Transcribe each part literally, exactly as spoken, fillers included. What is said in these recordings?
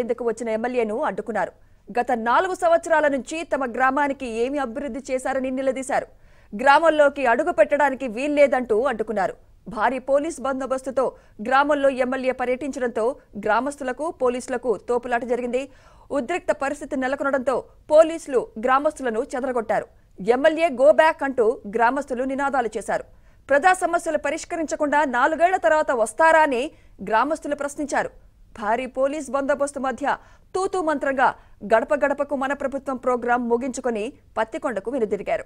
ఇందుకు వచ్చిన ఎమ్మెల్యేను అడ్డుకున్నారు. గత నాలుగు సంవత్సరాల నుంచి తమ గ్రామానికి ఏమి అభివృద్ధి చేశారని నిలదీశారు. గ్రామంలోకి అడుగు పెట్టడానికి వీల్లేదంటూ అడ్డుకున్నారు. భారీ పోలీస్ బందోబస్తుతో గ్రామంలో ఎమ్మెల్యే పర్యటించడంతో గ్రామస్తులకు పోలీసులకు తోపులాట జరిగింది. ఉద్రిక్త పరిస్థితి నెలకొనడంతో పోలీసులు గ్రామస్తులను చెదరగొట్టారు. ఎమ్మెల్యే గో బ్యాక్ అంటూ గ్రామస్తులు నినాదాలు చేశారు. ప్రజా సమస్యలు పరిష్కరించకుండా నాలుగేళ్ల తర్వాత వస్తారా అని గ్రామస్తులు ప్రశ్నించారు. భారీ పోలీస్ బందోబస్తు మధ్య తూతూ మంత్రంగా గడప గడపకు మన ప్రభుత్వం ప్రోగ్రాం ముగించుకొని పత్తికొండకు వెనుదిరిగారు.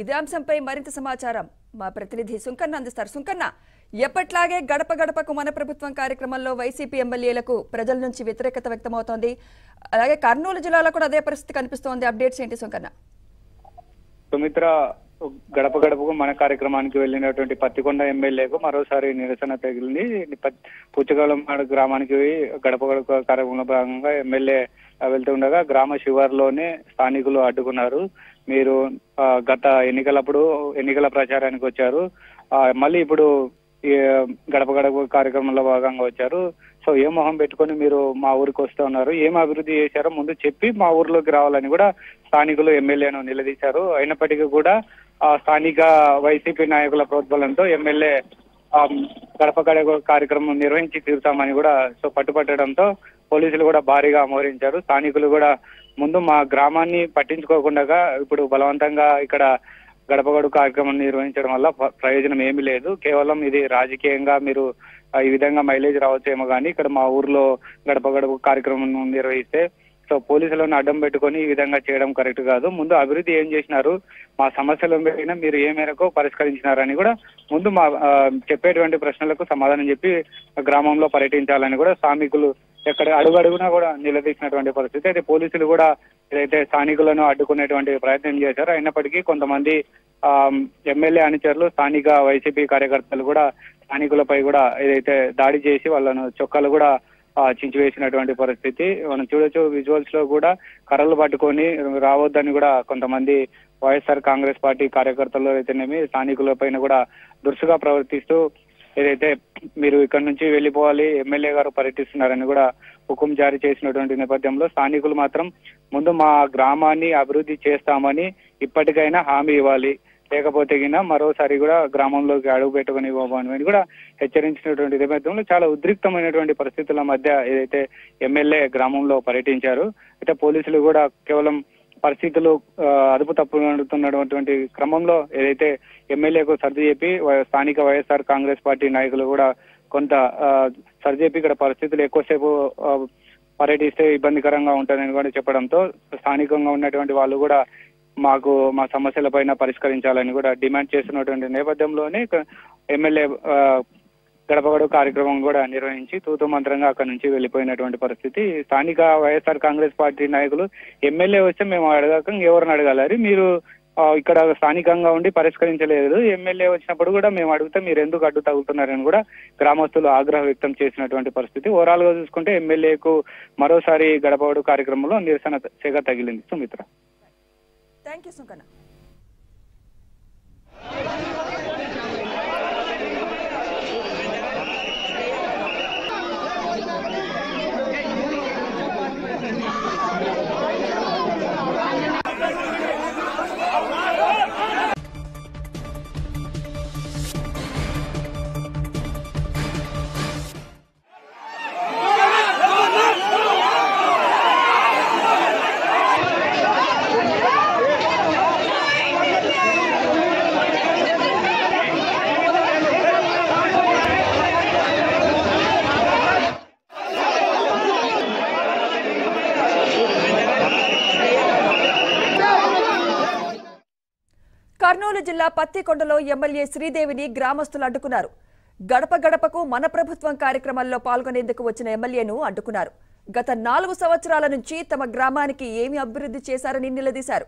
ఇదే అంశంపై మరింత సమాచారం మా ప్రతినిధి సుంకన్న అందిస్తారు. సుంకన్న, ఎప్పట్లాగే గడప గడపకు మన ప్రభుత్వం కార్యక్రమంలో వైసీపీ ఎమ్మెల్యేలకు ప్రజల నుంచి వ్యతిరేకత వ్యక్తమవుతోంది. అలాగే కర్నూలు జిల్లాలో కూడా అదే పరిస్థితి కనిపిస్తోంది. అప్డేట్స్ ఏంటి సుంకన్న? సుమిత్ర, గడప గడపకు మన కార్యక్రమానికి వెళ్ళినటువంటి పత్తికొండ ఎమ్మెల్యేకు మరోసారి నిరసన తగిలింది. పుచ్చగలం గ్రామానికి గడప గడప కార్యక్రమంలో భాగంగా ఎమ్మెల్యే వెళ్తూ ఉండగా గ్రామ శివారులోనే స్థానికులు అడ్డుకున్నారు. మీరు గత ఎన్నికలప్పుడు ఎన్నికల ప్రచారానికి వచ్చారు, మళ్ళీ ఇప్పుడు గడప గడప కార్యక్రమంలో భాగంగా వచ్చారు, సో ఏ మొహం పెట్టుకొని మీరు మా ఊరికి వస్తూ ఉన్నారు, ఏం అభివృద్ధి చేశారో ముందు చెప్పి మా ఊర్లోకి రావాలని కూడా స్థానికులు ఎమ్మెల్యేను నిలదీశారు. అయినప్పటికీ కూడా స్థానిక వైసీపీ నాయకుల ప్రోద్బలంతో ఎమ్మెల్యే గడప గడప కార్యక్రమం నిర్వహించి తీరుతామని కూడా సో పట్టుపట్టడంతో పోలీసులు కూడా భారీగా మోహరించారు. స్థానికులు కూడా ముందు మా గ్రామాన్ని పట్టించుకోకుండా ఇప్పుడు బలవంతంగా ఇక్కడ గడప గడప కార్యక్రమం నిర్వహించడం వల్ల ప్రయోజనం ఏమీ లేదు, కేవలం ఇది రాజకీయంగా మీరు ఈ విధంగా మైలేజ్ రావచ్చేమో కానీ ఇక్కడ మా ఊర్లో గడప గడప కార్యక్రమం నిర్వహిస్తే సో పోలీసులను అడ్డం పెట్టుకొని ఈ విధంగా చేయడం కరెక్ట్ కాదు, ముందు అభివృద్ధి ఏం చేసినారు, మా సమస్యలు ఏమైనా మీరు ఏ మేరకు పరిష్కరించినారని కూడా ముందు మా చెప్పేటువంటి ప్రశ్నలకు సమాధానం చెప్పి గ్రామంలో పర్యటించాలని కూడా స్థానికులు ఎక్కడ అడుగడుగునా కూడా నిలదీసినటువంటి పరిస్థితి. అయితే పోలీసులు కూడా ఏదైతే స్థానికులను అడ్డుకునేటువంటి ప్రయత్నం చేశారు. అయినప్పటికీ కొంతమంది ఆ ఎమ్మెల్యే అనుచరులు స్థానిక వైసీపీ కార్యకర్తలు కూడా స్థానికులపై కూడా ఏదైతే దాడి చేసి వాళ్ళను చొక్కాలు కూడా చించివేసినటువంటి పరిస్థితి మనం చూడొచ్చు. విజువల్స్ లో కూడా కర్రలు పట్టుకొని రావద్దని కూడా కొంతమంది వైఎస్ఆర్ కాంగ్రెస్ పార్టీ కార్యకర్తలు అయితేనేమి స్థానికుల పైన కూడా దురుసుగా ప్రవర్తిస్తూ ఏదైతే మీరు ఇక్కడ నుంచి వెళ్ళిపోవాలి, ఎమ్మెల్యే గారు పర్యటిస్తున్నారని కూడా హుకుం జారీ చేసినటువంటి నేపథ్యంలో స్థానికులు మాత్రం ముందు మా గ్రామాన్ని అభివృద్ధి చేస్తామని ఇప్పటికైనా హామీ ఇవ్వాలి, లేకపోతే గినా మరోసారి కూడా గ్రామంలోకి అడుగు పెట్టుకుని ఇవ్వబోమని కూడా హెచ్చరించినటువంటి నేపథ్యంలో చాలా ఉద్రిక్తమైనటువంటి పరిస్థితుల మధ్య ఏదైతే ఎమ్మెల్యే గ్రామంలో పర్యటించారు. అయితే పోలీసులు కూడా కేవలం పరిస్థితులు అదుపు తప్పుతున్నటువంటి క్రమంలో ఏదైతే ఎమ్మెల్యేకు సర్ది చెప్పి స్థానిక వైఎస్ఆర్ కాంగ్రెస్ పార్టీ నాయకులు కూడా కొంత సర్ది చెప్పి ఇక్కడ పరిస్థితులు ఎక్కువసేపు పర్యటిస్తే ఇబ్బందికరంగా ఉంటారని కూడా చెప్పడంతో స్థానికంగా ఉన్నటువంటి వాళ్ళు కూడా మాకు మా సమస్యల పైన పరిష్కరించాలని కూడా డిమాండ్ చేస్తున్నటువంటి నేపథ్యంలోనే ఎమ్మెల్యే గడప గడప కార్యక్రమం కూడా నిర్వహించి తూతూ మంత్రంగా అక్కడి నుంచి వెళ్ళిపోయినటువంటి పరిస్థితి. స్థానిక వైఎస్ఆర్ కాంగ్రెస్ పార్టీ నాయకులు ఎమ్మెల్యే వస్తే మేము అడగక ఎవరిని అడగాలి, మీరు ఇక్కడ స్థానికంగా ఉండి పరిష్కరించలేదు, ఎమ్మెల్యే వచ్చినప్పుడు కూడా మేము అడిగితే మీరు ఎందుకు అడ్డు తగులుతున్నారని కూడా గ్రామస్తులు ఆగ్రహం వ్యక్తం చేసినటువంటి పరిస్థితి. ఓవరాల్ గా చూసుకుంటే ఎమ్మెల్యేకు మరోసారి గడప గడప కార్యక్రమంలో నిరసన సెగ తగిలింది. Sumitra, thank you Sunkanna. కర్నూలు జిల్లా పత్తికొండలో ఎమ్మెల్యే శ్రీదేవిని గ్రామస్తులు అడ్డుకున్నారు. గడప గడపకు మన ప్రభుత్వం కార్యక్రమాల్లో పాల్గొనేందుకు వచ్చిన ఎమ్మెల్యేను అడ్డుకున్నారు. గత నాలుగు సంవత్సరాల నుంచి తమ గ్రామానికి ఏమి అభివృద్ధి చేశారని నిలదీశారు.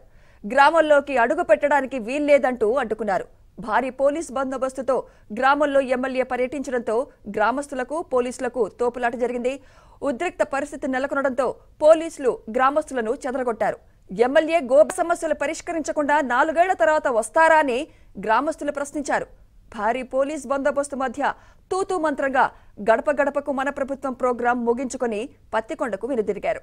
గ్రామంలోకి అడుగు పెట్టడానికి వీల్లేదంటూ అడ్డుకున్నారు. భారీ పోలీస్ బందోబస్తుతో గ్రామంలో ఎమ్మెల్యే పర్యటించడంతో గ్రామస్తులకు పోలీసులకు తోపులాట జరిగింది. ఉద్రిక్త పరిస్థితి నెలకొనడంతో పోలీసులు గ్రామస్తులను చెదరగొట్టారు. ఎమ్మెల్యే గోబా సమస్యలు పరిష్కరించకుండా నాలుగేళ్ల తర్వాత వస్తారా అని గ్రామస్తులు ప్రశ్నించారు. భారీ పోలీస్ బందోబస్తు మధ్య తూతూ మంత్రంగా గడప గడపకు మన ప్రభుత్వం ప్రోగ్రాం ముగించుకొని పత్తికొండకు వెనుదిరిగారు.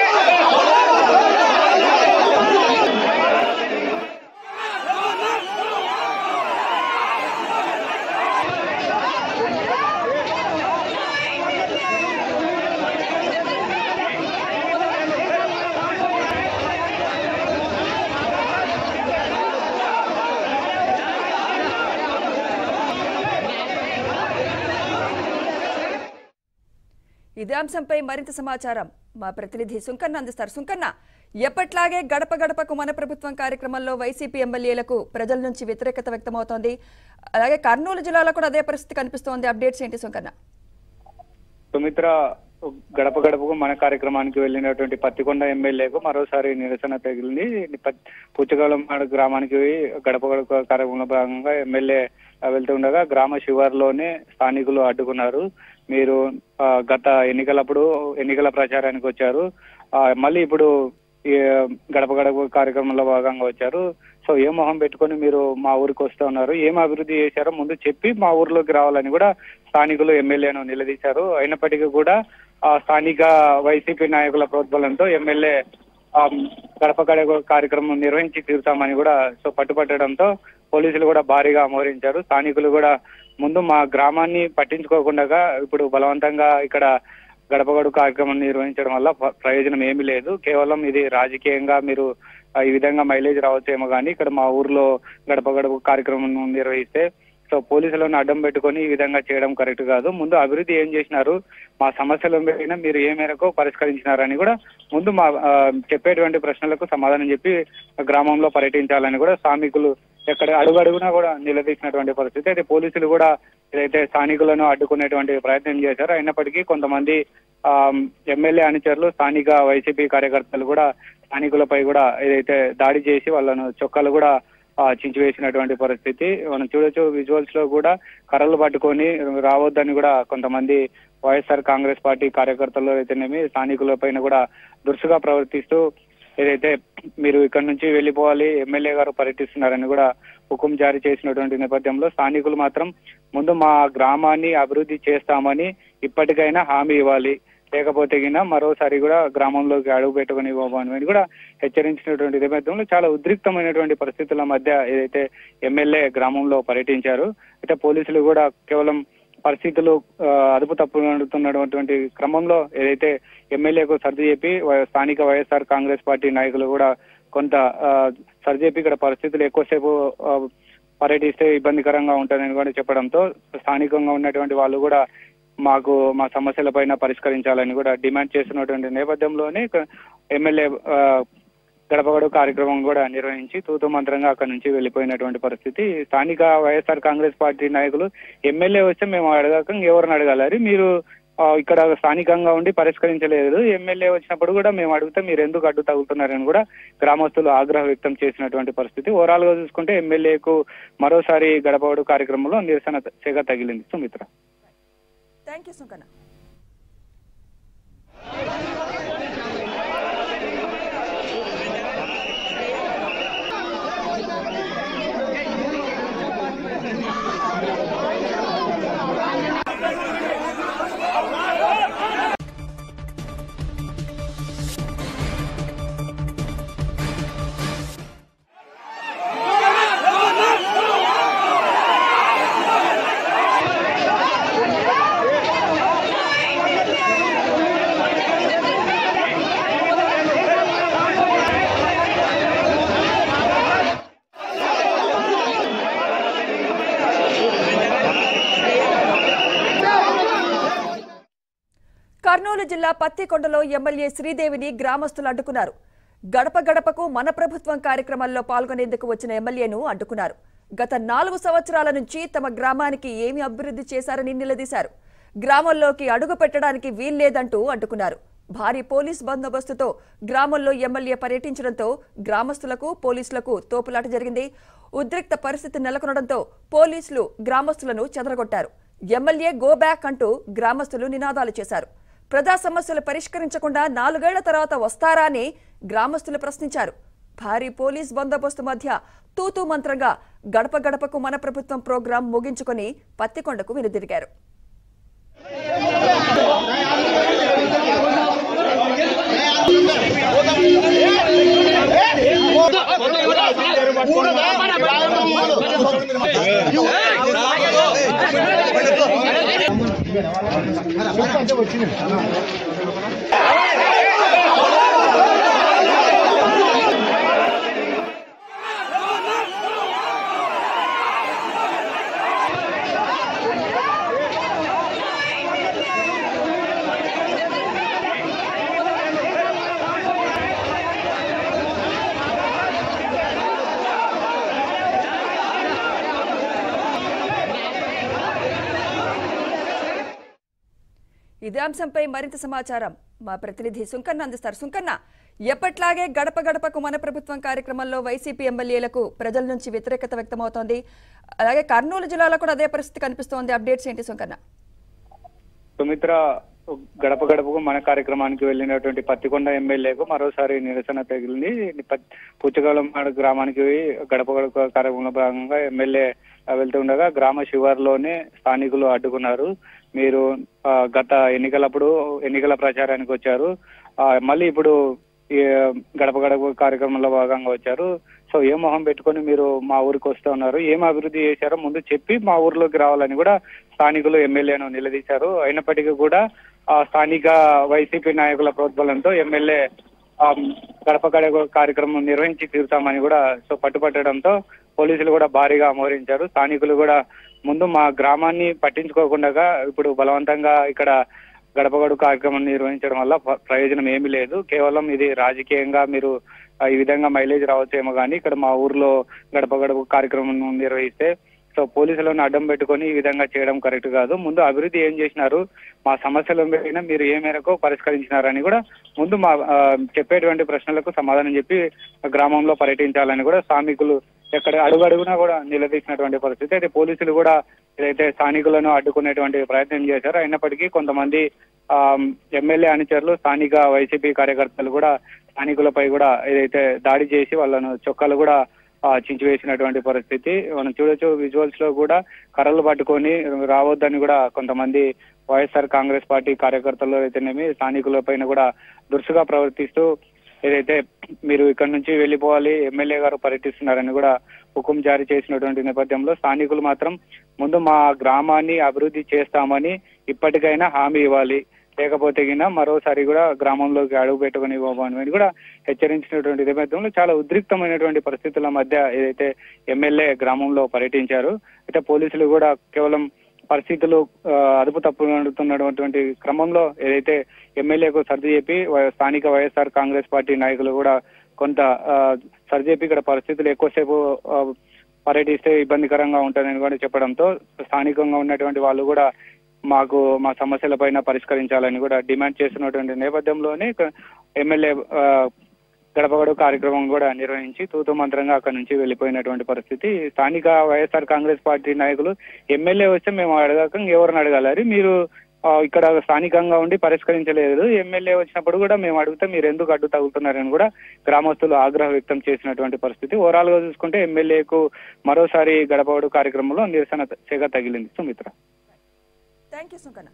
ఇదే అంశంపై మరింత సమాచారం మా ప్రతినిధి సుంకన్న అందిస్తారు. సుంకన్న, ఎప్పట్లాగే గడప గడపకు మన ప్రభుత్వం కార్యక్రమంలో వైసీపీ ఎమ్మెల్యేలకు ప్రజల నుంచి వ్యతిరేకత వ్యక్తమవుతోంది. అలాగే కర్నూలు జిల్లాలో కూడా అదే పరిస్థితి కనిపిస్తోంది. అప్డేట్స్ ఏంటి సుంకన్న? సుమిత్ర, గడప గడపకు మన కార్యక్రమానికి వెళ్ళినటువంటి పత్తికొండ ఎమ్మెల్యేకు మరోసారి నిరసన తగిలింది. పుచ్చకాలం గ్రామానికి గడప గడప కార్యక్రమంలో భాగంగా ఎమ్మెల్యే వెళ్తుండగా గ్రామ శివారులోనే స్థానికులు అడ్డుకున్నారు. మీరు గత ఎన్నికలప్పుడు ఎన్నికల ప్రచారానికి వచ్చారు, మళ్ళీ ఇప్పుడు గడప గడప కార్యక్రమంలో భాగంగా వచ్చారు, సో ఏ మొహం పెట్టుకొని మీరు మా ఊరికి వస్తూ ఉన్నారు, ఏం అభివృద్ధి చేశారో ముందు చెప్పి మా ఊర్లోకి రావాలని కూడా స్థానికులు ఎమ్మెల్యేను నిలదీశారు. అయినప్పటికీ కూడా స్థానిక వైసీపీ నాయకుల ప్రోద్బలంతో ఎమ్మెల్యే గడప గడప కార్యక్రమం నిర్వహించి తీరుతామని కూడా సో పట్టుపట్టడంతో పోలీసులు కూడా భారీగా మోహరించారు. స్థానికులు కూడా ముందు మా గ్రామాన్ని పట్టించుకోకుండా ఇప్పుడు బలవంతంగా ఇక్కడ గడప గడప కార్యక్రమం నిర్వహించడం వల్ల ప్రయోజనం ఏమీ లేదు, కేవలం ఇది రాజకీయంగా మీరు ఈ విధంగా మైలేజ్ రావచ్చేమో కానీ ఇక్కడ మా ఊర్లో గడప గడప కార్యక్రమం నిర్వహిస్తే సో పోలీసులను అడ్డం పెట్టుకొని ఈ విధంగా చేయడం కరెక్ట్ కాదు, ముందు అభివృద్ధి ఏం చేసినారు, మా సమస్యలు ఏమైనా మీరు ఏ మేరకు పరిష్కరించినారని కూడా ముందు మా చెప్పేటువంటి ప్రశ్నలకు సమాధానం చెప్పి గ్రామంలో పర్యటించాలని కూడా స్థానికులు ఎక్కడ అడుగడుగునా కూడా నిలదీసినటువంటి పరిస్థితి. అయితే పోలీసులు కూడా ఏదైతే స్థానికులను అడ్డుకునేటువంటి ప్రయత్నం చేశారో, అయినప్పటికీ కొంతమంది ఆ ఎమ్మెల్యే అనుచరులు స్థానిక వైసీపీ కార్యకర్తలు కూడా స్థానికులపై కూడా ఏదైతే దాడి చేసి వాళ్ళను చొక్కాలు కూడా చించివేసినటువంటి పరిస్థితి మనం చూడొచ్చు. విజువల్స్ లో కూడా కర్రలు పట్టుకొని రావద్దని కూడా కొంతమంది వైఎస్ఆర్ కాంగ్రెస్ పార్టీ కార్యకర్తలు అయితేనేమి స్థానికుల పైన కూడా దురుసుగా ప్రవర్తిస్తూ ఏదైతే మీరు ఇక్కడ నుంచి వెళ్ళిపోవాలి ఎమ్మెల్యే గారు పర్యటిస్తున్నారని కూడా హుకుం జారీ చేసినటువంటి నేపథ్యంలో స్థానికులు మాత్రం ముందు మా గ్రామాన్ని అభివృద్ధి చేస్తామని ఇప్పటికైనా హామీ ఇవ్వాలి, లేకపోతే గినా మరోసారి కూడా గ్రామంలోకి అడుగు పెట్టుకుని పోవాలని కూడా హెచ్చరించినటువంటి నేపథ్యంలో చాలా ఉద్రిక్తమైనటువంటి పరిస్థితుల మధ్య ఏదైతే ఎమ్మెల్యే గ్రామంలో పర్యటించారు. అయితే పోలీసులు కూడా కేవలం పరిస్థితులు అదుపు తప్పుతున్నటువంటి క్రమంలో ఏదైతే ఎమ్మెల్యేకు సర్ది చెప్పి స్థానిక వైఎస్ఆర్ కాంగ్రెస్ పార్టీ నాయకులు కూడా కొంత సర్ది చెప్పి ఇక్కడ పరిస్థితులు ఎక్కువసేపు పర్యటిస్తే ఇబ్బందికరంగా ఉంటారని కూడా చెప్పడంతో స్థానికంగా ఉన్నటువంటి వాళ్ళు కూడా మాకు మా సమస్యల పైన పరిష్కరించాలని కూడా డిమాండ్ చేస్తున్నటువంటి నేపథ్యంలోనే ఎమ్మెల్యే గడప గడప కార్యక్రమం కూడా నిర్వహించి తూతూ మంత్రంగా అక్కడ నుంచి వెళ్ళిపోయినటువంటి పరిస్థితి. స్థానిక వైఎస్ఆర్ కాంగ్రెస్ పార్టీ నాయకులు ఎమ్మెల్యే వస్తే మేము అడగక ఎవరిని అడగాలి, మీరు ఇక్కడ స్థానికంగా ఉండి పరిష్కరించలేదు, ఎమ్మెల్యే వచ్చినప్పుడు కూడా మేము అడిగితే మీరు ఎందుకు అడ్డు తగులుతున్నారని కూడా గ్రామస్తులు ఆగ్రహం వ్యక్తం చేసినటువంటి పరిస్థితి. ఓవరాల్ గా చూసుకుంటే ఎమ్మెల్యేకు మరోసారి గడప గడప కార్యక్రమంలో నిరసన సెగ తగిలింది. Sumitra, thank you. సుంకన్న. కర్నూలు జిల్లా పత్తికొండలో ఎమ్మెల్యే శ్రీదేవిని గ్రామస్తులు అడ్డుకున్నారు. గడప గడపకు మన ప్రభుత్వం కార్యక్రమాల్లో పాల్గొనేందుకు వచ్చిన ఎమ్మెల్యేను అడ్డుకున్నారు. గత నాలుగు సంవత్సరాల నుంచి తమ గ్రామానికి ఏమి అభివృద్ధి చేశారని నిలదీశారు. గ్రామంలోకి అడుగు పెట్టడానికి వీల్లేదంటూ అడ్డుకున్నారు. భారీ పోలీస్ బందోబస్తుతో గ్రామంలో ఎమ్మెల్యే పర్యటించడంతో గ్రామస్తులకు పోలీసులకు తోపులాట జరిగింది. ఉద్రిక్త పరిస్థితి నెలకొనడంతో పోలీసులు గ్రామస్తులను చెదరగొట్టారు. ఎమ్మెల్యే గో బ్యాక్ అంటూ గ్రామస్తులు నినాదాలు చేశారు. ప్రజా సమస్యలు పరిష్కరించకుండా నాలుగేళ్ల తర్వాత వస్తారా అని గ్రామస్తులు ప్రశ్నించారు. భారీ పోలీస్ బందోబస్తు మధ్య తూతూ మంత్రంగా గడప గడపకు మన ప్రభుత్వం ప్రోగ్రాం ముగించుకొని పత్తికొండకు వెనుదిరిగారు. ఇదే అంశంపై మరింత సమాచారం మా ప్రతినిధి సుంకన్న అందిస్తారు. సుంకన్న, ఎప్పట్లాగే గడప గడపకు మన ప్రభుత్వం కార్యక్రమంలో వైసీపీ ఎమ్మెల్యేలకు ప్రజల నుంచి వ్యతిరేకత వ్యక్తమవుతోంది. అలాగే కర్నూలు జిల్లాలో కూడా అదే పరిస్థితి కనిపిస్తోంది. అప్డేట్స్ ఏంటి సుంకన్న? సుమిత్ర, గడప గడపకు మన కార్యక్రమానికి వెళ్ళినటువంటి పత్తికొండ ఎమ్మెల్యేకు మరోసారి నిరసన తగిలింది. పుచ్చగలం గ్రామానికి గడప గడప కార్యక్రమంలో భాగంగా ఎమ్మెల్యే వెళ్తుండగా గ్రామ శివారులోనే స్థానికులు అడ్డుకున్నారు. మీరు గత ఎన్నికలప్పుడు ఎన్నికల ప్రచారానికి వచ్చారు, మళ్ళీ ఇప్పుడు గడప గడప కార్యక్రమంలో భాగంగా వచ్చారు. సో ఏ మొహం పెట్టుకొని మీరు మా ఊరికి వస్తూ ఉన్నారు, ఏం అభివృద్ధి చేశారో ముందు చెప్పి మా ఊర్లోకి రావాలని కూడా స్థానికులు ఎమ్మెల్యేను నిలదీశారు. అయినప్పటికీ కూడా ఆ స్థానిక వైసీపీ నాయకుల ప్రోద్బలంతో ఎమ్మెల్యే గడప గడప కార్యక్రమం నిర్వహించి తీరుతామని కూడా సో పట్టుపట్టడంతో పోలీసులు కూడా భారీగా మోహరించారు. స్థానికులు కూడా ముందు మా గ్రామాన్ని పట్టించుకోకుండా ఇప్పుడు బలవంతంగా ఇక్కడ గడప గడప కార్యక్రమం నిర్వహించడం వల్ల ప్రయోజనం ఏమీ లేదు, కేవలం ఇది రాజకీయంగా మీరు ఈ విధంగా మైలేజ్ రావచ్చేమో కానీ ఇక్కడ మా ఊర్లో గడప గడప కార్యక్రమం నిర్వహిస్తే సో పోలీసులను అడ్డం పెట్టుకొని ఈ విధంగా చేయడం కరెక్ట్ కాదు, ముందు అభివృద్ధి ఏం చేసినారు, మా సమస్యలు ఏమైనా మీరు ఏ మేరకు పరిష్కరించినారని కూడా ముందు మా చెప్పేటువంటి ప్రశ్నలకు సమాధానం చెప్పి గ్రామంలో పర్యటించాలని కూడా స్థానికులు ఎక్కడ అడుగడుగునా కూడా నిలదీసినటువంటి పరిస్థితి. అయితే పోలీసులు కూడా ఏదైతే స్థానికులను అడ్డుకునేటువంటి ప్రయత్నం చేశారు. అయినప్పటికీ కొంతమంది ఆ ఎమ్మెల్యే అనుచరులు స్థానిక వైసీపీ కార్యకర్తలు కూడా స్థానికులపై కూడా ఏదైతే దాడి చేసి వాళ్ళను చొక్కాలు కూడా చించివేసినటువంటి పరిస్థితి మనం చూడొచ్చు. విజువల్స్ లో కూడా కర్రలు పట్టుకొని రావద్దని కూడా కొంతమంది వైఎస్ఆర్ కాంగ్రెస్ పార్టీ కార్యకర్తలు అయితేనేమి స్థానికుల పైన కూడా దురుసుగా ప్రవర్తిస్తూ ఏదైతే మీరు ఇక్కడ నుంచి వెళ్ళిపోవాలి, ఎమ్మెల్యే గారు పర్యటిస్తున్నారని కూడా హుకుం జారీ చేసినటువంటి నేపథ్యంలో స్థానికులు మాత్రం ముందు మా గ్రామాన్ని అభివృద్ధి చేస్తామని ఇప్పటికైనా హామీ ఇవ్వాలి, లేకపోతే గిన మరోసారి కూడా గ్రామంలోకి అడుగు పెట్టుకుని ఇవ్వమని కూడా హెచ్చరించినటువంటి నేపథ్యంలో చాలా ఉద్రిక్తమైనటువంటి పరిస్థితుల మధ్య ఏదైతే ఎమ్మెల్యే గ్రామంలో పర్యటించారు. అయితే పోలీసులు కూడా కేవలం పరిస్థితులు అదుపు తప్పుతున్నటువంటి క్రమంలో ఏదైతే ఎమ్మెల్యేకు సర్ది చెప్పి స్థానిక వైఎస్ఆర్ కాంగ్రెస్ పార్టీ నాయకులు కూడా కొంత సర్ది చెప్పి ఇక్కడ పరిస్థితులు ఎక్కువసేపు పర్యటిస్తే ఇబ్బందికరంగా ఉంటుందని కూడా చెప్పడంతో స్థానికంగా ఉన్నటువంటి వాళ్ళు కూడా మాకు మా సమస్యల పైన పరిష్కరించాలని కూడా డిమాండ్ చేస్తున్నటువంటి నేపథ్యంలోనే ఎమ్మెల్యే గడప గడప కార్యక్రమం కూడా నిర్వహించి తూతూ మంత్రంగా అక్కడి నుంచి వెళ్ళిపోయినటువంటి పరిస్థితి. స్థానిక వైఎస్ఆర్ కాంగ్రెస్ పార్టీ నాయకులు ఎమ్మెల్యే వస్తే మేము అడగాక ఎవరిని అడగాలని, మీరు ఇక్కడ స్థానికంగా ఉండి పరిష్కరించలేదు, ఎమ్మెల్యే వచ్చినప్పుడు కూడా మేము అడిగితే మీరు ఎందుకు అడ్డు తగులుతున్నారని కూడా గ్రామస్తులు ఆగ్రహం వ్యక్తం చేసినటువంటి పరిస్థితి. ఓవరాల్ గా చూసుకుంటే ఎమ్మెల్యేకు మరోసారి గడప గడప కార్యక్రమంలో నిరసన చేగా తగిలింది. Sumitra, thank you. సుంకన్న.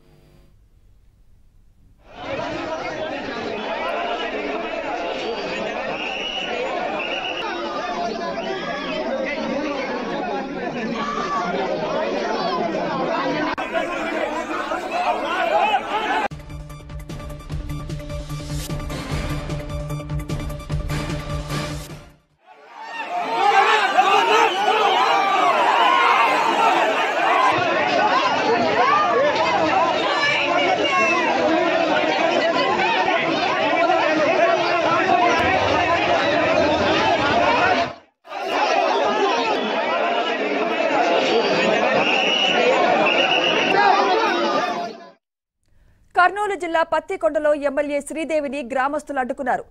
కర్నూలు జిల్లా పత్తికొండలో ఎమ్మెల్యే శ్రీదేవిని గ్రామస్తులు అడ్డుకున్నారు.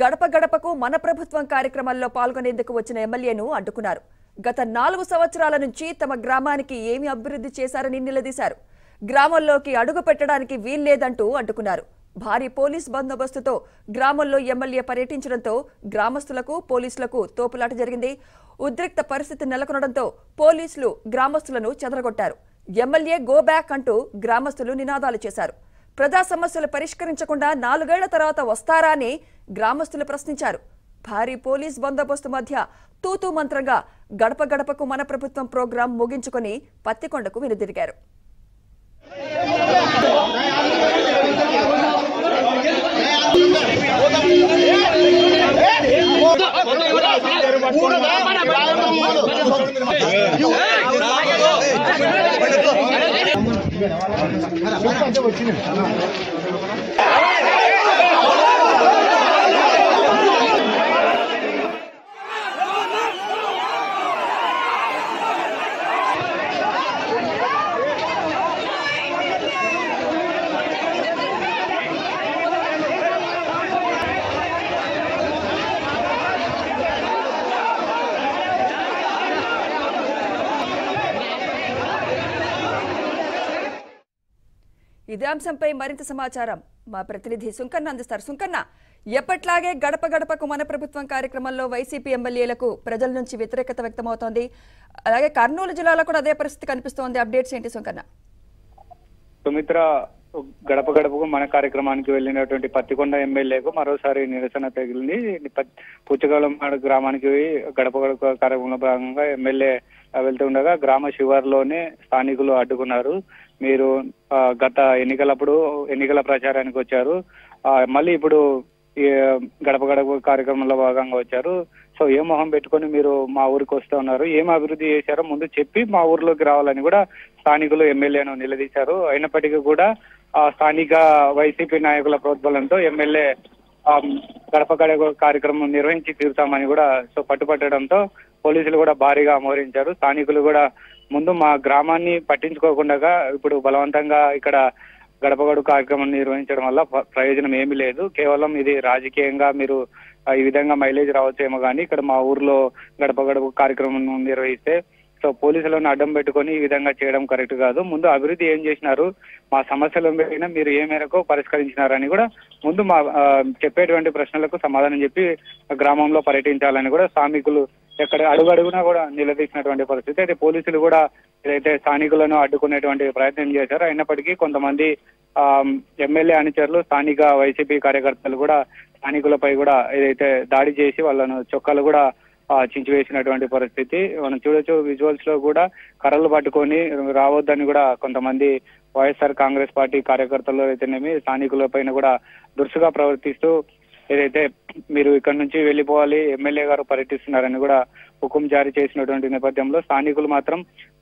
గడప గడపకు మన ప్రభుత్వం కార్యక్రమాల్లో పాల్గొనేందుకు వచ్చిన ఎమ్మెల్యేను అడ్డుకున్నారు. గత నాలుగు సంవత్సరాల నుంచి తమ గ్రామానికి ఏమి అభివృద్ధి చేశారని నిలదీశారు. గ్రామంలోకి అడుగు పెట్టడానికి వీల్లేదంటూ అడ్డుకున్నారు. భారీ పోలీస్ బందోబస్తుతో గ్రామంలో ఎమ్మెల్యే పర్యటించడంతో గ్రామస్తులకు పోలీసులకు తోపులాట జరిగింది. ఉద్రిక్త పరిస్థితి నెలకొనడంతో పోలీసులు గ్రామస్తులను చెదరగొట్టారు. ఎమ్మెల్యే గో బ్యాక్ అంటూ గ్రామస్తులు నినాదాలు చేశారు. ప్రజా సమస్యలు పరిష్కరించకుండా నాలుగేళ్ల తర్వాత వస్తారా అని గ్రామస్తులు ప్రశ్నించారు. భారీ పోలీస్ బందోబస్తు మధ్య తూతూ మంత్రంగా గడప గడపకు మన ప్రభుత్వం ప్రోగ్రాం ముగించుకుని పత్తికొండకు వెనుదిరిగారు. ఇదే అంశంపై మరింత సమాచారం మా ప్రతినిధి సుంకన్న అందిస్తారు. సుంకన్న, ఎప్పట్లాగే గడప గడపకు మన ప్రభుత్వం కార్యక్రమంలో వైసీపీ ఎమ్మెల్యేలకు ప్రజల నుంచి వ్యతిరేకత వ్యక్తమవుతోంది. అలాగే కర్నూలు జిల్లాలో కూడా అదే పరిస్థితి కనిపిస్తోంది. అప్డేట్స్ ఏంటి సుంకన్న? సుమిత్ర, గడప గడపకు మన కార్యక్రమానికి వెళ్ళినటువంటి పత్తికొండ ఎమ్మెల్యేకు మరోసారి నిరసన తగిలింది. పుచ్చగలం గ్రామానికి గడప గడప కార్యక్రమంలో భాగంగా ఎమ్మెల్యే వెళ్తూ ఉండగా గ్రామ శివారులోనే స్థానికులు అడ్డుకున్నారు. మీరు గత ఎన్నికలప్పుడు ఎన్నికల ప్రచారానికి వచ్చారు, మళ్ళీ ఇప్పుడు గడప గడప కార్యక్రమంలో భాగంగా వచ్చారు, సో ఏ మొహం పెట్టుకొని మీరు మా ఊరికి వస్తూ ఉన్నారు, ఏం అభివృద్ధి చేశారో ముందు చెప్పి మా ఊర్లోకి రావాలని కూడా స్థానికులు ఎమ్మెల్యేను నిలదీశారు. అయినప్పటికీ కూడా స్థానిక వైసీపీ నాయకుల ప్రోద్బలంతో ఎమ్మెల్యే గడప గడప కార్యక్రమం నిర్వహించి తీరుతామని కూడా సో పట్టుపట్టడంతో పోలీసులు కూడా భారీగా మోహరించారు. స్థానికులు కూడా ముందు మా గ్రామాన్ని పట్టించుకోకుండా ఇప్పుడు బలవంతంగా ఇక్కడ గడప గడప కార్యక్రమం నిర్వహించడం వల్ల ప్రయోజనం ఏమీ లేదు, కేవలం ఇది రాజకీయంగా మీరు ఈ విధంగా మైలేజ్ రావచ్చేమో కానీ ఇక్కడ మా ఊర్లో గడప గడప కార్యక్రమం నిర్వహిస్తే సో పోలీసులను అడ్డం పెట్టుకొని ఈ విధంగా చేయడం కరెక్ట్ కాదు, ముందు అభివృద్ధి ఏం చేసినారు, మా సమస్యలు ఏమైనా మీరు ఏ మేరకు పరిష్కరించినారని కూడా ముందు మా చెప్పేటువంటి ప్రశ్నలకు సమాధానం చెప్పి గ్రామంలో పర్యటించాలని కూడా స్థానికులు ఎక్కడ అడుగడుగునా కూడా నిలదీసినటువంటి పరిస్థితి. అయితే పోలీసులు కూడా ఏదైతే స్థానికులను అడ్డుకునేటువంటి ప్రయత్నం చేశారు. అయినప్పటికీ కొంతమంది ఆ ఎమ్మెల్యే అనుచరులు స్థానిక వైసీపీ కార్యకర్తలు కూడా స్థానికులపై కూడా ఏదైతే దాడి చేసి వాళ్ళను చొక్కాలు కూడా చించివేసినటువంటి పరిస్థితి మనం చూడొచ్చు. విజువల్స్ లో కూడా కర్రలు పట్టుకొని రావద్దని కూడా కొంతమంది వైఎస్ఆర్ కాంగ్రెస్ పార్టీ కార్యకర్తలు అయితేనేమి స్థానికుల పైన కూడా దురుసుగా ప్రవర్తిస్తూ ఏదైతే మీరు ఇక్కడ నుంచి వెళ్ళిపోవాలి, ఎమ్మెల్యే గారు పర్యటిస్తున్నారని కూడా హుకుం జారీ చేసినటువంటి నేపథ్యంలో స్థానికులు మాత్రం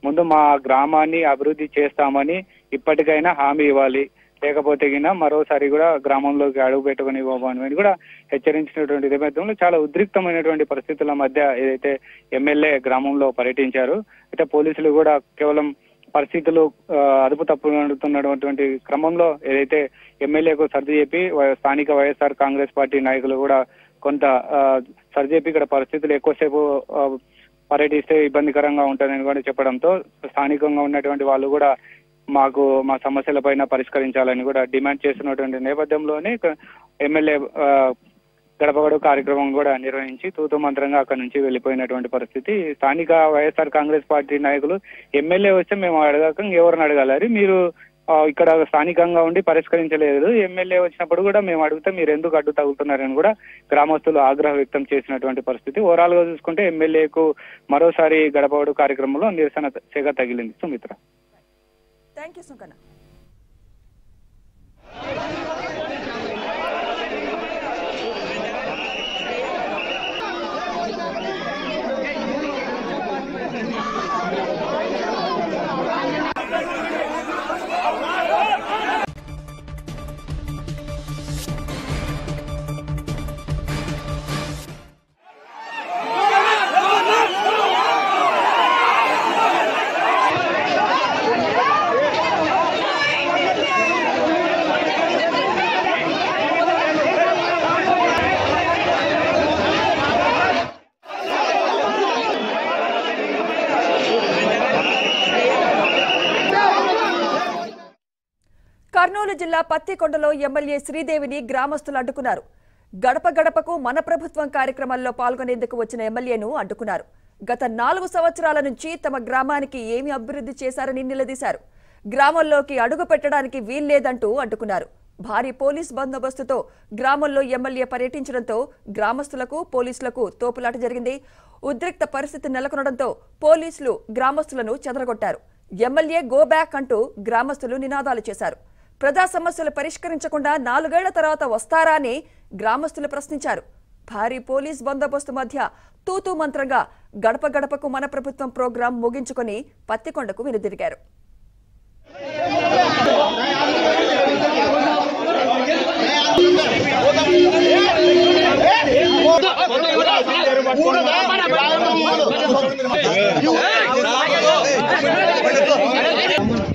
ముందు మా గ్రామాన్ని అభివృద్ధి చేస్తామని ఇప్పటికైనా హామీ ఇవ్వాలి, లేకపోతే గినా మరోసారి కూడా గ్రామంలోకి అడుగు పెట్టుకుని ఇవ్వమని కూడా హెచ్చరించినటువంటి నేపథ్యంలో చాలా ఉద్రిక్తమైనటువంటి పరిస్థితుల మధ్య ఏదైతే ఎమ్మెల్యే గ్రామంలో పర్యటించారు. అయితే పోలీసులు కూడా కేవలం పరిస్థితులు అదుపు తప్పుతున్నటువంటి క్రమంలో ఏదైతే ఎమ్మెల్యేకు సర్ది చెప్పి స్థానిక వైఎస్ఆర్ కాంగ్రెస్ పార్టీ నాయకులు కూడా కొంత సర్ది చెప్పి ఇక్కడ పరిస్థితులు ఎక్కువసేపు పర్యటిస్తే ఇబ్బందికరంగా ఉంటుందని కూడా చెప్పడంతో స్థానికంగా ఉన్నటువంటి వాళ్ళు కూడా మాకు మా సమస్యల పైన పరిష్కరించాలని కూడా డిమాండ్ చేస్తున్నటువంటి నేపథ్యంలోనే ఎమ్మెల్యే గడప గడప కార్యక్రమం కూడా నిర్వహించి తూతూ మంత్రంగా అక్కడి నుంచి వెళ్ళిపోయినటువంటి పరిస్థితి. స్థానిక వైఎస్ఆర్ కాంగ్రెస్ పార్టీ నాయకులు ఎమ్మెల్యే వస్తే మేము అడగక ఎవరిని అడగాలి, మీరు ఇక్కడ స్థానికంగా ఉండి పరిష్కరించలేదు, ఎమ్మెల్యే వచ్చినప్పుడు కూడా మేము అడిగితే మీరు ఎందుకు అడ్డు తగులుతున్నారని కూడా గ్రామస్తులు ఆగ్రహం వ్యక్తం చేసినటువంటి పరిస్థితి. ఓవరాల్ గా చూసుకుంటే ఎమ్మెల్యేకు మరోసారి గడప గడప కార్యక్రమంలో నిరసన సెగ తగిలింది. Sumitra, thank you. సుంకన్న. కర్నూలు జిల్లా పత్తికొండలో ఎమ్మెల్యే శ్రీదేవిని గ్రామస్తులు అడ్డుకున్నారు. గడప గడపకు మన ప్రభుత్వం కార్యక్రమాల్లో పాల్గొనేందుకు వచ్చిన ఎమ్మెల్యేను అడ్డుకున్నారు. గత నాలుగు సంవత్సరాల నుంచి తమ గ్రామానికి ఏమి అభివృద్ధి చేశారని నిలదీశారు. గ్రామంలోకి అడుగు పెట్టడానికి వీల్లేదంటూ అడ్డుకున్నారు. భారీ పోలీస్ బందోబస్తుతో గ్రామంలో ఎమ్మెల్యే పర్యటించడంతో గ్రామస్తులకు పోలీసులకు తోపులాట జరిగింది. ఉద్రిక్త పరిస్థితి నెలకొనడంతో పోలీసులు గ్రామస్తులను చెదరగొట్టారు. ఎమ్మెల్యే గో బ్యాక్ అంటూ గ్రామస్తులు నినాదాలు చేశారు. ప్రజా సమస్యలు పరిష్కరించకుండా నాలుగేళ్ల తర్వాత వస్తారా అని గ్రామస్తులు ప్రశ్నించారు. భారీ పోలీస్ బందోబస్తు మధ్య తూతూ మంత్రంగా గడప గడపకు మన ప్రభుత్వం ప్రోగ్రాం ముగించుకుని పత్తికొండకు వెనుదిరిగారు.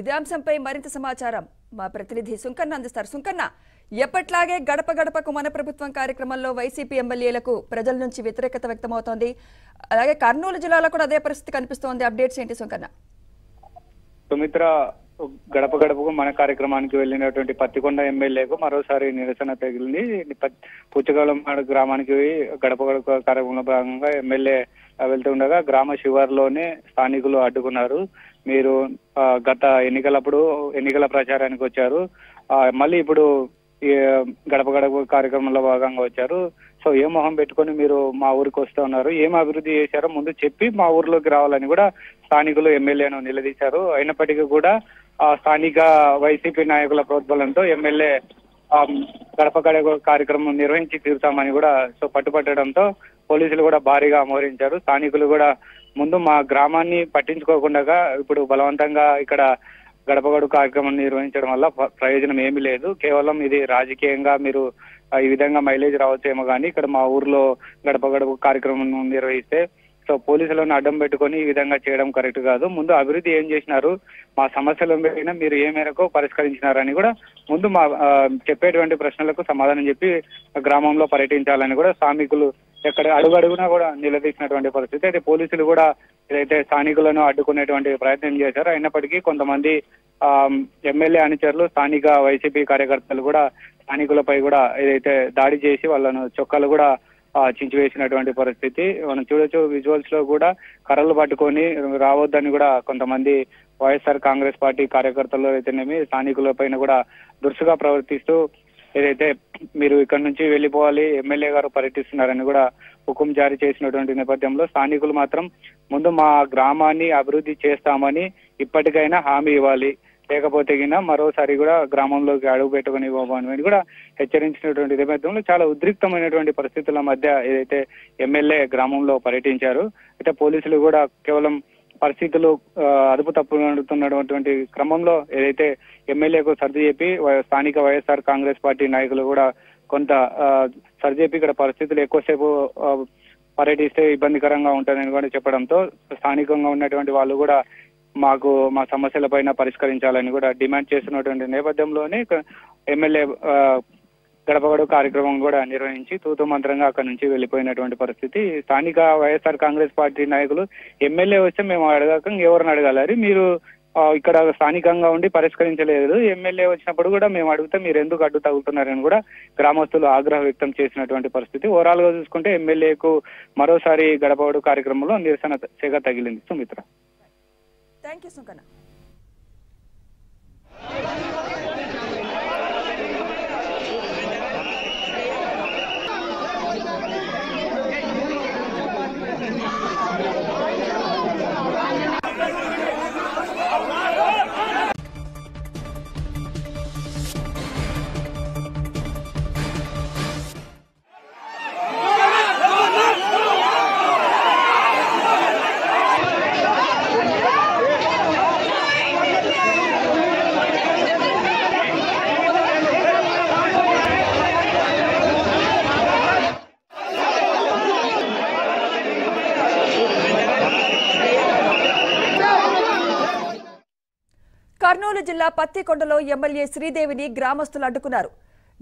ఇదే అంశంపై మరింత సమాచారం మా ప్రతినిధి సుంకన్న అందిస్తారు. సుంకన్న, ఎప్పట్లాగే గడప గడపకు మన ప్రభుత్వం కార్యక్రమంలో వైసీపీ ఎమ్మెల్యేలకు ప్రజల నుంచి వ్యతిరేకత వ్యక్తమవుతోంది. అలాగే కర్నూలు జిల్లాలో కూడా అదే పరిస్థితి కనిపిస్తోంది. అప్డేట్స్ ఏంటి సుంకన్న? సుమిత్ర, గడప గడపకు మన కార్యక్రమానికి వెళ్ళినటువంటి పత్తికొండ ఎమ్మెల్యేకు మరోసారి నిరసన తగిలింది. పుచ్చగలం గ్రామానికి గడప గడప కార్యక్రమంలో భాగంగా ఎమ్మెల్యే వెళ్తుండగా గ్రామ శివారులోనే స్థానికులు అడ్డుకున్నారు. మీరు గత ఎన్నికలప్పుడు ఎన్నికల ప్రచారానికి వచ్చారు, మళ్ళీ ఇప్పుడు గడప గడప కార్యక్రమంలో భాగంగా వచ్చారు. సో ఏ మొహం పెట్టుకొని మీరు మా ఊరికి వస్తూ ఉన్నారు? ఏం అభివృద్ధి చేశారో ముందు చెప్పి మా ఊర్లోకి రావాలని కూడా స్థానికులు ఎమ్మెల్యేను నిలదీశారు. అయినప్పటికీ కూడా ఆ స్థానిక వైసీపీ నాయకుల ప్రోద్బలంతో ఎమ్మెల్యే గడప గడప కార్యక్రమం నిర్వహించి తీరుతామని కూడా సో పట్టుపట్టడంతో పోలీసులు కూడా భారీగా మోహరించారు. స్థానికులు కూడా ముందు మా గ్రామాన్ని పట్టించుకోకుండా ఇప్పుడు బలవంతంగా ఇక్కడ గడప గడప కార్యక్రమం నిర్వహించడం వల్ల ప్రయోజనం ఏమీ లేదు. కేవలం ఇది రాజకీయంగా మీరు ఈ విధంగా మైలేజ్ రావచ్చేమో కానీ ఇక్కడ మా ఊర్లో గడప గడప కార్యక్రమం నిర్వహిస్తే సో పోలీసులను అడ్డం పెట్టుకొని ఈ విధంగా చేయడం కరెక్ట్ కాదు. ముందు అభివృద్ధి ఏం చేసినారు, మా సమస్యలు ఏమైనా మీరు ఏ మేరకు పరిష్కరించినారని కూడా ముందు మా చెప్పేటువంటి ప్రశ్నలకు సమాధానం చెప్పి గ్రామంలో పర్యటించాలని కూడా స్థానికులు ఎక్కడ అడుగడుగునా కూడా నిలదీసినటువంటి పరిస్థితి. అయితే పోలీసులు కూడా ఏదైతే స్థానికులను అడ్డుకునేటువంటి ప్రయత్నం చేశారు. అయినప్పటికీ కొంతమంది ఆ ఎమ్మెల్యే అనుచరులు, స్థానిక వైసీపీ కార్యకర్తలు కూడా స్థానికులపై కూడా ఏదైతే దాడి చేసి వాళ్ళను చొక్కాలు కూడా చించివేసినటువంటి పరిస్థితి మనం చూడొచ్చు. విజువల్స్ లో కూడా కర్రలు పట్టుకొని రావద్దని కూడా కొంతమంది వైఎస్ఆర్ కాంగ్రెస్ పార్టీ కార్యకర్తలు అయితేనేమి స్థానికుల పైన కూడా దురుసుగా ప్రవర్తిస్తూ ఏదైతే మీరు ఇక్కడ నుంచి వెళ్ళిపోవాలి, ఎమ్మెల్యే గారు పర్యటిస్తున్నారని కూడా హుకుం జారీ చేసినటువంటి నేపథ్యంలో స్థానికులు మాత్రం ముందు మా గ్రామాన్ని అభివృద్ధి చేస్తామని ఇప్పటికైనా హామీ ఇవ్వాలి, లేకపోతే గిన మరోసారి కూడా గ్రామంలోకి అడుగు పెట్టుకుని ఇవ్వమని కూడా హెచ్చరించినటువంటి నేపథ్యంలో చాలా ఉద్రిక్తమైనటువంటి పరిస్థితుల మధ్య ఏదైతే ఎమ్మెల్యే గ్రామంలో పర్యటించారు. అయితే పోలీసులు కూడా కేవలం పరిస్థితులు అదుపు తప్పుతున్నటువంటి క్రమంలో ఏదైతే ఎమ్మెల్యేకు సర్ది చెప్పి స్థానిక వైఎస్ఆర్ కాంగ్రెస్ పార్టీ నాయకులు కూడా కొంత సర్ది చెప్పి ఇక్కడ పరిస్థితులు ఎక్కువసేపు పర్యటిస్తే ఇబ్బందికరంగా ఉంటుందని కూడా చెప్పడంతో స్థానికంగా ఉన్నటువంటి వాళ్ళు కూడా మాకు మా సమస్యల పైన పరిష్కరించాలని కూడా డిమాండ్ చేస్తున్నటువంటి నేపథ్యంలోనే ఎమ్మెల్యే గడప గడప కార్యక్రమం కూడా నిర్వహించి తూతూ మంత్రంగా అక్కడి నుంచి వెళ్ళిపోయినటువంటి పరిస్థితి. స్థానిక వైఎస్ఆర్ కాంగ్రెస్ పార్టీ నాయకులు ఎమ్మెల్యే వస్తే మేము అడగాక ఎవరిని అడగాలని, మీరు ఇక్కడ స్థానికంగా ఉండి పరిష్కరించలేదు, ఎమ్మెల్యే వచ్చినప్పుడు కూడా మేము అడిగితే మీరు ఎందుకు అడ్డు తగులుతున్నారని కూడా గ్రామస్తులు ఆగ్రహం వ్యక్తం చేసినటువంటి పరిస్థితి. ఓవరాల్ గా చూసుకుంటే ఎమ్మెల్యేకు మరోసారి గడప గడప కార్యక్రమంలో నిరసన సెగ తగిలింది. Sumitra, thank you. సుంకన్న. కర్నూలు జిల్లా పత్తికొండలో ఎమ్మెల్యే శ్రీదేవిని గ్రామస్తులు అడ్డుకున్నారు.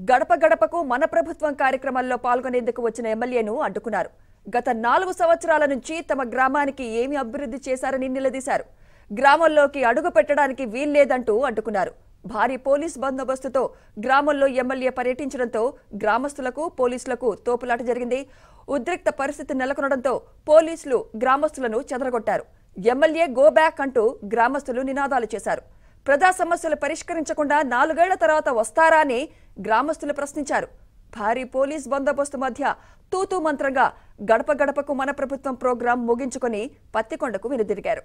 గడప గడపకు మన ప్రభుత్వం కార్యక్రమాల్లో పాల్గొనేందుకు వచ్చిన ఎమ్మెల్యేను అడ్డుకున్నారు. గత నాలుగు సంవత్సరాల నుంచి తమ గ్రామానికి ఏమి అభివృద్ధి చేశారని నిలదీశారు. గ్రామంలోకి అడుగు పెట్టడానికి వీల్లేదంటూ అడ్డుకున్నారు. భారీ పోలీస్ బందోబస్తుతో గ్రామంలో ఎమ్మెల్యే పర్యటించడంతో గ్రామస్తులకు పోలీసులకు తోపులాట జరిగింది. ఉద్రిక్త పరిస్థితి నెలకొనడంతో పోలీసులు గ్రామస్తులను చెదరగొట్టారు. ఎమ్మెల్యే గో బ్యాక్ అంటూ గ్రామస్తులు నినాదాలు చేశారు. ప్రజా సమస్యలు పరిష్కరించకుండా నాలుగేళ్ల తర్వాత వస్తారా అని గ్రామస్తులు ప్రశ్నించారు. భారీ పోలీస్ బందోబస్తు మధ్య తూతూ మంత్రంగా గడప గడపకు మన ప్రభుత్వం ప్రోగ్రాం ముగించుకొని పత్తికొండకు వెనుదిరిగారు.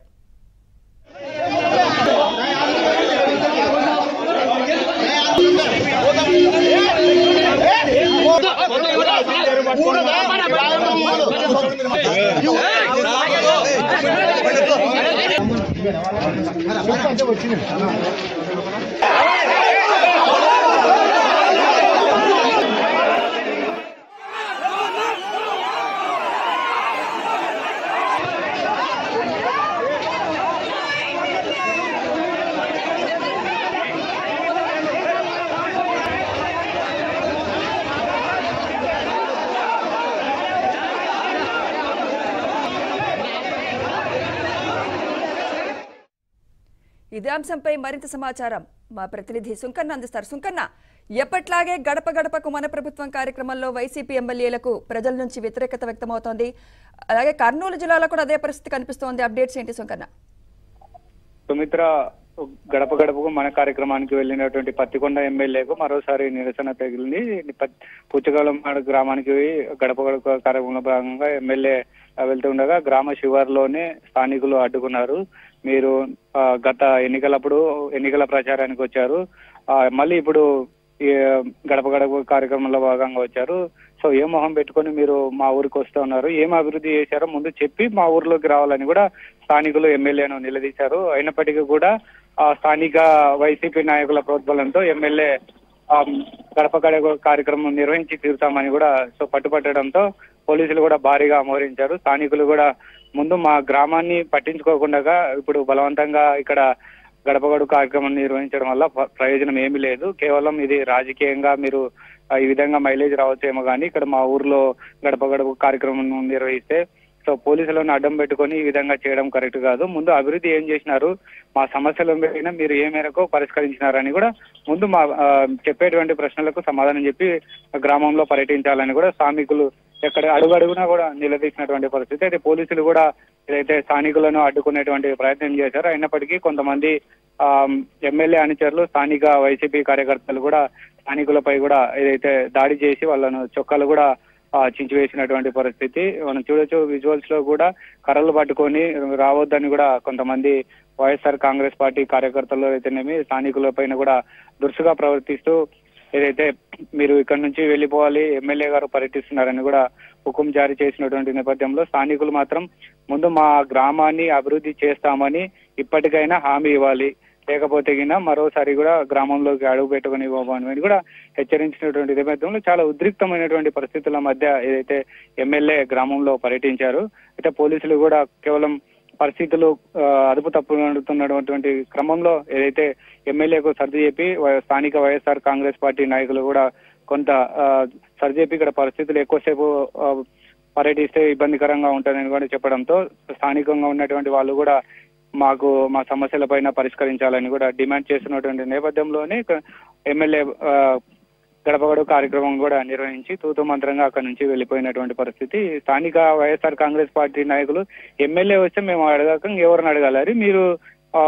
ఇదే అంశంపై మరింత సమాచారం మా ప్రతినిధి సుంకన్న అందిస్తారు. సుంకన్న, ఎప్పట్లాగే గడప గడపకు మన ప్రభుత్వం కార్యక్రమంలో వైసీపీ ఎమ్మెల్యేలకు ప్రజల నుంచి వ్యతిరేకత వ్యక్తమవుతోంది. అలాగే కర్నూలు జిల్లాలో కూడా అదే పరిస్థితి కనిపిస్తోంది. అప్డేట్స్ ఏంటి సుంకన్న? సుమిత్ర, గడప గడపకు మన కార్యక్రమానికి వెళ్ళినటువంటి పత్తికొండ ఎమ్మెల్యేకు మరోసారి నిరసన తగిలింది. పుచ్చకాలం గ్రామానికి గడప గడప కార్యక్రమంలో భాగంగా ఎమ్మెల్యే వెళ్తుండగా గ్రామ శివారులోనే స్థానికులు అడ్డుకున్నారు. మీరు గత ఎన్నికలప్పుడు ఎన్నికల ప్రచారానికి వచ్చారు, మళ్ళీ ఇప్పుడు గడప గడప కార్యక్రమంలో భాగంగా వచ్చారు, సో ఏ మొహం పెట్టుకొని మీరు మా ఊరికి వస్తూ ఉన్నారు, ఏం అభివృద్ధి చేశారో ముందు చెప్పి మా ఊర్లోకి రావాలని కూడా స్థానికులు ఎమ్మెల్యేను నిలదీశారు. అయినప్పటికీ కూడా స్థానిక వైసీపీ నాయకుల ప్రోద్బలంతో ఎమ్మెల్యే గడప గడప కార్యక్రమం నిర్వహించి తీరుతామని కూడా సో పట్టుపట్టడంతో పోలీసులు కూడా భారీగా మోహరించారు. స్థానికులు కూడా ముందు మా గ్రామాన్ని పట్టించుకోకుండా ఇప్పుడు బలవంతంగా ఇక్కడ గడప గడప కార్యక్రమం నిర్వహించడం వల్ల ప్రయోజనం ఏమీ లేదు, కేవలం ఇది రాజకీయంగా మీరు ఈ విధంగా మైలేజ్ రావచ్చేమో కానీ ఇక్కడ మా ఊర్లో గడప గడప కార్యక్రమం నిర్వహిస్తే సో పోలీసులను అడ్డం పెట్టుకొని ఈ విధంగా చేయడం కరెక్ట్ కాదు, ముందు అభివృద్ధి ఏం చేసినారు, మా సమస్యలు ఏమైనా మీరు ఏ మేరకు పరిష్కరించినారని కూడా ముందు మా చెప్పేటువంటి ప్రశ్నలకు సమాధానం చెప్పి గ్రామంలో పర్యటించాలని కూడా స్థానికులు ఎక్కడ అడుగడుగునా కూడా నిలదీసినటువంటి పరిస్థితి. అయితే పోలీసులు కూడా ఏదైతే స్థానికులను అడ్డుకునేటువంటి ప్రయత్నం చేశారు. అయినప్పటికీ కొంతమంది ఆ ఎమ్మెల్యే అనుచరులు స్థానిక వైసీపీ కార్యకర్తలు కూడా స్థానికులపై కూడా ఏదైతే దాడి చేసి వాళ్ళను చొక్కాలు కూడా చించివేసినటువంటి పరిస్థితి మనం చూడొచ్చు. విజువల్స్ లో కూడా కర్రలు పట్టుకొని రావద్దని కూడా కొంతమంది వైఎస్ఆర్ కాంగ్రెస్ పార్టీ కార్యకర్తలు అయితేనేమి స్థానికుల పైన కూడా దురుసుగా ప్రవర్తిస్తూ ఏదైతే మీరు ఇక్కడ నుంచి వెళ్ళిపోవాలి, ఎమ్మెల్యే గారు పర్యటిస్తున్నారని కూడా హుకుం జారీ చేసినటువంటి నేపథ్యంలో స్థానికులు మాత్రం ముందు మా గ్రామాన్ని అభివృద్ధి చేస్తామని ఇప్పటికైనా హామీ ఇవ్వాలి, లేకపోతే గినా మరోసారి కూడా గ్రామంలోకి అడుగు పెట్టుకుని ఇవ్వబోమని కూడా హెచ్చరించినటువంటి నేపథ్యంలో చాలా ఉద్రిక్తమైనటువంటి పరిస్థితుల మధ్య ఏదైతే ఎమ్మెల్యే గ్రామంలో పర్యటించారు. అయితే పోలీసులు కూడా కేవలం పరిస్థితులు అదుపు తప్పుతున్నటువంటి క్రమంలో ఏదైతే ఎమ్మెల్యేకు సర్ది చెప్పి స్థానిక వైఎస్ఆర్ కాంగ్రెస్ పార్టీ నాయకులు కూడా కొంత సర్ది చెప్పి ఇక్కడ పరిస్థితులు ఎక్కువసేపు పర్యటిస్తే ఇబ్బందికరంగా ఉంటారని కూడా చెప్పడంతో స్థానికంగా ఉన్నటువంటి వాళ్ళు కూడా మాకు మా సమస్యల పైన పరిష్కరించాలని కూడా డిమాండ్ చేస్తున్నటువంటి నేపథ్యంలోనే ఎమ్మెల్యే గడప గడప కార్యక్రమం కూడా నిర్వహించి తూతూ మంత్రంగా అక్కడి నుంచి వెళ్ళిపోయినటువంటి పరిస్థితి. స్థానిక వైఎస్ఆర్ కాంగ్రెస్ పార్టీ నాయకులు ఎమ్మెల్యే వస్తే మేము అడగక ఎవరిని అడగాలి, మీరు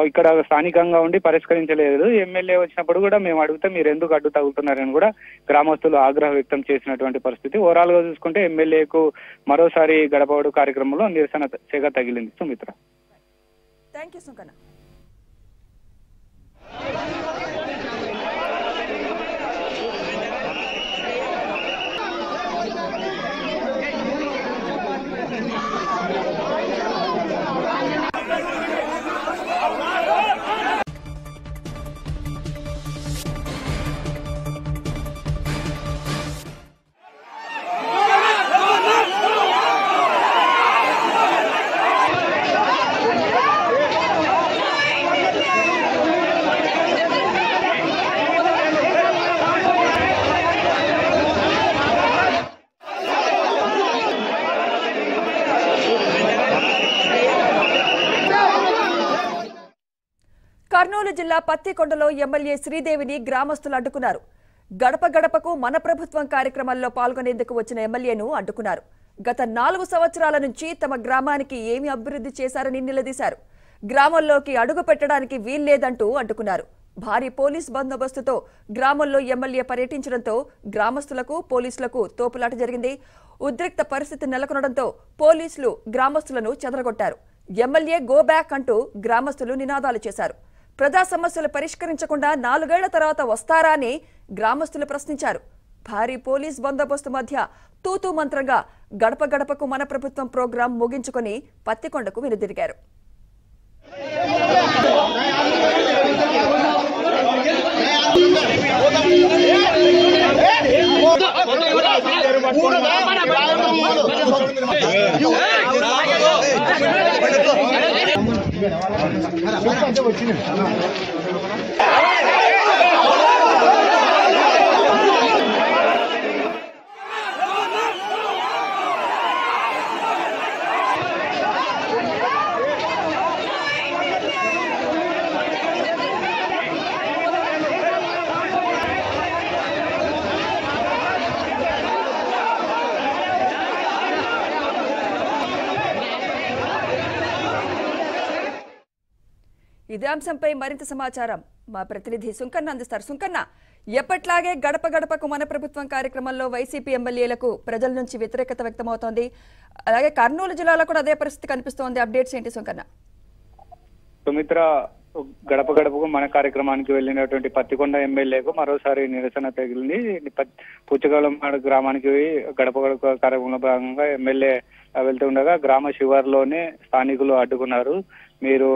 ఇక్కడ స్థానికంగా ఉండి పరిష్కరించలేదు, ఎమ్మెల్యే వచ్చినప్పుడు కూడా మేము అడిగితే మీరు ఎందుకు అడ్డు తగులుతున్నారని కూడా గ్రామస్తులు ఆగ్రహం వ్యక్తం చేసినటువంటి పరిస్థితి. ఓవరాల్ గా చూసుకుంటే ఎమ్మెల్యేకు మరోసారి గడప గడప కార్యక్రమంలో నిరసన సెగ తగిలింది. Sumitra, thank you. సుంకన్న. కర్నూలు జిల్లా పత్తికొండలో ఎమ్మెల్యే శ్రీదేవిని గ్రామస్తులు అడ్డుకున్నారు. గడప గడపకు మన ప్రభుత్వం కార్యక్రమాల్లో పాల్గొనేందుకు వచ్చిన ఎమ్మెల్యేను అడ్డుకున్నారు. గత నాలుగు సంవత్సరాల నుంచి తమ గ్రామానికి ఏమి అభివృద్ధి చేశారని నిలదీశారు. గ్రామంలోకి అడుగు పెట్టడానికి వీల్లేదంటూ అడ్డుకున్నారు. భారీ పోలీస్ బందోబస్తుతో గ్రామంలో ఎమ్మెల్యే పర్యటించడంతో గ్రామస్తులకు పోలీసులకు తోపులాట జరిగింది. ఉద్రిక్త పరిస్థితి నెలకొనడంతో పోలీసులు గ్రామస్తులను చెదరగొట్టారు. ఎమ్మెల్యే గో బ్యాక్ అంటూ గ్రామస్తులు నినాదాలు చేశారు. ప్రజా సమస్యలు పరిష్కరించకుండా నాలుగేళ్ల తర్వాత వస్తారా అని గ్రామస్తులు ప్రశ్నించారు. భారీ పోలీస్ బందోబస్తు మధ్య తూతూ మంత్రంగా గడప గడపకు మన ప్రభుత్వం ప్రోగ్రాం ముగించుకొని పత్తికొండకు వెనుదిరిగారు. ఇదే అంశంపై మరింత సమాచారం మా ప్రతినిధి సుంకన్న అందిస్తారు. సుంకన్న, ఎప్పట్లాగే గడప గడపకు మన ప్రభుత్వం కార్యక్రమంలో వైసీపీ ఎమ్మెల్యేలకు ప్రజల నుంచి వ్యతిరేకత వ్యక్తమవుతోంది. అలాగే కర్నూలు జిల్లాలో కూడా అదే పరిస్థితి కనిపిస్తోంది. అప్డేట్స్ ఏంటి సుంకన్న? సుమిత్ర, గడప గడపకు మన కార్యక్రమానికి వెళ్ళినటువంటి పత్తికొండ ఎమ్మెల్యేకు మరోసారి నిరసన తగిలింది. పుచ్చగలం గ్రామానికి గడప గడప కార్యక్రమంలో భాగంగా ఎమ్మెల్యే వెళ్తుండగా గ్రామ శివారులోనే స్థానికులు అడ్డుకున్నారు. మీరు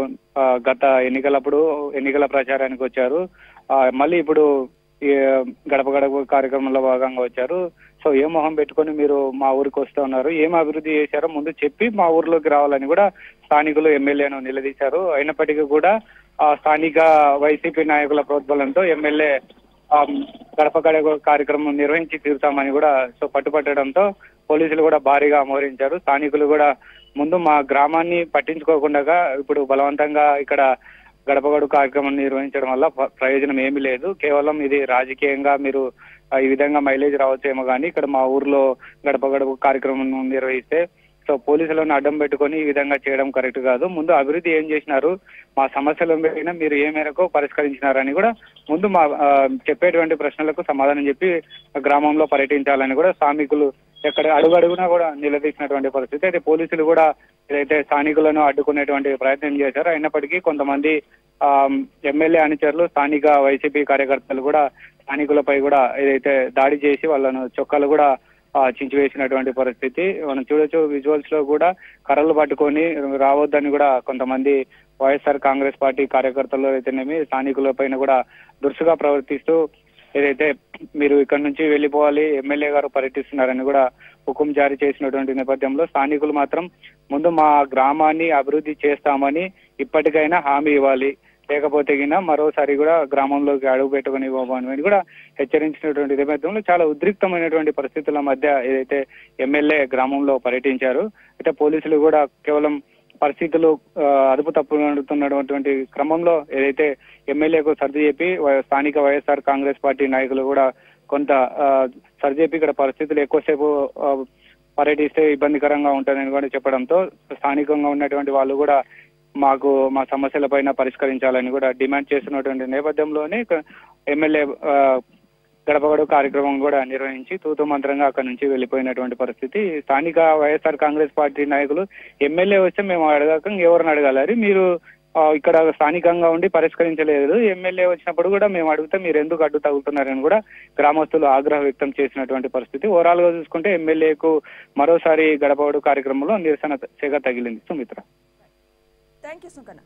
గత ఎన్నికలప్పుడు ఎన్నికల ప్రచారానికి వచ్చారు, మళ్ళీ ఇప్పుడు గడప గడప కార్యక్రమంలో భాగంగా వచ్చారు, సో ఏ మొహం పెట్టుకొని మీరు మా ఊరికి వస్తూ ఉన్నారు, ఏం అభివృద్ధి చేశారో ముందు చెప్పి మా ఊర్లోకి రావాలని కూడా స్థానికులు ఎమ్మెల్యేను నిలదీశారు. అయినప్పటికీ కూడా ఆ స్థానిక వైసీపీ నాయకుల ప్రోద్బలంతో ఎమ్మెల్యే గడప గడప కార్యక్రమం నిర్వహించి తీరుతామని కూడా సో పట్టుపట్టడంతో పోలీసులు కూడా భారీగా మోహరించారు. స్థానికులు కూడా ముందు మా గ్రామాన్ని పట్టించుకోకుండా ఇప్పుడు బలవంతంగా ఇక్కడ గడప గడప కార్యక్రమం నిర్వహించడం వల్ల ప్రయోజనం ఏమీ లేదు, కేవలం ఇది రాజకీయంగా మీరు ఈ విధంగా మైలేజ్ రావచ్చేమో కానీ ఇక్కడ మా ఊర్లో గడప గడప కార్యక్రమం నిర్వహిస్తే సో పోలీసులను అడ్డం పెట్టుకొని ఈ విధంగా చేయడం కరెక్ట్ కాదు, ముందు అభివృద్ధి ఏం చేసినారు, మా సమస్యలు ఏమైనా మీరు ఏ మేరకు పరిష్కరించినారని కూడా ముందు మా చెప్పేటువంటి ప్రశ్నలకు సమాధానం చెప్పి గ్రామంలో పర్యటించాలని కూడా స్థానికులు ఎక్కడ అడుగడుగునా కూడా నిలదీసినటువంటి పరిస్థితి. అయితే పోలీసులు కూడా ఏదైతే స్థానికులను అడ్డుకునేటువంటి ప్రయత్నం చేశారో, అయినప్పటికీ కొంతమంది ఆ ఎమ్మెల్యే అనుచరులు స్థానిక వైసీపీ కార్యకర్తలు కూడా స్థానికులపై కూడా ఏదైతే దాడి చేసి వాళ్ళను చొక్కాలు కూడా చించివేసినటువంటి పరిస్థితి మనం చూడొచ్చు. విజువల్స్ లో కూడా కర్రలు పట్టుకొని రావద్దని కూడా కొంతమంది వైఎస్ఆర్ కాంగ్రెస్ పార్టీ కార్యకర్తలు అయితేనేమి స్థానికుల పైన కూడా దురుసుగా ప్రవర్తిస్తూ ఏదైతే మీరు ఇక్కడ నుంచి వెళ్ళిపోవాలి, ఎమ్మెల్యే గారు పర్యటిస్తున్నారని కూడా హుకుం జారీ చేసినటువంటి నేపథ్యంలో స్థానికులు మాత్రం ముందు మా గ్రామాన్ని అభివృద్ధి చేస్తామని ఇప్పటికైనా హామీ ఇవ్వాలి, లేకపోతే గిన మరోసారి కూడా గ్రామంలోకి అడుగు పెట్టుకుని ఇవ్వమని కూడా హెచ్చరించినటువంటి నేపథ్యంలో చాలా ఉద్రిక్తమైనటువంటి పరిస్థితుల మధ్య ఏదైతే ఎమ్మెల్యే గ్రామంలో పర్యటించారు. అయితే పోలీసులు కూడా కేవలం పరిస్థితులు అదుపు తప్పుతున్నటువంటి క్రమంలో ఏదైతే ఎమ్మెల్యేకు సర్ది చెప్పి స్థానిక వైఎస్ఆర్ కాంగ్రెస్ పార్టీ నాయకులు కూడా కొంత సర్ది చెప్పి ఇక్కడ పరిస్థితులు ఎక్కువసేపు పర్యటిస్తే ఇబ్బందికరంగా ఉంటుందని కూడా చెప్పడంతో స్థానికంగా ఉన్నటువంటి వాళ్ళు కూడా మాకు మా సమస్యల పైన పరిష్కరించాలని కూడా డిమాండ్ చేస్తున్నటువంటి నేపథ్యంలోనే ఎమ్మెల్యే గడప గడప కార్యక్రమం కూడా నిర్వహించి తూతూ మంత్రంగా అక్కడి నుంచి వెళ్ళిపోయినటువంటి పరిస్థితి. స్థానిక వైఎస్ఆర్ కాంగ్రెస్ పార్టీ నాయకులు ఎమ్మెల్యే వస్తే మేము అడగక ఎవరిని అడగాలి, మీరు ఇక్కడ స్థానికంగా ఉండి పరిష్కరించలేదు, ఎమ్మెల్యే వచ్చినప్పుడు కూడా మేము అడిగితే మీరు ఎందుకు అడ్డు తగులుతున్నారని కూడా గ్రామస్తులు ఆగ్రహం వ్యక్తం చేసినటువంటి పరిస్థితి. ఓవరాల్ గా చూసుకుంటే ఎమ్మెల్యేకు మరోసారి గడప గడప కార్యక్రమంలో నిరసన సెగ తగిలింది. Sumitra, thank you. సుంకన్న,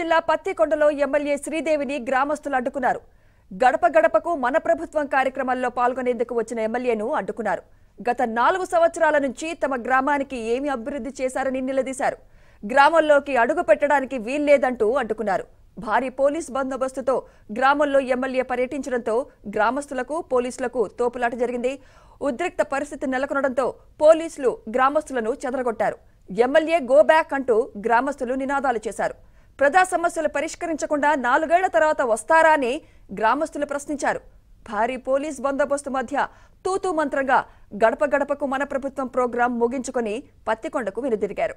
జిల్లా పత్తికొండలో ఎమ్మెల్యే శ్రీదేవిని గ్రామస్తులు అడ్డుకున్నారు. గడప గడపకు మన ప్రభుత్వం కార్యక్రమాల్లో పాల్గొనేందుకు వచ్చిన ఎమ్మెల్యేను అడ్డుకున్నారు. గత నాలుగు సంవత్సరాల నుంచి తమ గ్రామానికి ఏమి అభివృద్ధి చేశారని నిలదీశారు. గ్రామంలోకి అడుగు పెట్టడానికి వీల్లేదంటూ అడ్డుకున్నారు. భారీ పోలీస్ బందోబస్తుతో గ్రామంలో ఎమ్మెల్యే పర్యటించడంతో గ్రామస్తులకు పోలీసులకు తోపులాట జరిగింది. ఉద్రిక్త పరిస్థితి నెలకొనడంతో పోలీసులు గ్రామస్తులను చెదరగొట్టారు. ఎమ్మెల్యే గో బ్యాక్ అంటూ గ్రామస్తులు నినాదాలు చేశారు. ప్రజా సమస్యలు పరిష్కరించకుండా నాలుగేళ్ల తర్వాత వస్తారా అని గ్రామస్తులు ప్రశ్నించారు. భారీ పోలీస్ బందోబస్తు మధ్య తూతూ మంత్రంగా గడప గడపకు మన ప్రభుత్వం ప్రోగ్రాం ముగించుకొని పత్తికొండకు వెనుదిరిగారు.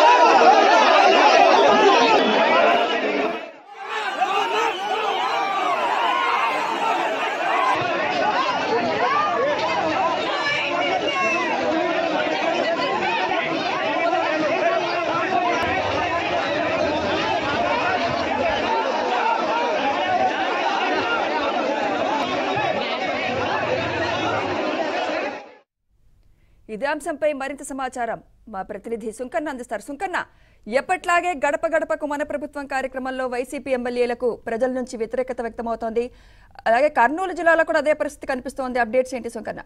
ఇదే అంశంపై మరింత సమాచారం మా ప్రతినిధి సుంకన్న అందిస్తారు. సుంకన్న, ఎప్పట్లాగే గడప గడపకు మన ప్రభుత్వం కార్యక్రమంలో వైసీపీ ఎమ్మెల్యేలకు ప్రజల నుంచి వ్యతిరేకత వ్యక్తమవుతోంది. అలాగే కర్నూలు జిల్లాలో కూడా అదే పరిస్థితి కనిపిస్తోంది. అప్డేట్స్ ఏంటి సుంకన్న?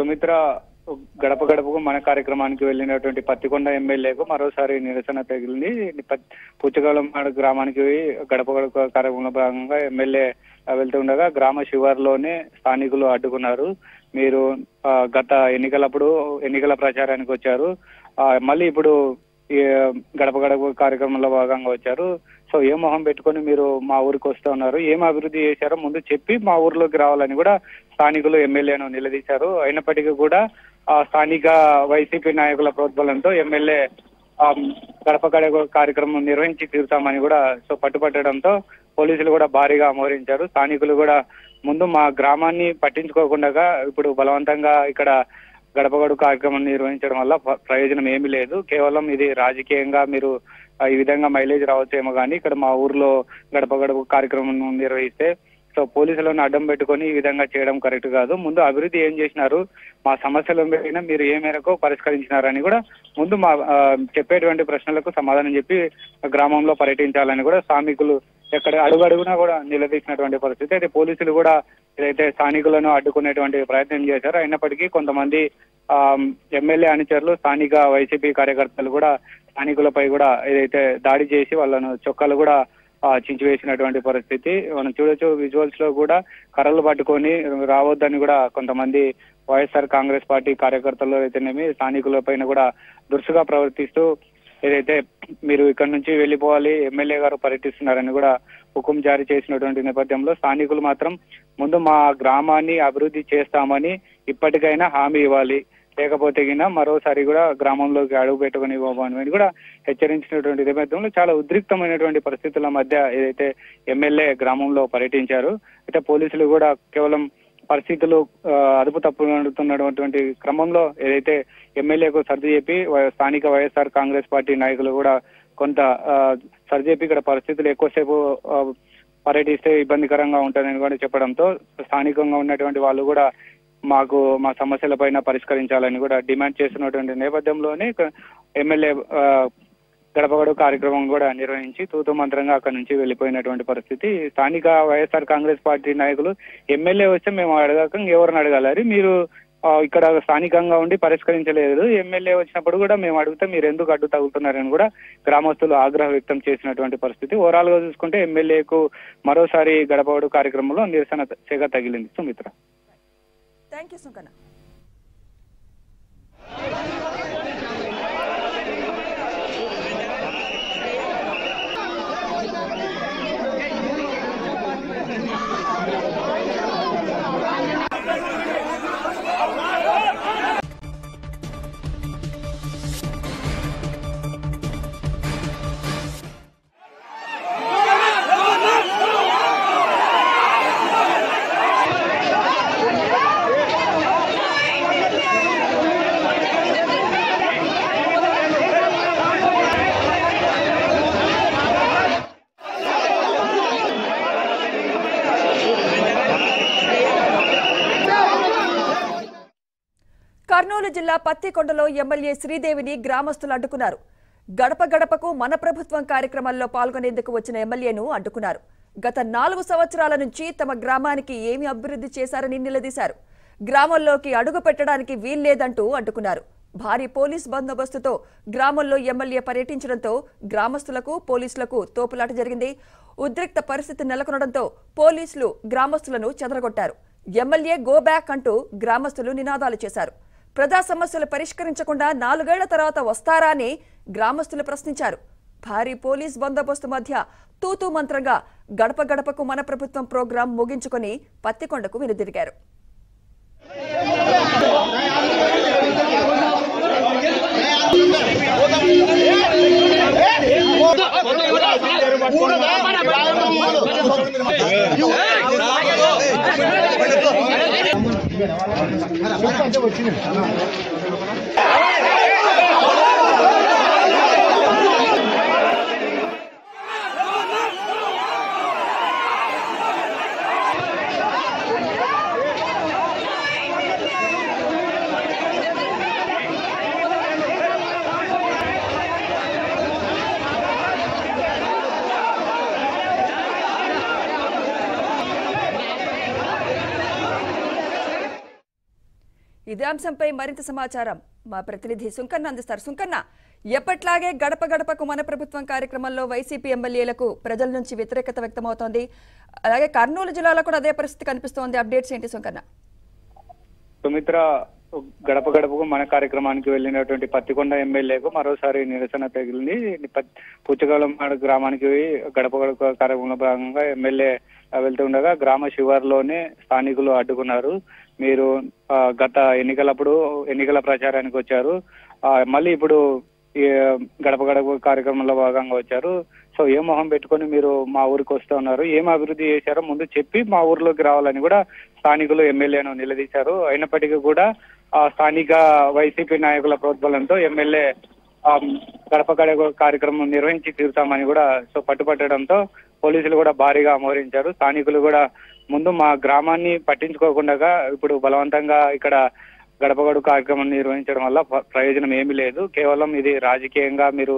సుమిత్ర, గడప గడపకు మన కార్యక్రమానికి వెళ్ళినటువంటి పత్తికొండ ఎమ్మెల్యేకు మరోసారి నిరసన తగిలింది. పుచ్చగలం గ్రామానికి గడప గడప కార్యక్రమంలో భాగంగా ఎమ్మెల్యే వెళ్తుండగా గ్రామ శివారులోనే స్థానికులు అడ్డుకున్నారు. మీరు గత ఎన్నికలప్పుడు ఎన్నికల ప్రచారానికి వచ్చారు, మళ్ళీ ఇప్పుడు గడప గడప కార్యక్రమంలో భాగంగా వచ్చారు. సో ఏ మొహం పెట్టుకొని మీరు మా ఊరికి వస్తూ ఉన్నారు, ఏం అభివృద్ధి చేశారో ముందు చెప్పి మా ఊర్లోకి రావాలని కూడా స్థానికులు ఎమ్మెల్యేను నిలదీశారు. అయినప్పటికీ కూడా స్థానిక వైసీపీ నాయకుల ప్రోద్బలంతో ఎమ్మెల్యే గడప గడప కార్యక్రమం నిర్వహించి తీరుతామని కూడా సో పట్టుపట్టడంతో పోలీసులు కూడా భారీగా మోహరించారు. స్థానికులు కూడా ముందు మా గ్రామాన్ని పట్టించుకోకుండా ఇప్పుడు బలవంతంగా ఇక్కడ గడప గడప కార్యక్రమం నిర్వహించడం వల్ల ప్రయోజనం ఏమీ లేదు, కేవలం ఇది రాజకీయంగా మీరు ఈ విధంగా మైలేజ్ రావచ్చేమో కానీ ఇక్కడ మా ఊర్లో గడప గడప కార్యక్రమం నిర్వహిస్తే సో పోలీసులను అడ్డం పెట్టుకొని ఈ విధంగా చేయడం కరెక్ట్ కాదు, ముందు అభివృద్ధి ఏం చేసినారు, మా సమస్యలు ఏమైనా మీరు ఏ మేరకు పరిష్కరించినారని కూడా ముందు మా చెప్పేటువంటి ప్రశ్నలకు సమాధానం చెప్పి గ్రామంలో పర్యటించాలని కూడా స్థానికులు ఎక్కడ అడుగడుగునా కూడా నిలదీసినటువంటి పరిస్థితి. అయితే పోలీసులు కూడా ఏదైతే స్థానికులను అడ్డుకునేటువంటి ప్రయత్నం చేశారు. అయినప్పటికీ కొంతమంది ఆ ఎమ్మెల్యే అనుచరులు స్థానిక వైసీపీ కార్యకర్తలు కూడా స్థానికులపై కూడా ఏదైతే దాడి చేసి వాళ్ళను చొక్కాలు కూడా చించివేసినటువంటి పరిస్థితి మనం చూడొచ్చు. విజువల్స్ లో కూడా కర్రలు పట్టుకొని రావద్దని కూడా కొంతమంది వైఎస్ఆర్ కాంగ్రెస్ పార్టీ కార్యకర్తలు అయితేనేమి స్థానికుల పైన కూడా దురుసుగా ప్రవర్తిస్తూ ఏదైతే మీరు ఇక్కడ నుంచి వెళ్ళిపోవాలి, ఎమ్మెల్యే గారు పర్యటిస్తున్నారని కూడా హుకుం జారీ చేసినటువంటి నేపథ్యంలో స్థానికులు మాత్రం ముందు మా గ్రామాన్ని అభివృద్ధి చేస్తామని ఇప్పటికైనా హామీ ఇవ్వాలి, లేకపోతే గినా మరోసారి కూడా గ్రామంలోకి అడుగు పెట్టుకుని ఇవ్వబోమని కూడా హెచ్చరించినటువంటి నేపథ్యంలో చాలా ఉద్రిక్తమైనటువంటి పరిస్థితుల మధ్య ఏదైతే ఎమ్మెల్యే గ్రామంలో పర్యటించారు. అయితే పోలీసులు కూడా కేవలం పరిస్థితులు అదుపు తప్పుతున్నటువంటి క్రమంలో ఏదైతే ఎమ్మెల్యేకు సర్ది చెప్పి స్థానిక వైఎస్ఆర్ కాంగ్రెస్ పార్టీ నాయకులు కూడా కొంత సర్ది చెప్పి ఇక్కడ పరిస్థితులు ఎక్కువసేపు పర్యటిస్తే ఇబ్బందికరంగా ఉంటారని కూడా చెప్పడంతో స్థానికంగా ఉన్నటువంటి వాళ్ళు కూడా మాకు మా సమస్యల పైన పరిష్కరించాలని కూడా డిమాండ్ చేస్తున్నటువంటి నేపథ్యంలోనే ఎమ్మెల్యే గడప గడప కార్యక్రమం కూడా నిర్వహించి తూతూ మంత్రంగా అక్కడి నుంచి వెళ్ళిపోయినటువంటి పరిస్థితి. స్థానిక వైఎస్ఆర్ కాంగ్రెస్ పార్టీ నాయకులు ఎమ్మెల్యే వస్తే మేము అడగక ఎవరిని అడగాలి, మీరు ఇక్కడ స్థానికంగా ఉండి పరిష్కరించలేదు, ఎమ్మెల్యే వచ్చినప్పుడు కూడా మేము అడిగితే మీరు ఎందుకు అడ్డు తగులుతున్నారని కూడా గ్రామస్తులు ఆగ్రహం వ్యక్తం చేసినటువంటి పరిస్థితి. ఓవరాల్ గా చూసుకుంటే ఎమ్మెల్యేకు మరోసారి గడప గడప కార్యక్రమంలో నిరసన సెగ తగిలింది. Sumitra, thank you. సుంకన్న. జిల్లా పత్తికొండలో ఎమ్మెల్యే శ్రీదేవిని గ్రామస్తులు అడ్డుకున్నారు. గడప గడపకు మన ప్రభుత్వం కార్యక్రమాల్లో పాల్గొనేందుకు వచ్చిన ఎమ్మెల్యేను అడ్డుకున్నారు. గత నాలుగు సంవత్సరాల నుంచి తమ గ్రామానికి ఏమి అభివృద్ధి చేశారని నిలదీశారు. గ్రామంలోకి అడుగు పెట్టడానికి వీల్లేదంటూ అడ్డుకున్నారు. భారీ పోలీస్ బందోబస్తుతో గ్రామంలో ఎమ్మెల్యే పర్యటించడంతో గ్రామస్తులకు పోలీసులకు తోపులాట జరిగింది. ఉద్రిక్త పరిస్థితి నెలకొనడంతో పోలీసులు గ్రామస్తులను చెదరగొట్టారు. ఎమ్మెల్యే గో బ్యాక్ అంటూ గ్రామస్తులు నినాదాలు చేశారు. ప్రజా సమస్యలు పరిష్కరించకుండా నాలుగేళ్ల తర్వాత వస్తారా అని గ్రామస్తులు ప్రశ్నించారు. భారీ పోలీస్ బందోబస్తు మధ్య తూతూ మంత్రంగా గడప గడపకు మన ప్రభుత్వం ప్రోగ్రాం ముగించుకొని పత్తికొండకు వెనుదిరిగారు. ఇదే అంశంపై మరింత సమాచారం మా ప్రతినిధి సుంకన్న అందిస్తారు. సుంకన్న, ఎప్పట్లాగే గడప గడపకు మన ప్రభుత్వం కార్యక్రమంలో వైసీపీ ఎమ్మెల్యేలకు ప్రజల నుంచి వ్యతిరేకత వ్యక్తమవుతోంది. అలాగే కర్నూలు జిల్లాలో కూడా అదే పరిస్థితి కనిపిస్తోంది. అప్డేట్స్ ఏంటి సుంకన్న? సుమిత్ర, గడప గడపకు మన కార్యక్రమానికి వెళ్ళినటువంటి పత్తికొండ ఎమ్మెల్యేకు మరోసారి నిరసన తగిలింది. పుచ్చగలం గ్రామానికి గడప గడప కార్యక్రమంలో భాగంగా ఎమ్మెల్యే వెళ్తుండగా గ్రామ శివారులోనే స్థానికులు అడ్డుకున్నారు. మీరు గత ఎన్నికలప్పుడు ఎన్నికల ప్రచారానికి వచ్చారు, మళ్ళీ ఇప్పుడు గడప గడప కార్యక్రమంలో భాగంగా వచ్చారు, సో ఏ మొహం పెట్టుకొని మీరు మా ఊరికి వస్తూ ఉన్నారు, ఏం అభివృద్ధి చేశారో ముందు చెప్పి మా ఊర్లోకి రావాలని కూడా స్థానికులు ఎమ్మెల్యేను నిలదీశారు. అయినప్పటికీ కూడా ఆ స్థానిక వైసీపీ నాయకుల ప్రోద్బలంతో ఎమ్మెల్యే గడప గడప కార్యక్రమం నిర్వహించి తీరుతామని కూడా సో పట్టుపట్టడంతో పోలీసులు కూడా భారీగా మోహరించారు. స్థానికులు కూడా ముందు మా గ్రామాన్ని పట్టించుకోకుండా ఇప్పుడు బలవంతంగా ఇక్కడ గడప గడప కార్యక్రమం నిర్వహించడం వల్ల ప్రయోజనం ఏమీ లేదు, కేవలం ఇది రాజకీయంగా మీరు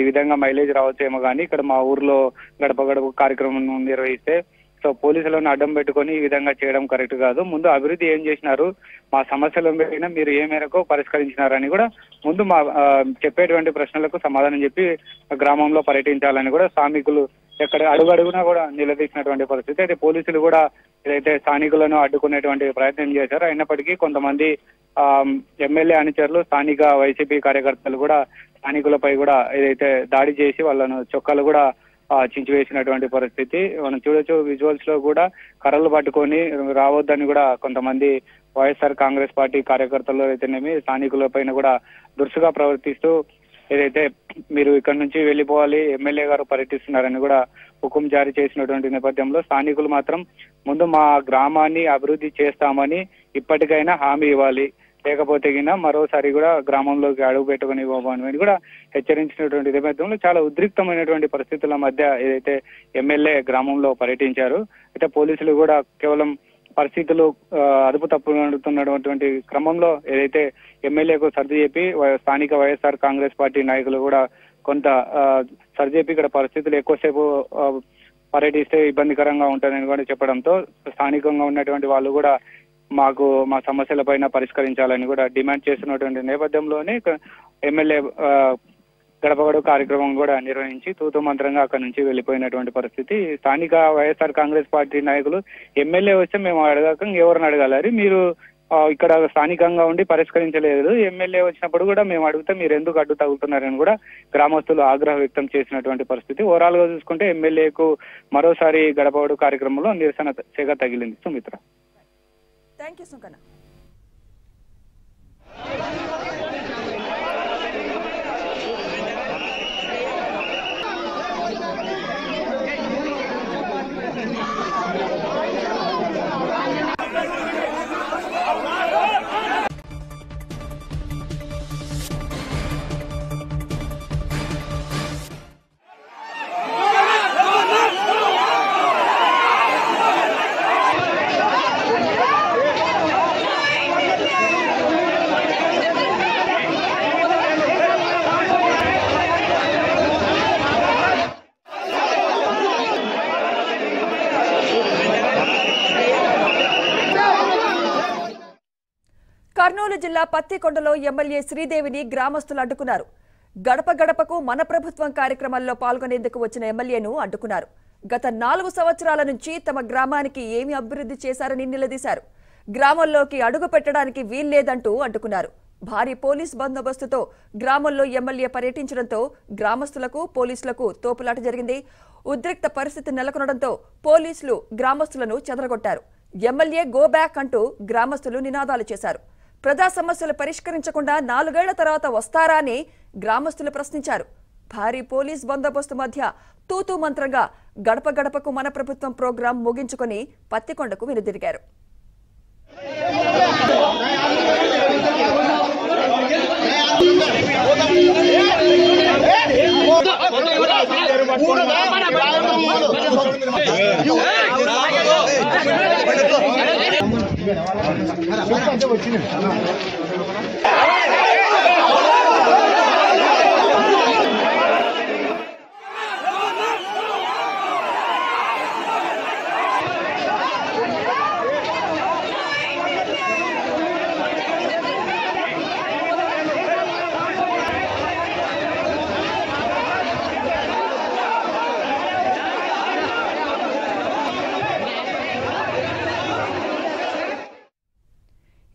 ఈ విధంగా మైలేజ్ రావచ్చేమో కానీ ఇక్కడ మా ఊర్లో గడప గడప కార్యక్రమం నిర్వహిస్తే సో పోలీసులను అడ్డం పెట్టుకొని ఈ విధంగా చేయడం కరెక్ట్ కాదు, ముందు అభివృద్ధి ఏం చేసినారు, మా సమస్యలు ఏమైనా మీరు ఏ మేరకు పరిష్కరించినారని కూడా ముందు మా చెప్పేటువంటి ప్రశ్నలకు సమాధానం చెప్పి గ్రామంలో పర్యటించాలని కూడా స్థానికులు ఎక్కడ అడుగడుగునా కూడా నిలదీసినటువంటి పరిస్థితి. అయితే పోలీసులు కూడా ఏదైతే స్థానికులను అడ్డుకునేటువంటి ప్రయత్నం చేశారు. అయినప్పటికీ కొంతమంది ఆ ఎమ్మెల్యే అనుచరులు స్థానిక వైసీపీ కార్యకర్తలు కూడా స్థానికులపై కూడా ఏదైతే దాడి చేసి వాళ్ళను చొక్కాలు కూడా చించివేసినటువంటి పరిస్థితి మనం చూడొచ్చు. విజువల్స్ లో కూడా కర్రలు పట్టుకొని రావద్దని కూడా కొంతమంది వైఎస్ఆర్ కాంగ్రెస్ పార్టీ కార్యకర్తలు అయితేనేమి స్థానికుల పైన కూడా దురుసుగా ప్రవర్తిస్తూ ఏదైతే మీరు ఇక్కడ నుంచి వెళ్ళిపోవాలి, ఎమ్మెల్యే గారు పర్యటిస్తున్నారని కూడా హుకుం జారీ చేసినటువంటి నేపథ్యంలో స్థానికులు మాత్రం ముందు మా గ్రామాన్ని అభివృద్ధి చేస్తామని ఇప్పటికైనా హామీ ఇవ్వాలి, లేకపోతే గిన మరోసారి కూడా గ్రామంలోకి అడుగు పెట్టుకుని ఇవ్వమని కూడా హెచ్చరించినటువంటి నేపథ్యంలో చాలా ఉద్రిక్తమైనటువంటి పరిస్థితుల మధ్య ఏదైతే ఎమ్మెల్యే గ్రామంలో పర్యటించారు. అయితే పోలీసులు కూడా కేవలం పరిస్థితులు అదుపు తప్పుతున్నటువంటి క్రమంలో ఏదైతే ఎమ్మెల్యేకు సర్ది చెప్పి స్థానిక వైఎస్ఆర్ కాంగ్రెస్ పార్టీ నాయకులు కూడా కొంత సర్ది చెప్పి ఇక్కడ పరిస్థితులు ఎక్కువసేపు పర్యటిస్తే ఇబ్బందికరంగా ఉంటుందని కూడా చెప్పడంతో స్థానికంగా ఉన్నటువంటి వాళ్ళు కూడా మాకు మా సమస్యల పైన పరిష్కరించాలని కూడా డిమాండ్ చేస్తున్నటువంటి నేపథ్యంలోనే ఎమ్మెల్యే గడప గడప కార్యక్రమం కూడా నిర్వహించి తూతూ మంత్రంగా అక్కడి నుంచి వెళ్ళిపోయినటువంటి పరిస్థితి. స్థానిక వైఎస్ఆర్ కాంగ్రెస్ పార్టీ నాయకులు ఎమ్మెల్యే వస్తే మేము అడగక ఎవరిని అడగాలి, మీరు ఇక్కడ స్థానికంగా ఉండి పరిష్కరించలేదు, ఎమ్మెల్యే వచ్చినప్పుడు కూడా మేము అడిగితే మీరు ఎందుకు అడ్డు తగులుతున్నారని కూడా గ్రామస్తులు ఆగ్రహం వ్యక్తం చేసినటువంటి పరిస్థితి. ఓవరాల్ గా చూసుకుంటే ఎమ్మెల్యేకు మరోసారి గడప గడప కార్యక్రమంలో నిరసన సెగ తగిలింది. Sumitra, thank you. సుంకన్న. కర్నూలు జిల్లా పత్తికొండలో ఎమ్మెల్యే శ్రీదేవిని గ్రామస్తులు అడ్డుకున్నారు. గడప గడపకు మన ప్రభుత్వం కార్యక్రమాల్లో పాల్గొనేందుకు వచ్చిన ఎమ్మెల్యేను అడ్డుకున్నారు. గత నాలుగు సంవత్సరాల నుంచి తమ గ్రామానికి ఏమి అభివృద్ధి చేశారని నిలదీశారు. గ్రామంలోకి అడుగు పెట్టడానికి వీల్లేదంటూ అడ్డుకున్నారు. భారీ పోలీస్ బందోబస్తుతో గ్రామంలో ఎమ్మెల్యే పర్యటించడంతో గ్రామస్తులకు పోలీసులకు తోపులాట జరిగింది. ఉద్రిక్త పరిస్థితి నెలకొనడంతో పోలీసులు గ్రామస్తులను చెదరగొట్టారు. ఎమ్మెల్యే గో బ్యాక్ అంటూ గ్రామస్తులు నినాదాలు చేశారు. ప్రజా సమస్యలు పరిష్కరించకుండా నాలుగేళ్ల తర్వాత వస్తారా అని గ్రామస్తులు ప్రశ్నించారు. భారీ పోలీస్ బందోబస్తు మధ్య తూతూ మంత్రంగా గడప గడపకు మన ప్రభుత్వం ప్రోగ్రాం ముగించుకుని పత్తికొండకు వెనుదిరిగారు.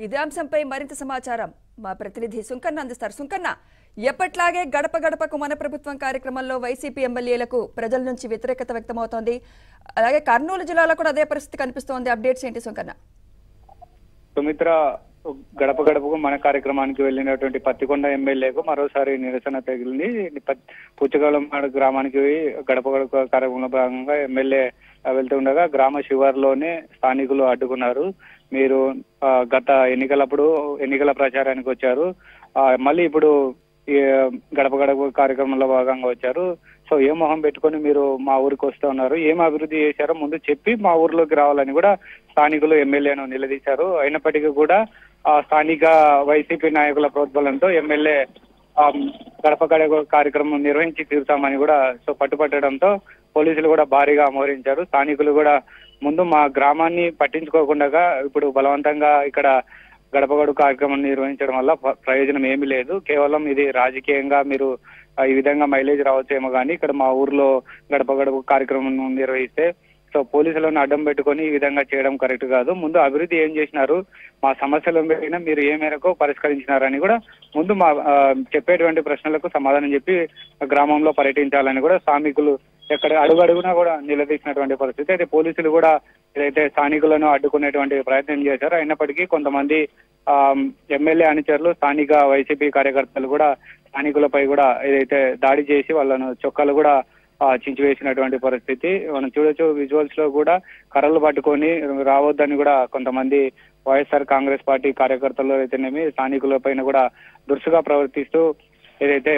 ఇదే అంశంపై మరింత సమాచారం మా ప్రతినిధి సుంకన్న అందిస్తారు. సుంకన్న, ఎప్పట్లాగే గడప గడపకు మన ప్రభుత్వం కార్యక్రమంలో వైసీపీ ఎమ్మెల్యేలకు ప్రజల నుంచి వ్యతిరేకత వ్యక్తమవుతోంది. అలాగే కర్నూలు జిల్లాలో కూడా అదే పరిస్థితి కనిపిస్తోంది. అప్డేట్స్ ఏంటి సుంకన్న? సుమిత్ర, గడప గడపకు మన కార్యక్రమానికి వెళ్ళినటువంటి పత్తికొండ ఎమ్మెల్యేకు మరోసారి నిరసన తగిలింది. పుచ్చగలం గ్రామానికి గడప గడప కార్యక్రమంలో భాగంగా ఎమ్మెల్యే వెళ్తుండగా గ్రామ శివారులోనే స్థానికులు అడ్డుకున్నారు. మీరు గత ఎన్నికలప్పుడు ఎన్నికల ప్రచారానికి వచ్చారు, మళ్ళీ ఇప్పుడు గడప గడప కార్యక్రమంలో భాగంగా వచ్చారు. సో ఏ మొహం పెట్టుకొని మీరు మా ఊరికి వస్తూ ఉన్నారు, ఏం అభివృద్ధి చేశారో ముందు చెప్పి మా ఊర్లోకి రావాలని కూడా స్థానికులు ఎమ్మెల్యేను నిలదీశారు. అయినప్పటికీ కూడా స్థానిక వైసీపీ నాయకుల ప్రోద్బలంతో ఎమ్మెల్యే గడప గడప కార్యక్రమం నిర్వహించి తీరుతామని కూడా సో పట్టుపట్టడంతో పోలీసులు కూడా భారీగా మోహరించారు. స్థానికులు కూడా ముందు మా గ్రామాన్ని పట్టించుకోకుండా ఇప్పుడు బలవంతంగా ఇక్కడ గడప గడప కార్యక్రమం నిర్వహించడం వల్ల ప్రయోజనం ఏమీ లేదు, కేవలం ఇది రాజకీయంగా మీరు ఈ విధంగా మైలేజ్ రావచ్చేమో కానీ ఇక్కడ మా ఊర్లో గడప గడప కార్యక్రమం నిర్వహిస్తే సో పోలీసులను అడ్డం పెట్టుకొని ఈ విధంగా చేయడం కరెక్ట్ కాదు, ముందు అభివృద్ధి ఏం చేసినారు, మా సమస్యలు ఏమైనా మీరు ఏ మేరకు పరిష్కరించినారని కూడా ముందు మా చెప్పేటువంటి ప్రశ్నలకు సమాధానం చెప్పి గ్రామంలో పర్యటించాలని కూడా స్థానికులు ఎక్కడ అడుగడుగునా కూడా నిలదీసినటువంటి పరిస్థితి. అయితే పోలీసులు కూడా ఏదైతే స్థానికులను అడ్డుకునేటువంటి ప్రయత్నం చేశారు. అయినప్పటికీ కొంతమంది ఆ ఎమ్మెల్యే అనుచరులు స్థానిక వైసీపీ కార్యకర్తలు కూడా స్థానికులపై కూడా ఏదైతే దాడి చేసి వాళ్ళను చొక్కాలు కూడా చించివేసినటువంటి పరిస్థితి మనం చూడొచ్చు. విజువల్స్ లో కూడా కర్రలు పట్టుకొని రావద్దని కూడా కొంతమంది వైఎస్ఆర్ కాంగ్రెస్ పార్టీ కార్యకర్తలు అయితేనేమి స్థానికుల పైన కూడా దురుసుగా ప్రవర్తిస్తూ ఏదైతే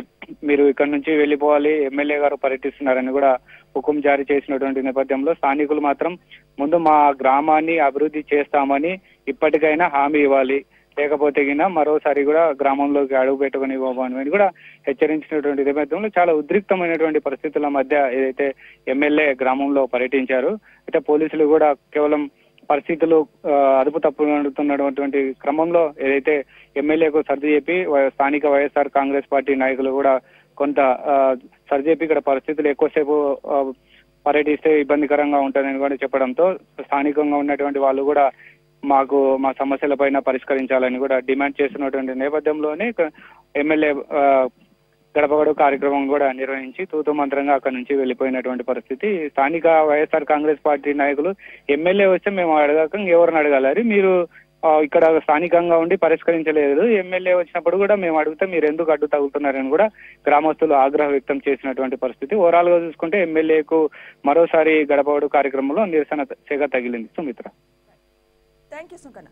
మీరు ఇక్కడ నుంచి వెళ్ళిపోవాలి, ఎమ్మెల్యే గారు పర్యటిస్తున్నారని కూడా హుకుం జారీ చేసినటువంటి నేపథ్యంలో స్థానికులు మాత్రం ముందు మా గ్రామాన్ని అభివృద్ధి చేస్తామని ఇప్పటికైనా హామీ ఇవ్వాలి, లేకపోతే గినా మరోసారి కూడా గ్రామంలోకి అడుగు పెట్టుకుని ఇవ్వమని కూడా హెచ్చరించినటువంటి నేపథ్యంలో చాలా ఉద్రిక్తమైనటువంటి పరిస్థితుల మధ్య ఏదైతే ఎమ్మెల్యే గ్రామంలో పర్యటించారు. అయితే పోలీసులు కూడా కేవలం పరిస్థితులు అదుపు తప్పుతున్నటువంటి క్రమంలో ఏదైతే ఎమ్మెల్యేకు సర్ది చెప్పి స్థానిక వైఎస్ఆర్ కాంగ్రెస్ పార్టీ నాయకులు కూడా కొంత సర్ది చెప్పి ఇక్కడ పరిస్థితులు ఎక్కువసేపు పర్యటిస్తే ఇబ్బందికరంగా ఉంటుందని కూడా చెప్పడంతో స్థానికంగా ఉన్నటువంటి వాళ్ళు కూడా మాకు మా సమస్యల పైన పరిష్కరించాలని కూడా డిమాండ్ చేస్తున్నటువంటి నేపథ్యంలోనే ఎమ్మెల్యే గడప గడప కార్యక్రమం కూడా నిర్వహించి తూతూ మంత్రంగా అక్కడి నుంచి వెళ్ళిపోయినటువంటి పరిస్థితి. స్థానిక వైఎస్ఆర్ కాంగ్రెస్ పార్టీ నాయకులు ఎమ్మెల్యే వస్తే మేము అడగక ఎవరిని అడగాలి, మీరు ఇక్కడ స్థానికంగా ఉండి పరిష్కరించలేదు, ఎమ్మెల్యే వచ్చినప్పుడు కూడా మేము అడిగితే మీరు ఎందుకు అడ్డు తగులుతున్నారని కూడా గ్రామస్తులు ఆగ్రహం వ్యక్తం చేసినటువంటి పరిస్థితి. ఓవరాల్ గా చూసుకుంటే ఎమ్మెల్యేకు మరోసారి గడప గడప కార్యక్రమంలో నిరసన సెగ తగిలింది. Sumitra, thank you. సుంకన్న.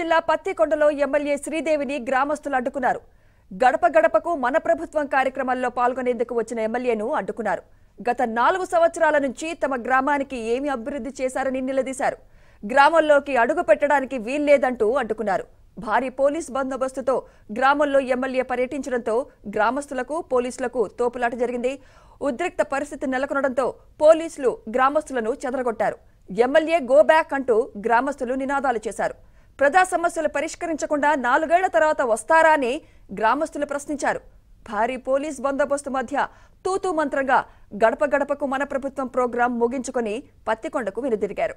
జిల్లా పత్తికొండలో ఎమ్మెల్యే శ్రీదేవిని గ్రామస్తులు అడ్డుకున్నారు. గడప గడపకు మన ప్రభుత్వం కార్యక్రమాల్లో పాల్గొనేందుకు వచ్చిన ఎమ్మెల్యేను అడ్డుకున్నారు. గత నాలుగు సంవత్సరాల నుంచి తమ గ్రామానికి ఏమి అభివృద్ధి చేశారని నిలదీశారు. గ్రామంలోకి అడుగు పెట్టడానికి వీల్లేదంటూ అడ్డుకున్నారు. భారీ పోలీస్ బందోబస్తుతో గ్రామంలో ఎమ్మెల్యే పర్యటించడంతో గ్రామస్తులకు పోలీసులకు తోపులాట జరిగింది. ఉద్రిక్త పరిస్థితి నెలకొనడంతో పోలీసులు గ్రామస్తులను చెదరగొట్టారు. ఎమ్మెల్యే గో బ్యాక్ అంటూ గ్రామస్తులు నినాదాలు చేశారు. ప్రజా సమస్యలు పరిష్కరించకుండా నాలుగేళ్ల తర్వాత వస్తారా అని గ్రామస్తులు ప్రశ్నించారు. భారీ పోలీస్ బందోబస్తు మధ్య తూతూ మంత్రంగా గడప గడపకు మన ప్రభుత్వం ప్రోగ్రాం ముగించుకొని పత్తికొండకు వెనుదిరిగారు.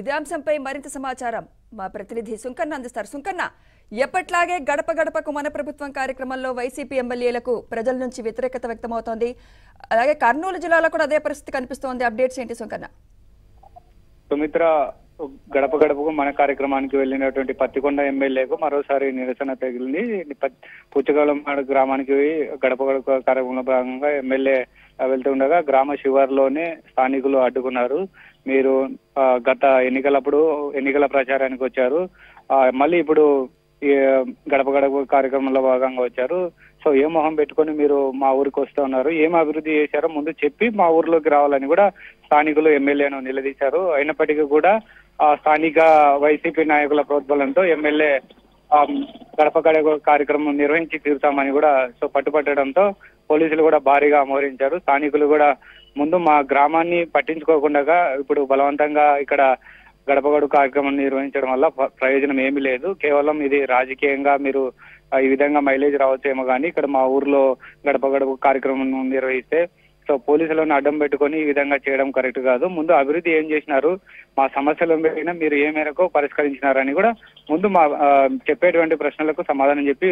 ఇదే అంశంపై మరింత సమాచారం మా ప్రతినిధి సుంకన్న అందిస్తారు. సుంకన్న, ఎప్పట్లాగే గడప గడపకు మన ప్రభుత్వం కార్యక్రమంలో వైసీపీ ఎమ్మెల్యేలకు ప్రజల నుంచి వ్యతిరేకత వ్యక్తమవుతోంది. అలాగే కర్నూలు జిల్లాలో కూడా అదే పరిస్థితి కనిపిస్తోంది. అప్డేట్స్ ఏంటి సుంకన్న? సుమిత్ర, గడప గడపకు మన కార్యక్రమానికి వెళ్ళినటువంటి పత్తికొండ ఎమ్మెల్యేకు మరోసారి నిరసన తగిలింది. పుచ్చగలం గ్రామానికి గడప గడప కార్యక్రమంలో భాగంగా ఎమ్మెల్యే వెళ్తుండగా గ్రామ శివారులోనే స్థానికులు అడ్డుకున్నారు. మీరు గత ఎన్నికలప్పుడు ఎన్నికల ప్రచారానికి వచ్చారు, మళ్ళీ ఇప్పుడు గడప గడప కార్యక్రమంలో భాగంగా వచ్చారు, సో ఏ మొహం పెట్టుకొని మీరు మా ఊరికి వస్తూ ఉన్నారు, ఏం అభివృద్ధి చేశారో ముందు చెప్పి మా ఊర్లోకి రావాలని కూడా స్థానికులు ఎమ్మెల్యేను నిలదీశారు. అయినప్పటికీ కూడా ఆ స్థానిక వైసీపీ నాయకుల ప్రోద్బలంతో ఎమ్మెల్యే గడప గడప కార్యక్రమం నిర్వహించి తీరుతామని కూడా సో పట్టుపట్టడంతో పోలీసులు కూడా భారీగా మోహరించారు. స్థానికులు కూడా ముందు మా గ్రామాన్ని పట్టించుకోకుండా ఇప్పుడు బలవంతంగా ఇక్కడ గడప గడప కార్యక్రమం నిర్వహించడం వల్ల ప్రయోజనం ఏమీ లేదు, కేవలం ఇది రాజకీయంగా మీరు ఈ విధంగా మైలేజ్ రావచ్చేమో కానీ ఇక్కడ మా ఊర్లో గడప గడప కార్యక్రమం నిర్వహిస్తే సో పోలీసులను అడ్డం పెట్టుకొని ఈ విధంగా చేయడం కరెక్ట్ కాదు, ముందు అభివృద్ధి ఏం చేసినారు, మా సమస్యలు ఏమైనా మీరు ఏ మేరకు పరిష్కరించినారని కూడా ముందు మా చెప్పేటువంటి ప్రశ్నలకు సమాధానం చెప్పి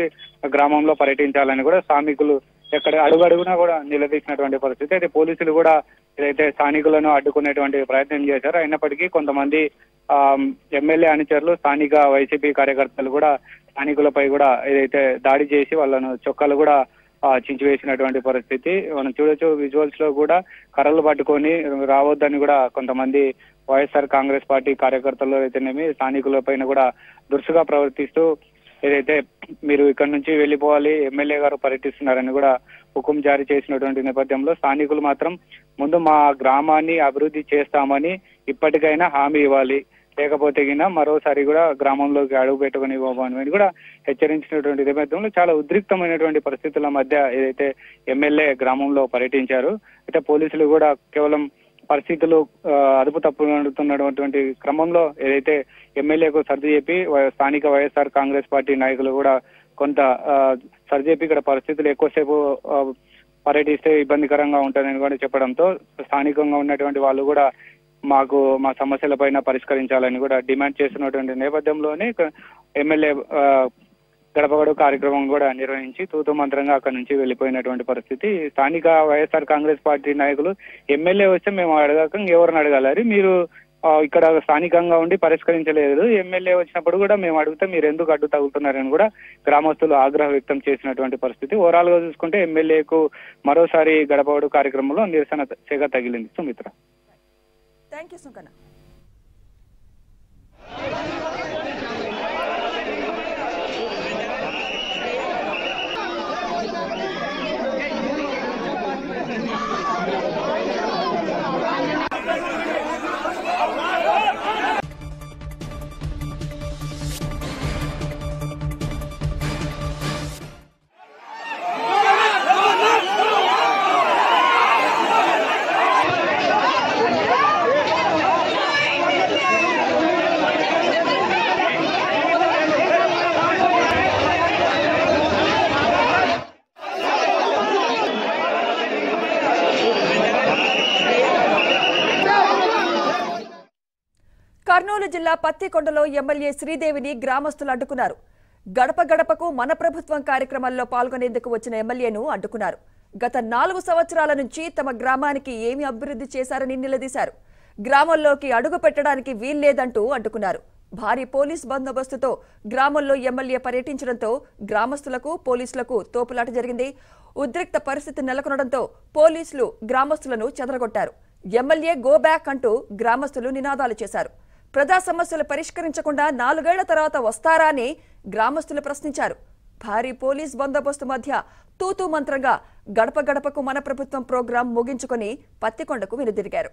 గ్రామంలో పర్యటించాలని కూడా స్థానికులు ఎక్కడ అడుగడుగునా కూడా నిలదీసినటువంటి పరిస్థితి. అయితే పోలీసులు కూడా ఏదైతే స్థానికులను అడ్డుకునేటువంటి ప్రయత్నం చేశారో, అయినప్పటికీ కొంతమంది ఆ ఎమ్మెల్యే అనుచరులు స్థానిక వైసీపీ కార్యకర్తలు కూడా స్థానికులపై కూడా ఏదైతే దాడి చేసి వాళ్ళను చొక్కాలు కూడా చించివేసినటువంటి పరిస్థితి మనం చూడొచ్చు. విజువల్స్ లో కూడా కర్రలు పట్టుకొని రావద్దని కూడా కొంతమంది వైఎస్ఆర్ కాంగ్రెస్ పార్టీ కార్యకర్తలు అయితేనేమి స్థానికుల పైన కూడా దురుసుగా ప్రవర్తిస్తూ ఏదైతే మీరు ఇక్కడ నుంచి వెళ్ళిపోవాలి, ఎమ్మెల్యే గారు పర్యటిస్తున్నారని కూడా హుకుం జారీ చేసినటువంటి నేపథ్యంలో స్థానికులు మాత్రం ముందు మా గ్రామాన్ని అభివృద్ధి చేస్తామని ఇప్పటికైనా హామీ ఇవ్వాలి, లేకపోతే గినా మరోసారి కూడా గ్రామంలోకి అడుగు పెట్టుకుని ఇవ్వమని కూడా హెచ్చరించినటువంటి నేపథ్యంలో చాలా ఉద్రిక్తమైనటువంటి పరిస్థితుల మధ్య ఏదైతే ఎమ్మెల్యే గ్రామంలో పర్యటించారు. అయితే పోలీసులు కూడా కేవలం పరిస్థితులు అదుపు తప్పుతున్నటువంటి క్రమంలో ఏదైతే ఎమ్మెల్యేకు సర్ది చెప్పి స్థానిక వైఎస్ఆర్ కాంగ్రెస్ పార్టీ నాయకులు కూడా కొంత సర్ది చెప్పి ఇక్కడ పరిస్థితులు ఎక్కువసేపు పర్యటిస్తే ఇబ్బందికరంగా ఉంటుందని కూడా చెప్పడంతో స్థానికంగా ఉన్నటువంటి వాళ్ళు కూడా మాకు మా సమస్యల పైన పరిష్కరించాలని కూడా డిమాండ్ చేస్తున్నటువంటి నేపథ్యంలోనే ఎమ్మెల్యే గడప గడప కార్యక్రమం కూడా నిర్వహించి తూతూ మంత్రంగా అక్కడి నుంచి వెళ్ళిపోయినటువంటి పరిస్థితి. స్థానిక వైఎస్ఆర్ కాంగ్రెస్ పార్టీ నాయకులు ఎమ్మెల్యే వస్తే మేము అడగక ఎవరిని అడగాలి, మీరు ఇక్కడ స్థానికంగా ఉండి పరిష్కరించలేదు, ఎమ్మెల్యే వచ్చినప్పుడు కూడా మేము అడిగితే మీరు ఎందుకు అడ్డు తగులుతున్నారని కూడా గ్రామస్తులు ఆగ్రహం వ్యక్తం చేసినటువంటి పరిస్థితి. ఓవరాల్ గా చూసుకుంటే ఎమ్మెల్యేకు మరోసారి గడప గడప కార్యక్రమంలో నిరసన సెగ తగిలింది. Sumitra, thank you. సుంకన్న. నెల్లూరు జిల్లా పత్తికొండలో ఎమ్మెల్యే శ్రీదేవిని గ్రామస్తులు అడ్డుకున్నారు. గడప గడపకు మన ప్రభుత్వం కార్యక్రమాల్లో పాల్గొనేందుకు వచ్చిన ఎమ్మెల్యేను అడ్డుకున్నారు. గత నాలుగు సంవత్సరాల నుంచి తమ గ్రామానికి ఏమి అభివృద్ధి చేశారని నిలదీశారు. గ్రామంలోకి అడుగు పెట్టడానికి వీల్లేదంటూ అడ్డుకున్నారు. భారీ పోలీస్ బందోబస్తుతో గ్రామంలో ఎమ్మెల్యే పర్యటించడంతో గ్రామస్తులకు పోలీసులకు తోపులాట జరిగింది. ఉద్రిక్త పరిస్థితి నెలకొనడంతో పోలీసులు గ్రామస్తులను చెదరగొట్టారు. ఎమ్మెల్యే గో బ్యాక్ అంటూ గ్రామస్తులు నినాదాలు చేశారు. ప్రజా సమస్యలు పరిష్కరించకుండా నాలుగేళ్ల తర్వాత వస్తారా అని గ్రామస్తులు ప్రశ్నించారు. భారీ పోలీస్ బందోబస్తు మధ్య తూతూ మంత్రంగా గడప గడపకు మన ప్రభుత్వం ప్రోగ్రాం ముగించుకొని పత్తికొండకు వెనుదిరిగారు.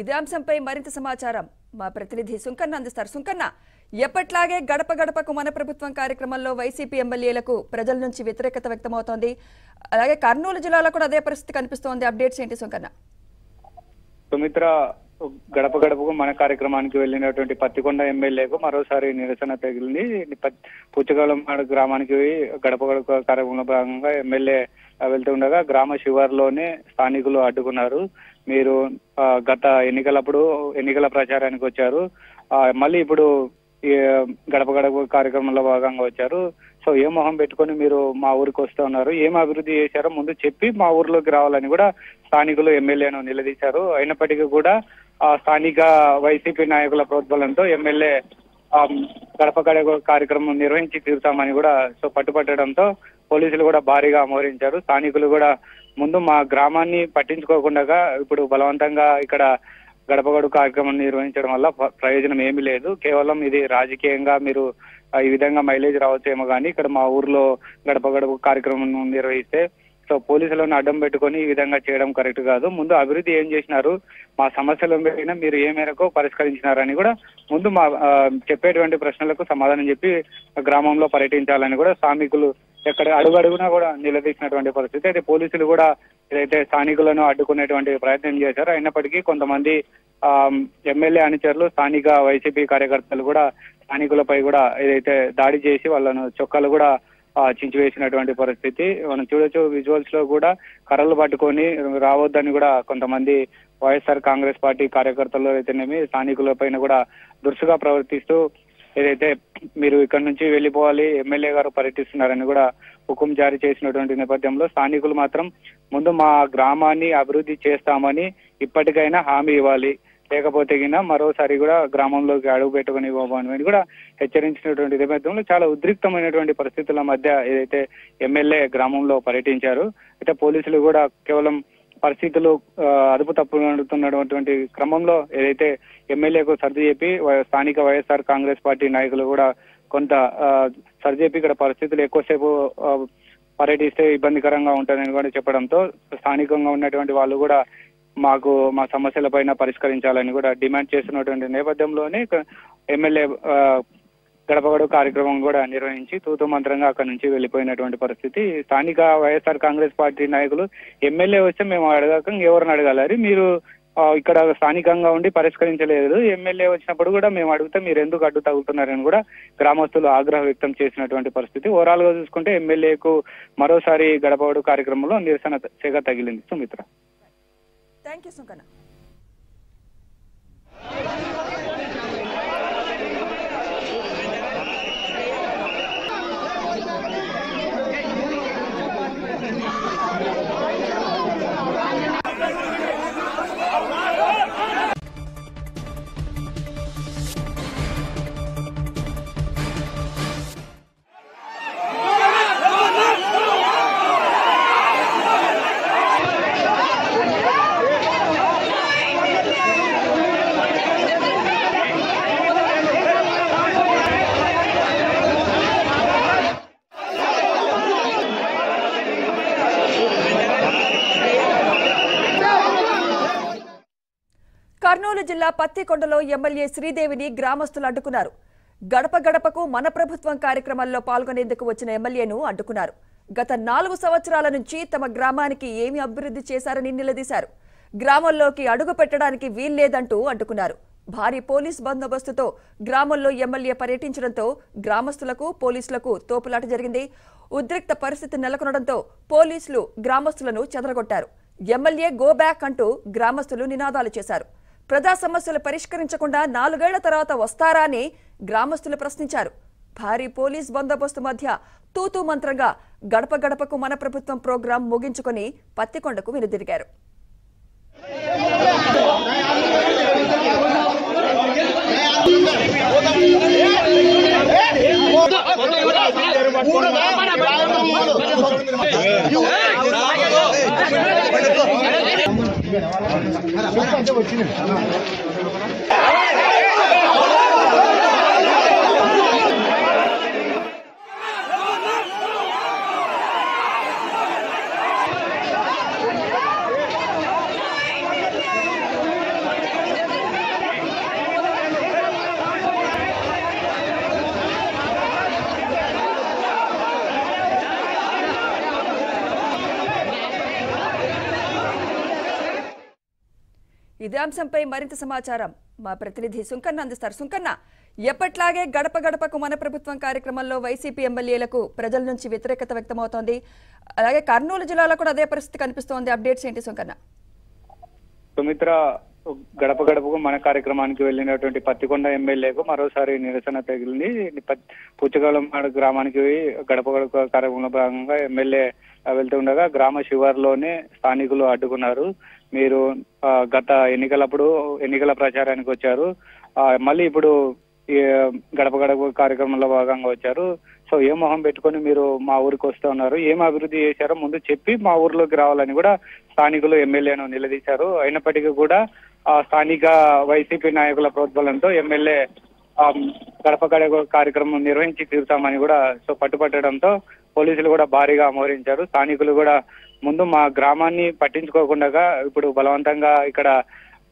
ఇదే అంశంపై మరింత సమాచారం మా ప్రతినిధి సుంకన్న అందిస్తారు. సుంకన్న, ఎప్పట్లాగే గడప గడపకు మన ప్రభుత్వం కార్యక్రమంలో వైసీపీ ఎమ్మెల్యేలకు ప్రజల నుంచి వ్యతిరేకత వ్యక్తమవుతోంది. అలాగే కర్నూలు జిల్లాలో కూడా అదే పరిస్థితి కనిపిస్తోంది. అప్డేట్స్ ఏంటి సుంకన్న? సుమిత్ర, గడప గడపకు మన కార్యక్రమానికి వెళ్ళినటువంటి పత్తికొండ ఎమ్మెల్యేకు మరోసారి నిరసన తగిలింది. పుచ్చగలం గ్రామానికి గడప గడప కార్యక్రమంలో భాగంగా ఎమ్మెల్యే వెళ్తుండగా గ్రామ శివారులోనే స్థానికులు అడ్డుకున్నారు. మీరు గత ఎన్నికలప్పుడు ఎన్నికల ప్రచారానికి వచ్చారు, మళ్ళీ ఇప్పుడు గడప గడప కార్యక్రమంలో భాగంగా వచ్చారు, సో ఏ మొహం పెట్టుకొని మీరు మా ఊరికి వస్తూ ఉన్నారు, ఏం అభివృద్ధి చేశారో ముందు చెప్పి మా ఊర్లోకి రావాలని కూడా స్థానికులు ఎమ్మెల్యేను నిలదీశారు. అయినప్పటికీ కూడా స్థానిక వైసీపీ నాయకుల ప్రోద్బలంతో ఎమ్మెల్యే గడప గడప కార్యక్రమం నిర్వహించి తీరుతామని కూడా సో పట్టుపట్టడంతో పోలీసులు కూడా భారీగా మోహరించారు. స్థానికులు కూడా ముందు మా గ్రామాన్ని పట్టించుకోకుండా ఇప్పుడు బలవంతంగా ఇక్కడ గడప గడప కార్యక్రమం నిర్వహించడం వల్ల ప్రయోజనం ఏమీ లేదు, కేవలం ఇది రాజకీయంగా మీరు ఈ విధంగా మైలేజ్ రావచ్చేమో కానీ ఇక్కడ మా ఊర్లో గడప గడప కార్యక్రమం నిర్వహిస్తే సో పోలీసులను అడ్డం పెట్టుకొని ఈ విధంగా చేయడం కరెక్ట్ కాదు, ముందు అభివృద్ధి ఏం చేసినారు, మా సమస్యలు ఏమైనా మీరు ఏ మేరకు పరిష్కరించినారని కూడా ముందు మా చెప్పేటువంటి ప్రశ్నలకు సమాధానం చెప్పి గ్రామంలో పర్యటించాలని కూడా స్థానికులు ఎక్కడ అడుగడుగునా కూడా నిలదీసినటువంటి పరిస్థితి. అయితే పోలీసులు కూడా ఏదైతే స్థానికులను అడ్డుకునేటువంటి ప్రయత్నం చేశారు. అయినప్పటికీ కొంతమంది ఆ ఎమ్మెల్యే అనుచరులు స్థానిక వైసీపీ కార్యకర్తలు కూడా స్థానికులపై కూడా ఏదైతే దాడి చేసి వాళ్ళను చొక్కాలు కూడా చించివేసినటువంటి పరిస్థితి మనం చూడొచ్చు. విజువల్స్ లో కూడా కర్రలు పట్టుకొని రావద్దని కూడా కొంతమంది వైఎస్ఆర్ కాంగ్రెస్ పార్టీ కార్యకర్తలు అయితేనేమి స్థానికుల పైన కూడా దురుసుగా ప్రవర్తిస్తూ ఏదైతే మీరు ఇక్కడ నుంచి వెళ్ళిపోవాలి, ఎమ్మెల్యే గారు పర్యటిస్తున్నారని కూడా హుకుం జారీ చేసినటువంటి నేపథ్యంలో స్థానికులు మాత్రం ముందు మా గ్రామాన్ని అభివృద్ధి చేస్తామని ఇప్పటికైనా హామీ ఇవ్వాలి, లేకపోతే గినా మరోసారి కూడా గ్రామంలోకి అడుగు పెట్టుకుని ఇవ్వబోమని కూడా హెచ్చరించినటువంటి నేపథ్యంలో చాలా ఉద్రిక్తమైనటువంటి పరిస్థితుల మధ్య ఏదైతే ఎమ్మెల్యే గ్రామంలో పర్యటించారు. అయితే పోలీసులు కూడా కేవలం పరిస్థితులు అదుపు తప్పుతున్నటువంటి క్రమంలో ఏదైతే ఎమ్మెల్యేకు సర్ది చెప్పి స్థానిక వైఎస్ఆర్ కాంగ్రెస్ పార్టీ నాయకులు కూడా కొంత సర్ది చెప్పి ఇక్కడ పరిస్థితులు ఎక్కువసేపు పర్యటిస్తే ఇబ్బందికరంగా ఉంటారని కూడా చెప్పడంతో స్థానికంగా ఉన్నటువంటి వాళ్ళు కూడా మాకు మా సమస్యల పైన పరిష్కరించాలని కూడా డిమాండ్ చేస్తున్నటువంటి నేపథ్యంలోనే ఎమ్మెల్యే గడప గడప కార్యక్రమం కూడా నిర్వహించి తూతూ మంత్రంగా అక్కడి నుంచి వెళ్ళిపోయినటువంటి పరిస్థితి. స్థానిక వైఎస్ఆర్ కాంగ్రెస్ పార్టీ నాయకులు ఎమ్మెల్యే వస్తే మేము అడగక ఎవరిని అడగాలి, మీరు ఇక్కడ స్థానికంగా ఉండి పరిష్కరించలేదు, ఎమ్మెల్యే వచ్చినప్పుడు కూడా మేము అడిగితే మీరు ఎందుకు అడ్డు తగులుతున్నారని కూడా గ్రామస్తులు ఆగ్రహం వ్యక్తం చేసినటువంటి పరిస్థితి. ఓవరాల్ గా చూసుకుంటే ఎమ్మెల్యేకు మరోసారి గడప గడప కార్యక్రమంలో నిరసన సెగ తగిలింది. Sumitra, thank you. సుంకన్న. కర్నూలు జిల్లా పత్తికొండలో ఎమ్మెల్యే శ్రీదేవిని గ్రామస్తులు అడ్డుకున్నారు. గడప గడపకు మన ప్రభుత్వం కార్యక్రమాల్లో పాల్గొనేందుకు వచ్చిన ఎమ్మెల్యేను అడ్డుకున్నారు. గత నాలుగు సంవత్సరాల నుంచి తమ గ్రామానికి ఏమి అభివృద్ధి చేశారని నిలదీశారు. గ్రామంలోకి అడుగు పెట్టడానికి వీల్లేదంటూ అడ్డుకున్నారు. భారీ పోలీస్ బందోబస్తుతో గ్రామంలో ఎమ్మెల్యే పర్యటించడంతో గ్రామస్తులకు పోలీసులకు తోపులాట జరిగింది. ఉద్రిక్త పరిస్థితి నెలకొనడంతో పోలీసులు గ్రామస్తులను చెదరగొట్టారు. ఎమ్మెల్యే గో బ్యాక్ అంటూ గ్రామస్తులు నినాదాలు చేశారు. ప్రజా సమస్యలు పరిష్కరించకుండా నాలుగేళ్ల తర్వాత వస్తారా అని గ్రామస్తులు ప్రశ్నించారు. భారీ పోలీస్ బందోబస్తు మధ్య తూతూ మంత్రంగా గడప గడపకు మన ప్రభుత్వం ప్రోగ్రాం ముగించుకొని పత్తికొండకు వెనుదిరిగారు. ఇదే అంశంపై మరింత సమాచారం మా ప్రతినిధి సుంకన్న అందిస్తారు. సుంకన్న, ఎప్పట్లాగే గడప గడపకు మన ప్రభుత్వం కార్యక్రమంలో వైసీపీ ఎమ్మెల్యేలకు ప్రజల నుంచి వ్యతిరేకత వ్యక్తమవుతోంది. అలాగే కర్నూలు జిల్లాలో కూడా అదే పరిస్థితి కనిపిస్తోంది. అప్డేట్స్ ఏంటి సుంకన్న? సుమిత్ర, గడప గడపకు మన కార్యక్రమానికి వెళ్ళినటువంటి పత్తికొండ ఎమ్మెల్యేకు మరోసారి నిరసన తగిలింది. పుచ్చగలం గ్రామానికి గడప గడప కార్యక్రమంలో భాగంగా ఎమ్మెల్యే వెళ్తుండగా గ్రామ శివారులోనే స్థానికులు అడ్డుకున్నారు. మీరు గత ఎన్నికలప్పుడు ఎన్నికల ప్రచారానికి వచ్చారు, మళ్ళీ ఇప్పుడు గడప గడప కార్యక్రమంలో భాగంగా వచ్చారు. సో ఏ మొహం పెట్టుకొని మీరు మా ఊరికి వస్తూ ఉన్నారు, ఏం అభివృద్ధి చేశారో ముందు చెప్పి మా ఊర్లోకి రావాలని కూడా స్థానికులు ఎమ్మెల్యేను నిలదీశారు. అయినప్పటికీ కూడా ఆ స్థానిక వైసీపీ నాయకుల ప్రోద్బలంతో ఎమ్మెల్యే గడప గడప కార్యక్రమం నిర్వహించి తీరుతామని కూడా సో పట్టుపట్టడంతో పోలీసులు కూడా భారీగా మోహరించారు. స్థానికులు కూడా ముందు మా గ్రామాన్ని పట్టించుకోకుండా ఇప్పుడు బలవంతంగా ఇక్కడ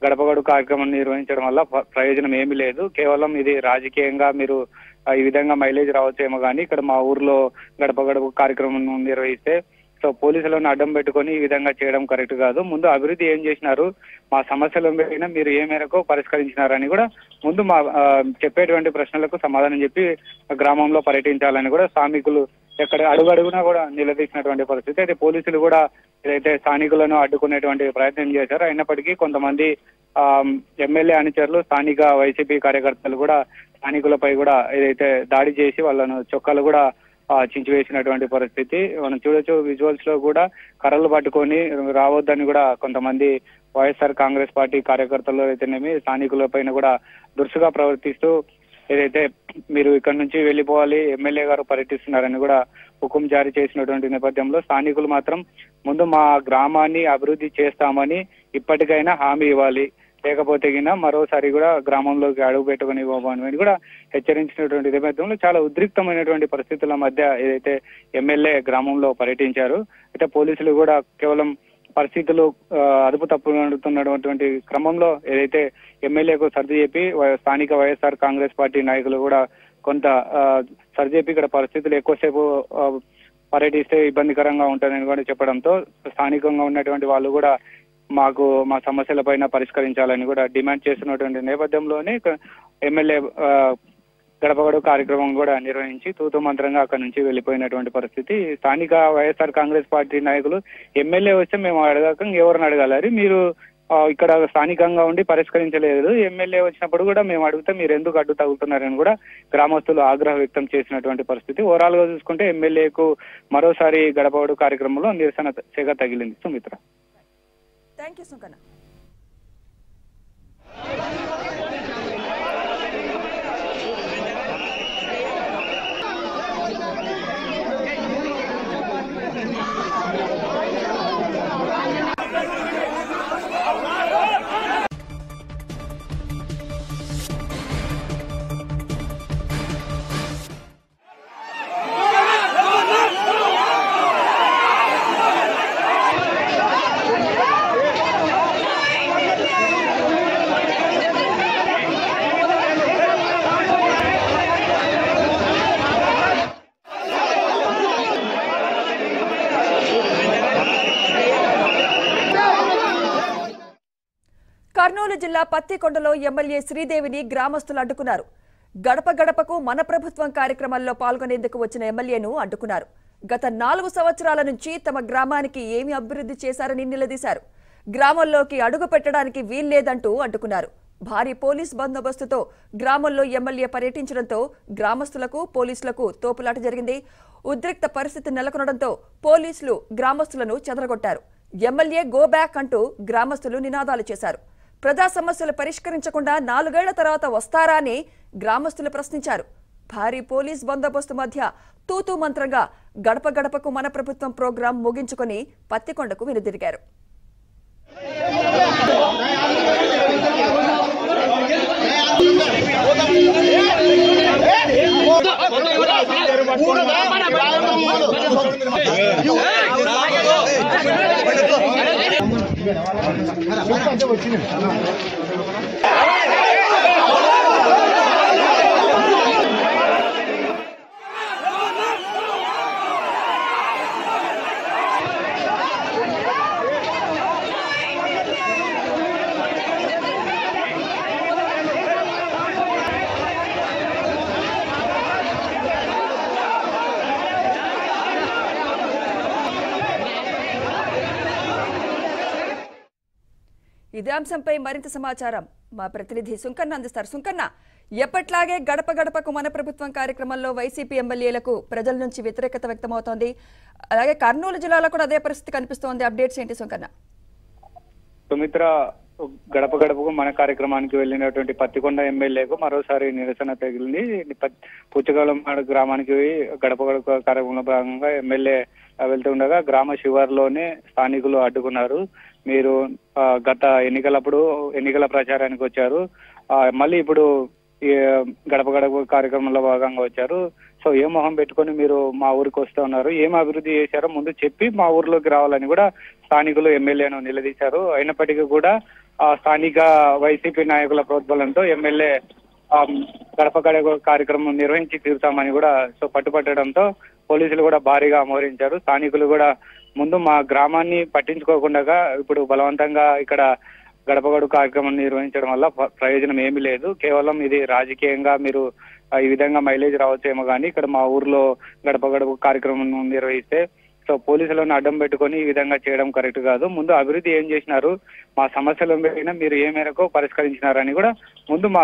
గడప గడప కార్యక్రమం నిర్వహించడం వల్ల ప్రయోజనం ఏమీ లేదు, కేవలం ఇది రాజకీయంగా మీరు ఈ విధంగా మైలేజ్ రావచ్చేమో కానీ ఇక్కడ మా ఊర్లో గడప గడప కార్యక్రమం నిర్వహిస్తే సో పోలీసులను అడ్డం పెట్టుకొని ఈ విధంగా చేయడం కరెక్ట్ కాదు, ముందు అభివృద్ధి ఏం చేసినారు, మా సమస్యలు ఏమైనా మీరు ఏ మేరకు పరిష్కరించినారని కూడా ముందు మా చెప్పేటువంటి ప్రశ్నలకు సమాధానం చెప్పి గ్రామంలో పర్యటించాలని కూడా స్థానికులు ఎక్కడ అడుగడుగునా కూడా నిలదీసినటువంటి పరిస్థితి. అయితే పోలీసులు కూడా ఏదైతే స్థానికులను అడ్డుకునేటువంటి ప్రయత్నం చేశారో, అయినప్పటికీ కొంతమంది ఆ ఎమ్మెల్యే అనుచరులు స్థానిక వైసీపీ కార్యకర్తలు కూడా స్థానికులపై కూడా ఏదైతే దాడి చేసి వాళ్ళను చొక్కాలు కూడా చించివేసినటువంటి పరిస్థితి మనం చూడొచ్చు. విజువల్స్ లో కూడా కర్రలు పట్టుకొని రావద్దని కూడా కొంతమంది వైఎస్ఆర్ కాంగ్రెస్ పార్టీ కార్యకర్తలు అయితేనేమి స్థానికుల పైన కూడా దురుసుగా ప్రవర్తిస్తూ ఏదైతే మీరు ఇక్కడ నుంచి వెళ్ళిపోవాలి, ఎమ్మెల్యే గారు పర్యటిస్తున్నారని కూడా హుకుం జారీ చేసినటువంటి నేపథ్యంలో స్థానికులు మాత్రం ముందు మా గ్రామాన్ని అభివృద్ధి చేస్తామని ఇప్పటికైనా హామీ ఇవ్వాలి, లేకపోతే గిన మరోసారి కూడా గ్రామంలోకి అడుగు పెట్టుకుని ఇవ్వమని కూడా హెచ్చరించినటువంటి నేపథ్యంలో చాలా ఉద్రిక్తమైనటువంటి పరిస్థితుల మధ్య ఏదైతే ఎమ్మెల్యే గ్రామంలో పర్యటించారు. అయితే పోలీసులు కూడా కేవలం పరిస్థితులు అదుపు తప్పుతున్నటువంటి క్రమంలో ఏదైతే ఎమ్మెల్యేకు సర్ది చెప్పి స్థానిక వైఎస్ఆర్ కాంగ్రెస్ పార్టీ నాయకులు కూడా కొంత సర్ది చెప్పి ఇక్కడ పరిస్థితులు ఎక్కువసేపు పర్యటిస్తే ఇబ్బందికరంగా ఉంటుందని కూడా చెప్పడంతో స్థానికంగా ఉన్నటువంటి వాళ్ళు కూడా మాకు మా సమస్యల పైన పరిష్కరించాలని కూడా డిమాండ్ చేస్తున్నటువంటి నేపథ్యంలోనే ఎమ్మెల్యే గడప గడప కార్యక్రమం కూడా నిర్వహించి తూతూ మంత్రంగా అక్కడి నుంచి వెళ్ళిపోయినటువంటి పరిస్థితి. స్థానిక వైఎస్ఆర్ కాంగ్రెస్ పార్టీ నాయకులు ఎమ్మెల్యే వస్తే మేము అడగాక ఎవరిని అడగాలి, మీరు ఇక్కడ స్థానికంగా ఉండి పరిష్కరించలేదు, ఎమ్మెల్యే వచ్చినప్పుడు కూడా మేము అడిగితే మీరు ఎందుకు అడ్డు తగులుతున్నారని కూడా గ్రామస్తులు ఆగ్రహం వ్యక్తం చేసినటువంటి పరిస్థితి. ఓవరాల్ గా చూసుకుంటే ఎమ్మెల్యేకు మరోసారి గడప గడప కార్యక్రమంలో నిరసన సెగ తగిలింది. Sumitra, thank you. సుంకన్న. కర్నూలు జిల్లా పత్తికొండలో ఎమ్మెల్యే శ్రీదేవిని గ్రామస్తులు అడ్డుకున్నారు. గడప గడపకు మన ప్రభుత్వం కార్యక్రమాల్లో పాల్గొనేందుకు వచ్చిన ఎమ్మెల్యేను అడ్డుకున్నారు. గత నాలుగు సంవత్సరాల నుంచి తమ గ్రామానికి ఏమి అభివృద్ధి చేశారని నిలదీశారు. గ్రామంలోకి అడుగు పెట్టడానికి వీల్లేదంటూ అడ్డుకున్నారు. భారీ పోలీస్ బందోబస్తుతో గ్రామంలో ఎమ్మెల్యే పర్యటించడంతో గ్రామస్తులకు పోలీసులకు తోపులాట జరిగింది. ఉద్రిక్త పరిస్థితి నెలకొనడంతో పోలీసులు గ్రామస్తులను చెదరగొట్టారు. ఎమ్మెల్యే గో బ్యాక్ అంటూ గ్రామస్తులు నినాదాలు చేశారు. ప్రజా సమస్యలు పరిష్కరించకుండా నాలుగేళ్ల తర్వాత వస్తారా అని గ్రామస్తులు ప్రశ్నించారు. భారీ పోలీస్ బందోబస్తు మధ్య తూతూ మంత్రంగా గడప గడపకు మన ప్రభుత్వం ప్రోగ్రాం ముగించుకుని పత్తికొండకు వెనుదిరిగారు. ఇదే అంశంపై మరింత సమాచారం మా ప్రతినిధి సుంకన్న అందిస్తారు. సుంకన్న, ఎప్పట్లాగే గడప గడపకు మన ప్రభుత్వం కార్యక్రమంలో వైసీపీ ఎమ్మెల్యేలకు ప్రజల నుంచి వ్యతిరేకత వ్యక్తమవుతోంది. అలాగే కర్నూలు జిల్లాలో కూడా అదే పరిస్థితి కనిపిస్తోంది. అప్డేట్స్ ఏంటి సుంకన్న? సుమిత్ర, గడప గడపకు మన కార్యక్రమానికి వెళ్ళినటువంటి పత్తికొండ ఎమ్మెల్యేకు మరోసారి నిరసన తగిలింది. పుచ్చగలం గ్రామానికి గడప గడప కార్యక్రమంలో భాగంగా ఎమ్మెల్యే వెళ్తుండగా గ్రామ శివారులోనే స్థానికులు అడ్డుకున్నారు. మీరు గత ఎన్నికలప్పుడు ఎన్నికల ప్రచారానికి వచ్చారు, మళ్ళీ ఇప్పుడు గడప గడప కార్యక్రమంలో భాగంగా వచ్చారు. సో ఏ మొహం పెట్టుకొని మీరు మా ఊరికి వస్తూ ఉన్నారు, ఏం అభివృద్ధి చేశారో ముందు చెప్పి మా ఊర్లోకి రావాలని కూడా స్థానికులు ఎమ్మెల్యేను నిలదీశారు. అయినప్పటికీ కూడా స్థానిక వైసీపీ నాయకుల ప్రోద్బలంతో ఎమ్మెల్యే గడప గడప కార్యక్రమం నిర్వహించి తీరుతామని కూడా సో పట్టుపట్టడంతో పోలీసులు కూడా భారీగా మోహరించారు. స్థానికులు కూడా ముందు మా గ్రామాన్ని పట్టించుకోకుండా ఇప్పుడు బలవంతంగా ఇక్కడ గడప గడప కార్యక్రమం నిర్వహించడం వల్ల ప్రయోజనం ఏమీ లేదు, కేవలం ఇది రాజకీయంగా మీరు ఈ విధంగా మైలేజ్ రావచ్చేమో కానీ ఇక్కడ మా ఊర్లో గడప గడప కార్యక్రమం నిర్వహిస్తే సో పోలీసులను అడ్డం పెట్టుకొని ఈ విధంగా చేయడం కరెక్ట్ కాదు, ముందు అభివృద్ధి ఏం చేసినారు, మా సమస్యలు ఏమైనా మీరు ఏ మేరకు పరిష్కరించినారని కూడా ముందు మా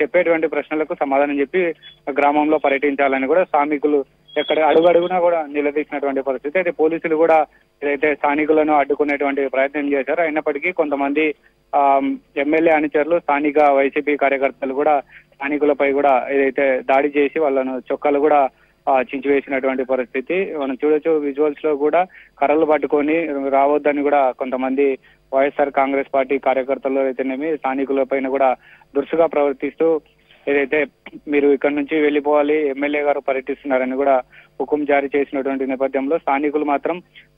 చెప్పేటువంటి ప్రశ్నలకు సమాధానం చెప్పి గ్రామంలో పర్యటించాలని కూడా స్థానికులు ఎక్కడ అడుగడుగునా కూడా నిలదీసినటువంటి పరిస్థితి. అయితే పోలీసులు కూడా ఏదైతే స్థానికులను అడ్డుకునేటువంటి ప్రయత్నం చేశారు. అయినప్పటికీ కొంతమంది ఆ ఎమ్మెల్యే అనుచరులు, స్థానిక వైసీపీ కార్యకర్తలు కూడా స్థానికులపై కూడా ఏదైతే దాడి చేసి వాళ్ళను చొక్కాలు కూడా చించివేసినటువంటి పరిస్థితి మనం చూడొచ్చు. విజువల్స్ లో కూడా కర్రలు పట్టుకొని రావద్దని కూడా కొంతమంది వైఎస్ఆర్ కాంగ్రెస్ పార్టీ కార్యకర్తలు అయితేనేమి స్థానికుల పైన కూడా దురుసుగా ప్రవర్తిస్తూ ఏదైతే మీరు ఇక్కడ నుంచి వెళ్ళిపోవాలి, ఎమ్మెల్యే గారు పర్యటిస్తున్నారని కూడా హుకుం జారీ చేసినటువంటి నేపథ్యంలో స్థానికులు మాత్రం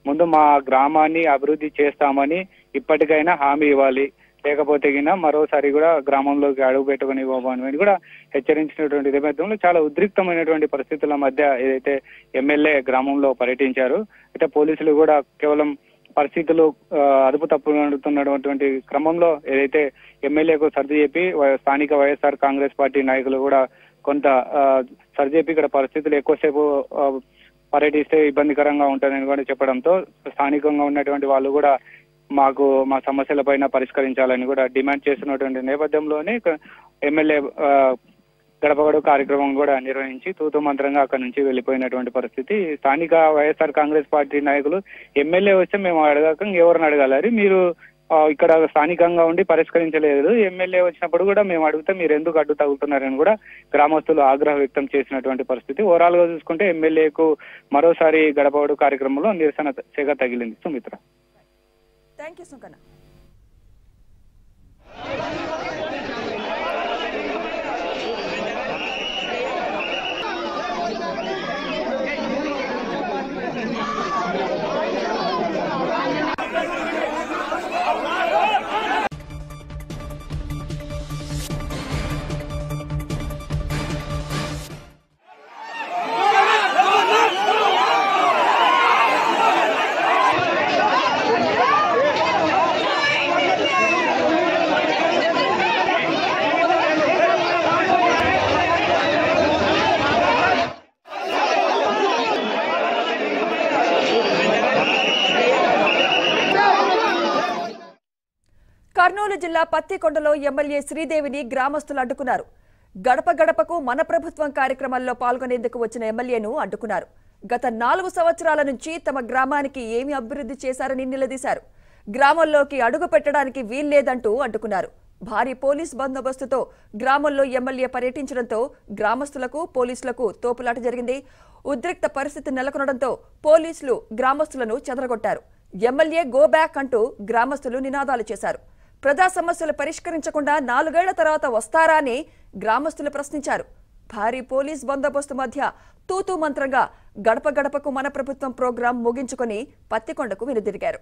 ముందు మా గ్రామాన్ని అభివృద్ధి చేస్తామని ఇప్పటికైనా హామీ ఇవ్వాలి, లేకపోతే గినా మరోసారి కూడా గ్రామంలోకి అడుగు పెట్టుకుని ఇవ్వబోమని కూడా హెచ్చరించినటువంటి నేపథ్యంలో చాలా ఉద్రిక్తమైనటువంటి పరిస్థితుల మధ్య ఏదైతే ఎమ్మెల్యే గ్రామంలో పర్యటించారు. అయితే పోలీసులు కూడా కేవలం పరిస్థితులు అదుపు తప్పుతున్నటువంటి క్రమంలో ఏదైతే ఎమ్మెల్యేకు సర్ది చెప్పి స్థానిక వైఎస్ఆర్ కాంగ్రెస్ పార్టీ నాయకులు కూడా కొంత సర్ది చెప్పి ఇక్కడ పరిస్థితులు ఎక్కువసేపు పర్యటిస్తే ఇబ్బందికరంగా ఉంటారని కూడా చెప్పడంతో స్థానికంగా ఉన్నటువంటి వాళ్ళు కూడా మాకు మా సమస్యల పైన పరిష్కరించాలని కూడా డిమాండ్ చేస్తున్నటువంటి నేపథ్యంలోనే ఎమ్మెల్యే గడప గడప కార్యక్రమం కూడా నిర్వహించి తూతూ మంత్రంగా అక్కడి నుంచి వెళ్ళిపోయినటువంటి పరిస్థితి. స్థానిక వైఎస్ఆర్ కాంగ్రెస్ పార్టీ నాయకులు ఎమ్మెల్యే వస్తే మేము అడగక ఎవరిని అడగాలి, మీరు ఇక్కడ స్థానికంగా ఉండి పరిష్కరించలేదు, ఎమ్మెల్యే వచ్చినప్పుడు కూడా మేము అడిగితే మీరు ఎందుకు అడ్డు తగులుతున్నారని కూడా గ్రామస్తులు ఆగ్రహం వ్యక్తం చేసినటువంటి పరిస్థితి. ఓవరాల్ గా చూసుకుంటే ఎమ్మెల్యేకు మరోసారి గడప గడప కార్యక్రమంలో నిరసన సెగ తగిలింది. Sumitra, thank you. సుంకన్న. కర్నూలు జిల్లా పత్తికొండలో ఎమ్మెల్యే శ్రీదేవిని గ్రామస్తులు అడ్డుకున్నారు. గడప గడపకు మన ప్రభుత్వం కార్యక్రమాల్లో పాల్గొనేందుకు వచ్చిన ఎమ్మెల్యేను అడ్డుకున్నారు. గత నాలుగు సంవత్సరాల నుంచి తమ గ్రామానికి ఏమి అభివృద్ధి చేశారని నిలదీశారు. గ్రామంలోకి అడుగు పెట్టడానికి వీల్లేదంటూ అడ్డుకున్నారు. భారీ పోలీస్ బందోబస్తుతో గ్రామంలో ఎమ్మెల్యే పర్యటించడంతో గ్రామస్తులకు పోలీసులకు తోపులాట జరిగింది. ఉద్రిక్త పరిస్థితి నెలకొనడంతో పోలీసులు గ్రామస్తులను చెదరగొట్టారు. ఎమ్మెల్యే గో బ్యాక్ అంటూ గ్రామస్తులు నినాదాలు చేశారు. ప్రజా సమస్యలు పరిష్కరించకుండా నాలుగేళ్ల తర్వాత వస్తారా అని గ్రామస్తులు ప్రశ్నించారు. భారీ పోలీస్ బందోబస్తు మధ్య తూతూ మంత్రంగా గడప గడపకు మన ప్రభుత్వం ప్రోగ్రాం ముగించుకొని పత్తికొండకు వెనుదిరిగారు.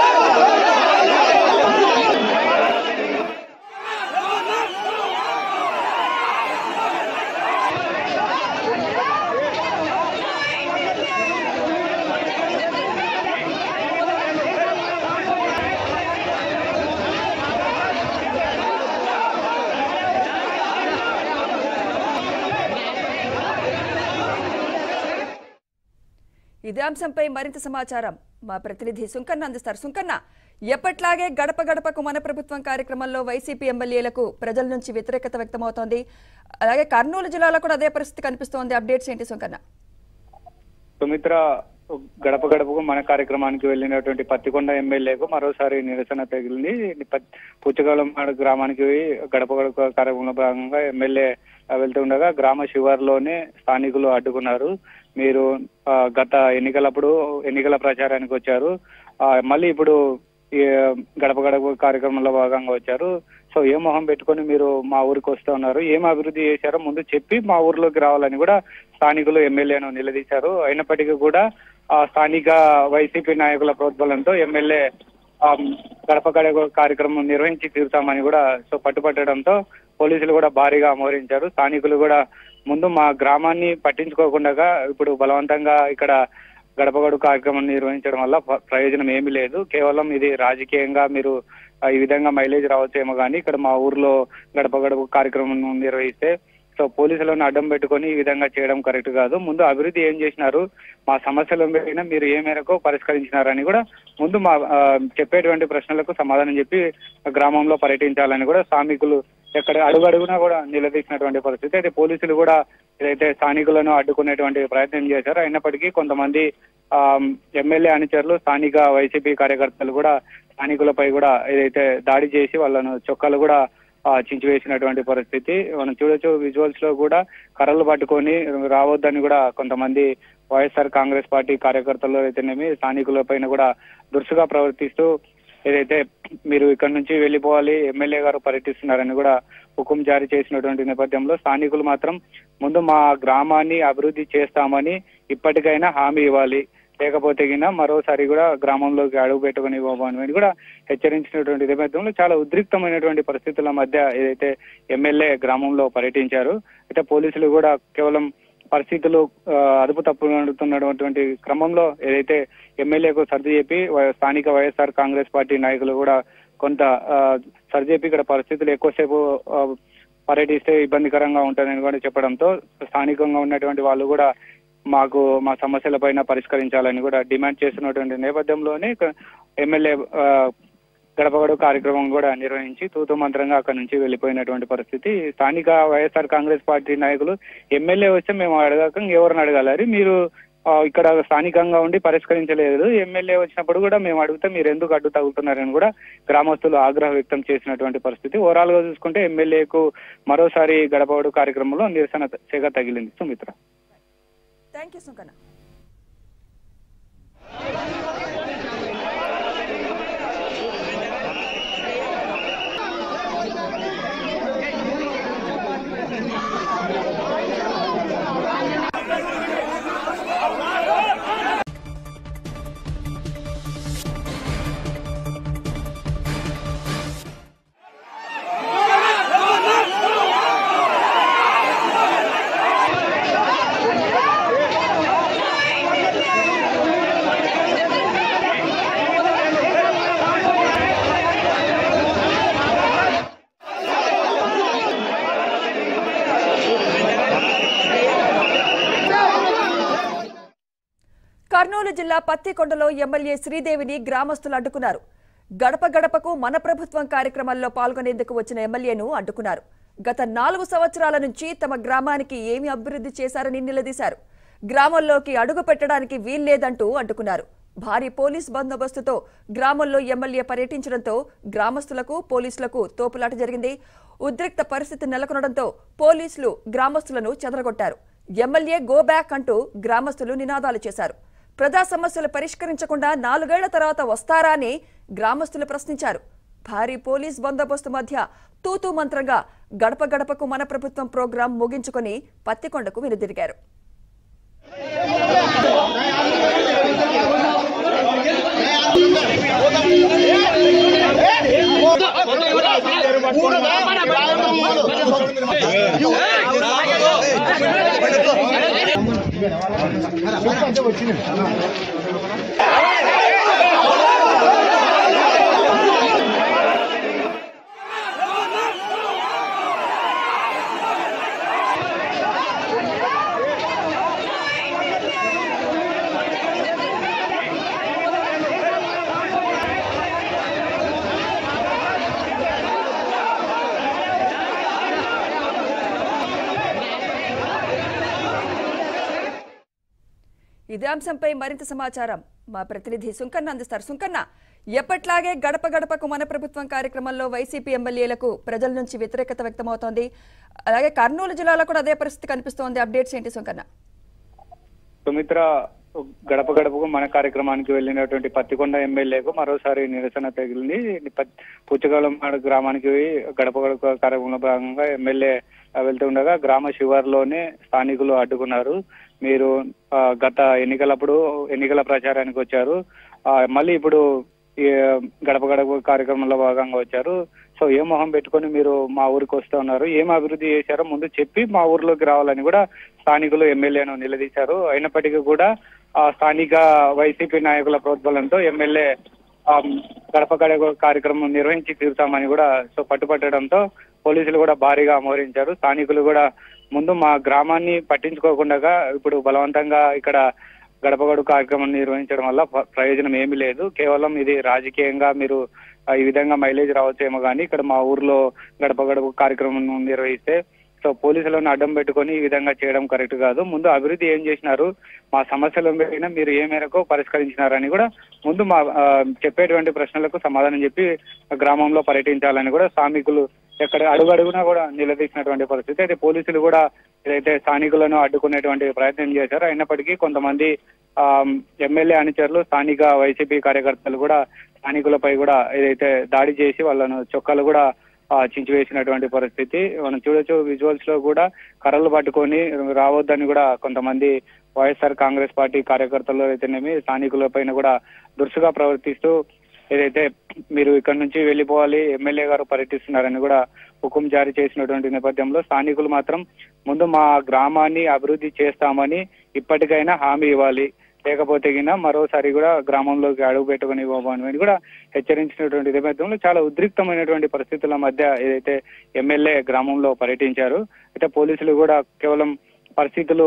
ఇదే అంశంపై మరింత సమాచారం మా ప్రతినిధి సుంకన్న అందిస్తారు. సుంకన్న, ఎప్పట్లాగే గడప గడపకు మన ప్రభుత్వం కార్యక్రమంలో వైసీపీ ఎమ్మెల్యేలకు ప్రజల నుంచి వ్యతిరేకత వ్యక్తమవుతోంది. అలాగే కర్నూలు జిల్లాలో కూడా అదే పరిస్థితి కనిపిస్తోంది. అప్డేట్స్ ఏంటి సుంకన్న? సుమిత్ర, గడప గడపకు మన కార్యక్రమానికి వెళ్ళినటువంటి పత్తికొండ ఎమ్మెల్యేకు మరోసారి నిరసన తగిలింది. పుచ్చగలం గ్రామానికి గడప గడప కార్యక్రమంలో భాగంగా ఎమ్మెల్యే వెళ్తుండగా గ్రామ శివారులోనే స్థానికులు అడ్డుకున్నారు. మీరు గత ఎన్నికలప్పుడు ఎన్నికల ప్రచారానికి వచ్చారు, మళ్ళీ ఇప్పుడు గడప గడప కార్యక్రమంలో భాగంగా వచ్చారు, సో ఏ మొహం పెట్టుకొని మీరు మా ఊరికి వస్తూ ఉన్నారు, ఏం అభివృద్ధి చేశారో ముందు చెప్పి మా ఊర్లోకి రావాలని కూడా స్థానికులు ఎమ్మెల్యేను నిలదీశారు. అయినప్పటికీ కూడా ఆ స్థానిక వైసీపీ నాయకుల ప్రోద్బలంతో ఎమ్మెల్యే గడప గడప కార్యక్రమం నిర్వహించి తీరుతామని కూడా సో పట్టుపట్టడంతో పోలీసులు కూడా భారీగా మోహరించారు. స్థానికులు కూడా ముందు మా గ్రామాన్ని పట్టించుకోకుండా ఇప్పుడు బలవంతంగా ఇక్కడ గడప గడప కార్యక్రమం నిర్వహించడం వల్ల ప్రయోజనం ఏమీ లేదు, కేవలం ఇది రాజకీయంగా మీరు ఈ విధంగా మైలేజ్ రావచ్చేమో కానీ ఇక్కడ మా ఊర్లో గడప గడప కార్యక్రమం నిర్వహిస్తే సో పోలీసులను అడ్డం పెట్టుకొని ఈ విధంగా చేయడం కరెక్ట్ కాదు, ముందు అభివృద్ధి ఏం చేసినారు, మా సమస్యలు ఏమైనా మీరు ఏ మేరకు పరిష్కరించినారని కూడా ముందు మా చెప్పేటువంటి ప్రశ్నలకు సమాధానం చెప్పి గ్రామంలో పర్యటించాలని కూడా స్థానికులు ఎక్కడ అడుగడుగునా కూడా నిలదీసినటువంటి పరిస్థితి. అయితే పోలీసులు కూడా ఏదైతే స్థానికులను అడ్డుకునేటువంటి ప్రయత్నం చేశారు. అయినప్పటికీ కొంతమంది ఆ ఎమ్మెల్యే అనుచరులు స్థానిక వైసీపీ కార్యకర్తలు కూడా స్థానికులపై కూడా ఏదైతే దాడి చేసి వాళ్ళను చొక్కాలు కూడా చించివేసినటువంటి పరిస్థితి మనం చూడొచ్చు. విజువల్స్ లో కూడా కర్రలు పట్టుకొని రావద్దని కూడా కొంతమంది వైఎస్ఆర్ కాంగ్రెస్ పార్టీ కార్యకర్తలు అయితేనేమి స్థానికుల పైన కూడా దురుసుగా ప్రవర్తిస్తూ ఏదైతే మీరు ఇక్కడ నుంచి వెళ్ళిపోవాలి, ఎమ్మెల్యే గారు పర్యటిస్తున్నారని కూడా హుకుం జారీ చేసినటువంటి నేపథ్యంలో స్థానికులు మాత్రం ముందు మా గ్రామాన్ని అభివృద్ధి చేస్తామని ఇప్పటికైనా హామీ ఇవ్వాలి, లేకపోతే గినా మరోసారి కూడా గ్రామంలోకి అడుగు పెట్టుకుని ఇవ్వమని కూడా హెచ్చరించినటువంటి నేపథ్యంలో చాలా ఉద్రిక్తమైనటువంటి పరిస్థితుల మధ్య ఏదైతే ఎమ్మెల్యే గ్రామంలో పర్యటించారు. అయితే పోలీసులు కూడా కేవలం పరిస్థితులు అదుపు తప్పుతున్నటువంటి క్రమంలో ఏదైతే ఎమ్మెల్యేకు సర్ది చెప్పి స్థానిక వైఎస్ఆర్ కాంగ్రెస్ పార్టీ నాయకులు కూడా కొంత సర్ది చెప్పి ఇక్కడ పరిస్థితులు ఎక్కువసేపు పర్యటిస్తే ఇబ్బందికరంగా ఉంటుందని కూడా చెప్పడంతో స్థానికంగా ఉన్నటువంటి వాళ్ళు కూడా మాకు మా సమస్యల పైన పరిష్కరించాలని కూడా డిమాండ్ చేస్తున్నటువంటి నేపథ్యంలోనే ఎమ్మెల్యే గడప గడప కార్యక్రమం కూడా నిర్వహించి తూతూ మంత్రంగా అక్కడి నుంచి వెళ్ళిపోయినటువంటి పరిస్థితి. స్థానిక వైఎస్ఆర్ కాంగ్రెస్ పార్టీ నాయకులు ఎమ్మెల్యే వస్తే మేము అడగాక ఎవరిని అడగాలి, మీరు ఇక్కడ స్థానికంగా ఉండి పరిష్కరించలేదు, ఎమ్మెల్యే వచ్చినప్పుడు కూడా మేము అడిగితే మీరు ఎందుకు అడ్డు తగులుతున్నారని కూడా గ్రామస్తులు ఆగ్రహం వ్యక్తం చేసినటువంటి పరిస్థితి. ఓవరాల్ గా చూసుకుంటే ఎమ్మెల్యేకు మరోసారి గడప గడప కార్యక్రమంలో నిరసన చేగ తగిలింది. Sumitra, thank you. సుంకన్న. కర్నూలు జిల్లా పత్తికొండలో ఎమ్మెల్యే శ్రీదేవిని గ్రామస్తులు అడ్డుకున్నారు. గడప గడపకు మన ప్రభుత్వం కార్యక్రమాల్లో పాల్గొనేందుకు వచ్చిన ఎమ్మెల్యేను అడ్డుకున్నారు. గత నాలుగు సంవత్సరాల నుంచి తమ గ్రామానికి ఏమి అభివృద్ధి చేశారని నిలదీశారు. గ్రామంలోకి అడుగు పెట్టడానికి వీల్లేదంటూ అడ్డుకున్నారు. భారీ పోలీస్ బందోబస్తుతో గ్రామంలో ఎమ్మెల్యే పర్యటించడంతో గ్రామస్తులకు పోలీసులకు తోపులాట జరిగింది. ఉద్రిక్త పరిస్థితి నెలకొనడంతో పోలీసులు గ్రామస్తులను చెదరగొట్టారు. ఎమ్మెల్యే గో బ్యాక్ అంటూ గ్రామస్తులు నినాదాలు చేశారు. ప్రజా సమస్యలు పరిష్కరించకుండా నాలుగేళ్ల తర్వాత వస్తారా అని గ్రామస్తులు ప్రశ్నించారు. భారీ పోలీస్ బందోబస్తు మధ్య తూతూ మంత్రంగా గడప గడపకు మన ప్రభుత్వం ప్రోగ్రాం ముగించుకొని పత్తికొండకు వెనుదిరిగారు. ఇదే అంశంపై మరింత సమాచారం మా ప్రతినిధి సుంకన్న అందిస్తారు. సుంకన్న, ఎప్పట్లాగే గడప గడపకు మన ప్రభుత్వం కార్యక్రమంలో వైసీపీ ఎమ్మెల్యేలకు ప్రజల నుంచి వ్యతిరేకత వ్యక్తమవుతోంది. అలాగే కర్నూలు జిల్లాలో కూడా అదే పరిస్థితి కనిపిస్తోంది. అప్డేట్స్ ఏంటి సుంకన్న? సుమిత్ర, గడప గడపకు మన కార్యక్రమానికి వెళ్ళినటువంటి పత్తికొండ ఎమ్మెల్యేకు మరోసారి నిరసన తగిలింది. పుచ్చగలం గ్రామానికి గడప గడప కార్యక్రమంలో భాగంగా ఎమ్మెల్యే వెళ్తుండగా గ్రామ శివారులోనే స్థానికులు అడ్డుకున్నారు. మీరు గత ఎన్నికలప్పుడు ఎన్నికల ప్రచారానికి వచ్చారు, మళ్ళీ ఇప్పుడు గడప గడప కార్యక్రమంలో భాగంగా వచ్చారు. సో ఏ మొహం పెట్టుకొని మీరు మా ఊరికి వస్తూ ఉన్నారు, ఏం అభివృద్ధి చేశారో ముందు చెప్పి మా ఊర్లోకి రావాలని కూడా స్థానికులు ఎమ్మెల్యేను నిలదీశారు. అయినప్పటికీ కూడా ఆ స్థానిక వైసీపీ నాయకుల ప్రోద్బలంతో ఎమ్మెల్యే గడప గడప కార్యక్రమం నిర్వహించి తీరుతామని కూడా సో పట్టుపట్టడంతో పోలీసులు కూడా భారీగా మోహరించారు. స్థానికులు కూడా ముందు మా గ్రామాన్ని పట్టించుకోకుండా ఇప్పుడు బలవంతంగా ఇక్కడ గడప గడప కార్యక్రమం నిర్వహించడం వల్ల ప్రయోజనం ఏమీ లేదు, కేవలం ఇది రాజకీయంగా మీరు ఈ విధంగా మైలేజ్ రావచ్చేమో కానీ ఇక్కడ మా ఊర్లో గడప గడప కార్యక్రమం నిర్వహిస్తే సో పోలీసులను అడ్డం పెట్టుకొని ఈ విధంగా చేయడం కరెక్ట్ కాదు, ముందు అభివృద్ధి ఏం చేసినారు, మా సమస్యలు ఏమైనా మీరు ఏ మేరకు పరిష్కరించినారని కూడా ముందు మా చెప్పేటువంటి ప్రశ్నలకు సమాధానం చెప్పి గ్రామంలో పర్యటించాలని కూడా స్థానికులు ఎక్కడ అడుగడుగునా కూడా నిలదీసినటువంటి పరిస్థితి. అయితే పోలీసులు కూడా ఏదైతే స్థానికులను అడ్డుకునేటువంటి ప్రయత్నం చేశారు. అయినప్పటికీ కొంతమంది ఆ ఎమ్మెల్యే అనుచరులు స్థానిక వైసీపీ కార్యకర్తలు కూడా స్థానికులపై కూడా ఏదైతే దాడి చేసి వాళ్ళను చొక్కాలు కూడా చించివేసినటువంటి పరిస్థితి మనం చూడొచ్చు. విజువల్స్ లో కూడా కర్రలు పట్టుకొని రావద్దని కూడా కొంతమంది వైఎస్ఆర్ కాంగ్రెస్ పార్టీ కార్యకర్తలు అయితేనేమి స్థానికుల పైన కూడా దురుసుగా ప్రవర్తిస్తూ ఏదైతే మీరు ఇక్కడ నుంచి వెళ్ళిపోవాలి, ఎమ్మెల్యే గారు పర్యటిస్తున్నారని కూడా హుకుం జారీ చేసినటువంటి నేపథ్యంలో స్థానికులు మాత్రం ముందు మా గ్రామాన్ని అభివృద్ధి చేస్తామని ఇప్పటికైనా హామీ ఇవ్వాలి, లేకపోతే గిన మరోసారి కూడా గ్రామంలోకి అడుగు పెట్టుకుని ఇవ్వమని కూడా హెచ్చరించినటువంటి నేపథ్యంలో చాలా ఉద్రిక్తమైనటువంటి పరిస్థితుల మధ్య ఏదైతే ఎమ్మెల్యే గ్రామంలో పర్యటించారు. అయితే పోలీసులు కూడా కేవలం పరిస్థితులు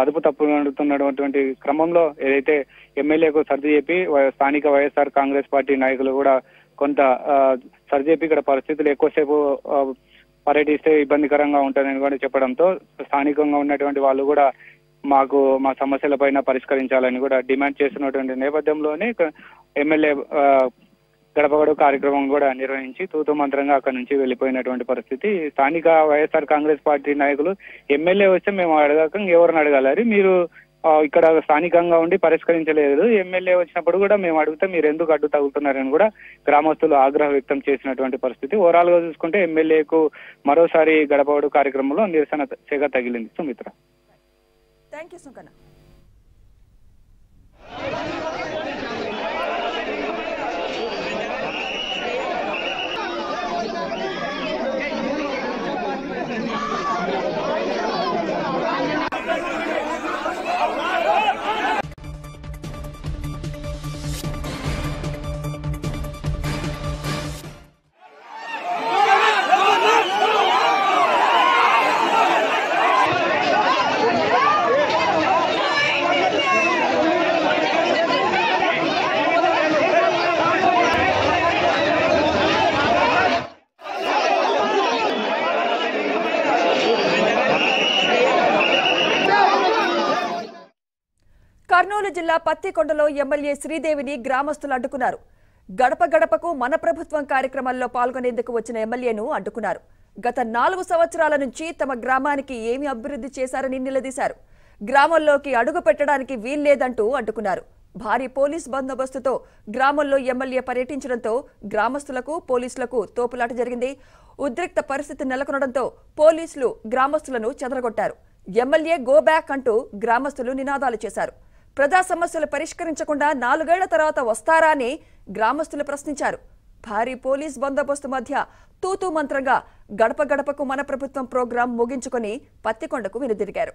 అదుపు తప్పుతున్నటువంటి క్రమంలో ఏదైతే ఎమ్మెల్యేకు సర్ది చెప్పి స్థానిక వైఎస్ఆర్ కాంగ్రెస్ పార్టీ నాయకులు కూడా కొంత సర్ది చెప్పి ఇక్కడ పరిస్థితులు ఎక్కువసేపు పర్యటిస్తే ఇబ్బందికరంగా ఉంటారని కూడా చెప్పడంతో స్థానికంగా ఉన్నటువంటి వాళ్ళు కూడా మాకు మా సమస్యల పైన పరిష్కరించాలని కూడా డిమాండ్ చేస్తున్నటువంటి నేపథ్యంలోనే ఎమ్మెల్యే గడప గడప కార్యక్రమం కూడా నిర్వహించి తూతూ మంత్రంగా అక్కడి నుంచి వెళ్ళిపోయినటువంటి పరిస్థితి. స్థానిక వైఎస్ఆర్ కాంగ్రెస్ పార్టీ నాయకులు ఎమ్మెల్యే వస్తే మేము అడగక ఎవరిని అడగాలి, మీరు ఇక్కడ స్థానికంగా ఉండి పరిష్కరించలేదు, ఎమ్మెల్యే వచ్చినప్పుడు కూడా మేము అడిగితే మీరు ఎందుకు అడ్డు తగులుతున్నారని కూడా గ్రామస్తులు ఆగ్రహం వ్యక్తం చేసినటువంటి పరిస్థితి. ఓవరాల్ గా చూసుకుంటే ఎమ్మెల్యేకు మరోసారి గడప గడప కార్యక్రమంలో నిరసన సెగ తగిలింది. Sumitra, thank you. సుంకన్న. కర్నూలు జిల్లా పత్తికొండలో ఎమ్మెల్యే శ్రీదేవిని గ్రామస్తులు అడ్డుకున్నారు. గడప గడపకు మన ప్రభుత్వం కార్యక్రమాల్లో పాల్గొనేందుకు వచ్చిన ఎమ్మెల్యేను అడ్డుకున్నారు. గత నాలుగు సంవత్సరాల నుంచి తమ గ్రామానికి ఏమి అభివృద్ధి చేశారని నిలదీశారు. గ్రామంలోకి అడుగు పెట్టడానికి వీల్లేదంటూ అడ్డుకున్నారు. భారీ పోలీస్ బందోబస్తుతో గ్రామంలో ఎమ్మెల్యే పర్యటించడంతో గ్రామస్తులకు పోలీసులకు తోపులాట జరిగింది. ఉద్రిక్త పరిస్థితి నెలకొనడంతో పోలీసులు గ్రామస్తులను చెదరగొట్టారు. ఎమ్మెల్యే గో బ్యాక్ అంటూ గ్రామస్తులు నినాదాలు చేశారు. ప్రజా సమస్యలు పరిష్కరించకుండా నాలుగేళ్ల తర్వాత వస్తారా అని గ్రామస్తులు ప్రశ్నించారు. భారీ పోలీస్ బందోబస్తు మధ్య తూతూ మంత్రంగా గడప గడపకు మన ప్రభుత్వం ప్రోగ్రాం ముగించుకొని పత్తికొండకు వెనుదిరిగారు.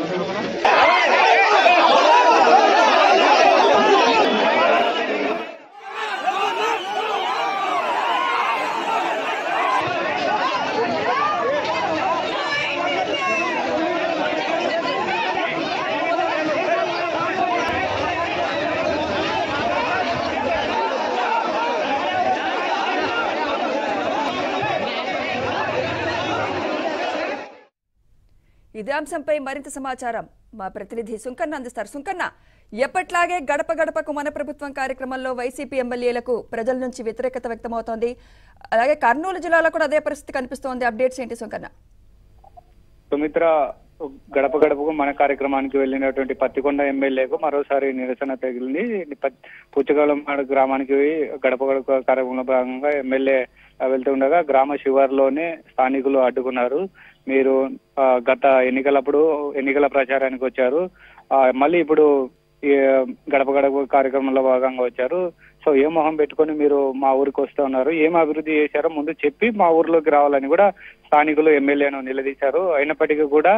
ఇదే అంశంపై మరింత సమాచారం మా ప్రతినిధి సుంకన్న అందిస్తారు. సుంకన్న, ఎప్పట్లాగే గడప గడపకు మన ప్రభుత్వం కార్యక్రమంలో వైసీపీ ఎమ్మెల్యేలకు ప్రజల నుంచి వ్యతిరేకత వ్యక్తమవుతోంది. అలాగే కర్నూలు జిల్లాలో కూడా అదే పరిస్థితి కనిపిస్తోంది. అప్డేట్స్ ఏంటి సుంకన్న? సుమిత్ర, గడప గడపకు మన కార్యక్రమానికి వెళ్ళినటువంటి పత్తికొండ ఎమ్మెల్యేకు మరోసారి నిరసన తగిలింది. పుచ్చగలం గ్రామానికి గడప గడప కార్యక్రమంలో భాగంగా ఎమ్మెల్యే వెళ్తుండగా గ్రామ శివారులోనే స్థానికులు అడ్డుకున్నారు. మీరు గత ఎన్నికలప్పుడు ఎన్నికల ప్రచారానికి వచ్చారు, మళ్ళీ ఇప్పుడు గడప గడప కార్యక్రమంలో భాగంగా వచ్చారు, సో ఏ మొహం పెట్టుకొని మీరు మా ఊరికి వస్తూ ఉన్నారు, ఏం అభివృద్ధి చేశారో ముందు చెప్పి మా ఊర్లోకి రావాలని కూడా స్థానికులు ఎమ్మెల్యేను నిలదీశారు. అయినప్పటికీ కూడా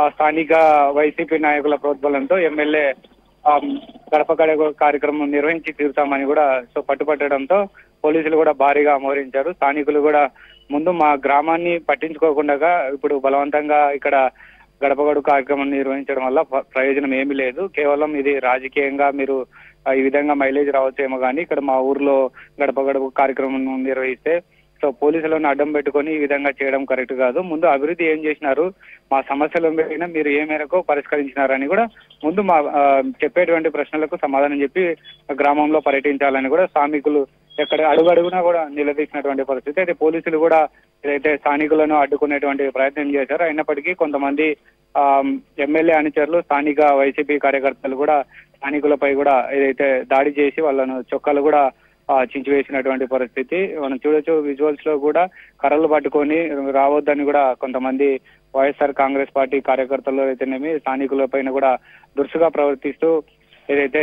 ఆ స్థానిక వైసీపీ నాయకుల ప్రోద్బలంతో ఎమ్మెల్యే గడప గడప కార్యక్రమం నిర్వహించి తీరుతామని కూడా సో పట్టుపట్టడంతో పోలీసులు కూడా భారీగా మోహరించారు. స్థానికులు కూడా ముందు మా గ్రామాన్ని పట్టించుకోకుండా ఇప్పుడు బలవంతంగా ఇక్కడ గడప గడప కార్యక్రమం నిర్వహించడం వల్ల ప్రయోజనం ఏమీ లేదు, కేవలం ఇది రాజకీయంగా మీరు ఈ విధంగా మైలేజ్ రావచ్చేమో కానీ ఇక్కడ మా ఊర్లో గడప గడప కార్యక్రమం నిర్వహిస్తే సో పోలీసులను అడ్డం పెట్టుకొని ఈ విధంగా చేయడం కరెక్ట్ కాదు, ముందు అభివృద్ధి ఏం చేసినారు, మా సమస్యలు ఏమైనా మీరు ఏ మేరకు పరిష్కరించినారని కూడా ముందు మా చెప్పేటువంటి ప్రశ్నలకు సమాధానం చెప్పి గ్రామంలో పర్యటించాలని కూడా స్థానికులు ఎక్కడ అడుగడుగునా కూడా నిలదీసినటువంటి పరిస్థితి. అయితే పోలీసులు కూడా ఏదైతే స్థానికులను అడ్డుకునేటువంటి ప్రయత్నం చేశారు. అయినప్పటికీ కొంతమంది ఆ ఎమ్మెల్యే అనుచరులు స్థానిక వైసీపీ కార్యకర్తలు కూడా స్థానికులపై కూడా ఏదైతే దాడి చేసి వాళ్ళను చొక్కాలు కూడా చించివేసినటువంటి పరిస్థితి మనం చూడొచ్చు. విజువల్స్ లో కూడా కర్రలు పట్టుకొని రావద్దని కూడా కొంతమంది వైఎస్ఆర్ కాంగ్రెస్ పార్టీ కార్యకర్తలు అయితేనేమి స్థానికుల పైన కూడా దురుసుగా ప్రవర్తిస్తూ ఏదైతే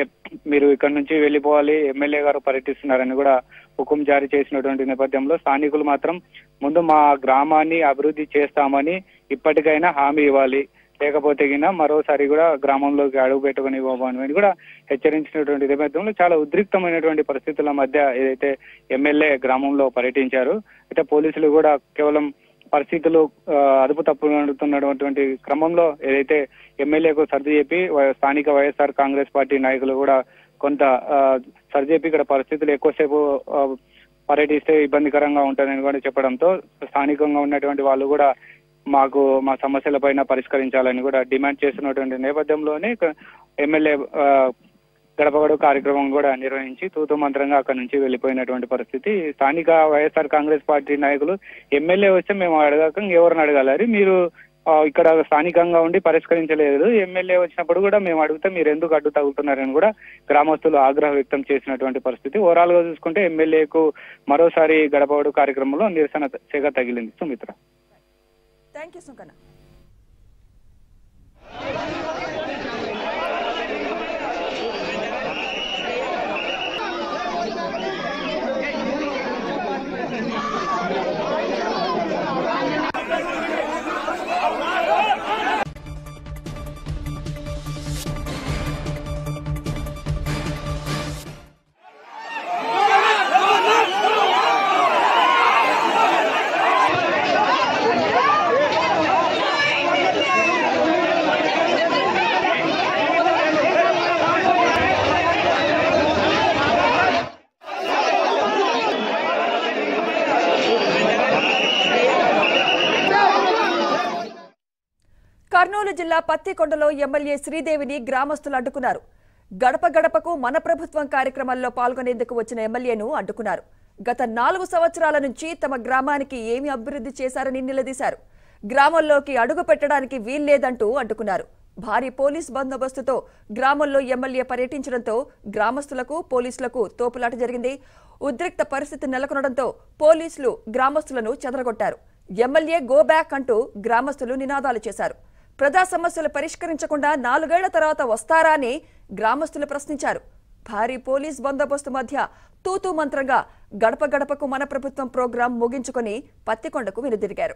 మీరు ఇక్కడ నుంచి వెళ్ళిపోవాలి, ఎమ్మెల్యే గారు పర్యటిస్తున్నారని కూడా హుకుం జారీ చేసినటువంటి నేపథ్యంలో స్థానికులు మాత్రం ముందు మా గ్రామాన్ని అభివృద్ధి చేస్తామని ఇప్పటికైనా హామీ ఇవ్వాలి, లేకపోతే గినా మరోసారి కూడా గ్రామంలోకి అడుగు పెట్టుకుని ఇవ్వమని కూడా హెచ్చరించినటువంటి నేపథ్యంలో చాలా ఉద్రిక్తమైనటువంటి పరిస్థితుల మధ్య ఏదైతే ఎమ్మెల్యే గ్రామంలో పర్యటించారు. అయితే పోలీసులు కూడా కేవలం పరిస్థితులు అదుపు తప్పుతున్నటువంటి క్రమంలో ఏదైతే ఎమ్మెల్యేకు సర్ది చెప్పి స్థానిక వైఎస్ఆర్ కాంగ్రెస్ పార్టీ నాయకులు కూడా కొంత సర్ది చెప్పి ఇక్కడ పరిస్థితులు ఎక్కువసేపు పర్యటిస్తే ఇబ్బందికరంగా ఉంటుందని కూడా చెప్పడంతో స్థానికంగా ఉన్నటువంటి వాళ్ళు కూడా మాకు మా సమస్యల పైన పరిష్కరించాలని కూడా డిమాండ్ చేస్తున్నటువంటి నేపథ్యంలోనే ఎమ్మెల్యే గడప గడప కార్యక్రమం కూడా నిర్వహించి తూతూ మంత్రంగా అక్కడి నుంచి వెళ్ళిపోయినటువంటి పరిస్థితి. స్థానిక వైఎస్ఆర్ కాంగ్రెస్ పార్టీ నాయకులు ఎమ్మెల్యే వస్తే మేము అడగక ఎవరిని అడగాలి, మీరు ఇక్కడ స్థానికంగా ఉండి పరిష్కరించలేదు, ఎమ్మెల్యే వచ్చినప్పుడు కూడా మేము అడిగితే మీరు ఎందుకు అడ్డు తగులుతున్నారని కూడా గ్రామస్తులు ఆగ్రహం వ్యక్తం చేసినటువంటి పరిస్థితి. ఓవరాల్ గా చూసుకుంటే ఎమ్మెల్యేకు మరోసారి గడప గడప కార్యక్రమంలో నిరసన సెగ తగిలింది. Sumitra, thank you. సుంకన్న. కర్నూలు జిల్లా పత్తికొండలో ఎమ్మెల్యే శ్రీదేవిని గ్రామస్తులు అడ్డుకున్నారు. గడప గడపకు మన ప్రభుత్వం కార్యక్రమాల్లో పాల్గొనేందుకు వచ్చిన ఎమ్మెల్యేను అడ్డుకున్నారు. గత నాలుగు సంవత్సరాల నుంచి తమ గ్రామానికి ఏమి అభివృద్ధి చేశారని నిలదీశారు. గ్రామంలోకి అడుగు పెట్టడానికి వీల్లేదంటూ అడ్డుకున్నారు. భారీ పోలీస్ బందోబస్తుతో గ్రామంలో ఎమ్మెల్యే పర్యటించడంతో గ్రామస్తులకు పోలీసులకు తోపులాట జరిగింది. ఉద్రిక్త పరిస్థితి నెలకొనడంతో పోలీసులు గ్రామస్తులను చెదరగొట్టారు. ఎమ్మెల్యే గో బ్యాక్ అంటూ గ్రామస్తులు నినాదాలు చేశారు. ప్రజా సమస్యలు పరిష్కరించకుండా నాలుగేళ్ల తర్వాత వస్తారా అని గ్రామస్తులు ప్రశ్నించారు. భారీ పోలీస్ బందోబస్తు మధ్య తూతూ మంత్రంగా గడప గడపకు మన ప్రభుత్వం ప్రోగ్రాం ముగించుకుని పత్తికొండకు వెనుదిరిగారు.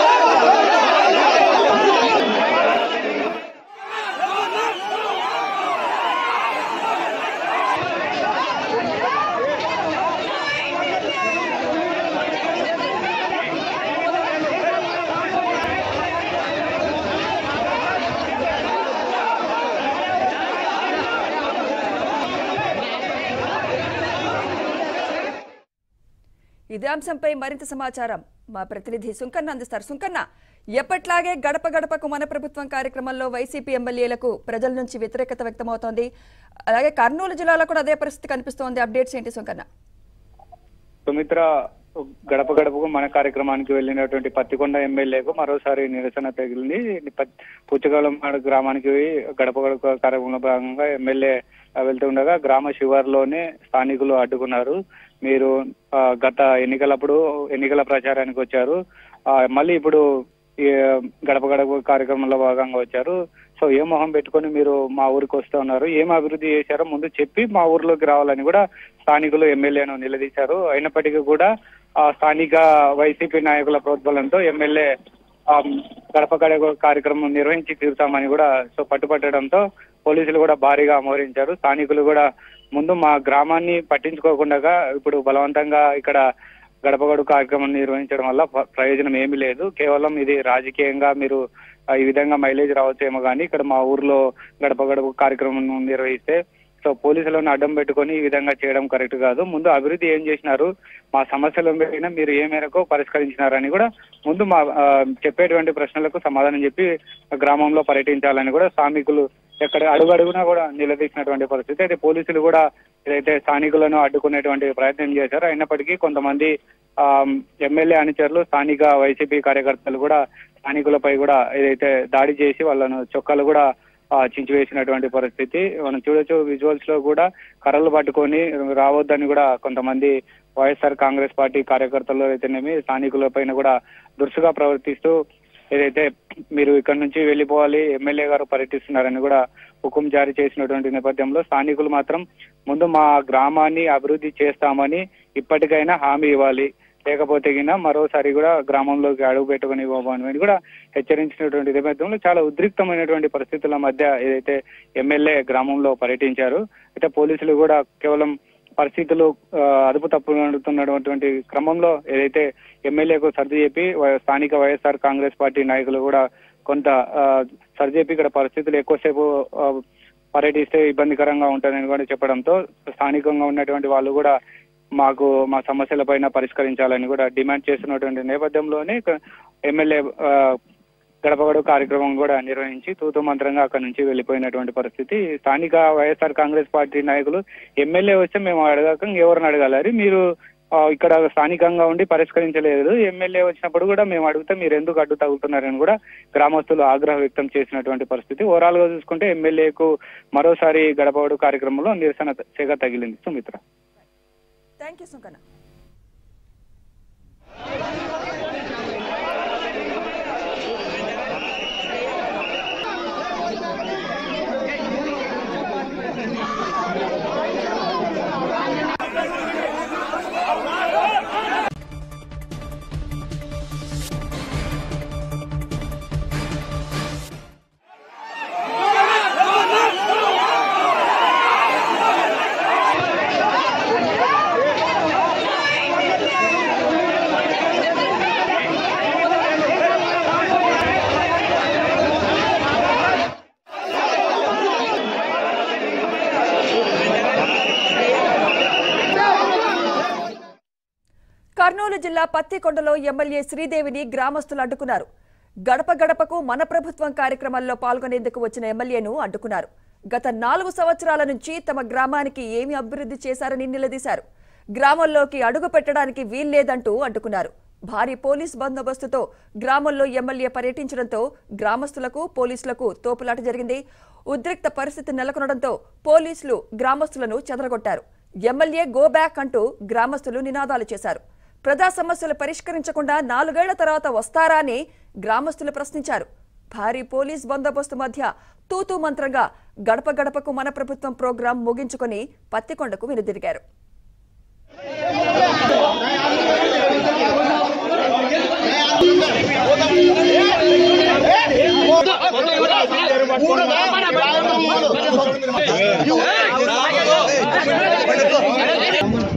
ఇదే అంశంపై మరింత సమాచారం మా ప్రతినిధి సుంకన్న అందిస్తారు. సుంకన్న, ఎప్పట్లాగే గడప గడపకు మన ప్రభుత్వం కార్యక్రమంలో వైసీపీ ఎమ్మెల్యేలకు ప్రజల నుంచి వ్యతిరేకత వ్యక్తమవుతోంది. అలాగే కర్నూలు జిల్లాలో కూడా అదే పరిస్థితి కనిపిస్తోంది. అప్డేట్స్ ఏంటి సుంకన్న? సుమిత్ర, గడప గడపకు మన కార్యక్రమానికి వెళ్ళినటువంటి పత్తికొండ ఎమ్మెల్యేకు మరోసారి నిరసన తగిలింది. పుచ్చగలం గ్రామానికి గడప గడప కార్యక్రమంలో భాగంగా ఎమ్మెల్యే వెళ్తుండగా గ్రామ శివారులోనే స్థానికులు అడ్డుకున్నారు. మీరు గత ఎన్నికలప్పుడు ఎన్నికల ప్రచారానికి వచ్చారు, మళ్ళీ ఇప్పుడు గడప గడప కార్యక్రమంలో భాగంగా వచ్చారు. సో ఏ మొహం పెట్టుకొని మీరు మా ఊరికి వస్తున్నారు, ఏం అభివృద్ధి చేశారో ముందు చెప్పి మా ఊర్లోకి రావాలని కూడా స్థానికులు ఎమ్మెల్యేను నిలదీశారు. అయినప్పటికీ కూడా ఆ స్థానిక వైసీపీ నాయకుల ప్రోద్బలంతో ఎమ్మెల్యే గడప గడప కార్యక్రమం నిర్వహించి తీరుతామని కూడా సో పట్టుపట్టడంతో పోలీసులు కూడా భారీగా మోహరించారు. స్థానికులు కూడా ముందు మా గ్రామాన్ని పట్టించుకోకుండా ఇప్పుడు బలవంతంగా ఇక్కడ గడప గడప కార్యక్రమం నిర్వహించడం వల్ల ప్రయోజనం ఏమీ లేదు, కేవలం ఇది రాజకీయంగా మీరు ఈ విధంగా మైలేజ్ రావచ్చేమో కానీ ఇక్కడ మా ఊర్లో గడప గడప కార్యక్రమం నిర్వహిస్తే సో పోలీసులను అడ్డం పెట్టుకొని ఈ విధంగా చేయడం కరెక్ట్ కాదు, ముందు అభివృద్ధి ఏం చేసినారు, మా సమస్యలు ఏమైనా మీరు ఏ మేరకు పరిష్కరించినారని కూడా ముందు మా చెప్పేటువంటి ప్రశ్నలకు సమాధానం చెప్పి గ్రామంలో పర్యటించాలని కూడా స్థానికులు ఎక్కడ అడుగడుగునా కూడా నిలదీసినటువంటి పరిస్థితి. అయితే పోలీసులు కూడా ఏదైతే స్థానికులను అడ్డుకునేటువంటి ప్రయత్నం చేశారు. అయినప్పటికీ కొంతమంది ఆ ఎమ్మెల్యే అనుచరులు, స్థానిక వైసీపీ కార్యకర్తలు కూడా స్థానికులపై కూడా ఏదైతే దాడి చేసి వాళ్ళను చొక్కాలు కూడా చించివేసినటువంటి పరిస్థితి మనం చూడొచ్చు. విజువల్స్ లో కూడా కర్రలు పట్టుకొని రావద్దని కూడా కొంతమంది వైఎస్ఆర్ కాంగ్రెస్ పార్టీ కార్యకర్తలు అయితేనేమి స్థానికుల పైన కూడా దురుసుగా ప్రవర్తిస్తూ ఏదైతే మీరు ఇక్కడ నుంచి వెళ్ళిపోవాలి, ఎమ్మెల్యే గారు పర్యటిస్తున్నారని కూడా హుకుం జారీ చేసినటువంటి నేపథ్యంలో స్థానికులు మాత్రం ముందు మా గ్రామాన్ని అభివృద్ధి చేస్తామని ఇప్పటికైనా హామీ ఇవ్వాలి, లేకపోతే గినా మరోసారి కూడా గ్రామంలోకి అడుగు పెట్టుకుని ఇవ్వమని కూడా హెచ్చరించినటువంటి నేపథ్యంలో చాలా ఉద్రిక్తమైనటువంటి పరిస్థితుల మధ్య ఏదైతే ఎమ్మెల్యే గ్రామంలో పర్యటించారు. అయితే పోలీసులు కూడా కేవలం పరిస్థితులు అదుపు తప్పుతున్నటువంటి క్రమంలో ఏదైతే ఎమ్మెల్యేకు సర్ది చెప్పి స్థానిక వైఎస్ఆర్ కాంగ్రెస్ పార్టీ నాయకులు కూడా కొంత సర్ది చెప్పి ఇక్కడ పరిస్థితులు ఎక్కువసేపు పర్యటిస్తే ఇబ్బందికరంగా ఉంటారని కూడా చెప్పడంతో స్థానికంగా ఉన్నటువంటి వాళ్ళు కూడా మాకు మా సమస్యల పైన పరిష్కరించాలని కూడా డిమాండ్ చేస్తున్నటువంటి నేపథ్యంలోనే ఎమ్మెల్యే గడప గడప కార్యక్రమం కూడా నిర్వహించి తూతూ మంత్రంగా అక్కడి నుంచి వెళ్ళిపోయినటువంటి పరిస్థితి. స్థానిక వైఎస్ఆర్ కాంగ్రెస్ పార్టీ నాయకులు ఎమ్మెల్యే వస్తే మేము అడగక ఎవరిని అడగాలి, మీరు ఇక్కడ స్థానికంగా ఉండి పరిష్కరించలేదు, ఎమ్మెల్యే వచ్చినప్పుడు కూడా మేము అడిగితే మీరు ఎందుకు అడ్డు తగులుతున్నారని కూడా గ్రామస్తులు ఆగ్రహం వ్యక్తం చేసినటువంటి పరిస్థితి. ఓవరాల్ గా చూసుకుంటే ఎమ్మెల్యేకు మరోసారి గడప గడప కార్యక్రమంలో నిరసన సెగ తగిలింది. Sumitra, thank you. సుంకన్న. కర్నూలు జిల్లా పత్తికొండలో ఎమ్మెల్యే శ్రీదేవిని గ్రామస్తులు అడ్డుకున్నారు. గడప గడపకు మన ప్రభుత్వం కార్యక్రమాల్లో పాల్గొనేందుకు వచ్చిన ఎమ్మెల్యేను అడ్డుకున్నారు. గత నాలుగు సంవత్సరాల నుంచి తమ గ్రామానికి ఏమి అభివృద్ధి చేశారని నిలదీశారు. గ్రామంలోకి అడుగు పెట్టడానికి వీల్లేదంటూ అడ్డుకున్నారు. భారీ పోలీస్ బందోబస్తుతో గ్రామంలో ఎమ్మెల్యే పర్యటించడంతో గ్రామస్తులకు పోలీసులకు తోపులాట జరిగింది. ఉద్రిక్త పరిస్థితి నెలకొనడంతో పోలీసులు గ్రామస్తులను చెదరగొట్టారు. ఎమ్మెల్యే గో బ్యాక్ అంటూ గ్రామస్తులు నినాదాలు చేశారు. ప్రజా సమస్యలు పరిష్కరించకుండా నాలుగేళ్ల తర్వాత వస్తారా అని గ్రామస్తులు ప్రశ్నించారు. భారీ పోలీస్ బందోబస్తు మధ్య తూతూ మంత్రంగా గడప గడపకు మన ప్రభుత్వం ప్రోగ్రాం ముగించుకుని పత్తికొండకు వెనుదిరిగారు.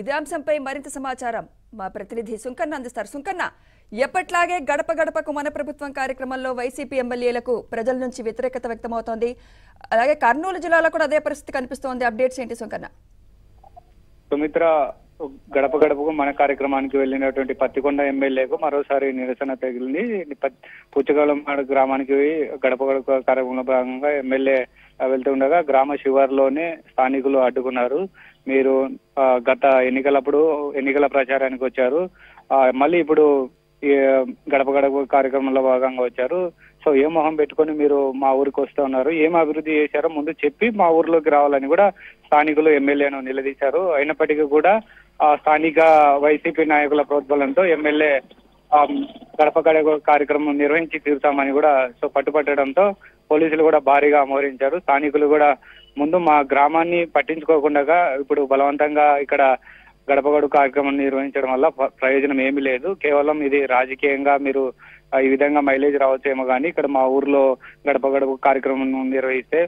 ఇదే అంశంపై మరింత సమాచారం మా ప్రతినిధి సుంకన్న అందిస్తారు. సుంకన్న, ఎప్పట్లాగే గడప గడపకు మన ప్రభుత్వం కార్యక్రమంలో వైసీపీ ఎమ్మెల్యేలకు ప్రజల నుంచి వ్యతిరేకత వ్యక్తమవుతోంది. అలాగే కర్నూలు జిల్లాలో కూడా అదే పరిస్థితి కనిపిస్తోంది. అప్డేట్స్ ఏంటి సుంకన్న? సుమిత్ర, గడప గడపకు మన కార్యక్రమానికి వెళ్ళినటువంటి పత్తికొండ ఎమ్మెల్యేకు మరోసారి నిరసన తగిలింది. పుచ్చగలం గ్రామానికి గడప గడప కార్యక్రమంలో భాగంగా ఎమ్మెల్యే వెళ్తుండగా గ్రామ శివారులోనే స్థానికులు అడ్డుకున్నారు. మీరు గత ఎన్నికలప్పుడు ఎన్నికల ప్రచారానికి వచ్చారు, మళ్ళీ ఇప్పుడు గడప గడప కార్యక్రమంలో భాగంగా వచ్చారు, సో ఏ మొహం పెట్టుకొని మీరు మా ఊరికి వస్తూ ఉన్నారు, ఏం అభివృద్ధి చేశారో ముందు చెప్పి మా ఊర్లోకి రావాలని కూడా స్థానికులు ఎమ్మెల్యేను నిలదీశారు. అయినప్పటికీ కూడా స్థానిక వైసీపీ నాయకుల ప్రోద్బలంతో ఎమ్మెల్యే గడప గడప కార్యక్రమం నిర్వహించి తీరుతామని కూడా సో పట్టుపట్టడంతో పోలీసులు కూడా భారీగా అమోహరించారు. స్థానికులు కూడా ముందు మా గ్రామాన్ని పట్టించుకోకుండా ఇప్పుడు బలవంతంగా ఇక్కడ గడప గడప కార్యక్రమం నిర్వహించడం వల్ల ప్రయోజనం ఏమీ లేదు, కేవలం ఇది రాజకీయంగా మీరు ఈ విధంగా మైలేజ్ రావచ్చేమో కానీ ఇక్కడ మా ఊర్లో గడప గడప కార్యక్రమం నిర్వహిస్తే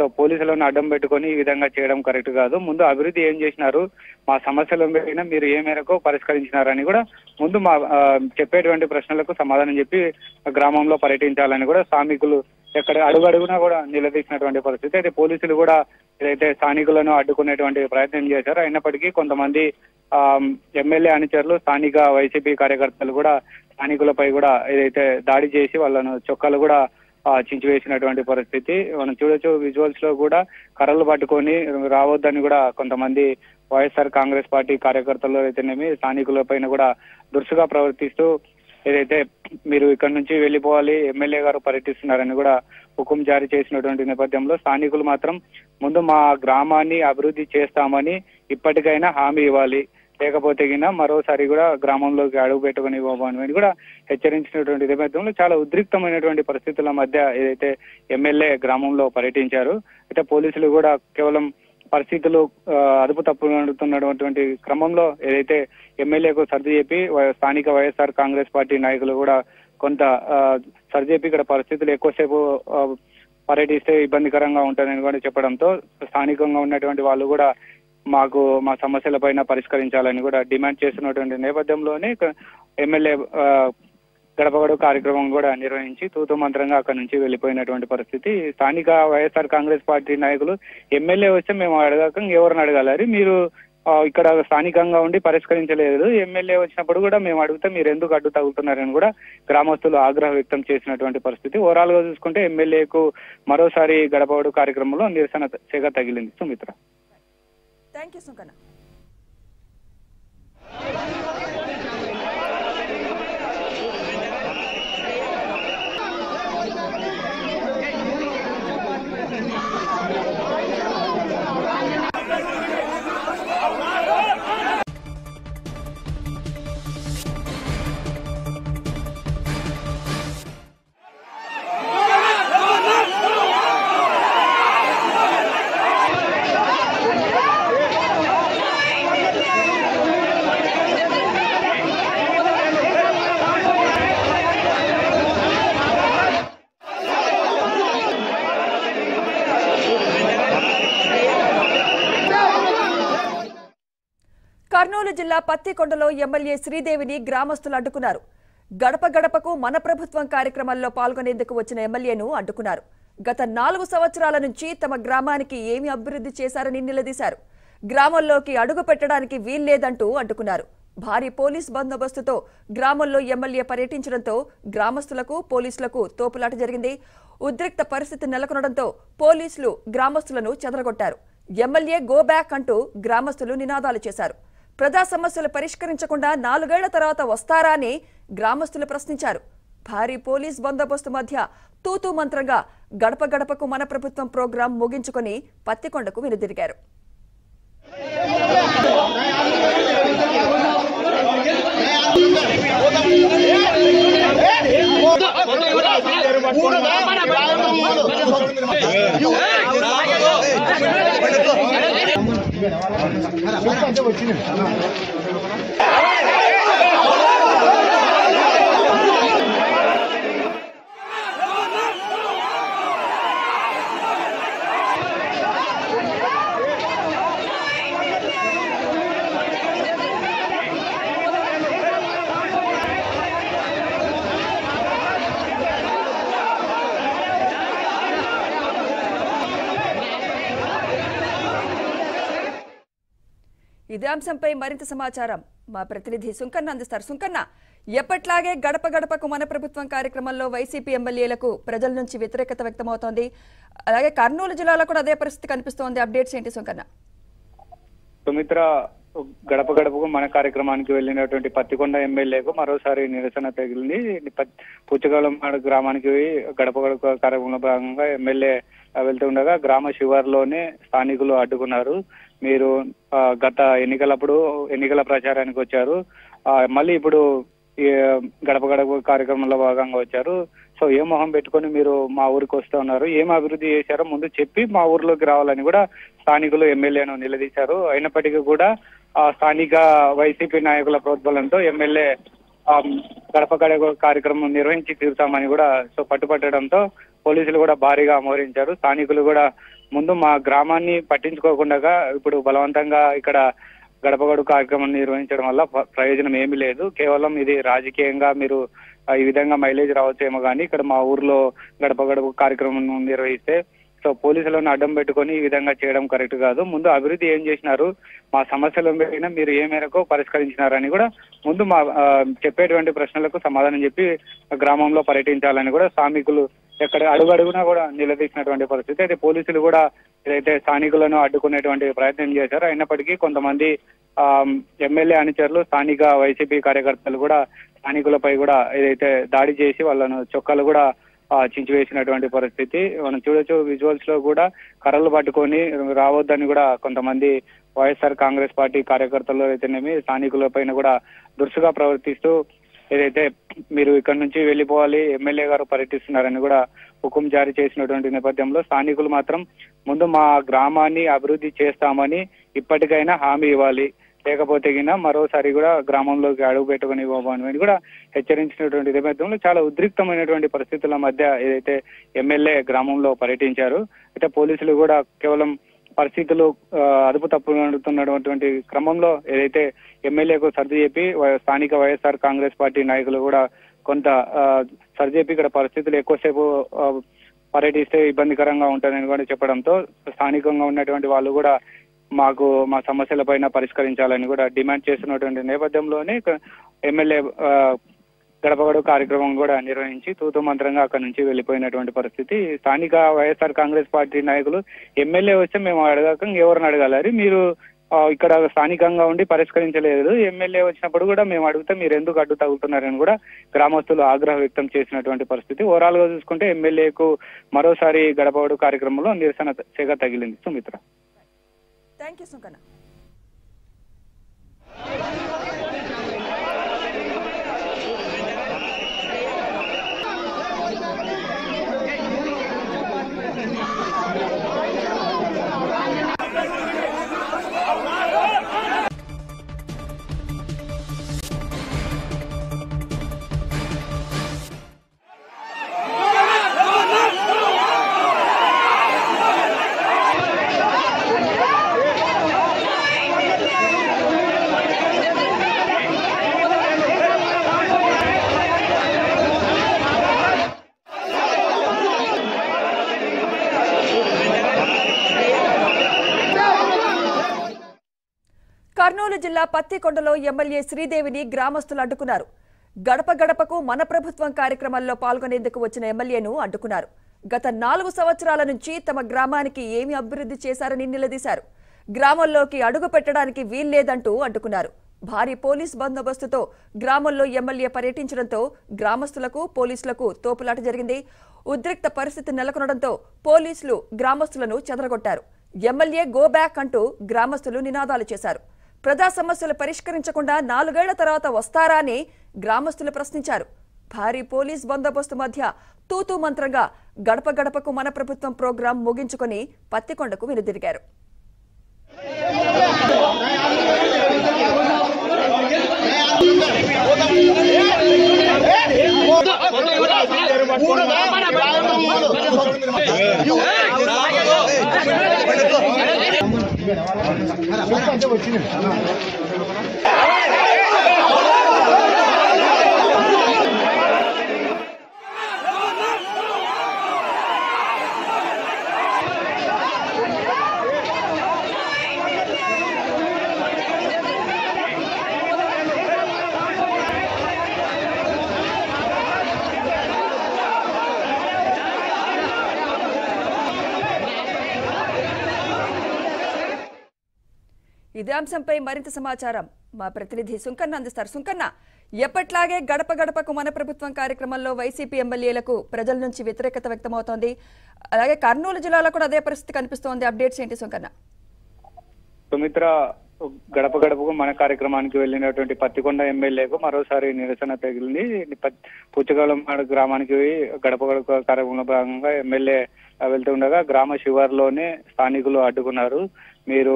సో పోలీసులను అడ్డం పెట్టుకొని ఈ విధంగా చేయడం కరెక్ట్ కాదు, ముందు అభివృద్ధి ఏం చేసినారు, మా సమస్యలు ఏమైనా మీరు ఏ మేరకు పరిష్కరించినారని కూడా ముందు మా చెప్పేటువంటి ప్రశ్నలకు సమాధానం చెప్పి గ్రామంలో పర్యటించాలని కూడా స్థానికులు ఎక్కడ అడుగడుగునా కూడా నిలదీసినటువంటి పరిస్థితి. అయితే పోలీసులు కూడా ఏదైతే స్థానికులను అడ్డుకునేటువంటి ప్రయత్నం చేశారో, అయినప్పటికీ కొంతమంది ఆ ఎమ్మెల్యే అనుచరులు స్థానిక వైసీపీ కార్యకర్తలు కూడా స్థానికులపై కూడా ఏదైతే దాడి చేసి వాళ్ళను చొక్కాలు కూడా చించివేసినటువంటి పరిస్థితి మనం చూడొచ్చు. విజువల్స్ లో కూడా కర్రలు పట్టుకొని రావద్దని కూడా కొంతమంది వైఎస్ఆర్ కాంగ్రెస్ పార్టీ కార్యకర్తలు అయితేనేమి స్థానికుల పైన కూడా దురుసుగా ప్రవర్తిస్తూ ఏదైతే మీరు ఇక్కడ నుంచి వెళ్ళిపోవాలి, ఎమ్మెల్యే గారు పర్యటిస్తున్నారని కూడా హుకుం జారీ చేసినటువంటి నేపథ్యంలో స్థానికులు మాత్రం ముందు మా గ్రామాన్ని అభివృద్ధి చేస్తామని ఇప్పటికైనా హామీ ఇవ్వాలి, లేకపోతే గిన మరోసారి కూడా గ్రామంలోకి అడుగు పెట్టుకుని ఇవ్వమని కూడా హెచ్చరించినటువంటి నేపథ్యంలో చాలా ఉద్రిక్తమైనటువంటి పరిస్థితుల మధ్య ఏదైతే ఎమ్మెల్యే గ్రామంలో పర్యటించారు. అయితే పోలీసులు కూడా కేవలం పరిస్థితులు అదుపు తప్పుతున్నటువంటి క్రమంలో ఏదైతే ఎమ్మెల్యేకు సర్ది చెప్పి స్థానిక వైఎస్ఆర్ కాంగ్రెస్ పార్టీ నాయకులు కూడా కొంత సర్ది చెప్పి ఇక్కడ పరిస్థితులు ఎక్కువసేపు పర్యటిస్తే ఇబ్బందికరంగా ఉంటుందని కూడా చెప్పడంతో స్థానికంగా ఉన్నటువంటి వాళ్ళు కూడా మాకు మా సమస్యల పైన పరిష్కరించాలని కూడా డిమాండ్ చేస్తున్నటువంటి నేపథ్యంలోనే ఎమ్మెల్యే గడప గడప కార్యక్రమం కూడా నిర్వహించి తూతూ మంత్రంగా అక్కడి నుంచి వెళ్ళిపోయినటువంటి పరిస్థితి. స్థానిక వైఎస్ఆర్ కాంగ్రెస్ పార్టీ నాయకులు ఎమ్మెల్యే వస్తే మేము అడగక ఎవరిని అడగాలి, మీరు ఇక్కడ స్థానికంగా ఉండి పరిష్కరించలేదు, ఎమ్మెల్యే వచ్చినప్పుడు కూడా మేము అడిగితే మీరు ఎందుకు అడ్డు తగులుతున్నారని కూడా గ్రామస్తులు ఆగ్రహం వ్యక్తం చేసినటువంటి పరిస్థితి. ఓవరాల్ గా చూసుకుంటే ఎమ్మెల్యేకు మరోసారి గడప గడప కార్యక్రమంలో నిరసన సెగ తగిలింది. Sumitra, thank you. సుంకన్న. కర్నూలు జిల్లా పత్తికొండలో ఎమ్మెల్యే శ్రీదేవిని గ్రామస్తులు అడ్డుకున్నారు. గడప గడపకు మన ప్రభుత్వం కార్యక్రమాల్లో పాల్గొనేందుకు వచ్చిన ఎమ్మెల్యేను అడ్డుకున్నారు. గత నాలుగు సంవత్సరాల నుంచి తమ గ్రామానికి ఏమి అభివృద్ధి చేశారని నిలదీశారు. గ్రామంలోకి అడుగు పెట్టడానికి వీల్లేదంటూ అడ్డుకున్నారు. భారీ పోలీస్ బందోబస్తుతో గ్రామంలో ఎమ్మెల్యే పర్యటించడంతో గ్రామస్తులకు పోలీసులకు తోపులాట జరిగింది. ఉద్రిక్త పరిస్థితి నెలకొనడంతో పోలీసులు గ్రామస్తులను చెదరగొట్టారు. ఎమ్మెల్యే గో బ్యాక్ అంటూ గ్రామస్తులు నినాదాలు చేశారు. ప్రజా సమస్యలు పరిష్కరించకుండా నాలుగేళ్ల తర్వాత వస్తారా అని గ్రామస్తులు ప్రశ్నించారు. భారీ పోలీస్ బందోబస్తు మధ్య తూతూ మంత్రంగా గడప గడపకు మన ప్రభుత్వం ప్రోగ్రాం ముగించుకొని పత్తికొండకు వెనుదిరిగారు. ఇదే అంశంపై మరింత సమాచారం మా ప్రతినిధి సుంకన్న అందిస్తారు. సుంకన్న, ఎప్పట్లాగే గడప గడపకు మన ప్రభుత్వం కార్యక్రమంలో వైసీపీ ఎమ్మెల్యేలకు ప్రజల నుంచి వ్యతిరేకత వ్యక్తమవుతోంది. అలాగే కర్నూలు జిల్లాలో కూడా అదే పరిస్థితి కనిపిస్తోంది. అప్డేట్స్ ఏంటి సుంకన్న? సుమిత్ర, గడప గడపకు మన కార్యక్రమానికి వెళ్ళినటువంటి పత్తికొండ ఎమ్మెల్యేకు మరోసారి నిరసన తగిలింది. పుచ్చగలం గ్రామానికి గడప గడప కార్యక్రమంలో భాగంగా ఎమ్మెల్యే వెళ్తుండగా గ్రామ శివారులోనే స్థానికులు అడ్డుకున్నారు. మీరు గత ఎన్నికలప్పుడు ఎన్నికల ప్రచారానికి వచ్చారు, మళ్ళీ ఇప్పుడు గడప గడప కార్యక్రమంలో భాగంగా వచ్చారు. సో ఏ మొహం పెట్టుకొని మీరు మా ఊరికి వస్తూ ఉన్నారు, ఏం అభివృద్ధి చేశారో ముందు చెప్పి మా ఊర్లోకి రావాలని కూడా స్థానికులు ఎమ్మెల్యేను నిలదీశారు. అయినప్పటికీ కూడా ఆ స్థానిక వైసీపీ నాయకుల ప్రోద్బలంతో ఎమ్మెల్యే గడప గడప కార్యక్రమం నిర్వహించి తీరుతామని కూడా సో పట్టుపట్టడంతో పోలీసులు కూడా భారీగా మోహరించారు. స్థానికులు కూడా ముందు మా గ్రామాన్ని పట్టించుకోకుండా ఇప్పుడు బలవంతంగా ఇక్కడ గడప గడప కార్యక్రమం నిర్వహించడం వల్ల ప్రయోజనం ఏమీ లేదు, కేవలం ఇది రాజకీయంగా మీరు ఈ విధంగా మైలేజ్ రావచ్చేమో కానీ ఇక్కడ మా ఊర్లో గడప గడప కార్యక్రమం నిర్వహిస్తే సో పోలీసులను అడ్డం పెట్టుకొని ఈ విధంగా చేయడం కరెక్ట్ కాదు, ముందు అభివృద్ధి ఏం చేసినారు, మా సమస్యలు ఏమైనా మీరు ఏ మేరకు పరిష్కరించినారని కూడా ముందు మా చెప్పేటువంటి ప్రశ్నలకు సమాధానం చెప్పి గ్రామంలో పర్యటించాలని కూడా స్థానికులు ఎక్కడ అడుగు అడుగునా కూడా నిలదీసినటువంటి పరిస్థితి. అయితే పోలీసులు కూడా ఏదైతే స్థానికులను అడ్డుకునేటువంటి ప్రయత్నం చేశారు. అయినప్పటికీ కొంతమంది ఆ ఎమ్మెల్యే అనుచరులు స్థానిక వైసీపీ కార్యకర్తలు కూడా స్థానికులపై కూడా ఏదైతే దాడి చేసి వాళ్ళను చొక్కాలు కూడా చించివేసినటువంటి పరిస్థితి మనం చూడొచ్చు. విజువల్స్ లో కూడా కర్రలు పట్టుకొని రావద్దని కూడా కొంతమంది వైఎస్ఆర్ కాంగ్రెస్ పార్టీ కార్యకర్తలు అయితేనేమి స్థానికుల పైన కూడా దురుసుగా ప్రవర్తిస్తూ ఏదైతే మీరు ఇక్కడ నుంచి వెళ్ళిపోవాలి, ఎమ్మెల్యే గారు పర్యటిస్తున్నారని కూడా హుకుం జారీ చేసినటువంటి నేపథ్యంలో స్థానికులు మాత్రం ముందు మా గ్రామాన్ని అభివృద్ధి చేస్తామని ఇప్పటికైనా హామీ ఇవ్వాలి, లేకపోతే గిన మరోసారి కూడా గ్రామంలోకి అడుగు పెట్టుకుని ఇవ్వమని కూడా హెచ్చరించినటువంటి నేపథ్యంలో చాలా ఉద్రిక్తమైనటువంటి పరిస్థితుల మధ్య ఏదైతే ఎమ్మెల్యే గ్రామంలో పర్యటించారు. అయితే పోలీసులు కూడా కేవలం పరిస్థితులు అదుపు తప్పుతున్నటువంటి క్రమంలో ఏదైతే ఎమ్మెల్యేకు సర్ది చెప్పి స్థానిక వైఎస్ఆర్ కాంగ్రెస్ పార్టీ నాయకులు కూడా కొంత సర్ది చెప్పి ఇక్కడ పరిస్థితులు ఎక్కువసేపు పర్యటిస్తే ఇబ్బందికరంగా ఉంటాయని కూడా చెప్పడంతో స్థానికంగా ఉన్నటువంటి వాళ్ళు కూడా మాకు మా సమస్యల పైన పరిష్కరించాలని కూడా డిమాండ్ చేస్తున్నటువంటి నేపథ్యంలోనే ఎమ్మెల్యే గడప గడప కార్యక్రమం కూడా నిర్వహించి తూతూ మంత్రంగా అక్కడి నుంచి వెళ్ళిపోయినటువంటి పరిస్థితి. స్థానిక వైఎస్ఆర్ కాంగ్రెస్ పార్టీ నాయకులు ఎమ్మెల్యే వస్తే మేము అడగాక ఎవరిని అడగాలని, మీరు ఇక్కడ స్థానికంగా ఉండి పరిష్కరించలేదు, ఎమ్మెల్యే వచ్చినప్పుడు కూడా మేము అడిగితే మీరు ఎందుకు అడ్డు తగులుతున్నారని కూడా గ్రామస్తులు ఆగ్రహం వ్యక్తం చేసినటువంటి పరిస్థితి. ఓవరాల్ గా చూసుకుంటే ఎమ్మెల్యేకు మరోసారి గడప గడప కార్యక్రమంలో నిరసన చేగా తగిలింది. Sumitra, thank you. సుంకన్న. కర్నూలు జిల్లా పత్తికొండలో ఎమ్మెల్యే శ్రీదేవిని గ్రామస్తులు అడ్డుకున్నారు. గడప గడపకు మన ప్రభుత్వం కార్యక్రమాల్లో పాల్గొనేందుకు వచ్చిన ఎమ్మెల్యేను అడ్డుకున్నారు. గత నాలుగు సంవత్సరాల నుంచి తమ గ్రామానికి ఏమి అభివృద్ధి చేశారని నిలదీశారు. గ్రామంలోకి అడుగు పెట్టడానికి వీల్లేదంటూ అడ్డుకున్నారు. భారీ పోలీస్ బందోబస్తుతో గ్రామంలో ఎమ్మెల్యే పర్యటించడంతో గ్రామస్తులకు పోలీసులకు తోపులాట జరిగింది. ఉద్రిక్త పరిస్థితి నెలకొనడంతో పోలీసులు గ్రామస్తులను చెదరగొట్టారు. ఎమ్మెల్యే గో బ్యాక్ అంటూ గ్రామస్తులు నినాదాలు చేశారు. ప్రజా సమస్యలు పరిష్కరించకుండా నాలుగేళ్ల తర్వాత వస్తారా అని గ్రామస్తులు ప్రశ్నించారు. భారీ పోలీస్ బందోబస్తు మధ్య తూతూ మంత్రంగా గడప గడపకు మన ప్రభుత్వం ప్రోగ్రాం ముగించుకుని పత్తికొండకు వెనుదిరిగారు. ఇదే అంశంపై మరింత సమాచారం మా ప్రతినిధి సుంకన్న అందిస్తారు. సుంకన్న, ఎప్పట్లాగే గడప గడపకు మన ప్రభుత్వం కార్యక్రమంలో వైసీపీ ఎమ్మెల్యేలకు ప్రజల నుంచి వ్యతిరేకత వ్యక్తమవుతోంది. అలాగే కర్నూలు జిల్లాలో కూడా అదే పరిస్థితి కనిపిస్తోంది. అప్డేట్స్ ఏంటి సుంకన్న? సుమిత్ర, గడప గడపకు మన కార్యక్రమానికి వెళ్ళినటువంటి పత్తికొండ ఎమ్మెల్యేకు మరోసారి నిరసన తగిలింది. పుచ్చకాలం గ్రామానికి గడప గడప కార్యక్రమంలో భాగంగా ఎమ్మెల్యే వెళ్తుండగా గ్రామ శివారులోనే స్థానికులు అడ్డుకున్నారు. మీరు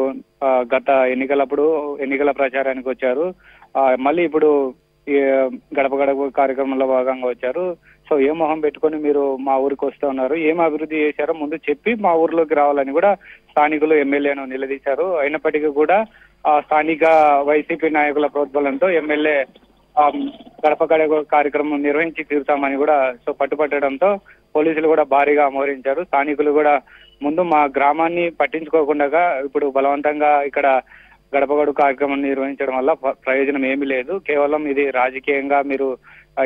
గత ఎన్నికలప్పుడు ఎన్నికల ప్రచారానికి వచ్చారు, మళ్ళీ ఇప్పుడు గడప గడప కార్యక్రమంలో భాగంగా వచ్చారు. సో ఏ మొహం పెట్టుకొని మీరు మా ఊరికి వస్తూ ఉన్నారు? ఏం అభివృద్ధి చేశారో ముందు చెప్పి మా ఊర్లోకి రావాలని కూడా స్థానికులు ఎమ్మెల్యేను నిలదీశారు. అయినప్పటికీ కూడా స్థానిక వైసీపీ నాయకుల ప్రోద్బలంతో ఎమ్మెల్యే గడప గడప కార్యక్రమం నిర్వహించి తీరుతామని కూడా సో పట్టుపట్టడంతో పోలీసులు కూడా భారీగా మోహరించారు. స్థానికులు కూడా ముందు మా గ్రామాన్ని పట్టించుకోకుండా ఇప్పుడు బలవంతంగా ఇక్కడ గడప గడప కార్యక్రమం నిర్వహించడం వల్ల ప్రయోజనం ఏమీ లేదు, కేవలం ఇది రాజకీయంగా మీరు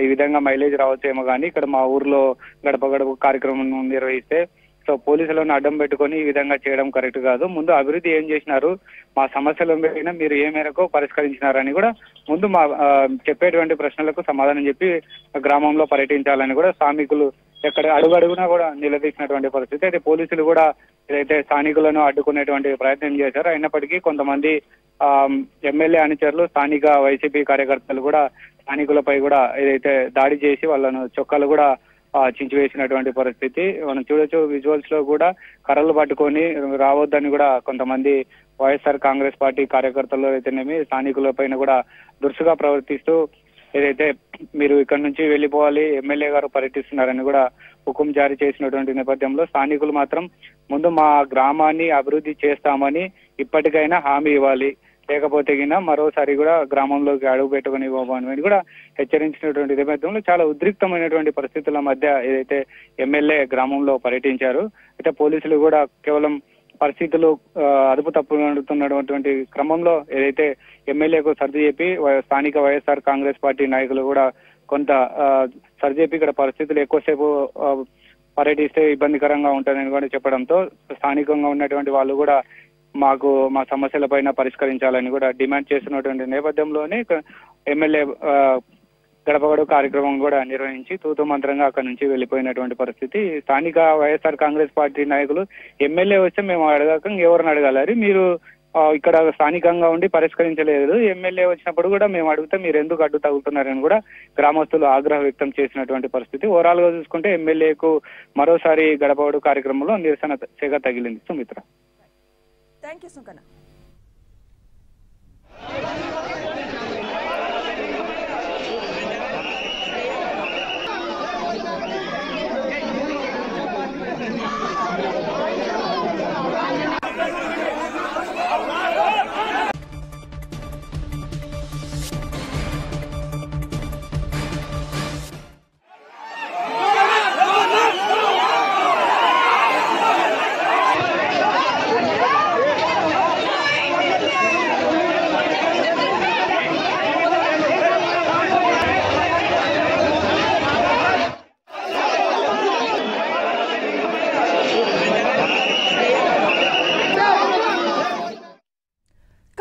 ఈ విధంగా మైలేజ్ రావచ్చేమో కానీ ఇక్కడ మా ఊర్లో గడప గడప కార్యక్రమం నిర్వహిస్తే సో పోలీసులను అడ్డం పెట్టుకొని ఈ విధంగా చేయడం కరెక్ట్ కాదు, ముందు అభివృద్ధి ఏం చేసినారు, మా సమస్యలు ఏమైనా మీరు ఏ మేరకు పరిష్కరించినారని కూడా ముందు మా చెప్పేటువంటి ప్రశ్నలకు సమాధానం చెప్పి గ్రామంలో పర్యటించాలని కూడా స్థానికులు ఎక్కడ అడుగడుగునా కూడా నిలదీసినటువంటి పరిస్థితి. అయితే పోలీసులు కూడా ఏదైతే స్థానికులను అడ్డుకునేటువంటి ప్రయత్నం చేశారో, అయినప్పటికీ కొంతమంది ఆ ఎమ్మెల్యే అనుచరులు స్థానిక వైసీపీ కార్యకర్తలు కూడా స్థానికులపై కూడా ఏదైతే దాడి చేసి వాళ్ళను చొక్కాలు కూడా చించివేసినటువంటి పరిస్థితి మనం చూడొచ్చు. విజువల్స్ లో కూడా కర్రలు పట్టుకొని రావద్దని కూడా కొంతమంది వైఎస్ఆర్ కాంగ్రెస్ పార్టీ కార్యకర్తలు అయితేనేమి స్థానికుల పైన కూడా దురుసుగా ప్రవర్తిస్తూ ఏదైతే మీరు ఇక్కడ నుంచి వెళ్ళిపోవాలి, ఎమ్మెల్యే గారు పర్యటిస్తున్నారని కూడా హుకుం జారీ చేసినటువంటి నేపథ్యంలో స్థానికులు మాత్రం ముందు మా గ్రామాన్ని అభివృద్ధి చేస్తామని ఇప్పటికైనా హామీ ఇవ్వాలి, లేకపోతే గిన మరోసారి కూడా గ్రామంలోకి అడుగు పెట్టుకుని ఇవ్వబోమని కూడా హెచ్చరించినటువంటి నేపథ్యంలో చాలా ఉద్రిక్తమైనటువంటి పరిస్థితుల మధ్య ఏదైతే ఎమ్మెల్యే గ్రామంలో పర్యటించారు. అయితే పోలీసులు కూడా కేవలం పరిస్థితులు అదుపు తప్పుతున్నటువంటి క్రమంలో ఏదైతే ఎమ్మెల్యేకు సర్ది చెప్పి స్థానిక వైఎస్ఆర్ కాంగ్రెస్ పార్టీ నాయకులు కూడా కొంత సర్ది చెప్పి ఇక్కడ పరిస్థితులు ఎక్కువసేపు పర్యటిస్తే ఇబ్బందికరంగా ఉంటుందని కూడా చెప్పడంతో స్థానికంగా ఉన్నటువంటి వాళ్ళు కూడా మాకు మా సమస్యల పైన పరిష్కరించాలని కూడా డిమాండ్ చేస్తున్నటువంటి నేపథ్యంలోనే ఎమ్మెల్యే గడప గడప కార్యక్రమం కూడా నిర్వహించి తూతూ మంత్రంగా అక్కడి నుంచి వెళ్ళిపోయినటువంటి పరిస్థితి. స్థానిక వైఎస్ఆర్ కాంగ్రెస్ పార్టీ నాయకులు ఎమ్మెల్యే వస్తే మేము అడగక ఎవరిని అడగాలి, మీరు ఇక్కడ స్థానికంగా ఉండి పరిష్కరించలేదు, ఎమ్మెల్యే వచ్చినప్పుడు కూడా మేము అడిగితే మీరు ఎందుకు అడ్డు తగులుతున్నారని కూడా గ్రామస్తులు ఆగ్రహం వ్యక్తం చేసినటువంటి పరిస్థితి. ఓవరాల్ గా చూసుకుంటే ఎమ్మెల్యేకు మరోసారి గడప గడప కార్యక్రమంలో నిరసన సెగ తగిలింది. Sumitra, thank you. సుంకన్న,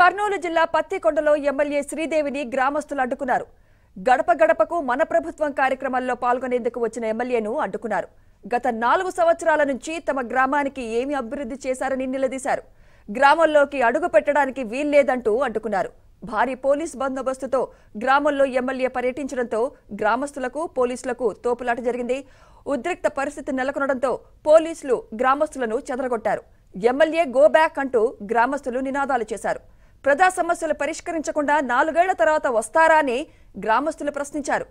కర్నూలు జిల్లా పత్తికొండలో ఎమ్మెల్యే శ్రీదేవిని గ్రామస్తులు అడ్డుకున్నారు. గడప గడపకు మన ప్రభుత్వం కార్యక్రమాల్లో పాల్గొనేందుకు వచ్చిన ఎమ్మెల్యేను అడ్డుకున్నారు. గత నాలుగు సంవత్సరాల నుంచి తమ గ్రామానికి ఏమి అభివృద్ధి చేశారని నిలదీశారు. గ్రామంలోకి అడుగు పెట్టడానికి వీల్లేదంటూ అడ్డుకున్నారు. భారీ పోలీస్ బందోబస్తుతో గ్రామంలో ఎమ్మెల్యే పర్యటించడంతో గ్రామస్తులకు పోలీసులకు తోపులాట జరిగింది. ఉద్రిక్త పరిస్థితి నెలకొనడంతో పోలీసులు గ్రామస్తులను చెదరగొట్టారు. ఎమ్మెల్యే గో బ్యాక్ అంటూ గ్రామస్తులు నినాదాలు చేశారు. ప్రజా సమస్యలు పరిష్కరించకుండా నాలుగేళ్ల తర్వాత వస్తారా అని గ్రామస్తులు ప్రశ్నించారు.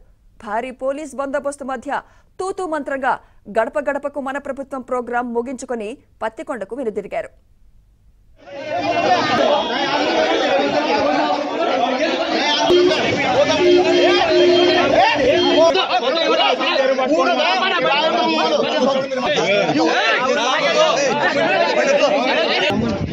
భారీ పోలీస్ బందోబస్తు మధ్య తూతూ మంత్రంగా గడప గడపకు మన ప్రభుత్వం ప్రోగ్రాం ముగించుకుని పత్తికొండకు వెనుదిరిగారు.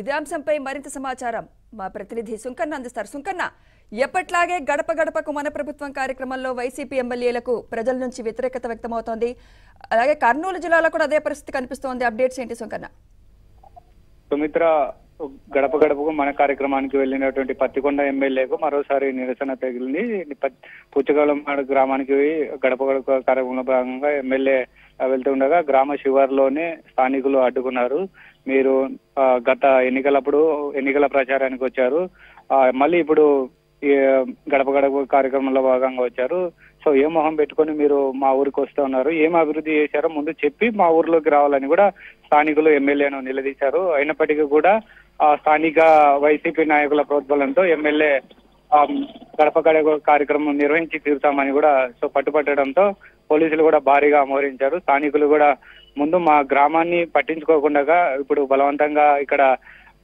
ఇదే అంశంపై మరింత సమాచారం మా ప్రతినిధి సుంకన్న అందిస్తారు. సుంకన్న, ఎప్పట్లాగే గడప గడపకు మన ప్రభుత్వం కార్యక్రమంలో వైసీపీ ఎమ్మెల్యేలకు ప్రజల నుంచి వ్యతిరేకత వ్యక్తమవుతోంది. అలాగే కర్నూలు జిల్లాలో కూడా అదే పరిస్థితి కనిపిస్తోంది. అప్డేట్స్ ఏంటి సుంకన్న? సుమిత్ర, గడప గడపకు మన కార్యక్రమానికి వెళ్ళినటువంటి పత్తికొండ ఎమ్మెల్యేకు మరోసారి నిరసన తగిలింది. పుచ్చగలం గ్రామానికి గడప గడప కార్యక్రమంలో భాగంగా ఎమ్మెల్యే వెళ్తుండగా గ్రామ శివారులోనే స్థానికులు అడ్డుకున్నారు. మీరు గత ఎన్నికలప్పుడు ఎన్నికల ప్రచారానికి వచ్చారు, మళ్ళీ ఇప్పుడు గడప గడప కార్యక్రమంలో భాగంగా వచ్చారు. సో ఏ మొహం పెట్టుకొని మీరు మా ఊరికి వస్తూ ఉన్నారు, ఏం అభివృద్ధి చేశారో ముందు చెప్పి మా ఊర్లోకి రావాలని కూడా స్థానికులు ఎమ్మెల్యేను నిలదీశారు. అయినప్పటికీ కూడా ఆ స్థానిక వైసీపీ నాయకుల ప్రోద్బలంతో ఎమ్మెల్యే గడప గడప కార్యక్రమం నిర్వహించి తీరుతామని కూడా సో పట్టుపట్టడంతో పోలీసులు కూడా భారీగా మోహరించారు. స్థానికులు కూడా ముందు మా గ్రామాన్ని పట్టించుకోకుండా ఇప్పుడు బలవంతంగా ఇక్కడ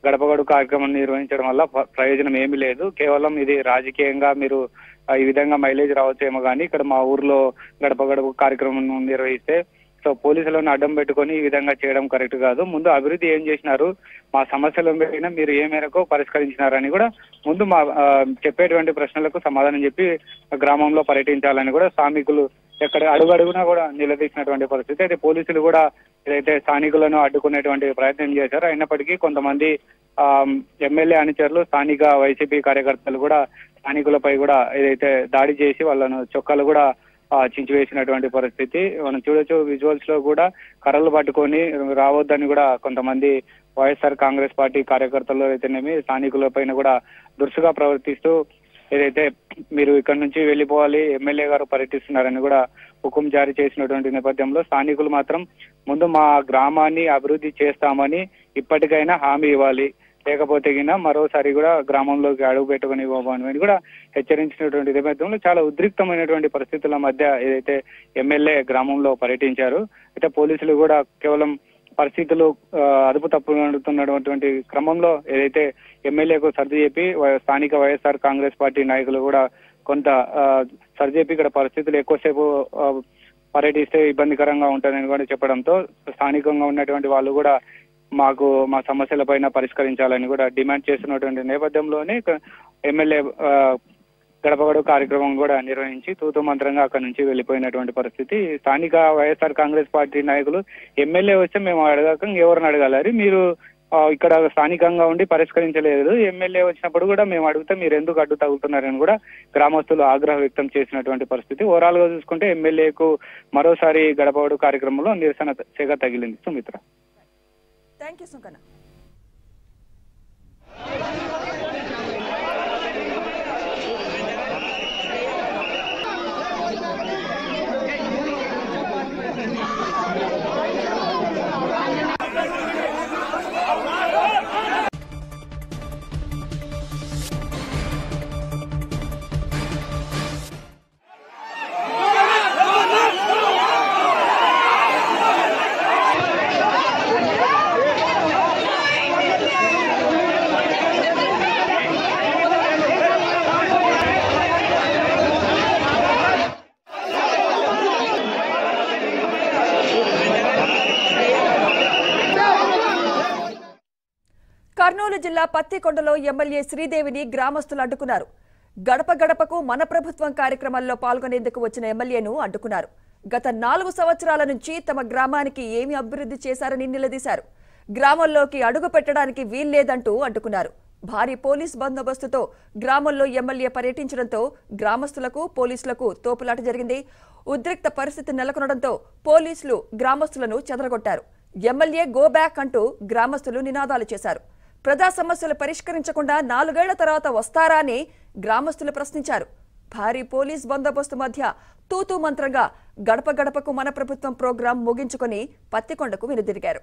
గడప గడప కార్యక్రమం నిర్వహించడం వల్ల ప్రయోజనం ఏమీ లేదు, కేవలం ఇది రాజకీయంగా మీరు ఈ విధంగా మైలేజ్ రావచ్చేమో కానీ ఇక్కడ మా ఊర్లో గడప గడప కార్యక్రమం నిర్వహిస్తే సో పోలీసులను అడ్డం పెట్టుకొని ఈ విధంగా చేయడం కరెక్ట్ కాదు, ముందు అభివృద్ధి ఏం చేసినారు, మా సమస్యలు ఏమైనా మీరు ఏ మేరకు పరిష్కరించినారని కూడా ముందు మా చెప్పేటువంటి ప్రశ్నలకు సమాధానం చెప్పి గ్రామంలో పర్యటించాలని కూడా స్థానికులు ఎక్కడ అడుగడుగునా కూడా నిలదీసినటువంటి పరిస్థితి. అయితే పోలీసులు కూడా ఏదైతే స్థానికులను అడ్డుకునేటువంటి ప్రయత్నం చేశారు. అయినప్పటికీ కొంతమంది ఆ ఎమ్మెల్యే అనుచరులు స్థానిక వైసీపీ కార్యకర్తలు కూడా స్థానికులపై కూడా ఏదైతే దాడి చేసి వాళ్ళను చొక్కాలు కూడా చించివేసినటువంటి పరిస్థితి మనం చూడొచ్చు. విజువల్స్ లో కూడా కర్రలు పట్టుకొని రావద్దని కూడా కొంతమంది వైఎస్ఆర్ కాంగ్రెస్ పార్టీ కార్యకర్తలు అయితేనేమి స్థానికుల పైన కూడా దురుసుగా ప్రవర్తిస్తూ ఏదైతే మీరు ఇక్కడ నుంచి వెళ్ళిపోవాలి, ఎమ్మెల్యే గారు పర్యటిస్తున్నారని కూడా హుకుం జారీ చేసినటువంటి నేపథ్యంలో స్థానికులు మాత్రం ముందు మా గ్రామాన్ని అభివృద్ధి చేస్తామని ఇప్పటికైనా హామీ ఇవ్వాలి, లేకపోతే గిన మరోసారి కూడా గ్రామంలోకి అడుగు పెట్టుకుని ఇవ్వబోమని కూడా హెచ్చరించినటువంటి నేపథ్యంలో చాలా ఉద్రిక్తమైనటువంటి పరిస్థితుల మధ్య ఏదైతే ఎమ్మెల్యే గ్రామంలో పర్యటించారు. అయితే పోలీసులు కూడా కేవలం పరిస్థితులు అదుపు తప్పుతున్నటువంటి క్రమంలో ఏదైతే ఎమ్మెల్యేకు సర్ది చెప్పి స్థానిక వైఎస్ఆర్ కాంగ్రెస్ పార్టీ నాయకులు కూడా కొంత సర్ది చెప్పి ఇక్కడ పరిస్థితులు ఎక్కువసేపు పర్యటిస్తే ఇబ్బందికరంగా ఉంటారని కూడా చెప్పడంతో స్థానికంగా ఉన్నటువంటి వాళ్ళు కూడా మాకు మా సమస్యల పైన పరిష్కరించాలని కూడా డిమాండ్ చేస్తున్నటువంటి నేపథ్యంలోనే ఎమ్మెల్యే గడప గడప కార్యక్రమం కూడా నిర్వహించి తూతూ మంత్రంగా అక్కడి నుంచి వెళ్ళిపోయినటువంటి పరిస్థితి. స్థానిక వైఎస్ఆర్ కాంగ్రెస్ పార్టీ నాయకులు ఎమ్మెల్యే వస్తే మేము అడగక ఎవరిని అడగాలి, మీరు ఇక్కడ స్థానికంగా ఉండి పరిష్కరించలేదు, ఎమ్మెల్యే వచ్చినప్పుడు కూడా మేము అడిగితే మీరు ఎందుకు అడ్డు తగులుతున్నారని కూడా గ్రామస్తులు ఆగ్రహం వ్యక్తం చేసినటువంటి పరిస్థితి. ఓవరాల్ గా చూసుకుంటే ఎమ్మెల్యేకు మరోసారి గడప గడప కార్యక్రమంలో నిరసన సెగ తగిలింది. Sumitra, thank you. సుంకన్న. కర్నూలు జిల్లా పత్తికొండలో ఎమ్మెల్యే శ్రీదేవిని గ్రామస్తులు అడ్డుకున్నారు. గడప గడపకు మన ప్రభుత్వం కార్యక్రమాల్లో పాల్గొనేందుకు వచ్చిన ఎమ్మెల్యేను అడ్డుకున్నారు. గత నాలుగు సంవత్సరాల నుంచి తమ గ్రామానికి ఏమి అభివృద్ధి చేశారని నిలదీశారు. గ్రామంలోకి అడుగు పెట్టడానికి వీల్లేదంటూ అడ్డుకున్నారు. భారీ పోలీస్ బందోబస్తుతో గ్రామంలో ఎమ్మెల్యే పర్యటించడంతో గ్రామస్తులకు పోలీసులకు తోపులాట జరిగింది. ఉద్రిక్త పరిస్థితి నెలకొనడంతో పోలీసులు గ్రామస్తులను చెదరగొట్టారు. ఎమ్మెల్యే గో బ్యాక్ అంటూ గ్రామస్తులు నినాదాలు చేశారు. ప్రజా సమస్యలు పరిష్కరించకుండా నాలుగేళ్ల తర్వాత వస్తారా అని గ్రామస్తులు ప్రశ్నించారు. భారీ పోలీస్ బందోబస్తు మధ్య తూతూ మంత్రంగా గడప గడపకు మన ప్రభుత్వం ప్రోగ్రాం ముగించుకొని పత్తికొండకు వెనుదిరిగారు.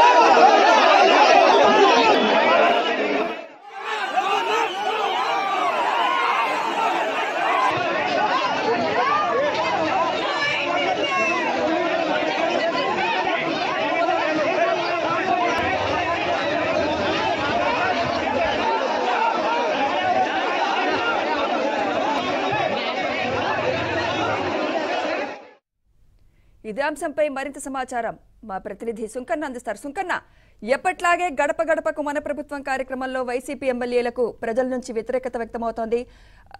ఇదే అంశంపై మరింత సమాచారం మా ప్రతినిధి సుంకన్న అందిస్తారు. సుంకన్న, ఎప్పట్లాగే గడప గడపకు మన ప్రభుత్వం కార్యక్రమంలో వైసీపీ ఎమ్మెల్యేలకు ప్రజల నుంచి వ్యతిరేకత వ్యక్తమవుతోంది.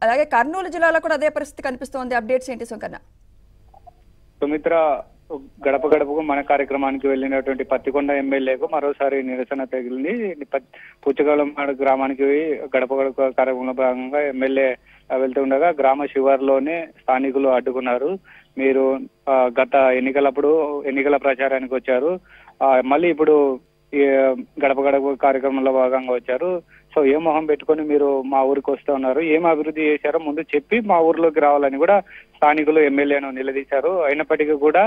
అలాగే కర్నూలు జిల్లాలో కూడా అదే పరిస్థితి కనిపిస్తోంది. అప్డేట్స్ ఏంటి సుంకన్న? సుమిత్ర, గడప గడపకు మన కార్యక్రమానికి వెళ్ళినటువంటి పత్తికొండ ఎమ్మెల్యేకు మరోసారి నిరసన తగిలింది. పుచ్చగలం గ్రామానికి గడప గడప కార్యక్రమంలో భాగంగా ఎమ్మెల్యే వెళ్తుండగా గ్రామ శివారులోనే స్థానికులు అడ్డుకున్నారు. మీరు గత ఎన్నికలప్పుడు ఎన్నికల ప్రచారానికి వచ్చారు, మళ్ళీ ఇప్పుడు గడప గడప కార్యక్రమంలో భాగంగా వచ్చారు, సో ఏ మొహం పెట్టుకొని మీరు మా ఊరికి వస్తూ ఉన్నారు, ఏం అభివృద్ధి చేశారో ముందు చెప్పి మా ఊర్లోకి రావాలని కూడా స్థానికులు ఎమ్మెల్యేను నిలదీశారు. అయినప్పటికీ కూడా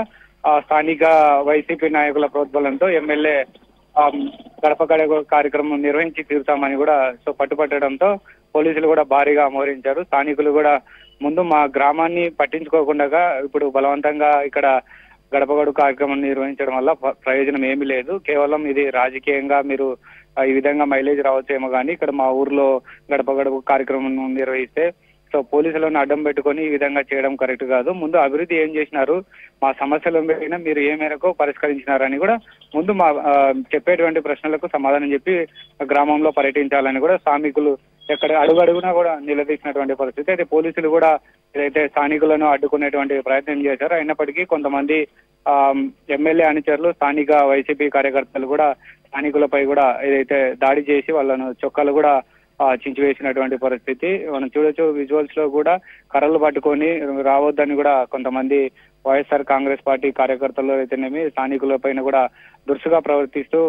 ఆ స్థానిక వైసీపీ నాయకుల ప్రోద్బలంతో ఎమ్మెల్యే గడప గడప కార్యక్రమం నిర్వహించి తీరుతామని కూడా సో పట్టుపట్టడంతో పోలీసులు కూడా భారీగా మోహరించారు. స్థానికులు కూడా ముందు మా గ్రామాన్ని పట్టించుకోకుండా ఇప్పుడు బలవంతంగా ఇక్కడ గడప గడప కార్యక్రమం నిర్వహించడం వల్ల ప్రయోజనం ఏమీ లేదు, కేవలం ఇది రాజకీయంగా మీరు ఈ విధంగా మైలేజ్ రావచ్చేమో కానీ ఇక్కడ మా ఊర్లో గడప గడప కార్యక్రమం నిర్వహిస్తే సో పోలీసులను అడ్డం పెట్టుకొని ఈ విధంగా చేయడం కరెక్ట్ కాదు, ముందు అభివృద్ధి ఏం చేసినారు, మా సమస్యలు ఏమైనా మీరు ఏ మేరకు పరిష్కరించినారని కూడా ముందు మా చెప్పేటువంటి ప్రశ్నలకు సమాధానం చెప్పి గ్రామంలో పర్యటించాలని కూడా స్థానికులు ఎక్కడ అడుగడుగునా కూడా నిలదీసినటువంటి పరిస్థితి. అయితే పోలీసులు కూడా ఏదైతే స్థానికులను అడ్డుకునేటువంటి ప్రయత్నం చేశారో, అయినప్పటికీ కొంతమంది ఎమ్మెల్యే అనుచరులు స్థానిక వైసీపీ కార్యకర్తలు కూడా స్థానికులపై కూడా ఏదైతే దాడి చేసి వాళ్ళను చొక్కాలు కూడా చించివేసినటువంటి పరిస్థితి మనం చూడొచ్చు. విజువల్స్ లో కూడా కర్రలు పట్టుకొని రావద్దని కూడా కొంతమంది వైఎస్ఆర్ కాంగ్రెస్ పార్టీ కార్యకర్తలు అయితేనేమి స్థానికుల పైన కూడా దురుసుగా ప్రవర్తిస్తూ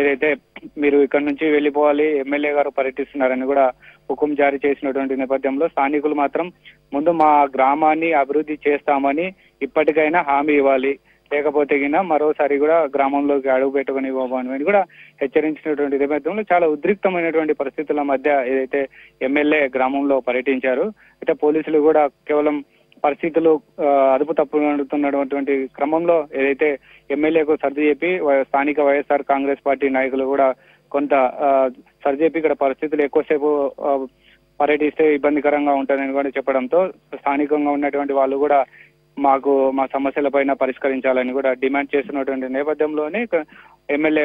ఏదైతే మీరు ఇక్కడ నుంచి వెళ్ళిపోవాలి, ఎమ్మెల్యే గారు పర్యటిస్తున్నారని కూడా హుకుం జారీ చేసినటువంటి నేపథ్యంలో స్థానికులు మాత్రం ముందు మా గ్రామాన్ని అభివృద్ధి చేస్తామని ఇప్పటికైనా హామీ ఇవ్వాలి, లేకపోతే గినా మరోసారి కూడా గ్రామంలోకి అడుగు పెట్టుకుని ఇవ్వమని కూడా హెచ్చరించినటువంటి నేపథ్యంలో చాలా ఉద్రిక్తమైనటువంటి పరిస్థితుల మధ్య ఏదైతే ఎమ్మెల్యే గ్రామంలో పర్యటించారు. అయితే పోలీసులు కూడా కేవలం పరిస్థితులు అదుపు తప్పుతున్నటువంటి క్రమంలో ఏదైతే ఎమ్మెల్యేకు సర్ది చెప్పి స్థానిక వైఎస్ఆర్ కాంగ్రెస్ పార్టీ నాయకులు కూడా కొంత సర్ది చెప్పి ఇక్కడ పరిస్థితులు ఎక్కువసేపు పర్యటిస్తే ఇబ్బందికరంగా ఉంటుందని కూడా చెప్పడంతో స్థానికంగా ఉన్నటువంటి వాళ్ళు కూడా మాకు మా సమస్యల పైన పరిష్కరించాలని కూడా డిమాండ్ చేస్తున్నటువంటి నేపథ్యంలోనే ఎమ్మెల్యే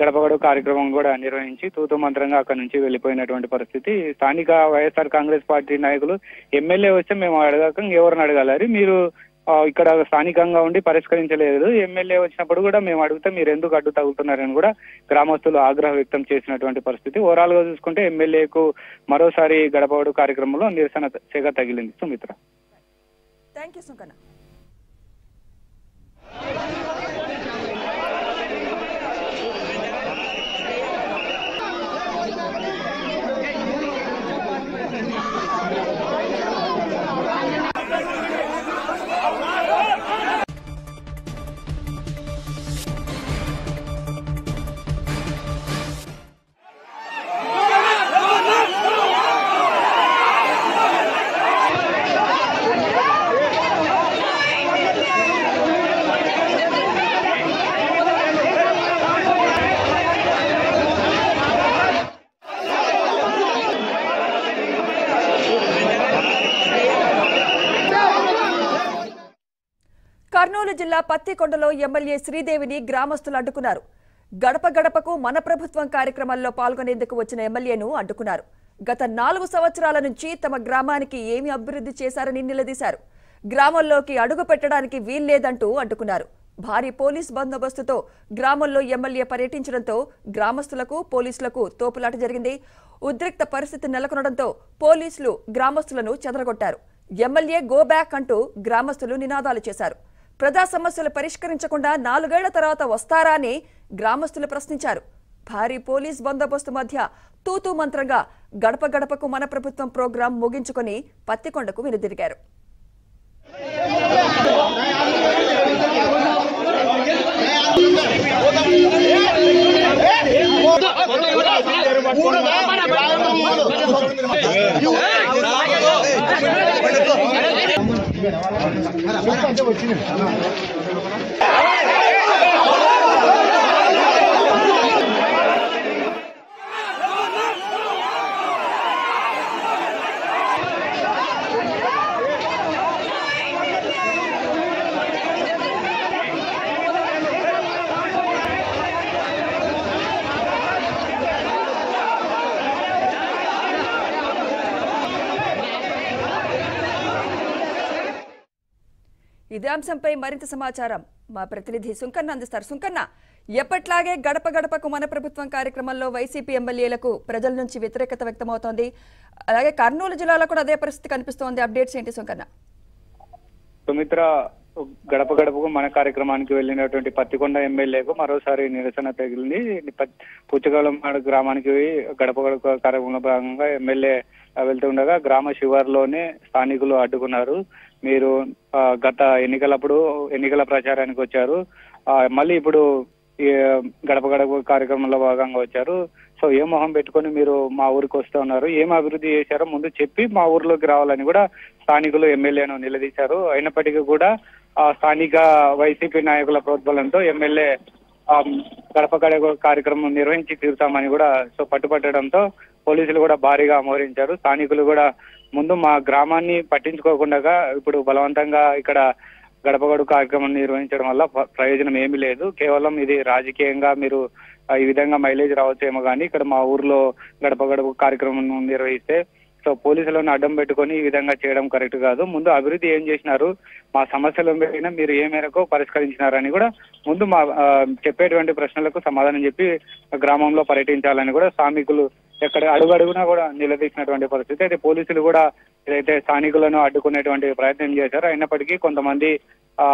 గడప గడప కార్యక్రమం కూడా నిర్వహించి తూతూ మంత్రంగా అక్కడి నుంచి వెళ్ళిపోయినటువంటి పరిస్థితి. స్థానిక వైఎస్ఆర్ కాంగ్రెస్ పార్టీ నాయకులు ఎమ్మెల్యే వస్తే మేము అడగక ఎవరిని అడగాలి, మీరు ఇక్కడ స్థానికంగా ఉండి పరిష్కరించలేదు, ఎమ్మెల్యే వచ్చినప్పుడు కూడా మేము అడిగితే మీరు ఎందుకు అడ్డు తగులుతున్నారని కూడా గ్రామస్తులు ఆగ్రహం వ్యక్తం చేసినటువంటి పరిస్థితి. ఓవరాల్ గా చూసుకుంటే ఎమ్మెల్యేకు మరోసారి గడప గడప కార్యక్రమంలో నిరసన సెగ తగిలింది. Sumitra, thank you. సుంకన్న. కర్నూలు జిల్లా పత్తికొండలో ఎమ్మెల్యే శ్రీదేవిని గ్రామస్తులు అడ్డుకున్నారు. గడప గడపకు మన ప్రభుత్వం కార్యక్రమాల్లో పాల్గొనేందుకు వచ్చిన ఎమ్మెల్యేను అడ్డుకున్నారు. గత నాలుగు సంవత్సరాల నుంచి తమ గ్రామానికి ఏమి అభివృద్ధి చేశారని నిలదీశారు. గ్రామంలోకి అడుగు పెట్టడానికి వీల్లేదంటూ అడ్డుకున్నారు. భారీ పోలీస్ బందోబస్తుతో గ్రామంలో ఎమ్మెల్యే పర్యటించడంతో గ్రామస్తులకు పోలీసులకు తోపులాట జరిగింది. ఉద్రిక్త పరిస్థితి నెలకొనడంతో పోలీసులు గ్రామస్తులను చెదరగొట్టారు. ఎమ్మెల్యే గో బ్యాక్ అంటూ గ్రామస్తులు నినాదాలు చేశారు. ప్రజా సమస్యలు పరిష్కరించకుండా నాలుగేళ్ల తర్వాత వస్తారా అని గ్రామస్తులు ప్రశ్నించారు. భారీ పోలీస్ బందోబస్తు మధ్య తూతూ మంత్రంగా గడప గడపకు మన ప్రభుత్వం ప్రోగ్రాం ముగించుకుని పత్తికొండకు వెనుదిరిగారు. ఇదే అంశంపై మరింత సమాచారం మా ప్రతినిధి సుంకన్న అందిస్తారు. సుంకన్న, ఎప్పట్లాగే గడప గడపకు మన ప్రభుత్వం కార్యక్రమంలో వైసీపీ ఎమ్మెల్యేలకు ప్రజల నుంచి వ్యతిరేకత వ్యక్తమవుతోంది. అలాగే కర్నూలు జిల్లాలో కూడా అదే పరిస్థితి కనిపిస్తోంది. అప్డేట్స్ ఏంటి సుంకన్న? సుమిత్ర, గడప గడపకు మన కార్యక్రమానికి వెళ్ళినటువంటి పత్తికొండ ఎమ్మెల్యేకు మరోసారి నిరసన తగిలింది. పుచ్చగలం గ్రామానికి గడప గడప కార్యక్రమంలో భాగంగా ఎమ్మెల్యే వెళ్తుండగా గ్రామ శివారులోనే స్థానికులు అడ్డుకున్నారు. మీరు గత ఎన్నికలప్పుడు ఎన్నికల ప్రచారానికి వచ్చారు, మళ్ళీ ఇప్పుడు గడప గడప కార్యక్రమంలో భాగంగా వచ్చారు. సో ఏ మొహం పెట్టుకొని మీరు మా ఊరికి వస్తున్నారు, ఏం అభివృద్ధి చేశారో ముందు చెప్పి మా ఊర్లోకి రావాలని కూడా స్థానికులు ఎమ్మెల్యేను నిలదీశారు. అయినప్పటికీ కూడా ఆ స్థానిక వైసీపీ నాయకుల ప్రోద్బలంతో ఎమ్మెల్యే గడప గడప కార్యక్రమం నిర్వహించి తీరుతామని కూడా సో పట్టుపట్టడంతో పోలీసులు కూడా భారీగా మోహరించారు. స్థానికులు కూడా ముందు మా గ్రామాన్ని పట్టించుకోకుండా ఇప్పుడు బలవంతంగా ఇక్కడ గడప గడప కార్యక్రమం నిర్వహించడం వల్ల ప్రయోజనం ఏమీ లేదు, కేవలం ఇది రాజకీయంగా మీరు ఈ విధంగా మైలేజ్ రావచ్చేమో కానీ ఇక్కడ మా ఊర్లో గడప గడప కార్యక్రమం నిర్వహిస్తే సో పోలీసులను అడ్డం పెట్టుకొని ఈ విధంగా చేయడం కరెక్ట్ కాదు, ముందు అభివృద్ధి ఏం చేసినారు, మా సమస్యలు ఏమైనా మీరు ఏ మేరకు పరిష్కరించినారని కూడా ముందు మా చెప్పేటువంటి ప్రశ్నలకు సమాధానం చెప్పి గ్రామంలో పర్యటించాలని కూడా స్థానికులు ఎక్కడ అడుగడుగునా కూడా నిలదీసినటువంటి పరిస్థితి. అయితే పోలీసులు కూడా ఏదైతే స్థానికులను అడ్డుకునేటువంటి ప్రయత్నం చేశారు. అయినప్పటికీ కొంతమంది ఆ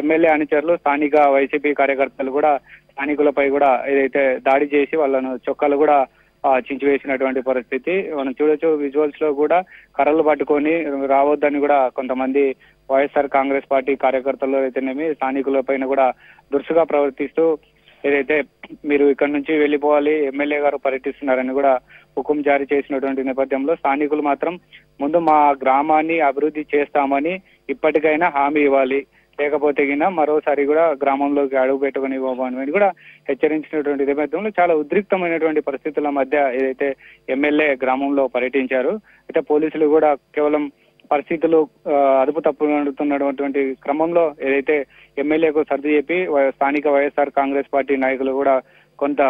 ఎమ్మెల్యే అనుచరులు, స్థానిక వైసీపీ కార్యకర్తలు కూడా స్థానికులపై కూడా ఏదైతే దాడి చేసి వాళ్ళను చొక్కాలు కూడా చించివేసినటువంటి పరిస్థితి మనం చూడొచ్చు. విజువల్స్ లో కూడా కర్రలు పట్టుకొని రావద్దని కూడా కొంతమంది వైఎస్ఆర్ కాంగ్రెస్ పార్టీ కార్యకర్తలు అయితేనేమి స్థానికుల పైన కూడా దురుసుగా ప్రవర్తిస్తూ ఏదైతే మీరు ఇక్కడ నుంచి వెళ్ళిపోవాలి, ఎమ్మెల్యే గారు పర్యటిస్తున్నారని కూడా హుకుం జారీ చేసినటువంటి నేపథ్యంలో స్థానికులు మాత్రం ముందు మా గ్రామాన్ని అభివృద్ధి చేస్తామని ఇప్పటికైనా హామీ ఇవ్వాలి, లేకపోతే గినా మరోసారి కూడా గ్రామంలోకి అడుగు పెట్టుకుని ఇవ్వమని కూడా హెచ్చరించినటువంటి నేపథ్యంలో చాలా ఉద్రిక్తమైనటువంటి పరిస్థితుల మధ్య ఏదైతే ఎమ్మెల్యే గ్రామంలో పర్యటించారు. అయితే పోలీసులు కూడా కేవలం పరిస్థితులు అదుపు తప్పుతున్నటువంటి క్రమంలో ఏదైతే ఎమ్మెల్యేకు సర్ది చెప్పి స్థానిక వైఎస్ఆర్ కాంగ్రెస్ పార్టీ నాయకులు కూడా కొంత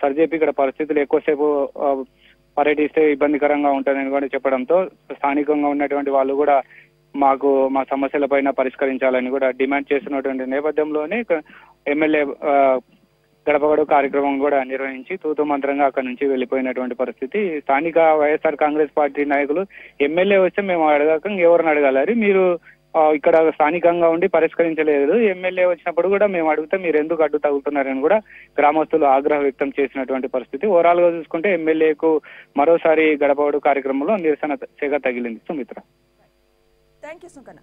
సర్ది చెప్పి ఇక్కడ పరిస్థితులు ఎక్కువసేపు పర్యటిస్తే ఇబ్బందికరంగా ఉంటారని కూడా చెప్పడంతో స్థానికంగా ఉన్నటువంటి వాళ్ళు కూడా మాకు మా సమస్యల పైన పరిష్కరించాలని కూడా డిమాండ్ చేస్తున్నటువంటి నేపథ్యంలోనే ఎమ్మెల్యే గడప గడప కార్యక్రమం కూడా నిర్వహించి తూతూ మంత్రంగా అక్కడి నుంచి వెళ్ళిపోయినటువంటి పరిస్థితి. స్థానిక వైఎస్ఆర్ కాంగ్రెస్ పార్టీ నాయకులు ఎమ్మెల్యే వస్తే మేము అడగక ఎవరిని అడగాలి, మీరు ఇక్కడ స్థానికంగా ఉండి పరిష్కరించలేదు, ఎమ్మెల్యే వచ్చినప్పుడు కూడా మేము అడిగితే మీరు ఎందుకు అడ్డు తగులుతున్నారని కూడా గ్రామస్తులు ఆగ్రహం వ్యక్తం చేసినటువంటి పరిస్థితి. ఓవరాల్ గా చూసుకుంటే ఎమ్మెల్యేకు మరోసారి గడప గడప కార్యక్రమంలో నిరసన సెగ తగిలింది. Sumitra, thank you. సుంకన్న.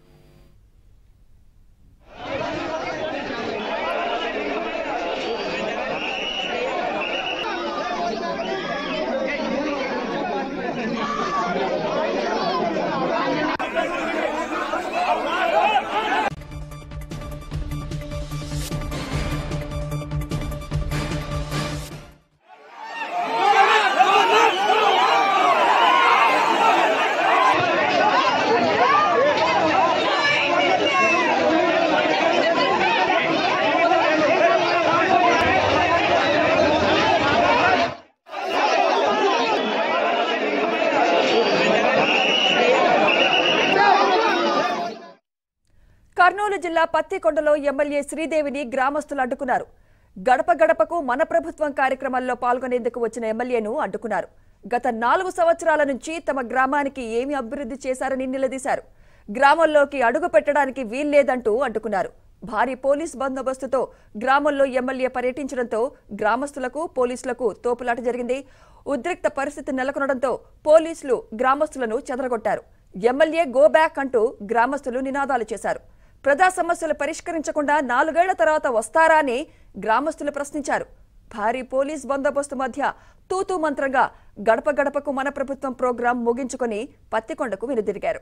జిల్లా పత్తికొండలో ఎమ్మెల్యే శ్రీదేవిని గ్రామస్తులు అడ్డుకున్నారు. గడప గడపకు మన ప్రభుత్వం కార్యక్రమాల్లో పాల్గొనేందుకు వచ్చిన ఎమ్మెల్యేను అడ్డుకున్నారు. గత నాలుగు సంవత్సరాల నుంచి తమ గ్రామానికి ఏమి అభివృద్ధి చేశారని నిలదీశారు. గ్రామంలోకి అడుగు పెట్టడానికి వీల్లేదంటూ అడ్డుకున్నారు. భారీ పోలీస్ బందోబస్తుతో గ్రామంలో ఎమ్మెల్యే పర్యటించడంతో గ్రామస్తులకు పోలీసులకు తోపులాట జరిగింది. ఉద్రిక్త పరిస్థితి నెలకొనడంతో పోలీసులు గ్రామస్తులను చెదరగొట్టారు. ఎమ్మెల్యే గో బ్యాక్ అంటూ గ్రామస్తులు నినాదాలు చేశారు. ప్రజా సమస్యలు పరిష్కరించకుండా నాలుగేళ్ల తర్వాత వస్తారా అని గ్రామస్తులు ప్రశ్నించారు. భారీ పోలీస్ బందోబస్తు మధ్య తూతూ మంత్రంగా గడప గడపకు మన ప్రభుత్వం ప్రోగ్రాం ముగించుకుని పత్తికొండకు వెనుదిరిగారు.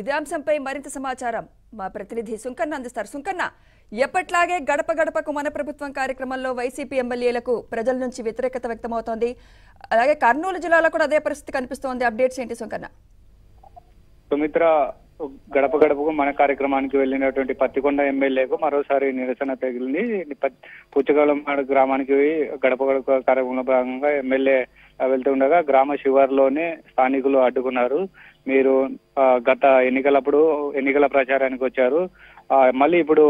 ఇదే అంశంపై మరింత సమాచారం మా ప్రతినిధి సుంకన్న అందిస్తారు. సుంకన్న, ఎప్పట్లాగే గడప గడపకు మన ప్రభుత్వం కార్యక్రమంలో వైసీపీ ఎమ్మెల్యేలకు ప్రజల నుంచి వ్యతిరేకత వ్యక్తమవుతోంది. అలాగే కర్నూలు జిల్లాలో కూడా అదే పరిస్థితి కనిపిస్తోంది. అప్డేట్స్ ఏంటి సుంకన్న? సుమిత్ర, గడప గడపకు మన కార్యక్రమానికి వెళ్ళినటువంటి పత్తికొండ ఎమ్మెల్యేకు మరోసారి నిరసన తగిలింది. పుచ్చగలం గ్రామానికి గడప గడప కార్యక్రమంలో భాగంగా ఎమ్మెల్యే వెళ్తుండగా గ్రామ శివారులోనే స్థానికులు అడ్డుకున్నారు. మీరు గత ఎన్నికలప్పుడు ఎన్నికల ప్రచారానికి వచ్చారు, మళ్ళీ ఇప్పుడు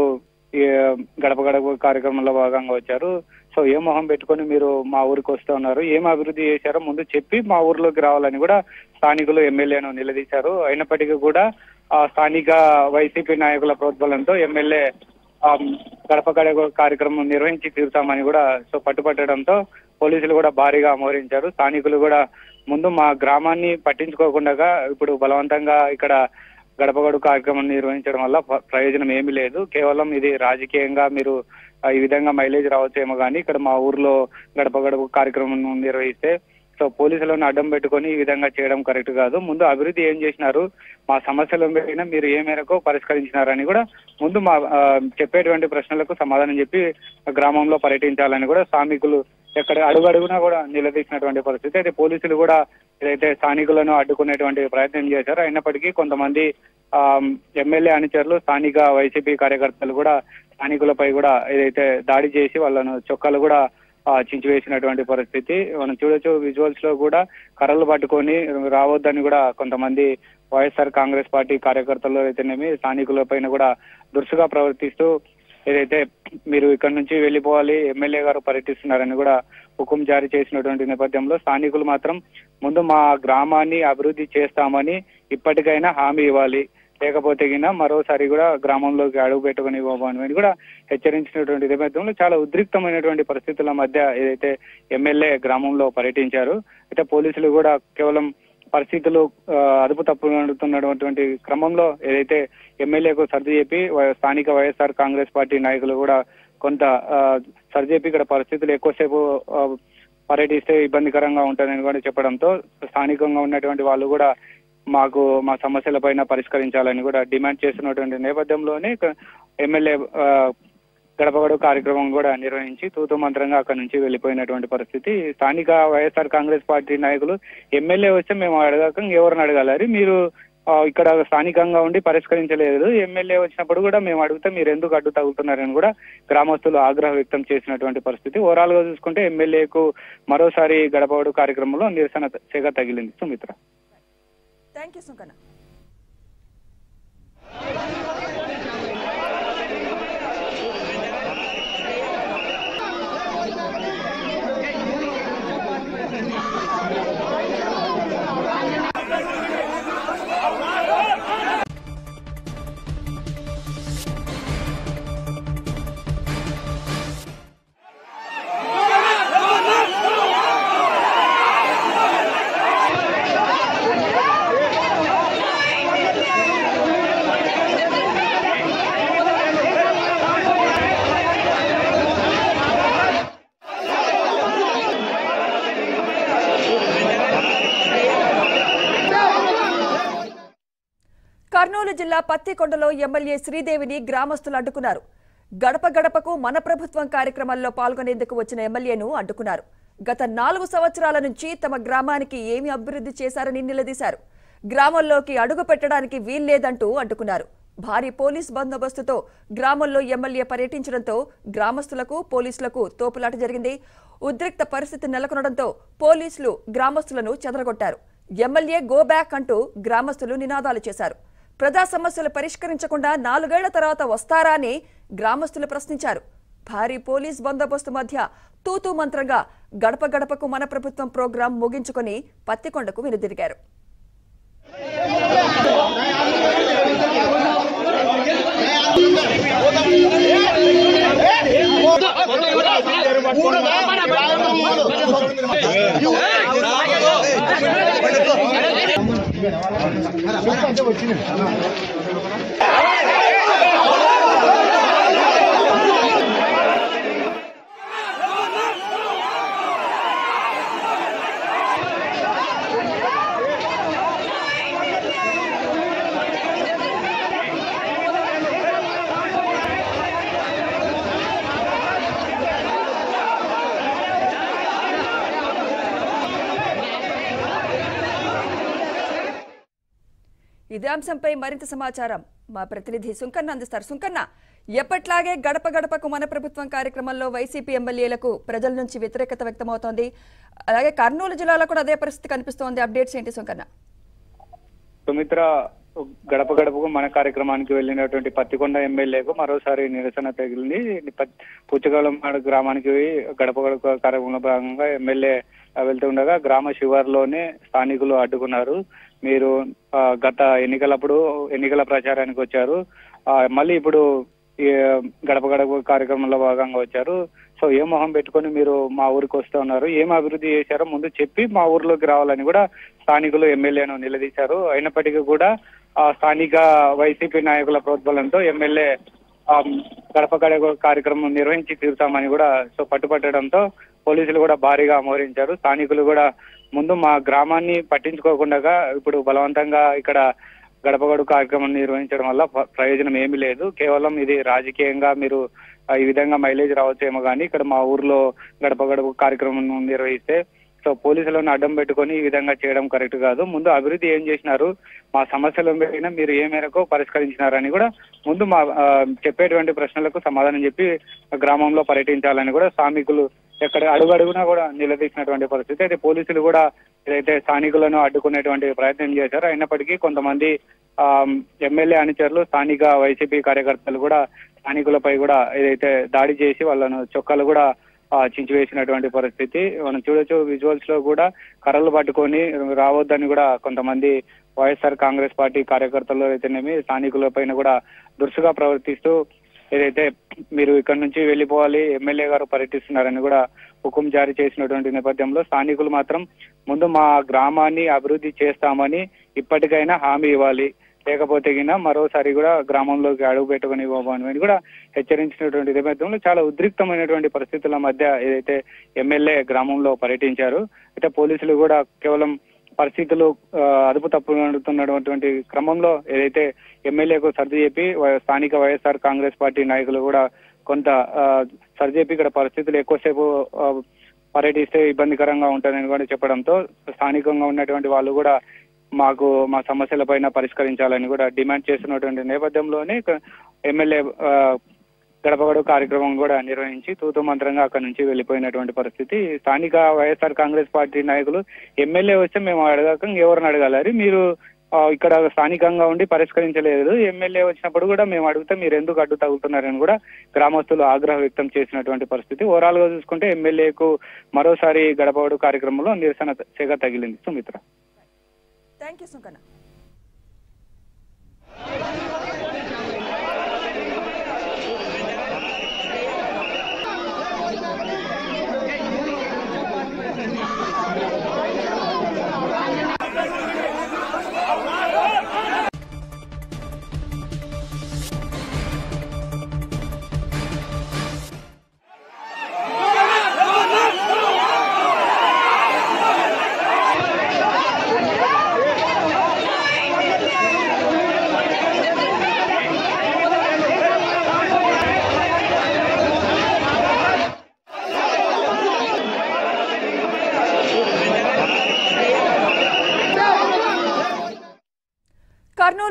గడప గడప కార్యక్రమంలో భాగంగా వచ్చారు, సో ఏ మొహం పెట్టుకొని మీరు మా ఊరికి వస్తూ ఉన్నారు, ఏం అభివృద్ధి చేశారో ముందు చెప్పి మా ఊర్లోకి రావాలని కూడా స్థానికులు ఎమ్మెల్యేను నిలదీశారు. అయినప్పటికీ కూడా ఆ స్థానిక వైసీపీ నాయకుల ప్రోద్బలంతో ఎమ్మెల్యే గడప గడప కార్యక్రమం నిర్వహించి తీరుతామని కూడా సో పట్టుపట్టడంతో పోలీసులు కూడా భారీగా అమోహరించారు. స్థానికులు కూడా ముందు మా గ్రామాన్ని పట్టించుకోకుండా ఇప్పుడు బలవంతంగా ఇక్కడ గడప గడప కార్యక్రమం నిర్వహించడం వల్ల ప్రయోజనం ఏమీ లేదు, కేవలం ఇది రాజకీయంగా మీరు ఈ విధంగా మైలేజ్ రావచ్చేమో కానీ ఇక్కడ మా ఊర్లో గడప గడప కార్యక్రమం నిర్వహిస్తే సో పోలీసులను అడ్డం పెట్టుకొని ఈ విధంగా చేయడం కరెక్ట్ కాదు, ముందు అభివృద్ధి ఏం చేసినారు, మా సమస్యలు ఏమైనా మీరు ఏ మేరకు పరిష్కరించినారని కూడా ముందు మా చెప్పేటువంటి ప్రశ్నలకు సమాధానం చెప్పి గ్రామంలో పర్యటించాలని కూడా స్థానికులు ఎక్కడ అడుగడుగునా కూడా నిలదీసినటువంటి పరిస్థితి. అయితే పోలీసులు కూడా ఏదైతే స్థానికులను అడ్డుకునేటువంటి ప్రయత్నం చేశారో, అయినప్పటికీ కొంతమంది ఆ ఎమ్మెల్యే అనుచరులు స్థానిక వైసీపీ కార్యకర్తలు కూడా స్థానికులపై కూడా ఏదైతే దాడి చేసి వాళ్ళను చొక్కాలు కూడా చించివేసినటువంటి పరిస్థితి మనం చూడొచ్చు. విజువల్స్ లో కూడా కర్రలు పట్టుకొని రావద్దని కూడా కొంతమంది వైఎస్ఆర్ కాంగ్రెస్ పార్టీ కార్యకర్తలు అయితేనేమి స్థానికుల పైన కూడా దురుసుగా ప్రవర్తిస్తూ ఏదైతే మీరు ఇక్కడ నుంచి వెళ్ళిపోవాలి, ఎమ్మెల్యే గారు పర్యటిస్తున్నారని కూడా హుకుం జారీ చేసినటువంటి నేపథ్యంలో స్థానికులు మాత్రం ముందు మా గ్రామాన్ని అభివృద్ధి చేస్తామని ఇప్పటికైనా హామీ ఇవ్వాలి, లేకపోతే గిన మరోసారి కూడా గ్రామంలోకి అడుగు పెట్టుకుని ఇవ్వమని కూడా హెచ్చరించినటువంటి నేపథ్యంలో చాలా ఉద్రిక్తమైనటువంటి పరిస్థితుల మధ్య ఏదైతే ఎమ్మెల్యే గ్రామంలో పర్యటించారు. అయితే పోలీసులు కూడా కేవలం పరిస్థితులు అదుపు తప్పుతున్నటువంటి క్రమంలో ఏదైతే ఎమ్మెల్యేకు సర్ది చెప్పి స్థానిక వైఎస్ఆర్ కాంగ్రెస్ పార్టీ నాయకులు కూడా కొంత సర్ది చెప్పి ఇక్కడ పరిస్థితులు ఎక్కువసేపు పర్యటిస్తే ఇబ్బందికరంగా ఉంటుందని కూడా చెప్పడంతో స్థానికంగా ఉన్నటువంటి వాళ్ళు కూడా మాకు మా సమస్యల పైన పరిష్కరించాలని కూడా డిమాండ్ చేస్తున్నటువంటి నేపథ్యంలోనే ఎమ్మెల్యే గడప గడప కార్యక్రమం కూడా నిర్వహించి తూతూ మంత్రంగా అక్కడి నుంచి వెళ్ళిపోయినటువంటి పరిస్థితి. స్థానిక వైఎస్ఆర్ కాంగ్రెస్ పార్టీ నాయకులు ఎమ్మెల్యే వస్తే మేము అడగక ఎవరిని అడగాలి, మీరు ఇక్కడ స్థానికంగా ఉండి పరిష్కరించలేదు, ఎమ్మెల్యే వచ్చినప్పుడు కూడా మేము అడిగితే మీరు ఎందుకు అడ్డు తగులుతున్నారని కూడా గ్రామస్తులు ఆగ్రహం వ్యక్తం చేసినటువంటి పరిస్థితి. ఓవరాల్ గా చూసుకుంటే ఎమ్మెల్యేకు మరోసారి గడప గడప కార్యక్రమంలో నిరసన సెగ తగిలింది. Sumitra, thank you. సుంకన్న. కర్నూలు జిల్లా పత్తికొండలో ఎమ్మెల్యే శ్రీదేవిని గ్రామస్తులు అడ్డుకున్నారు. గడప గడపకు మన ప్రభుత్వం కార్యక్రమాల్లో పాల్గొనేందుకు వచ్చిన ఎమ్మెల్యేను అడ్డుకున్నారు. గత నాలుగు సంవత్సరాల నుంచి తమ గ్రామానికి ఏమి అభివృద్ధి చేశారని నిలదీశారు. గ్రామంలోకి అడుగు పెట్టడానికి వీల్లేదంటూ అడ్డుకున్నారు. భారీ పోలీస్ బందోబస్తుతో గ్రామంలో ఎమ్మెల్యే పర్యటించడంతో గ్రామస్తులకు పోలీసులకు తోపులాట జరిగింది. ఉద్రిక్త పరిస్థితి నెలకొనడంతో పోలీసులు గ్రామస్తులను చెదరగొట్టారు. ఎమ్మెల్యే గో బ్యాక్ అంటూ గ్రామస్తులు నినాదాలు చేశారు. ప్రజా సమస్యలు పరిష్కరించకుండా నాలుగేళ్ల తర్వాత వస్తారా అని గ్రామస్తులు ప్రశ్నించారు. భారీ పోలీస్ బందోబస్తు మధ్య తూతూ మంత్రంగా గడప గడపకు మన ప్రభుత్వం ప్రోగ్రాం ముగించుకొని పత్తికొండకు వెనుదిరిగారు. ఇదే అంశంపై మరింత సమాచారం మా ప్రతినిధి సుంకన్న అందిస్తారు. సుంకన్న, ఎప్పట్లాగే గడప గడపకు మన ప్రభుత్వం కార్యక్రమంలో వైసీపీ ఎమ్మెల్యేలకు ప్రజల నుంచి వ్యతిరేకత వ్యక్తమవుతోంది. అలాగే కర్నూలు జిల్లాలో కూడా అదే పరిస్థితి కనిపిస్తోంది. అప్డేట్స్ ఏంటి సుంకన్న? సుమిత్ర, గడప గడపకు మన కార్యక్రమానికి వెళ్ళినటువంటి పత్తికొండ ఎమ్మెల్యేకు మరోసారి నిరసన తగిలింది. పుచ్చగలం గ్రామానికి గడప గడప కార్యక్రమంలో భాగంగా ఎమ్మెల్యే వెళ్తుండగా గ్రామ శివారులోనే స్థానికులు అడ్డుకున్నారు. మీరు గత ఎన్నికలప్పుడు ఎన్నికల ప్రచారానికి వచ్చారు, మళ్ళీ ఇప్పుడు గడప గడప కార్యక్రమంలో భాగంగా వచ్చారు. సో ఏ మొహం పెట్టుకొని మీరు మా ఊరికి వస్తున్నారు, ఏం అభివృద్ధి చేశారో ముందు చెప్పి మా ఊర్లోకి రావాలని కూడా స్థానికులు ఎమ్మెల్యేను నిలదీశారు. అయినప్పటికీ కూడా ఆ స్థానిక వైసీపీ నాయకుల ప్రోద్బలంతో ఎమ్మెల్యే గడప గడప కార్యక్రమం నిర్వహించి తీరుతామని కూడా సో పట్టుపట్టడంతో పోలీసులు కూడా భారీగా మోహరించారు. స్థానికులు కూడా ముందు మా గ్రామాన్ని పట్టించుకోకుండా ఇప్పుడు బలవంతంగా ఇక్కడ గడప గడప కార్యక్రమం నిర్వహించడం వల్ల ప్రయోజనం ఏమీ లేదు, కేవలం ఇది రాజకీయంగా మీరు ఈ విధంగా మైలేజ్ రావచ్చేమో కానీ ఇక్కడ మా ఊర్లో గడప గడప కార్యక్రమం నిర్వహిస్తే సో పోలీసులను అడ్డం పెట్టుకొని ఈ విధంగా చేయడం కరెక్ట్ కాదు, ముందు అభివృద్ధి ఏం చేసినారు, మా సమస్యలు ఏమైనా మీరు ఏ మేరకు పరిష్కరించినారని కూడా ముందు మా చెప్పేటువంటి ప్రశ్నలకు సమాధానం చెప్పి గ్రామంలో పర్యటించాలని కూడా స్థానికులు ఎక్కడ అడుగడుగునా కూడా నిలదీసినటువంటి పరిస్థితి. అయితే పోలీసులు కూడా ఏదైతే స్థానికులను అడ్డుకునేటువంటి ప్రయత్నం చేశారు. అయినప్పటికీ కొంతమంది ఆ ఎమ్మెల్యే అనుచరులు స్థానిక వైసీపీ కార్యకర్తలు కూడా స్థానికులపై కూడా ఏదైతే దాడి చేసి వాళ్ళను చొక్కాలు కూడా చించివేసినటువంటి పరిస్థితి మనం చూడొచ్చు. విజువల్స్ లో కూడా కర్రలు పట్టుకొని రావద్దని కూడా కొంతమంది వైఎస్ఆర్ కాంగ్రెస్ పార్టీ కార్యకర్తలు అయితేనేమి స్థానికుల పైన కూడా దురుసుగా ప్రవర్తిస్తూ ఏదైతే మీరు ఇక్కడ నుంచి వెళ్ళిపోవాలి, ఎమ్మెల్యే గారు పర్యటిస్తున్నారని కూడా హుకుం జారీ చేసినటువంటి నేపథ్యంలో స్థానికులు మాత్రం ముందు మా గ్రామాన్ని అభివృద్ధి చేస్తామని ఇప్పటికైనా హామీ ఇవ్వాలి, లేకపోతే గిన మరోసారి కూడా గ్రామంలోకి అడుగు పెట్టుకుని ఇవ్వమని కూడా హెచ్చరించినటువంటి నేపథ్యంలో చాలా ఉద్రిక్తమైనటువంటి పరిస్థితుల మధ్య ఏదైతే ఎమ్మెల్యే గ్రామంలో పర్యటించారు. అయితే పోలీసులు కూడా కేవలం పరిస్థితులు అదుపు తప్పుతున్నటువంటి క్రమంలో ఏదైతే ఎమ్మెల్యేకు సర్ది చెప్పి స్థానిక వైఎస్ఆర్ కాంగ్రెస్ పార్టీ నాయకులు కూడా కొంత సర్ది చెప్పి ఇక్కడ పరిస్థితులు ఎక్కువసేపు పర్యటిస్తే ఇబ్బందికరంగా ఉంటాయని కూడా చెప్పడంతో స్థానికంగా ఉన్నటువంటి వాళ్ళు కూడా మాకు మా సమస్యల పైన పరిష్కరించాలని కూడా డిమాండ్ చేస్తున్నటువంటి నేపథ్యంలోనే ఎమ్మెల్యే గడప గడప కార్యక్రమం కూడా నిర్వహించి తూతూ మంత్రంగా అక్కడి నుంచి వెళ్ళిపోయినటువంటి పరిస్థితి. స్థానిక వైఎస్ఆర్ కాంగ్రెస్ పార్టీ నాయకులు ఎమ్మెల్యే వస్తే మేము అడగాక ఎవరిని అడగాలని, మీరు ఇక్కడ స్థానికంగా ఉండి పరిష్కరించలేదు, ఎమ్మెల్యే వచ్చినప్పుడు కూడా మేము అడిగితే మీరు ఎందుకు అడ్డు తగులుతున్నారని కూడా గ్రామస్తులు ఆగ్రహం వ్యక్తం చేసినటువంటి పరిస్థితి. ఓవరాల్ గా చూసుకుంటే ఎమ్మెల్యేకు మరోసారి గడప గడప కార్యక్రమంలో నిరసన చేగా తగిలింది. Sumitra, thank you. సుంకన్న.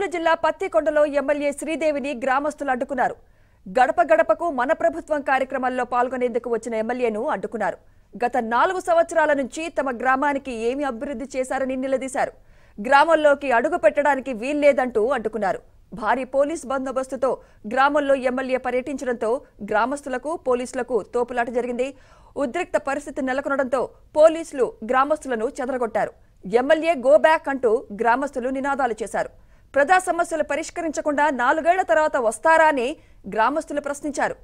కర్నూలు జిల్లా పత్తికొండలో ఎమ్మెల్యే శ్రీదేవిని గ్రామస్తులు అడ్డుకున్నారు. గడప గడపకు మన ప్రభుత్వం కార్యక్రమాల్లో పాల్గొనేందుకు వచ్చిన ఎమ్మెల్యేను అడ్డుకున్నారు. గత నాలుగు సంవత్సరాల నుంచి తమ గ్రామానికి ఏమి అభివృద్ధి చేశారని నిలదీశారు. గ్రామంలోకి అడుగు పెట్టడానికి వీల్లేదంటూ అడ్డుకున్నారు. భారీ పోలీస్ బందోబస్తుతో గ్రామంలో ఎమ్మెల్యే పర్యటించడంతో గ్రామస్తులకు పోలీసులకు తోపులాట జరిగింది. ఉద్రిక్త పరిస్థితి నెలకొనడంతో పోలీసులు గ్రామస్తులను చెదరగొట్టారు. ఎమ్మెల్యే గో బ్యాక్ అంటూ గ్రామస్తులు నినాదాలు చేశారు. ప్రజా సమస్యలు పరిష్కరించకుండా నాలుగేళ్ల తర్వాత వస్తారా అని గ్రామస్తులు ప్రశ్నించారు.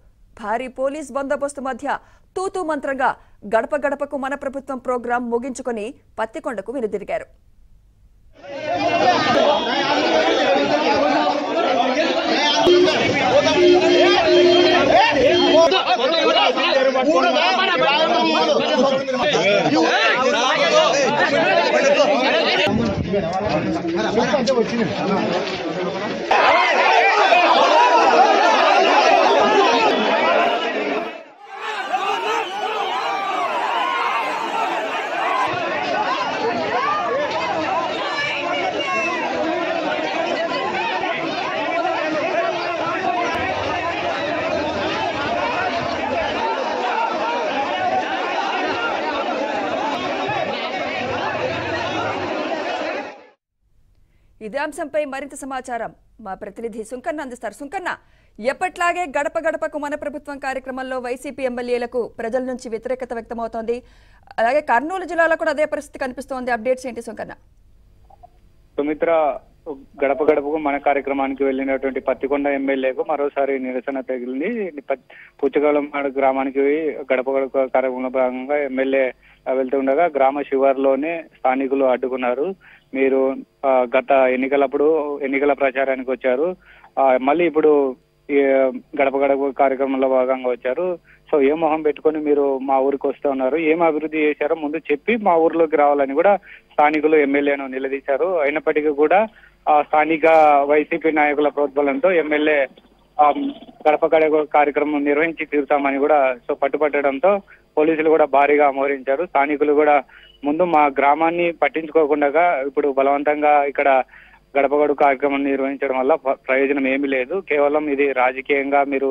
భారీ పోలీస్ బందోబస్తు మధ్య తూతూ మంత్రంగా గడప గడపకు మన ప్రభుత్వం ప్రోగ్రాం ముగించుకొని పత్తికొండకు వెనుదిరిగారు. ఇదే అంశంపై మరింత సమాచారం మా ప్రతినిధి సుంకన్న అందిస్తారు. సుంకన్న, ఎప్పట్లాగే గడప గడపకు మన ప్రభుత్వం కార్యక్రమంలో వైసీపీ ఎమ్మెల్యేలకు ప్రజల నుంచి వ్యతిరేకత వ్యక్తమవుతోంది. అలాగే కర్నూలు జిల్లాలో కూడా అదే పరిస్థితి కనిపిస్తోంది. అప్డేట్స్ ఏంటి సుంకన్న? సుమిత్ర, గడప గడపకు మన కార్యక్రమానికి వెళ్ళినటువంటి పత్తికొండ ఎమ్మెల్యేకు మరోసారి నిరసన తగిలింది. పుచ్చకాలం గ్రామానికి గడప గడప కార్యక్రమంలో భాగంగా ఎమ్మెల్యే వెళ్తుండగా గ్రామ శివారులోనే స్థానికులు అడ్డుకున్నారు. మీరు గత ఎన్నికలప్పుడు ఎన్నికల ప్రచారానికి వచ్చారు, మళ్ళీ ఇప్పుడు గడప గడప కార్యక్రమంలో భాగంగా వచ్చారు. సో ఏ మొహం పెట్టుకొని మీరు మా ఊరికి వస్తూ ఉన్నారు, ఏం అభివృద్ధి చేశారో ముందు చెప్పి మా ఊర్లోకి రావాలని కూడా స్థానికులు ఎమ్మెల్యేను నిలదీశారు. అయినప్పటికీ కూడా స్థానిక వైసీపీ నాయకుల ప్రోద్బలంతో ఎమ్మెల్యే గడప గడప కార్యక్రమం నిర్వహించి తీరుతామని కూడా సో పట్టుపట్టడంతో పోలీసులు కూడా భారీగా అమోహరించారు. స్థానికులు కూడా ముందు మా గ్రామాన్ని పట్టించుకోకుండా ఇప్పుడు బలవంతంగా ఇక్కడ గడప గడప కార్యక్రమం నిర్వహించడం వల్ల ప్రయోజనం ఏమీ లేదు, కేవలం ఇది రాజకీయంగా మీరు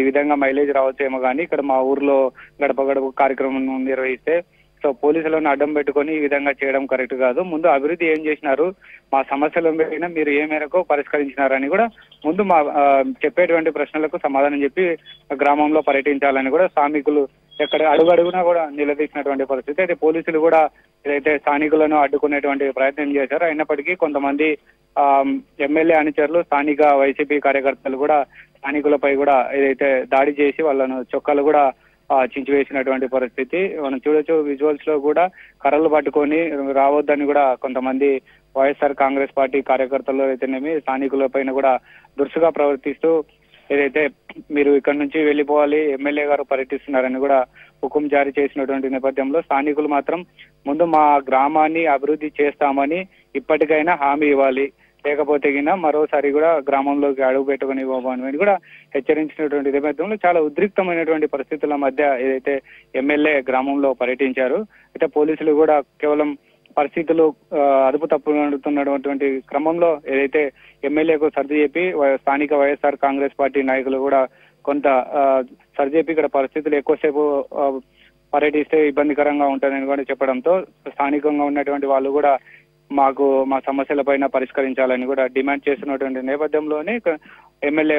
ఈ విధంగా మైలేజ్ రావచ్చేమో కానీ ఇక్కడ మా ఊర్లో గడప గడప కార్యక్రమం నిర్వహిస్తే సో పోలీసులను అడ్డం పెట్టుకొని ఈ విధంగా చేయడం కరెక్ట్ కాదు, ముందు అభివృద్ధి ఏం చేసినారు, మా సమస్యలు ఏమైనా మీరు ఏ మేరకు పరిష్కరించినారని కూడా ముందు మా చెప్పేటువంటి ప్రశ్నలకు సమాధానం చెప్పి గ్రామంలో పర్యటించాలని కూడా స్థానికులు ఎక్కడ అడుగడుగునా కూడా నిలదీసినటువంటి పరిస్థితి. అయితే పోలీసులు కూడా ఏదైతే స్థానికులను అడ్డుకునేటువంటి ప్రయత్నం చేశారో, అయినప్పటికీ కొంతమంది ఆ ఎమ్మెల్యే అనుచరులు స్థానిక వైసీపీ కార్యకర్తలు కూడా స్థానికులపై కూడా ఏదైతే దాడి చేసి వాళ్ళను చొక్కాలు కూడా చించివేసినటువంటి పరిస్థితి మనం చూడొచ్చు. విజువల్స్ లో కూడా కర్రలు పట్టుకొని రావద్దని కూడా కొంతమంది వైఎస్ఆర్ కాంగ్రెస్ పార్టీ కార్యకర్తలు అయితేనేమి స్థానికుల పైన కూడా దురుసుగా ప్రవర్తిస్తూ ఏదైతే మీరు ఇక్కడ నుంచి వెళ్ళిపోవాలి, ఎమ్మెల్యే గారు పర్యటిస్తున్నారని కూడా హుకుం జారీ చేసినటువంటి నేపథ్యంలో స్థానికులు మాత్రం ముందు మా గ్రామాన్ని అభివృద్ధి చేస్తామని ఇప్పటికైనా హామీ ఇవ్వాలి, లేకపోతే గిన మరోసారి కూడా గ్రామంలోకి అడుగు పెట్టుకుని ఇవ్వబోమని కూడా హెచ్చరించినటువంటి నేపథ్యంలో చాలా ఉద్రిక్తమైనటువంటి పరిస్థితుల మధ్య ఏదైతే ఎమ్మెల్యే గ్రామంలో పర్యటించారు. అయితే పోలీసులు కూడా కేవలం పరిస్థితులు అదుపు తప్పుతున్నటువంటి క్రమంలో ఏదైతే ఎమ్మెల్యేకు సర్ది చెప్పి స్థానిక వైఎస్ఆర్ కాంగ్రెస్ పార్టీ నాయకులు కూడా కొంత సర్ది చెప్పి ఇక్కడ పరిస్థితులు ఎక్కువసేపు పర్యటిస్తే ఇబ్బందికరంగా ఉంటుందని కూడా చెప్పడంతో స్థానికంగా ఉన్నటువంటి వాళ్ళు కూడా మాకు మా సమస్యల పైన పరిష్కరించాలని కూడా డిమాండ్ చేస్తున్నటువంటి నేపథ్యంలోనే ఎమ్మెల్యే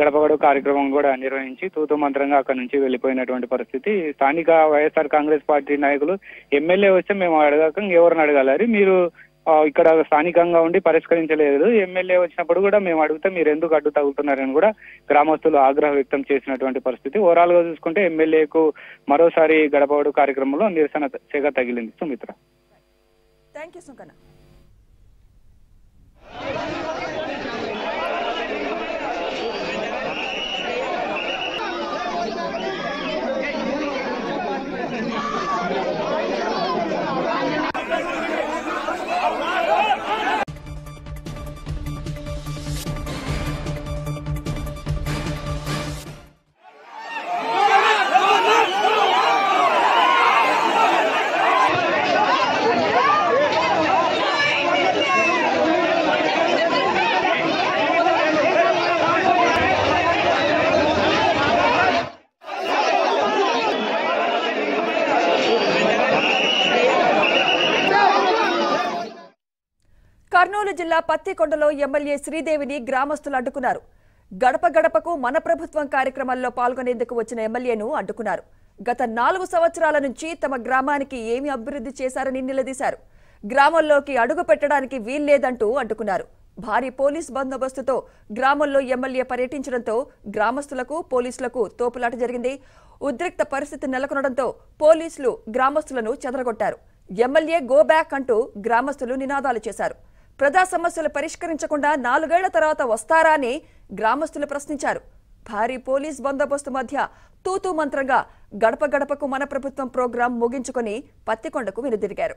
గడప గడప కార్యక్రమం కూడా నిర్వహించి తూతూ మంత్రంగా అక్కడి నుంచి వెళ్ళిపోయినటువంటి పరిస్థితి. స్థానిక వైఎస్ఆర్ కాంగ్రెస్ పార్టీ నాయకులు ఎమ్మెల్యే వస్తే మేము అడగక ఎవరిని అడగాలి, మీరు ఇక్కడ స్థానికంగా ఉండి పరిష్కరించలేదు, ఎమ్మెల్యే వచ్చినప్పుడు కూడా మేము అడిగితే మీరు ఎందుకు అడ్డు తగులుతున్నారని కూడా గ్రామస్తులు ఆగ్రహం వ్యక్తం చేసినటువంటి పరిస్థితి. ఓవరాల్ గా చూసుకుంటే ఎమ్మెల్యేకు మరోసారి గడప గడప కార్యక్రమంలో నిరసన సెగ తగిలింది. Sumitra, thank you. సుంకన్న. కర్నూలు జిల్లా పత్తికొండలో ఎమ్మెల్యే శ్రీదేవిని గ్రామస్తులు అడ్డుకున్నారు. గడప గడపకు మన ప్రభుత్వం కార్యక్రమాల్లో పాల్గొనేందుకు వచ్చిన ఎమ్మెల్యేను అడ్డుకున్నారు. గత నాలుగు సంవత్సరాల నుంచి తమ గ్రామానికి ఏమి అభివృద్ధి చేశారని నిలదీశారు. గ్రామంలోకి అడుగు పెట్టడానికి వీల్లేదంటూ అడ్డుకున్నారు. భారీ పోలీస్ బందోబస్తుతో గ్రామంలో ఎమ్మెల్యే పర్యటించడంతో గ్రామస్తులకు పోలీసులకు తోపులాట జరిగింది. ఉద్రిక్త పరిస్థితి నెలకొనడంతో పోలీసులు గ్రామస్తులను చెదరగొట్టారు. ఎమ్మెల్యే గో బ్యాక్ అంటూ గ్రామస్తులు నినాదాలు చేశారు. ప్రజా సమస్యలు పరిష్కరించకుండా నాలుగేళ్ల తర్వాత వస్తారా అని గ్రామస్తులు ప్రశ్నించారు. భారీ పోలీస్ బందోబస్తు మధ్య తూతూ మంత్రంగా గడప గడపకు మన ప్రభుత్వం ప్రోగ్రాం ముగించుకొని పత్తికొండకు వెనుదిరిగారు.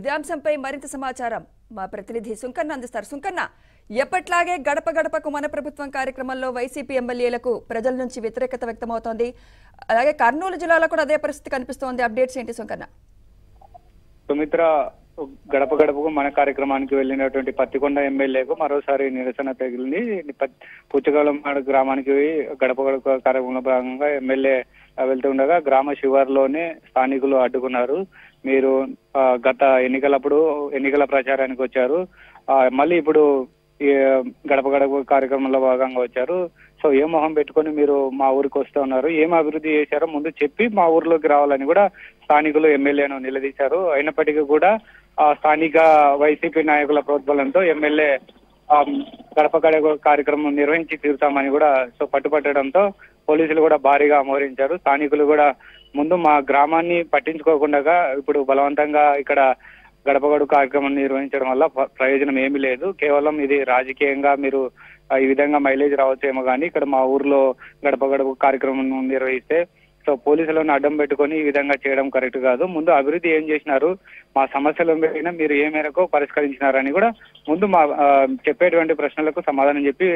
ఇదే అంశంపై మరింత సమాచారం మా ప్రతినిధి సుంకన్న అందిస్తారు. సుంకన్న, ఎప్పట్లాగే గడప గడపకు మన ప్రభుత్వం కార్యక్రమంలో వైసీపీ ఎమ్మెల్యేలకు ప్రజల నుంచి వ్యతిరేకత వ్యక్తమవుతోంది. అలాగే కర్నూలు జిల్లాలో కూడా అదే పరిస్థితి కనిపిస్తోంది. అప్డేట్స్ ఏంటి సుంకన్న? సుమిత్ర, గడప గడపకు మన కార్యక్రమానికి వెళ్ళినటువంటి పత్తికొండ ఎమ్మెల్యేకు మరోసారి నిరసన తగిలింది. పుచ్చగలం గ్రామానికి గడప గడప కార్యక్రమంలో భాగంగా ఎమ్మెల్యే వెళ్తుండగా గ్రామ శివారులోనే స్థానికులు అడ్డుకున్నారు. మీరు గత ఎన్నికలప్పుడు ఎన్నికల ప్రచారానికి వచ్చారు, మళ్ళీ ఇప్పుడు గడప గడప కార్యక్రమంలో భాగంగా వచ్చారు. సో ఏ మొహం పెట్టుకొని మీరు మా ఊరికి వస్తున్నారు, ఏం అభివృద్ధి చేశారో ముందు చెప్పి మా ఊర్లోకి రావాలని కూడా స్థానికులు ఎమ్మెల్యేను నిలదీశారు. అయినప్పటికీ కూడా ఆ స్థానిక వైసీపీ నాయకుల ప్రోద్బలంతో ఎమ్మెల్యే గడప గడప కార్యక్రమం నిర్వహించి తీరుతామని కూడా సో పట్టుపట్టడంతో పోలీసులు కూడా భారీగా మోహరించారు. స్థానికులు కూడా ముందు మా గ్రామాన్ని పట్టించుకోకుండా ఇప్పుడు బలవంతంగా ఇక్కడ గడప గడుపు కార్యక్రమం నిర్వహించడం వల్ల ప్రయోజనం ఏమీ లేదు, కేవలం ఇది రాజకీయంగా మీరు ఈ విధంగా మైలేజ్ రావచ్చేమో కానీ ఇక్కడ మా ఊర్లో గడప గడుపు కార్యక్రమం నిర్వహిస్తే సో పోలీసులను అడ్డం పెట్టుకొని ఈ విధంగా చేయడం కరెక్ట్ కాదు, ముందు అభివృద్ధి ఏం చేసినారు, మా సమస్యలు ఏమైనా మీరు ఏ మేరకు పరిష్కరించినారని కూడా ముందు మా చెప్పేటువంటి ప్రశ్నలకు సమాధానం చెప్పి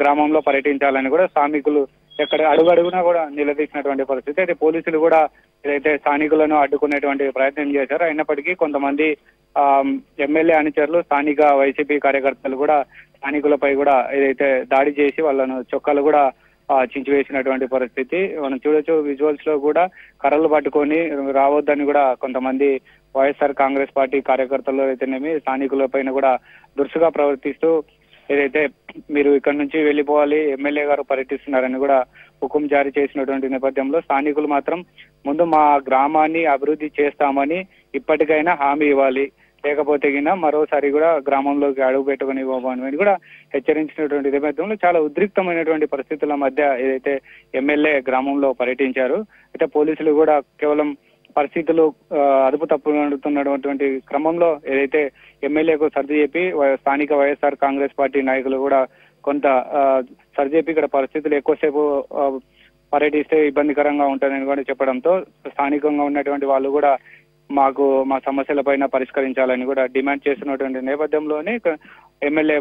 గ్రామంలో పర్యటించాలని కూడా స్థానికులు ఎక్కడ అడుగడుగునా కూడా నిలదీసినటువంటి పరిస్థితి. అయితే పోలీసులు కూడా ఏదైతే స్థానికులను అడ్డుకునేటువంటి ప్రయత్నం చేశారు. అయినప్పటికీ కొంతమంది ఆ ఎమ్మెల్యే అనుచరులు స్థానిక వైసీపీ కార్యకర్తలు కూడా స్థానికులపై కూడా ఏదైతే దాడి చేసి వాళ్ళను చొక్కాలు కూడా చించివేసినటువంటి పరిస్థితి మనం చూడొచ్చు. విజువల్స్ లో కూడా కర్రలు పట్టుకొని రావద్దని కూడా కొంతమంది వైఎస్ఆర్ కాంగ్రెస్ పార్టీ కార్యకర్తలు అయితేనేమి స్థానికుల పైన కూడా దురుసుగా ప్రవర్తిస్తూ ఏదైతే మీరు ఇక్కడ నుంచి వెళ్ళిపోవాలి, ఎమ్మెల్యే గారు పర్యటిస్తున్నారని కూడా హుకుం జారీ చేసినటువంటి నేపథ్యంలో స్థానికులు మాత్రం ముందు మా గ్రామాన్ని అభివృద్ధి చేస్తామని ఇప్పటికైనా హామీ ఇవ్వాలి, లేకపోతే గిన మరోసారి కూడా గ్రామంలోకి అడుగు పెట్టుకుని ఇవ్వమని కూడా హెచ్చరించినటువంటి నేపథ్యంలో చాలా ఉద్రిక్తమైనటువంటి పరిస్థితుల మధ్య ఏదైతే ఎమ్మెల్యే గ్రామంలో పర్యటించారు. అయితే పోలీసులు కూడా కేవలం పరిస్థితులు అదుపు తప్పుతున్నటువంటి క్రమంలో ఏదైతే ఎమ్మెల్యేకు సర్ది చెప్పి స్థానిక వైఎస్ఆర్ కాంగ్రెస్ పార్టీ నాయకులు కూడా కొంత సర్ది చెప్పి ఇక్కడ పరిస్థితులు ఎక్కువసేపు పర్యటిస్తే ఇబ్బందికరంగా ఉంటుందని కూడా చెప్పడంతో స్థానికంగా ఉన్నటువంటి వాళ్ళు కూడా మాకు మా సమస్యల పైన పరిష్కరించాలని కూడా డిమాండ్ చేస్తున్నటువంటి నేపథ్యంలోనే ఎమ్మెల్యే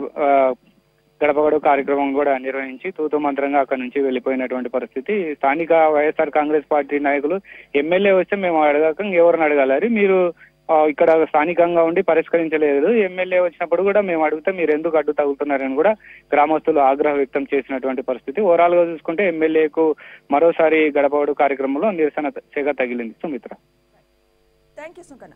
గడప గడప కార్యక్రమం కూడా నిర్వహించి తూతూ మంత్రంగా అక్కడి నుంచి వెళ్ళిపోయినటువంటి పరిస్థితి. స్థానిక వైఎస్ఆర్ కాంగ్రెస్ పార్టీ నాయకులు ఎమ్మెల్యే వస్తే మేము అడగక ఎవరిని అడగాలని, మీరు ఇక్కడ స్థానికంగా ఉండి పరిష్కరించలేదు, ఎమ్మెల్యే వచ్చినప్పుడు కూడా మేము అడిగితే మీరు ఎందుకు అడ్డు తగులుతున్నారని కూడా గ్రామస్తులు ఆగ్రహం వ్యక్తం చేసినటువంటి పరిస్థితి. ఓవరాల్ గా చూసుకుంటే ఎమ్మెల్యేకు మరోసారి గడప గడప కార్యక్రమంలో నిరసన చేగా తగిలింది. Sumitra, thank you. సుంకన్న.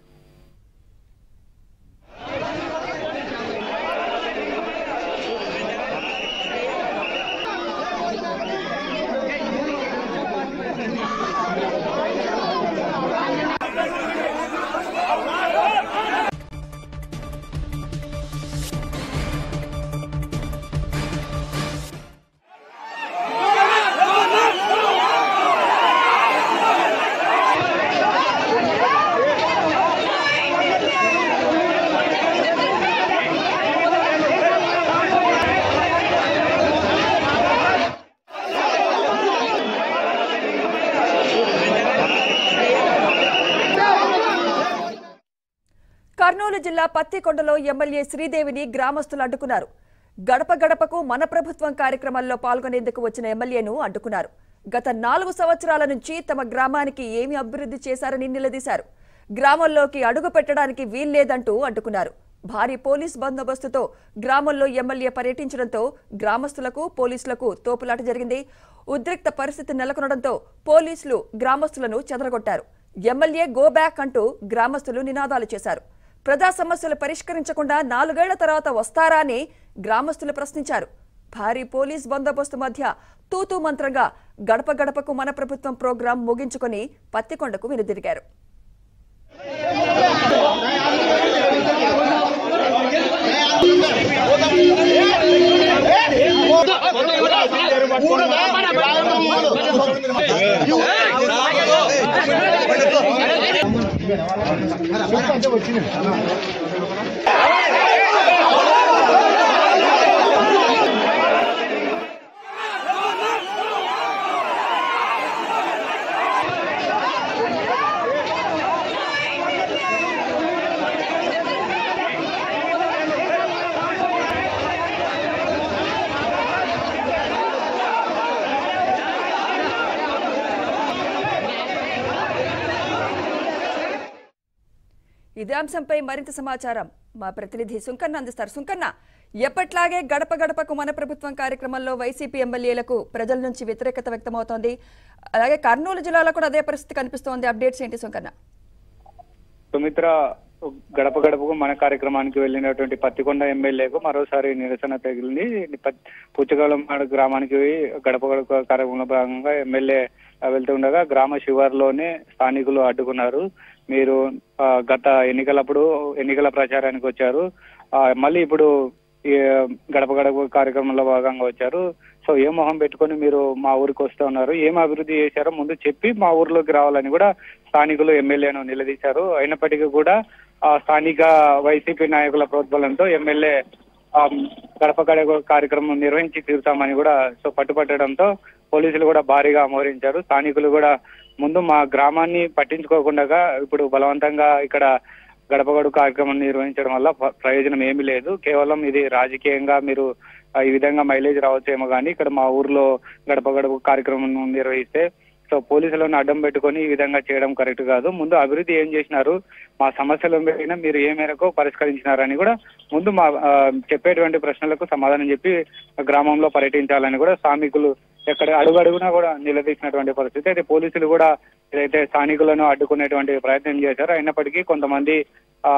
కర్నూలు జిల్లా పత్తికొండలో ఎమ్మెల్యే శ్రీదేవిని గ్రామస్తులు అడ్డుకున్నారు. గడప గడపకు మన ప్రభుత్వం కార్యక్రమాల్లో పాల్గొనేందుకు వచ్చిన ఎమ్మెల్యేను అడ్డుకున్నారు. గత నాలుగు సంవత్సరాల నుంచి తమ గ్రామానికి ఏమి అభివృద్ధి చేశారని నిలదీశారు. గ్రామంలోకి అడుగు పెట్టడానికి వీల్లేదంటూ అడ్డుకున్నారు. భారీ పోలీస్ బందోబస్తుతో గ్రామంలో ఎమ్మెల్యే పర్యటించడంతో గ్రామస్తులకు పోలీసులకు తోపులాట జరిగింది. ఉద్రిక్త పరిస్థితి నెలకొనడంతో పోలీసులు గ్రామస్తులను చెదరగొట్టారు. ఎమ్మెల్యే గో బ్యాక్ అంటూ గ్రామస్తులు నినాదాలు చేశారు. ప్రజా సమస్యలు పరిష్కరించకుండా నాలుగేళ్ల తర్వాత వస్తారా అని గ్రామస్తులు ప్రశ్నించారు. భారీ పోలీస్ బందోబస్తు మధ్య తూతూ మంత్రంగా గడప గడపకు మన ప్రభుత్వం ప్రోగ్రాం ముగించుకొని పత్తికొండకు వెనుదిరిగారు. ఇదే అంశంపై మరింత సమాచారం మా ప్రతినిధి సుంకన్న అందిస్తారు. సుంకన్న, ఎప్పట్లాగే గడప గడపకు మన ప్రభుత్వం కార్యక్రమంలో వైసీపీ ఎమ్మెల్యేలకు ప్రజల నుంచి వ్యతిరేకత వ్యక్తమవుతోంది. అలాగే కర్నూలు జిల్లాలో కూడా అదే పరిస్థితి కనిపిస్తోంది. అప్డేట్స్ ఏంటి సుంకన్న? సుమిత్ర, గడప గడపకు మన కార్యక్రమానికి వెళ్ళినటువంటి పత్తికొండ ఎమ్మెల్యేకు మరోసారి నిరసన తగిలింది. పుచ్చగలం గ్రామానికి గడప గడప కార్యక్రమంలో భాగంగా ఎమ్మెల్యే వెళ్తుండగా గ్రామ శివారులోనే స్థానికులు అడ్డుకున్నారు. మీరు గత ఎన్నికలప్పుడు ఎన్నికల ప్రచారానికి వచ్చారు, మళ్ళీ ఇప్పుడు గడప గడప కార్యక్రమంలో భాగంగా వచ్చారు, సో ఏ మొహం పెట్టుకొని మీరు మా ఊరికి వస్తూ ఉన్నారు, ఏం అభివృద్ధి చేశారో ముందు చెప్పి మా ఊర్లోకి రావాలని కూడా స్థానికులు ఎమ్మెల్యేను నిలదీశారు. అయినప్పటికీ కూడా ఆ స్థానిక వైసీపీ నాయకుల ప్రోద్బలంతో ఎమ్మెల్యే గడప గడప కార్యక్రమం నిర్వహించి తీరుతామని కూడా సో పట్టుపట్టడంతో పోలీసులు కూడా భారీగా మోహరించారు. స్థానికులు కూడా ముందు మా గ్రామాన్ని పట్టించుకోకుండా ఇప్పుడు బలవంతంగా ఇక్కడ గడప గడప కార్యక్రమం నిర్వహించడం వల్ల ప్రయోజనం ఏమీ లేదు, కేవలం ఇది రాజకీయంగా మీరు ఈ విధంగా మైలేజ్ రావచ్చేమో కానీ ఇక్కడ మా ఊర్లో గడప గడప కార్యక్రమం నిర్వహిస్తే సో పోలీసులను అడ్డం పెట్టుకొని ఈ విధంగా చేయడం కరెక్ట్ కాదు, ముందు అభివృద్ధి ఏం చేసినారు, మా సమస్యలు ఏమైనా మీరు ఏ మేరకు పరిష్కరించినారని కూడా ముందు మా చెప్పేటువంటి ప్రశ్నలకు సమాధానం చెప్పి గ్రామంలో పర్యటించాలని కూడా స్థానికులు ఎక్కడ అడుగడుగునా కూడా నిలదీసినటువంటి పరిస్థితి. అయితే పోలీసులు కూడా ఏదైతే స్థానికులను అడ్డుకునేటువంటి ప్రయత్నం చేశారో, అయినప్పటికీ కొంతమంది ఆ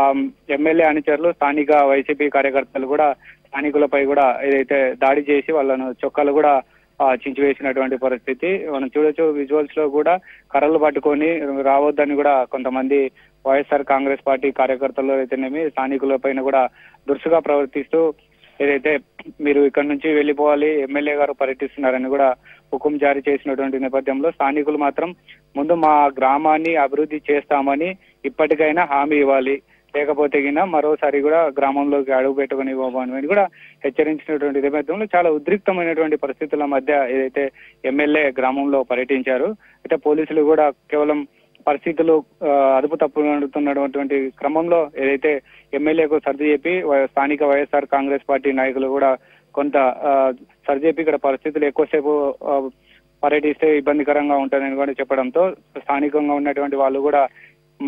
ఎమ్మెల్యే అనుచరులు స్థానిక వైసీపీ కార్యకర్తలు కూడా స్థానికులపై కూడా ఏదైతే దాడి చేసి వాళ్ళను చొక్కాలు కూడా చించివేసినటువంటి పరిస్థితి మనం చూడొచ్చు. విజువల్స్ లో కూడా కర్రలు పట్టుకొని రావద్దని కూడా కొంతమంది వైఎస్ఆర్ కాంగ్రెస్ పార్టీ కార్యకర్తలు అయితేనేమి స్థానికుల పైన కూడా దురుసుగా ప్రవర్తిస్తూ ఏదైతే మీరు ఇక్కడ నుంచి వెళ్ళిపోవాలి, ఎమ్మెల్యే గారు పర్యటిస్తున్నారని కూడా హుకుం జారీ చేసినటువంటి నేపథ్యంలో స్థానికులు మాత్రం ముందు మా గ్రామాన్ని అభివృద్ధి చేస్తామని ఇప్పటికైనా హామీ ఇవ్వాలి, లేకపోతే గిన మరోసారి కూడా గ్రామంలోకి అడుగు పెట్టుకుని ఇవ్వబోమని కూడా హెచ్చరించినటువంటి నేపథ్యంలో చాలా ఉద్రిక్తమైనటువంటి పరిస్థితుల మధ్య ఏదైతే ఎమ్మెల్యే గ్రామంలో పర్యటించారు. అయితే పోలీసులు కూడా కేవలం పరిస్థితులు అదుపు తప్పుతున్నటువంటి క్రమంలో ఏదైతే ఎమ్మెల్యేకు సర్ది చెప్పి స్థానిక వైఎస్ఆర్ కాంగ్రెస్ పార్టీ నాయకులు కూడా కొంత సర్ది చెప్పి ఇక్కడ పరిస్థితులు ఎక్కువసేపు పర్యటిస్తే ఇబ్బందికరంగా ఉంటారని కూడా చెప్పడంతో స్థానికంగా ఉన్నటువంటి వాళ్ళు కూడా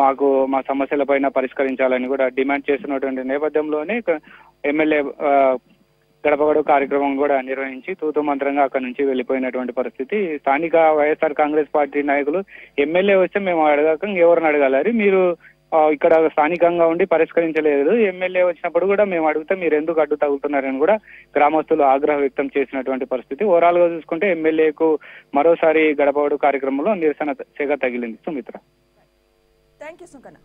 మాకు మా సమస్యల పైన పరిష్కరించాలని కూడా డిమాండ్ చేస్తున్నటువంటి నేపథ్యంలోనే ఎమ్మెల్యే గడప గడప కార్యక్రమం కూడా నిర్వహించి తూతూ మంత్రంగా అక్కడ నుంచి వెళ్ళిపోయినటువంటి పరిస్థితి. స్థానిక వైఎస్ఆర్ కాంగ్రెస్ పార్టీ నాయకులు ఎమ్మెల్యే వస్తే మేము అడగక ఎవరిని అడగాలి, మీరు ఇక్కడ స్థానికంగా ఉండి పరిష్కరించలేదు, ఎమ్మెల్యే వచ్చినప్పుడు కూడా మేము అడిగితే మీరు ఎందుకు అడ్డు తగులుతున్నారని కూడా గ్రామస్తులు ఆగ్రహం వ్యక్తం చేసినటువంటి పరిస్థితి. ఓవరాల్ గా చూసుకుంటే ఎమ్మెల్యేకు మరోసారి గడప గడప కార్యక్రమంలో నిరసన సెగ తగిలింది. Sumitra, thank you. సుంకన్న.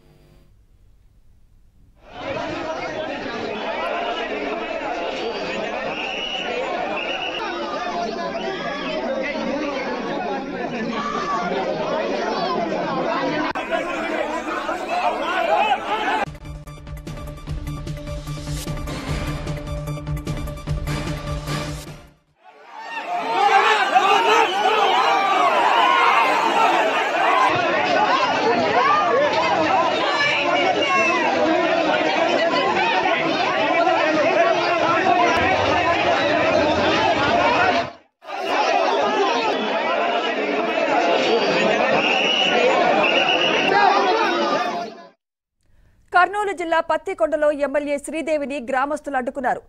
కర్నూలు జిల్లా పత్తికొండలో ఎమ్మెల్యే శ్రీదేవిని గ్రామస్తులు అడ్డుకున్నారు.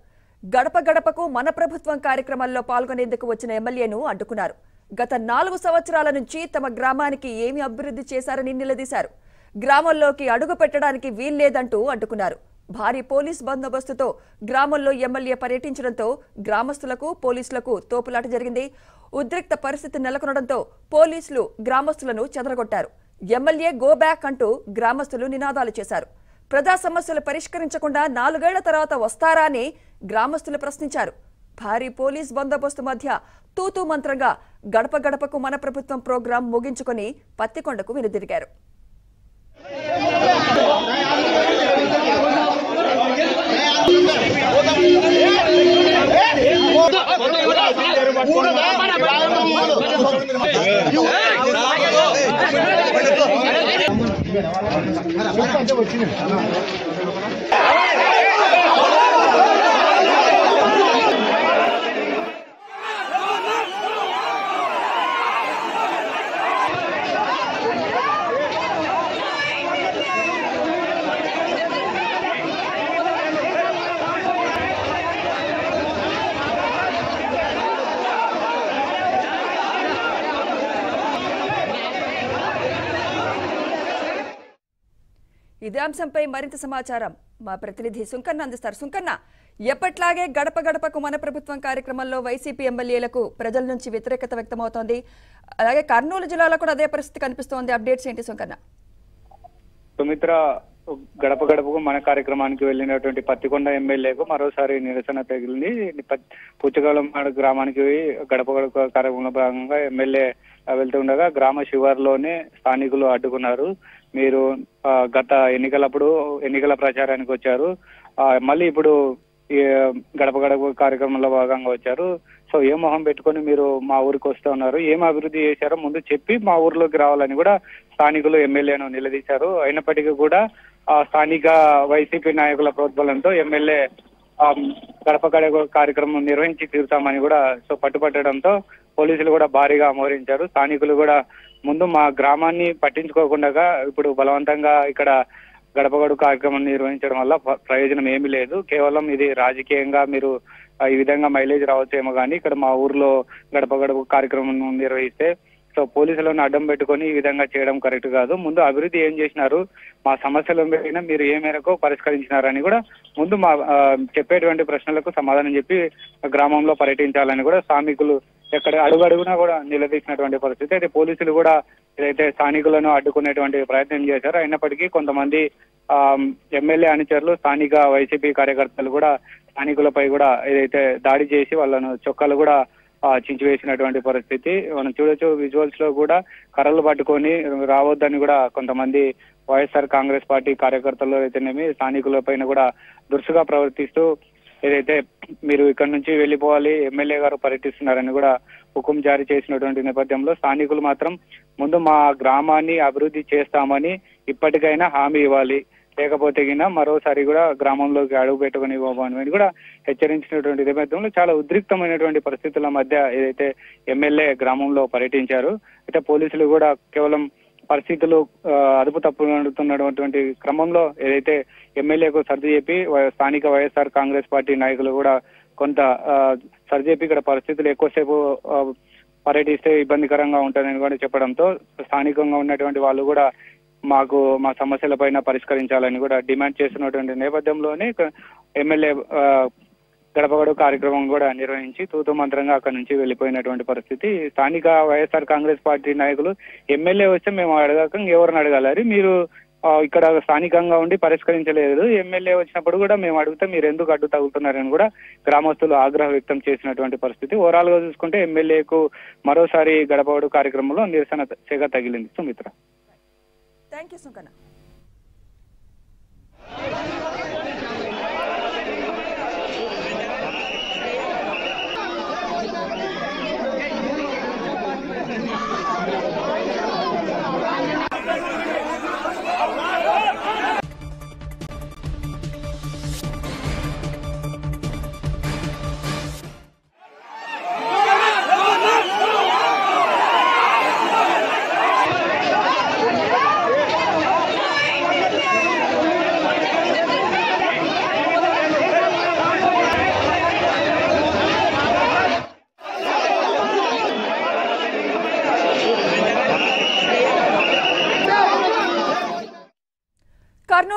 గడప గడపకు మన ప్రభుత్వం కార్యక్రమాల్లో పాల్గొనేందుకు వచ్చిన ఎమ్మెల్యేను అడ్డుకున్నారు. గత నాలుగు సంవత్సరాల నుంచి తమ గ్రామానికి ఏమి అభివృద్ధి చేశారని నిలదీశారు. గ్రామంలోకి అడుగు పెట్టడానికి వీల్లేదంటూ అడ్డుకున్నారు. భారీ పోలీస్ బందోబస్తుతో గ్రామంలో ఎమ్మెల్యే పర్యటించడంతో గ్రామస్తులకు పోలీసులకు తోపులాట జరిగింది. ఉద్రిక్త పరిస్థితి నెలకొనడంతో పోలీసులు గ్రామస్తులను చెదరగొట్టారు. ఎమ్మెల్యే గో బ్యాక్ అంటూ గ్రామస్తులు నినాదాలు చేశారు. ప్రజా సమస్యలు పరిష్కరించకుండా నాలుగేళ్ల తర్వాత వస్తారా అని గ్రామస్తులు ప్రశ్నించారు. భారీ పోలీస్ బందోబస్తు మధ్య తూతూ మంత్రంగా గడప గడపకు మన ప్రభుత్వం ప్రోగ్రాం ముగించుకొని పత్తికొండకు వెనుదిరిగారు. ఇదే అంశంపై మరింత సమాచారం మా ప్రతినిధి సుంకన్న అందిస్తారు. సుంకన్న, ఎప్పట్లాగే గడప గడపకు మన ప్రభుత్వం కార్యక్రమంలో వైసీపీ ఎమ్మెల్యేలకు ప్రజల నుంచి వ్యతిరేకత వ్యక్తమవుతోంది. అలాగే కర్నూలు జిల్లాలో కూడా అదే పరిస్థితి కనిపిస్తోంది. అప్డేట్స్ ఏంటి సుంకన్న? సుమిత్ర, గడప గడపకు మన కార్యక్రమానికి వెళ్ళినటువంటి పత్తికొండ ఎమ్మెల్యేకు మరోసారి నిరసన తగిలింది. పుచ్చగలం గ్రామానికి గడప గడప కార్యక్రమంలో భాగంగా ఎమ్మెల్యే వెళ్తుండగా గ్రామ శివారులోనే స్థానికులు అడ్డుకున్నారు. మీరు గత ఎన్నికలప్పుడు ఎన్నికల ప్రచారానికి వచ్చారు, మళ్ళీ ఇప్పుడు గడప గడప కార్యక్రమంలో భాగంగా వచ్చారు, సో ఏ మొహం పెట్టుకొని మీరు మా ఊరికి వస్తూ ఉన్నారు, ఏం అభివృద్ధి చేశారో ముందు చెప్పి మా ఊర్లోకి రావాలని కూడా స్థానికులు ఎమ్మెల్యేను నిలదీశారు. అయినప్పటికీ కూడా ఆ స్థానిక వైసీపీ నాయకుల ప్రోద్బలంతో ఎమ్మెల్యే గడప గడప కార్యక్రమం నిర్వహించి తీరుతామని కూడా సో పట్టుపట్టడంతో పోలీసులు కూడా భారీగా మోహరించారు. స్థానికులు కూడా ముందు మా గ్రామాన్ని పట్టించుకోకుండా ఇప్పుడు బలవంతంగా ఇక్కడ గడప గడప కార్యక్రమం నిర్వహించడం వల్ల ప్రయోజనం ఏమీ లేదు, కేవలం ఇది రాజకీయంగా మీరు ఈ విధంగా మైలేజ్ రావచ్చేమో కానీ ఇక్కడ మా ఊర్లో గడప గడప కార్యక్రమం నిర్వహిస్తే సో పోలీసులను అడ్డం పెట్టుకొని ఈ విధంగా చేయడం కరెక్ట్ కాదు, ముందు అభివృద్ధి ఏం చేసినారు, మా సమస్యలు ఏమైనా మీరు ఏ మేరకు పరిష్కరించినారని కూడా ముందు మా చెప్పేటువంటి ప్రశ్నలకు సమాధానం చెప్పి గ్రామంలో పర్యటించాలని కూడా స్థానికులు ఎక్కడ అడుగడుగునా కూడా నిలదీసినటువంటి పరిస్థితి. అయితే పోలీసులు కూడా ఏదైతే స్థానికులను అడ్డుకునేటువంటి ప్రయత్నం చేశారు. అయినప్పటికీ కొంతమంది ఆ ఎమ్మెల్యే అనుచరులు స్థానిక వైసీపీ కార్యకర్తలు కూడా స్థానికులపై కూడా ఏదైతే దాడి చేసి వాళ్ళను చొక్కాలు కూడా చించివేసినటువంటి పరిస్థితి మనం చూడొచ్చు. విజువల్స్ లో కూడా కర్రలు పట్టుకొని రావద్దని కూడా కొంతమంది వైఎస్ఆర్ కాంగ్రెస్ పార్టీ కార్యకర్తలు అయితేనేమి స్థానికుల పైన కూడా దురుసుగా ప్రవర్తిస్తూ ఏదైతే మీరు ఇక్కడ నుంచి వెళ్ళిపోవాలి, ఎమ్మెల్యే గారు పర్యటిస్తున్నారని కూడా హుకుం జారీ చేసినటువంటి నేపథ్యంలో స్థానికులు మాత్రం ముందు మా గ్రామాన్ని అభివృద్ధి చేస్తామని ఇప్పటికైనా హామీ ఇవ్వాలి, లేకపోతే గిన మరోసారి కూడా గ్రామంలోకి అడుగు పెట్టుకుని ఇవ్వమని కూడా హెచ్చరించినటువంటి నేపథ్యంలో చాలా ఉద్రిక్తమైనటువంటి పరిస్థితుల మధ్య ఏదైతే ఎమ్మెల్యే గ్రామంలో పర్యటించారు. అయితే పోలీసులు కూడా కేవలం పరిస్థితులు అదుపు తప్పుతున్నటువంటి క్రమంలో ఏదైతే ఎమ్మెల్యేకు సర్ది చెప్పి స్థానిక వైఎస్ఆర్ కాంగ్రెస్ పార్టీ నాయకులు కూడా కొంత సర్ది చెప్పి ఇక్కడ పరిస్థితులు ఎక్కువసేపు పర్యటిస్తే ఇబ్బందికరంగా ఉంటుందని కూడా చెప్పడంతో స్థానికంగా ఉన్నటువంటి వాళ్ళు కూడా మాకు మా సమస్యల పైన పరిష్కరించాలని కూడా డిమాండ్ చేస్తున్నటువంటి నేపథ్యంలోనే ఎమ్మెల్యే గడప గడప కార్యక్రమం కూడా నిర్వహించి తూతూ మంత్రంగా అక్కడి నుంచి వెళ్ళిపోయినటువంటి పరిస్థితి. స్థానిక వైఎస్ఆర్ కాంగ్రెస్ పార్టీ నాయకులు ఎమ్మెల్యే వస్తే మేము అడగాక ఎవరిని అడగాలని, మీరు ఇక్కడ స్థానికంగా ఉండి పరిష్కరించలేదు, ఎమ్మెల్యే వచ్చినప్పుడు కూడా మేము అడిగితే మీరు ఎందుకు అడ్డు తగులుతున్నారని కూడా గ్రామస్తులు ఆగ్రహం వ్యక్తం చేసినటువంటి పరిస్థితి. ఓవరాల్ గా చూసుకుంటే ఎమ్మెల్యేకు మరోసారి గడప గడప కార్యక్రమంలో నిరసన సెగ తగిలింది. Sumitra, thank you. సుంకన్న.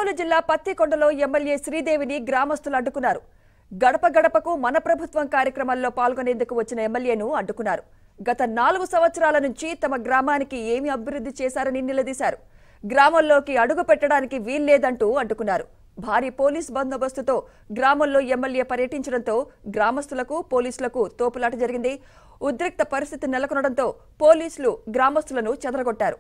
కర్నూలు జిల్లా పత్తికొండలో ఎమ్మెల్యే శ్రీదేవిని గ్రామస్తులు అడ్డుకున్నారు. గడప గడపకు మన ప్రభుత్వం కార్యక్రమాల్లో పాల్గొనేందుకు వచ్చిన ఎమ్మెల్యేను అడ్డుకున్నారు. గత నాలుగు సంవత్సరాల నుంచి తమ గ్రామానికి ఏమి అభివృద్ధి చేశారని నిలదీశారు. గ్రామంలోకి అడుగు పెట్టడానికి వీల్లేదంటూ అడ్డుకున్నారు. భారీ పోలీస్ బందోబస్తుతో గ్రామంలో ఎమ్మెల్యే పర్యటించడంతో గ్రామస్తులకు పోలీసులకు తోపులాట జరిగింది. ఉద్రిక్త పరిస్థితి నెలకొనడంతో పోలీసులు గ్రామస్తులను చెదరగొట్టారు.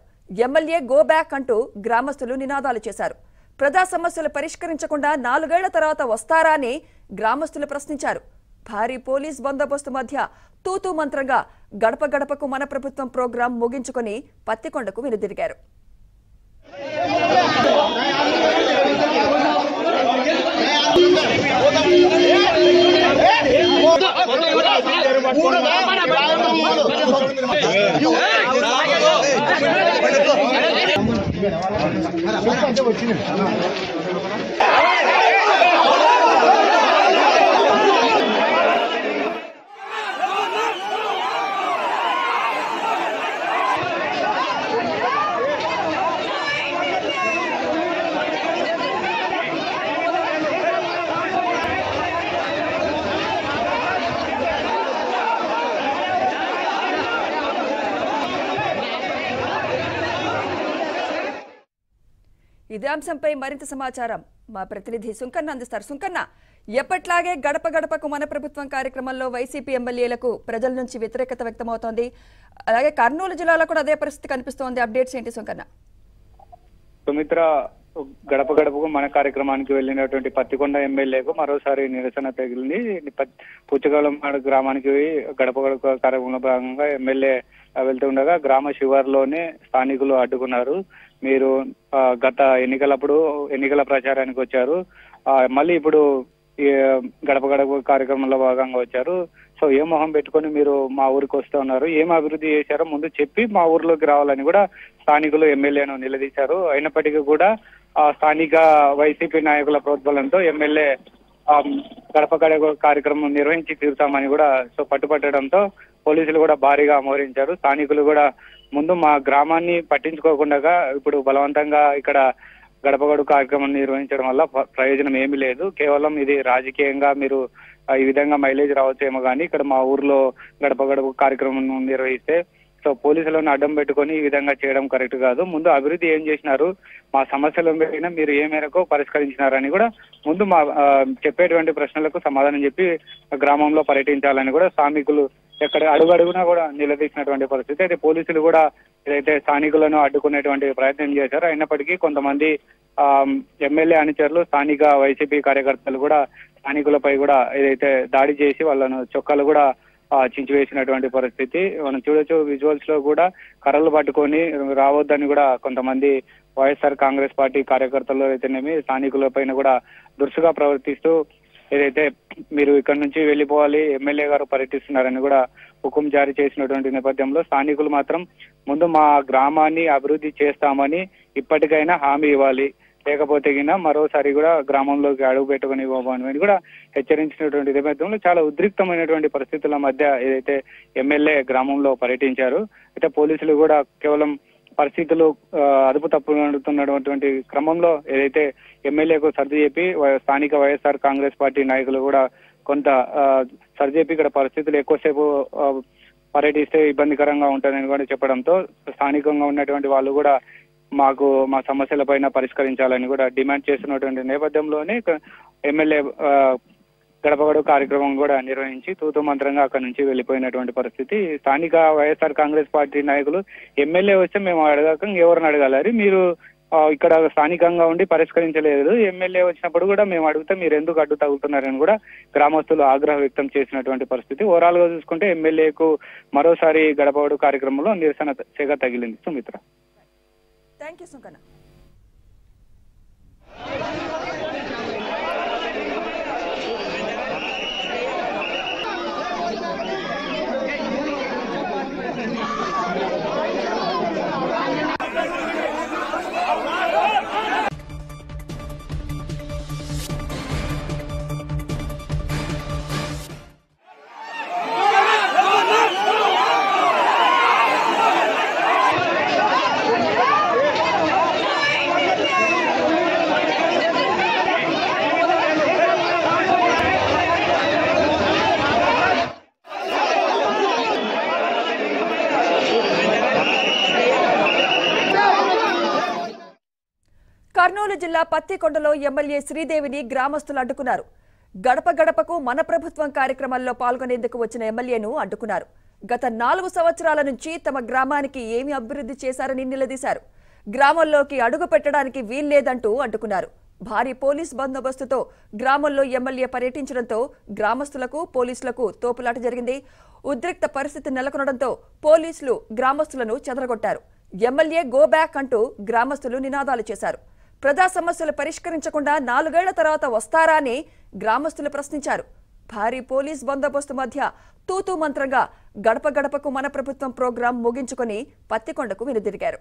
ఎమ్మెల్యే గో బ్యాక్ అంటూ గ్రామస్తులు నినాదాలు చేశారు. ప్రజా సమస్యలు పరిష్కరించకుండా నాలుగేళ్ల తర్వాత వస్తారా అని గ్రామస్తులు ప్రశ్నించారు. భారీ పోలీస్ బందోబస్తు మధ్య తూతూ మంత్రంగా గడప గడపకు మన ప్రభుత్వం ప్రోగ్రాం ముగించుకుని పత్తికొండకు వెనుదిరిగారు. ఇదే అంశంపై మరింత సమాచారం మా ప్రతినిధి సుంకన్న అందిస్తారు. సుంకన్న, ఎప్పట్లాగే గడప గడపకు మన ప్రభుత్వం కార్యక్రమంలో వైసీపీ ఎమ్మెల్యేలకు ప్రజల నుంచి వ్యతిరేకత వ్యక్తమవుతోంది. అలాగే కర్నూలు జిల్లాలో కూడా అదే పరిస్థితి కనిపిస్తోంది. అప్డేట్స్ ఏంటి సుంకన్న? సుమిత్ర, గడప గడపకు మన కార్యక్రమానికి వెళ్ళినటువంటి పత్తికొండ ఎమ్మెల్యేకు మరోసారి నిరసన తగిలింది. పుచ్చగలం గ్రామానికి గడప గడప కార్యక్రమంలో భాగంగా ఎమ్మెల్యే వెళ్తుండగా గ్రామ శివారులోనే స్థానికులు అడ్డుకున్నారు. మీరు గత ఎన్నికలప్పుడు ఎన్నికల ప్రచారానికి వచ్చారు, మళ్ళీ ఇప్పుడు గడప గడప కార్యక్రమంలో భాగంగా వచ్చారు, సో ఏ మొహం పెట్టుకొని మీరు మా ఊరికి వస్తూ ఉన్నారు, ఏం అభివృద్ధి చేశారో ముందు చెప్పి మా ఊర్లోకి రావాలని కూడా స్థానికులు ఎమ్మెల్యేను నిలదీశారు. అయినప్పటికీ కూడా స్థానిక వైసీపీ నాయకుల ప్రోద్బలంతో ఎమ్మెల్యే గడప గడప కార్యక్రమం నిర్వహించి తీరుతామని కూడా సో పట్టుపట్టడంతో పోలీసులు కూడా భారీగా మోహరించారు. స్థానికులు కూడా ముందు మా గ్రామాన్ని పట్టించుకోకుండా ఇప్పుడు బలవంతంగా ఇక్కడ గడప గడప కార్యక్రమం నిర్వహించడం వల్ల ప్రయోజనం ఏమీ లేదు, కేవలం ఇది రాజకీయంగా మీరు ఈ విధంగా మైలేజ్ రావచ్చేమో కానీ ఇక్కడ మా ఊర్లో గడప గడప కార్యక్రమం నిర్వహిస్తే సో పోలీసులను అడ్డం పెట్టుకొని ఈ విధంగా చేయడం కరెక్ట్ కాదు, ముందు అభివృద్ధి ఏం చేసినారు, మా సమస్యలు ఏమైనా మీరు ఏ మేరకు పరిష్కరించినారని కూడా ముందు మా చెప్పేటువంటి ప్రశ్నలకు సమాధానం చెప్పి గ్రామంలో పర్యటించాలని కూడా స్థానికులు ఎక్కడ అడుగడుగునా కూడా నిలదీసినటువంటి పరిస్థితి. అయితే పోలీసులు కూడా ఏదైతే స్థానికులను అడ్డుకునేటువంటి ప్రయత్నం చేశారో, అయినప్పటికీ కొంతమంది ఆ ఎమ్మెల్యే అనుచరులు స్థానిక వైసీపీ కార్యకర్తలు కూడా స్థానికులపై కూడా ఏదైతే దాడి చేసి వాళ్ళను చొక్కాలు కూడా చించివేసినటువంటి పరిస్థితి మనం చూడొచ్చు. విజువల్స్ లో కూడా కర్రలు పట్టుకొని రావద్దని కూడా కొంతమంది వైఎస్ఆర్ కాంగ్రెస్ పార్టీ కార్యకర్తలు అయితేనేమి స్థానికుల పైన కూడా దురుసుగా ప్రవర్తిస్తూ ఏదైతే మీరు ఇక్కడ నుంచి వెళ్ళిపోవాలి, ఎమ్మెల్యే గారు పర్యటిస్తున్నారని కూడా హుకుం జారీ చేసినటువంటి నేపథ్యంలో స్థానికులు మాత్రం ముందు మా గ్రామాన్ని అభివృద్ధి చేస్తామని ఇప్పటికైనా హామీ ఇవ్వాలి, లేకపోతే గినా మరోసారి కూడా గ్రామంలోకి అడుగు పెట్టుకుని పోవాలని కూడా హెచ్చరించినటువంటి నేపథ్యంలో చాలా ఉద్రిక్తమైనటువంటి పరిస్థితుల మధ్య ఏదైతే ఎమ్మెల్యే గ్రామంలో పర్యటించారు. అయితే పోలీసులు కూడా కేవలం పరిస్థితులు అదుపు తప్పుతున్నటువంటి క్రమంలో ఏదైతే ఎమ్మెల్యేకు సర్ది చెప్పి స్థానిక వైఎస్ఆర్ కాంగ్రెస్ పార్టీ నాయకులు కూడా కొంత సర్ది చెప్పి ఇక్కడ పరిస్థితులు ఎక్కువసేపు పర్యటిస్తే ఇబ్బందికరంగా ఉంటుందని కూడా చెప్పడంతో స్థానికంగా ఉన్నటువంటి వాళ్ళు కూడా మాకు మా సమస్యల పైన పరిష్కరించాలని కూడా డిమాండ్ చేస్తున్నటువంటి నేపథ్యంలోనే ఎమ్మెల్యే గడప గడప కార్యక్రమం కూడా నిర్వహించి తూతూ మంత్రంగా అక్కడి నుంచి వెళ్ళిపోయినటువంటి పరిస్థితి. స్థానిక వైఎస్ఆర్ కాంగ్రెస్ పార్టీ నాయకులు ఎమ్మెల్యే వస్తే మేము అడగక ఎవరిని అడగాలి, మీరు ఇక్కడ స్థానికంగా ఉండి పరిష్కరించలేదు, ఎమ్మెల్యే వచ్చినప్పుడు కూడా మేము అడిగితే మీరు ఎందుకు అడ్డు తగులుతున్నారని కూడా గ్రామస్తులు ఆగ్రహం వ్యక్తం చేసినటువంటి పరిస్థితి. ఓవరాల్ గా చూసుకుంటే ఎమ్మెల్యేకు మరోసారి గడప గడప కార్యక్రమంలో నిరసన చేగా తగిలింది. Sumitra, thank you. సుంకన్న. కర్నూలు జిల్లా పత్తికొండలో ఎమ్మెల్యే శ్రీదేవిని గ్రామస్తులు అడ్డుకున్నారు. గడప గడపకు మన ప్రభుత్వం కార్యక్రమాల్లో పాల్గొనేందుకు వచ్చిన ఎమ్మెల్యేను అడ్డుకున్నారు. గత నాలుగు సంవత్సరాల నుంచి తమ గ్రామానికి ఏమి అభివృద్ధి చేశారని నిలదీశారు. గ్రామంలోకి అడుగు పెట్టడానికి వీల్లేదంటూ అడ్డుకున్నారు. భారీ పోలీస్ బందోబస్తుతో గ్రామంలో ఎమ్మెల్యే పర్యటించడంతో గ్రామస్తులకు పోలీసులకు తోపులాట జరిగింది. ఉద్రిక్త పరిస్థితి నెలకొనడంతో పోలీసులు గ్రామస్తులను చెదరగొట్టారు. ఎమ్మెల్యే గో బ్యాక్ అంటూ గ్రామస్తులు నినాదాలు చేశారు. ప్రజా సమస్యలు పరిష్కరించకుండా నాలుగేళ్ల తర్వాత వస్తారా అని గ్రామస్తులు ప్రశ్నించారు. భారీ పోలీస్ బందోబస్తు మధ్య తూతూ మంత్రంగా గడప గడపకు మన ప్రభుత్వం ప్రోగ్రాం ముగించుకుని పత్తికొండకు వెనుదిరిగారు.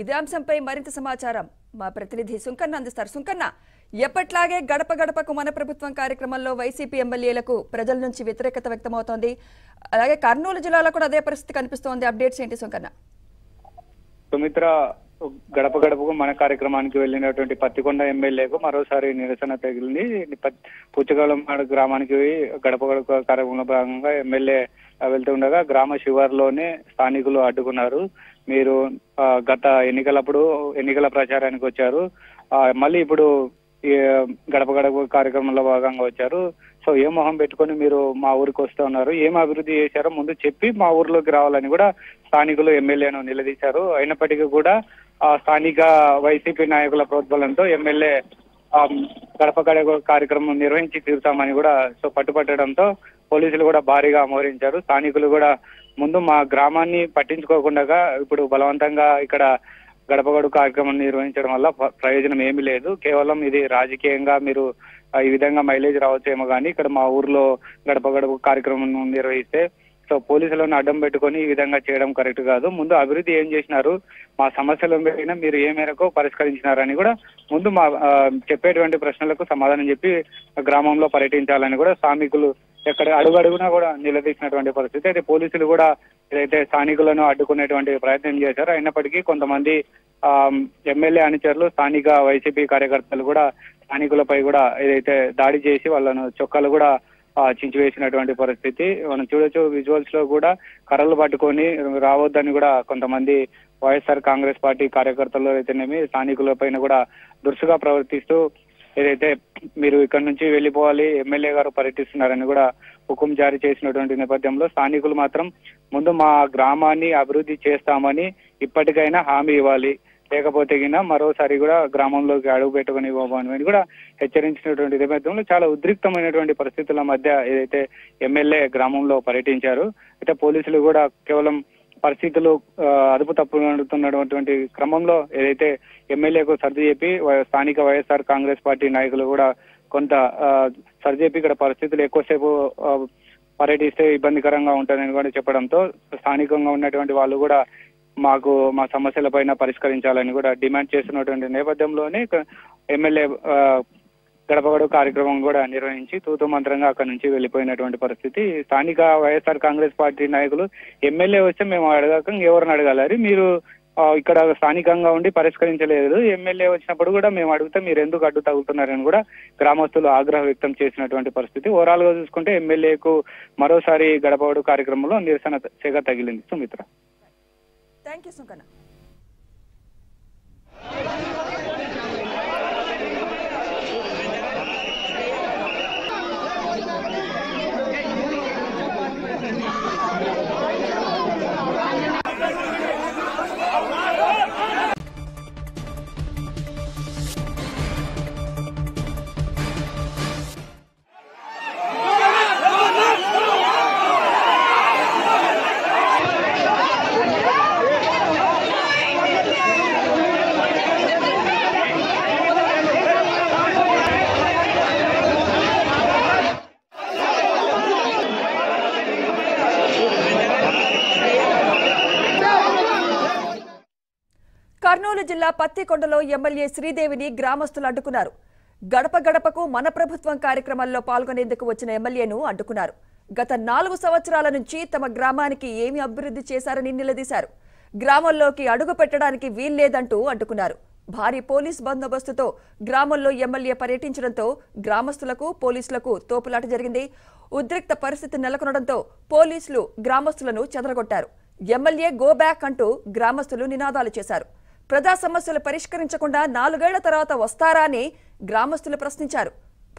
ఇదే అంశంపై మరింత సమాచారం మా ప్రతినిధి సుంకన్న అందిస్తారు. సుంకన్న, ఎప్పట్లాగే గడప గడపకు మన ప్రభుత్వం కార్యక్రమంలో వైసీపీ ఎమ్మెల్యేలకు ప్రజల నుంచి వ్యతిరేకత వ్యక్తమవుతోంది. అలాగే కర్నూలు జిల్లాలో కూడా అదే పరిస్థితి కనిపిస్తోంది. అప్డేట్స్ ఏంటి సుంకన్న? సుమిత్ర, గడప గడపకు మన కార్యక్రమానికి వెళ్ళినటువంటి పత్తికొండ ఎమ్మెల్యేకు మరోసారి నిరసన తగిలింది. పుచ్చగలం గ్రామానికి గడప గడప కార్యక్రమంలో భాగంగా ఎమ్మెల్యే వెళ్తుండగా గ్రామ శివారులోనే స్థానికులు అడ్డుకున్నారు. మీరు గత ఎన్నికలప్పుడు ఎన్నికల ప్రచారానికి వచ్చారు, మళ్ళీ ఇప్పుడు గడప గడప కార్యక్రమంలో భాగంగా వచ్చారు. సో ఏ మొహం పెట్టుకొని మీరు మా ఊరికి వస్తూ ఉన్నారు, ఏం అభివృద్ధి చేశారో ముందు చెప్పి మా ఊర్లోకి రావాలని కూడా స్థానికులు ఎమ్మెల్యేను నిలదీశారు. అయినప్పటికీ కూడా ఆ స్థానిక వైసీపీ నాయకుల ప్రోద్బలంతో ఎమ్మెల్యే గడప గడప కార్యక్రమం నిర్వహించి తీరుతామని కూడా సో పట్టుపట్టడంతో పోలీసులు కూడా భారీగా మోహరించారు. స్థానికులు కూడా ముందు మా గ్రామాన్ని పట్టించుకోకుండా ఇప్పుడు బలవంతంగా ఇక్కడ గడప గడప కార్యక్రమం నిర్వహించడం వల్ల ప్రయోజనం ఏమీ లేదు, కేవలం ఇది రాజకీయంగా మీరు ఈ విధంగా మైలేజ్ రావచ్చేమో కానీ ఇక్కడ మా ఊర్లో గడప గడప కార్యక్రమం నిర్వహిస్తే సో పోలీసులను అడ్డం పెట్టుకొని ఈ విధంగా చేయడం కరెక్ట్ కాదు, ముందు అభివృద్ధి ఏం చేసినారు, మా సమస్యలు ఏమైనా మీరు ఏ మేరకు పరిష్కరించినారని కూడా ముందు మా చెప్పేటువంటి ప్రశ్నలకు సమాధానం చెప్పి గ్రామంలో పర్యటించాలని కూడా స్థానికులు ఎక్కడ అడుగు అడుగునా కూడా నిలదీసినటువంటి పరిస్థితి. అయితే పోలీసులు కూడా ఏదైతే స్థానికులను అడ్డుకునేటువంటి ప్రయత్నం చేశారు. అయినప్పటికీ కొంతమంది ఆ ఎమ్మెల్యే అనుచరులు స్థానిక వైసీపీ కార్యకర్తలు కూడా స్థానికులపై కూడా ఏదైతే దాడి చేసి వాళ్ళను చొక్కాలు కూడా చించివేసినటువంటి పరిస్థితి మనం చూడొచ్చు. విజువల్స్ లో కూడా కర్రలు పట్టుకొని రావద్దని కూడా కొంతమంది వైఎస్ఆర్ కాంగ్రెస్ పార్టీ కార్యకర్తలు అయితేనేమి స్థానికుల పైన కూడా దురుసుగా ప్రవర్తిస్తూ ఏదైతే మీరు ఇక్కడ నుంచి వెళ్ళిపోవాలి, ఎమ్మెల్యే గారు పర్యటిస్తున్నారని కూడా హుకుం జారీ చేసినటువంటి నేపథ్యంలో స్థానికులు మాత్రం ముందు మా గ్రామాన్ని అభివృద్ధి చేస్తామని ఇప్పటికైనా హామీ ఇవ్వాలి, లేకపోతే గినా మరోసారి కూడా గ్రామంలోకి అడుగు పెట్టుకుని ఇవ్వమని కూడా హెచ్చరించినటువంటి నేపథ్యంలో చాలా ఉద్రిక్తమైనటువంటి పరిస్థితుల మధ్య ఏదైతే ఎమ్మెల్యే గ్రామంలో పర్యటించారు. అయితే పోలీసులు కూడా కేవలం పరిస్థితులు అదుపు తప్పుతున్నటువంటి క్రమంలో ఏదైతే ఎమ్మెల్యేకు సర్ది చెప్పి స్థానిక వైఎస్ఆర్ కాంగ్రెస్ పార్టీ నాయకులు కూడా కొంత సర్ది చెప్పి ఇక్కడ పరిస్థితులు ఎక్కువసేపు పర్యటిస్తే ఇబ్బందికరంగా ఉంటాయని కూడా చెప్పడంతో స్థానికంగా ఉన్నటువంటి వాళ్ళు కూడా మాకు మా సమస్యల పైన పరిష్కరించాలని కూడా డిమాండ్ చేస్తున్నటువంటి నేపథ్యంలోనే ఎమ్మెల్యే గడప గడప కార్యక్రమం కూడా నిర్వహించి తూతూ మంత్రంగా అక్కడి నుంచి వెళ్ళిపోయినటువంటి పరిస్థితి. స్థానిక వైఎస్ఆర్ కాంగ్రెస్ పార్టీ నాయకులు ఎమ్మెల్యే వస్తే మేము అడగాక ఎవరిని అడగాలి, మీరు ఇక్కడ స్థానికంగా ఉండి పరిష్కరించలేదు, ఎమ్మెల్యే వచ్చినప్పుడు కూడా మేము అడిగితే మీరు ఎందుకు అడ్డు తగులుతున్నారని కూడా గ్రామస్తులు ఆగ్రహం వ్యక్తం చేసినటువంటి పరిస్థితి. ఓవరాల్ గా చూసుకుంటే ఎమ్మెల్యేకు మరోసారి గడప గడప కార్యక్రమంలో నిరసన చేగా తగిలింది. Sumitra, thank you. సుకన్న. కర్నూలు జిల్లా పత్తికొండలో ఎమ్మెల్యే శ్రీదేవిని గ్రామస్తులు అడ్డుకున్నారు. గడప గడపకు మన ప్రభుత్వం కార్యక్రమాల్లో పాల్గొనేందుకు వచ్చిన ఎమ్మెల్యేను అడ్డుకున్నారు. గత నాలుగు సంవత్సరాల నుంచి తమ గ్రామానికి ఏమి అభివృద్ధి చేశారని నిలదీశారు. గ్రామంలోకి అడుగు పెట్టడానికి వీల్లేదంటూ అడ్డుకున్నారు. భారీ పోలీస్ బందోబస్తుతో గ్రామంలో ఎమ్మెల్యే పర్యటించడంతో గ్రామస్తులకు పోలీసులకు తోపులాట జరిగింది. ఉద్రిక్త పరిస్థితి నెలకొనడంతో పోలీసులు గ్రామస్తులను చెదరగొట్టారు. ఎమ్మెల్యే గో బ్యాక్ అంటూ గ్రామస్తులు నినాదాలు చేశారు. ప్రజా సమస్యలు పరిష్కరించకుండా నాలుగేళ్ల తర్వాత వస్తారా అని గ్రామస్తులు ప్రశ్నించారు.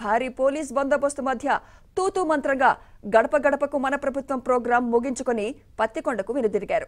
భారీ పోలీస్ బందోబస్తు మధ్య తూతూ మంత్రంగా గడప గడపకు మన ప్రభుత్వం ప్రోగ్రాం ముగించుకొని పత్తికొండకు వెనుదిరిగారు.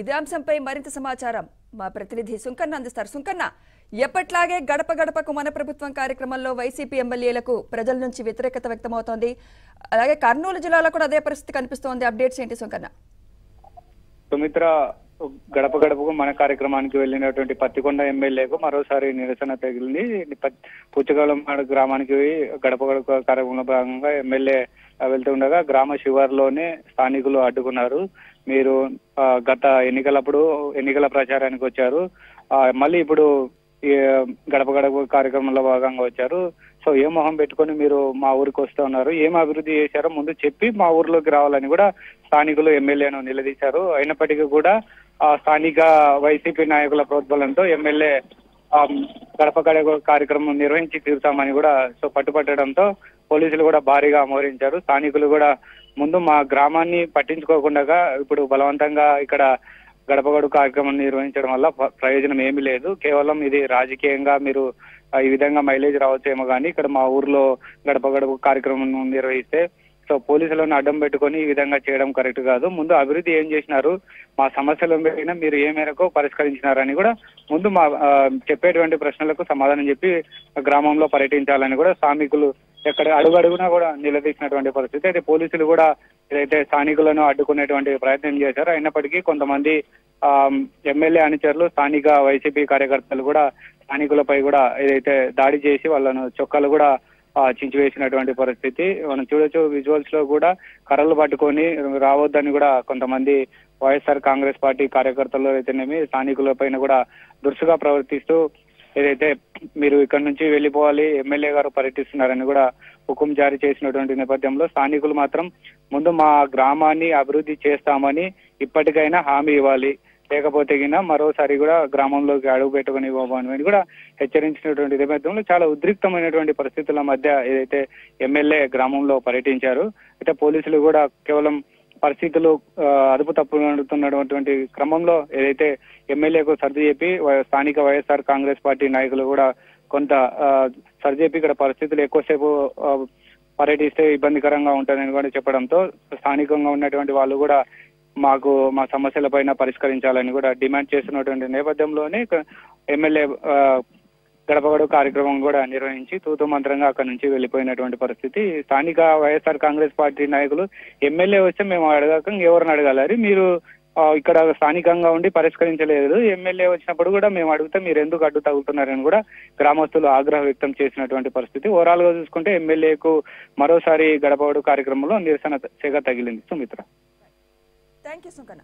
ఇదే అంశంపై మరింత సమాచారం మా ప్రతినిధి సుంకన్న అందిస్తారు. సుంకన్న, ఎప్పట్లాగే గడప గడపకు మన ప్రభుత్వం కార్యక్రమంలో వైసీపీ ఎమ్మెల్యేలకు ప్రజల నుంచి వ్యతిరేకత వ్యక్తమవుతోంది. అలాగే కర్నూలు జిల్లాలో కూడా అదే పరిస్థితి కనిపిస్తోంది. అప్డేట్స్ ఏంటి సుంకన్న? సుమిత్ర, గడప గడపకు మన కార్యక్రమానికి వెళ్ళినటువంటి పత్తికొండ ఎమ్మెల్యేకు మరోసారి నిరసన తగిలింది. పుచ్చకాలం గ్రామానికి గడప గడప కార్యక్రమంలో భాగంగా ఎమ్మెల్యే వెళ్తుండగా గ్రామ శివారులోనే స్థానికులు అడ్డుకున్నారు. మీరు గత ఎన్నికలప్పుడు ఎన్నికల ప్రచారానికి వచ్చారు, మళ్ళీ ఇప్పుడు గడప గడప కార్యక్రమంలో భాగంగా వచ్చారు. సో ఏ మొహం పెట్టుకొని మీరు మా ఊరికి వస్తూ ఉన్నారు, ఏం అభివృద్ధి చేశారో ముందు చెప్పి మా ఊర్లోకి రావాలని కూడా స్థానికులు ఎమ్మెల్యేను నిలదీశారు. అయినప్పటికీ కూడా స్థానిక వైసీపీ నాయకుల ప్రోద్బలంతో ఎమ్మెల్యే గడప గడప కార్యక్రమం నిర్వహించి తీరుతామని కూడా సో పట్టుపట్టడంతో పోలీసులు కూడా భారీగా అమోహరించారు. స్థానికులు కూడా ముందు మా గ్రామాన్ని పట్టించుకోకుండా ఇప్పుడు బలవంతంగా ఇక్కడ గడప గడప కార్యక్రమం నిర్వహించడం వల్ల ప్రయోజనం ఏమీ లేదు, కేవలం ఇది రాజకీయంగా మీరు ఈ విధంగా మైలేజ్ రావచ్చేమో కానీ ఇక్కడ మా ఊర్లో గడప గడప కార్యక్రమం నిర్వహిస్తే సో పోలీసులను అడ్డం పెట్టుకొని ఈ విధంగా చేయడం కరెక్ట్ కాదు, ముందు అభివృద్ధి ఏం చేసినారు, మా సమస్యలు ఏమైనా మీరు ఏ మేరకు పరిష్కరించినారని కూడా ముందు మా చెప్పేటువంటి ప్రశ్నలకు సమాధానం చెప్పి గ్రామంలో పర్యటించాలని కూడా స్థానికులు ఎక్కడ అడుగడుగునా కూడా నిలదీసినటువంటి పరిస్థితి. అయితే పోలీసులు కూడా ఏదైతే స్థానికులను అడ్డుకునేటువంటి ప్రయత్నం చేశారో, అయినప్పటికీ కొంతమంది ఆ ఎమ్మెల్యే అనుచరులు స్థానిక వైసీపీ కార్యకర్తలు కూడా స్థానికులపై కూడా ఏదైతే దాడి చేసి వాళ్ళను చొక్కాలు కూడా చించివేసినటువంటి పరిస్థితి మనం చూడొచ్చు. విజువల్స్ లో కూడా కర్రలు పట్టుకొని రావద్దని కూడా కొంతమంది వైఎస్ఆర్ కాంగ్రెస్ పార్టీ కార్యకర్తలు అయితేనేమి స్థానికుల పైన కూడా దురుసుగా ప్రవర్తిస్తూ ఏదైతే మీరు ఇక్కడ నుంచి వెళ్ళిపోవాలి, ఎమ్మెల్యే గారు పర్యటిస్తున్నారని కూడా హుకుం జారీ చేసినటువంటి నేపథ్యంలో స్థానికులు మాత్రం ముందు మా గ్రామాన్ని అభివృద్ధి చేస్తామని ఇప్పటికైనా హామీ ఇవ్వాలి, లేకపోతే గిన మరోసారి కూడా గ్రామంలోకి అడుగు పెట్టుకుని ఇవ్వబోమని కూడా హెచ్చరించినటువంటి నేపథ్యంలో చాలా ఉద్రిక్తమైనటువంటి పరిస్థితుల మధ్య ఏదైతే ఎమ్మెల్యే గ్రామంలో పర్యటించారు. అయితే పోలీసులు కూడా కేవలం పరిస్థితులు అదుపు తప్పుతున్నటువంటి క్రమంలో ఏదైతే ఎమ్మెల్యేకు సర్ది చెప్పి స్థానిక వైఎస్ఆర్ కాంగ్రెస్ పార్టీ నాయకులు కూడా కొంత సర్ది చెప్పి ఇక్కడ పరిస్థితులు ఎక్కువసేపు పర్యటిస్తే ఇబ్బందికరంగా ఉంటుందని కూడా చెప్పడంతో స్థానికంగా ఉన్నటువంటి వాళ్ళు కూడా మాకు మా సమస్యల పైన పరిష్కరించాలని కూడా డిమాండ్ చేస్తున్నటువంటి నేపథ్యంలోనే ఎమ్మెల్యే గడప గడప కార్యక్రమం కూడా నిర్వహించి తూతూ మంత్రంగా అక్కడి నుంచి వెళ్ళిపోయినటువంటి పరిస్థితి. స్థానిక వైఎస్ఆర్ కాంగ్రెస్ పార్టీ నాయకులు ఎమ్మెల్యే వస్తే మేము అడగక ఎవరిని అడగాలి, మీరు ఇక్కడ స్థానికంగా ఉండి పరిష్కరించలేదు, ఎమ్మెల్యే వచ్చినప్పుడు కూడా మేము అడిగితే మీరు ఎందుకు అడ్డు తగులుతున్నారని కూడా గ్రామస్తులు ఆగ్రహం వ్యక్తం చేసినటువంటి పరిస్థితి. ఓవరాల్ గా చూసుకుంటే ఎమ్మెల్యేకు మరోసారి గడప గడప కార్యక్రమంలో నిరసన సెగ తగిలింది. Sumitra, thank you. సుంకన్న.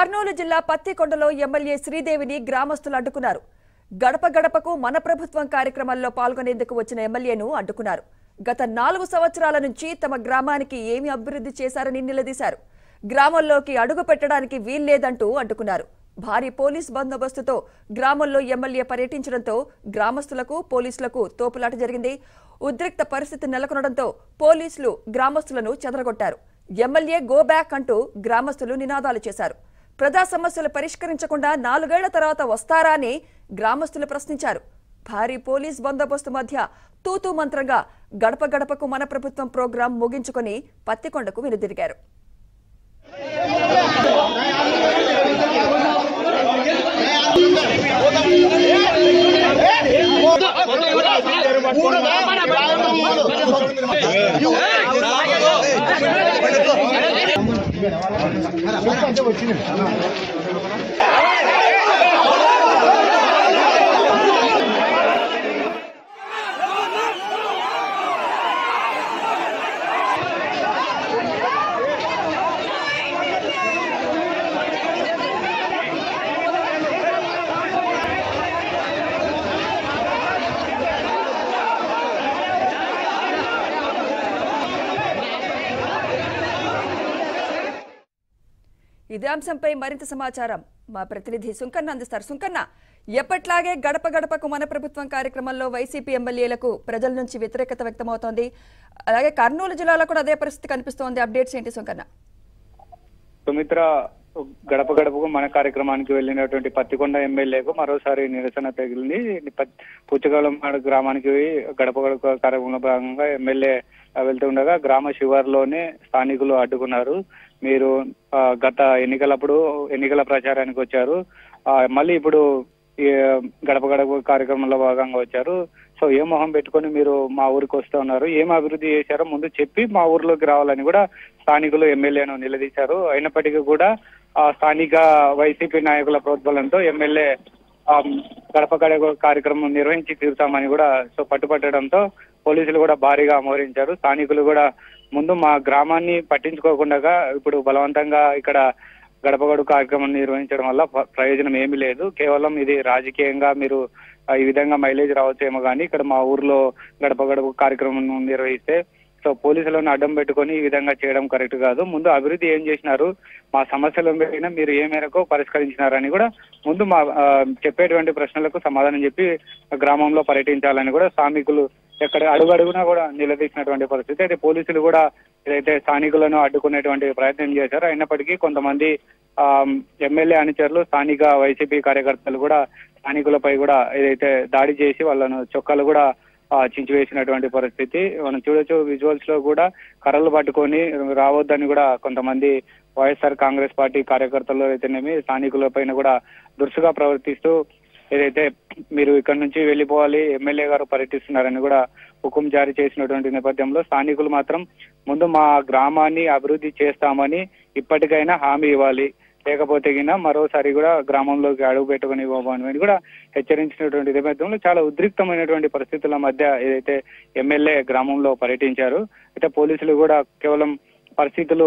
కర్నూలు జిల్లా పత్తికొండలో ఎమ్మెల్యే శ్రీదేవిని గ్రామస్తులు అడ్డుకున్నారు. గడప గడపకు మన ప్రభుత్వం కార్యక్రమాల్లో పాల్గొనేందుకు వచ్చిన ఎమ్మెల్యేను అడ్డుకున్నారు. గత నాలుగు సంవత్సరాల నుంచి తమ గ్రామానికి ఏమి అభివృద్ధి చేశారని నిలదీశారు. గ్రామంలోకి అడుగు పెట్టడానికి వీల్లేదంటూ అడ్డుకున్నారు. భారీ పోలీస్ బందోబస్తుతో గ్రామంలో ఎమ్మెల్యే పర్యటించడంతో గ్రామస్తులకు పోలీసులకు తోపులాట జరిగింది. ఉద్రిక్త పరిస్థితి నెలకొనడంతో పోలీసులు గ్రామస్తులను చెదరగొట్టారు. ఎమ్మెల్యే గో బ్యాక్ అంటూ గ్రామస్తులు నినాదాలు చేశారు. ప్రజా సమస్యలు పరిష్కరించకుండా నాలుగేళ్ల తర్వాత వస్తారా అని గ్రామస్తులు ప్రశ్నించారు. భారీ పోలీస్ బందోబస్తు మధ్య తూతూ మంత్రంగా గడప గడపకు మన ప్రభుత్వం ప్రోగ్రాం ముగించుకొని పత్తికొండకు వెనుదిరిగారు. ఇదే అంశంపై మరింత సమాచారం మా ప్రతినిధి సుంకన్న అందిస్తారు. సుంకన్న, ఎప్పట్లాగే గడప గడపకు మన ప్రభుత్వం కార్యక్రమంలో వైసీపీ ఎమ్మెల్యేలకు ప్రజల నుంచి వ్యతిరేకత వ్యక్తమవుతోంది. అలాగే కర్నూలు జిల్లాలో కూడా అదే పరిస్థితి కనిపిస్తోంది. అప్డేట్స్ ఏంటి సుంకన్న? సుమిత్ర, గడప గడపకు మన కార్యక్రమానికి వెళ్ళినటువంటి పత్తికొండ ఎమ్మెల్యేకు మరోసారి నిరసన తగిలింది. పుచ్చగలం గ్రామానికి గడప గడప కార్యక్రమంలో భాగంగా ఎమ్మెల్యే వెళ్తుండగా గ్రామ శివారులోనే స్థానికులు అడ్డుకున్నారు. మీరు గత ఎన్నికలప్పుడు ఎన్నికల ప్రచారానికి వచ్చారు, మళ్ళీ ఇప్పుడు గడప గడప కార్యక్రమంలో భాగంగా వచ్చారు. సో ఏ మొహం పెట్టుకొని మీరు మా ఊరికి వస్తున్నారు, ఏం అభివృద్ధి చేశారో ముందు చెప్పి మా ఊర్లోకి రావాలని కూడా స్థానికులు ఎమ్మెల్యేను నిలదీశారు. అయినప్పటికీ కూడా ఆ స్థానిక వైసీపీ నాయకుల ప్రోద్బలంతో ఎమ్మెల్యే గడప గడప కార్యక్రమం నిర్వహించి తీరుతామని కూడా సో పట్టుపట్టడంతో పోలీసులు కూడా భారీగా మోహరించారు. స్థానికులు కూడా ముందు మా గ్రామాన్ని పట్టించుకోకుండా ఇప్పుడు బలవంతంగా ఇక్కడ గడప గడప కార్యక్రమం నిర్వహించడం వల్ల ప్రయోజనం ఏమీ లేదు, కేవలం ఇది రాజకీయంగా మీరు ఈ విధంగా మైలేజ్ రావచ్చేమో కానీ ఇక్కడ మా ఊర్లో గడప గడప కార్యక్రమం నిర్వహిస్తే సో పోలీసులను అడ్డం పెట్టుకొని ఈ విధంగా చేయడం కరెక్ట్ కాదు, ముందు అభివృద్ధి ఏం చేసినారు, మా సమస్యలు ఏమైనా మీరు ఏ మేరకు పరిష్కరించినారని కూడా ముందు మా చెప్పేటువంటి ప్రశ్నలకు సమాధానం చెప్పి గ్రామంలో పర్యటించాలని కూడా స్థానికులు ఎక్కడ అడుగు అడుగునా కూడా నిలదీసినటువంటి పరిస్థితి. అయితే పోలీసులు కూడా ఏదైతే స్థానికులను అడ్డుకునేటువంటి ప్రయత్నం చేశారు. అయినప్పటికీ కొంతమంది ఆ ఎమ్మెల్యే అనుచరులు స్థానిక వైసీపీ కార్యకర్తలు కూడా స్థానికులపై కూడా ఏదైతే దాడి చేసి వాళ్ళను చొక్కాలు కూడా చించివేసినటువంటి పరిస్థితి మనం చూడొచ్చు. విజువల్స్ లో కూడా కర్రలు పట్టుకొని రావద్దని కూడా కొంతమంది వైఎస్ఆర్ కాంగ్రెస్ పార్టీ కార్యకర్తలు అయితేనేమి స్థానికుల పైన కూడా దురుసుగా ప్రవర్తిస్తూ ఏదైతే మీరు ఇక్కడ నుంచి వెళ్ళిపోవాలి, ఎమ్మెల్యే గారు పర్యటిస్తున్నారని కూడా హుకుం జారీ చేసినటువంటి నేపథ్యంలో స్థానికులు మాత్రం ముందు మా గ్రామాన్ని అభివృద్ధి చేస్తామని ఇప్పటికైనా హామీ ఇవ్వాలి, లేకపోతే గిన మరోసారి కూడా గ్రామంలోకి అడుగు పెట్టుకుని ఇవ్వమని కూడా హెచ్చరించినటువంటి నేపథ్యంలో చాలా ఉద్రిక్తమైనటువంటి పరిస్థితుల మధ్య ఏదైతే ఎమ్మెల్యే గ్రామంలో పర్యటించారు. అయితే పోలీసులు కూడా కేవలం పరిస్థితులు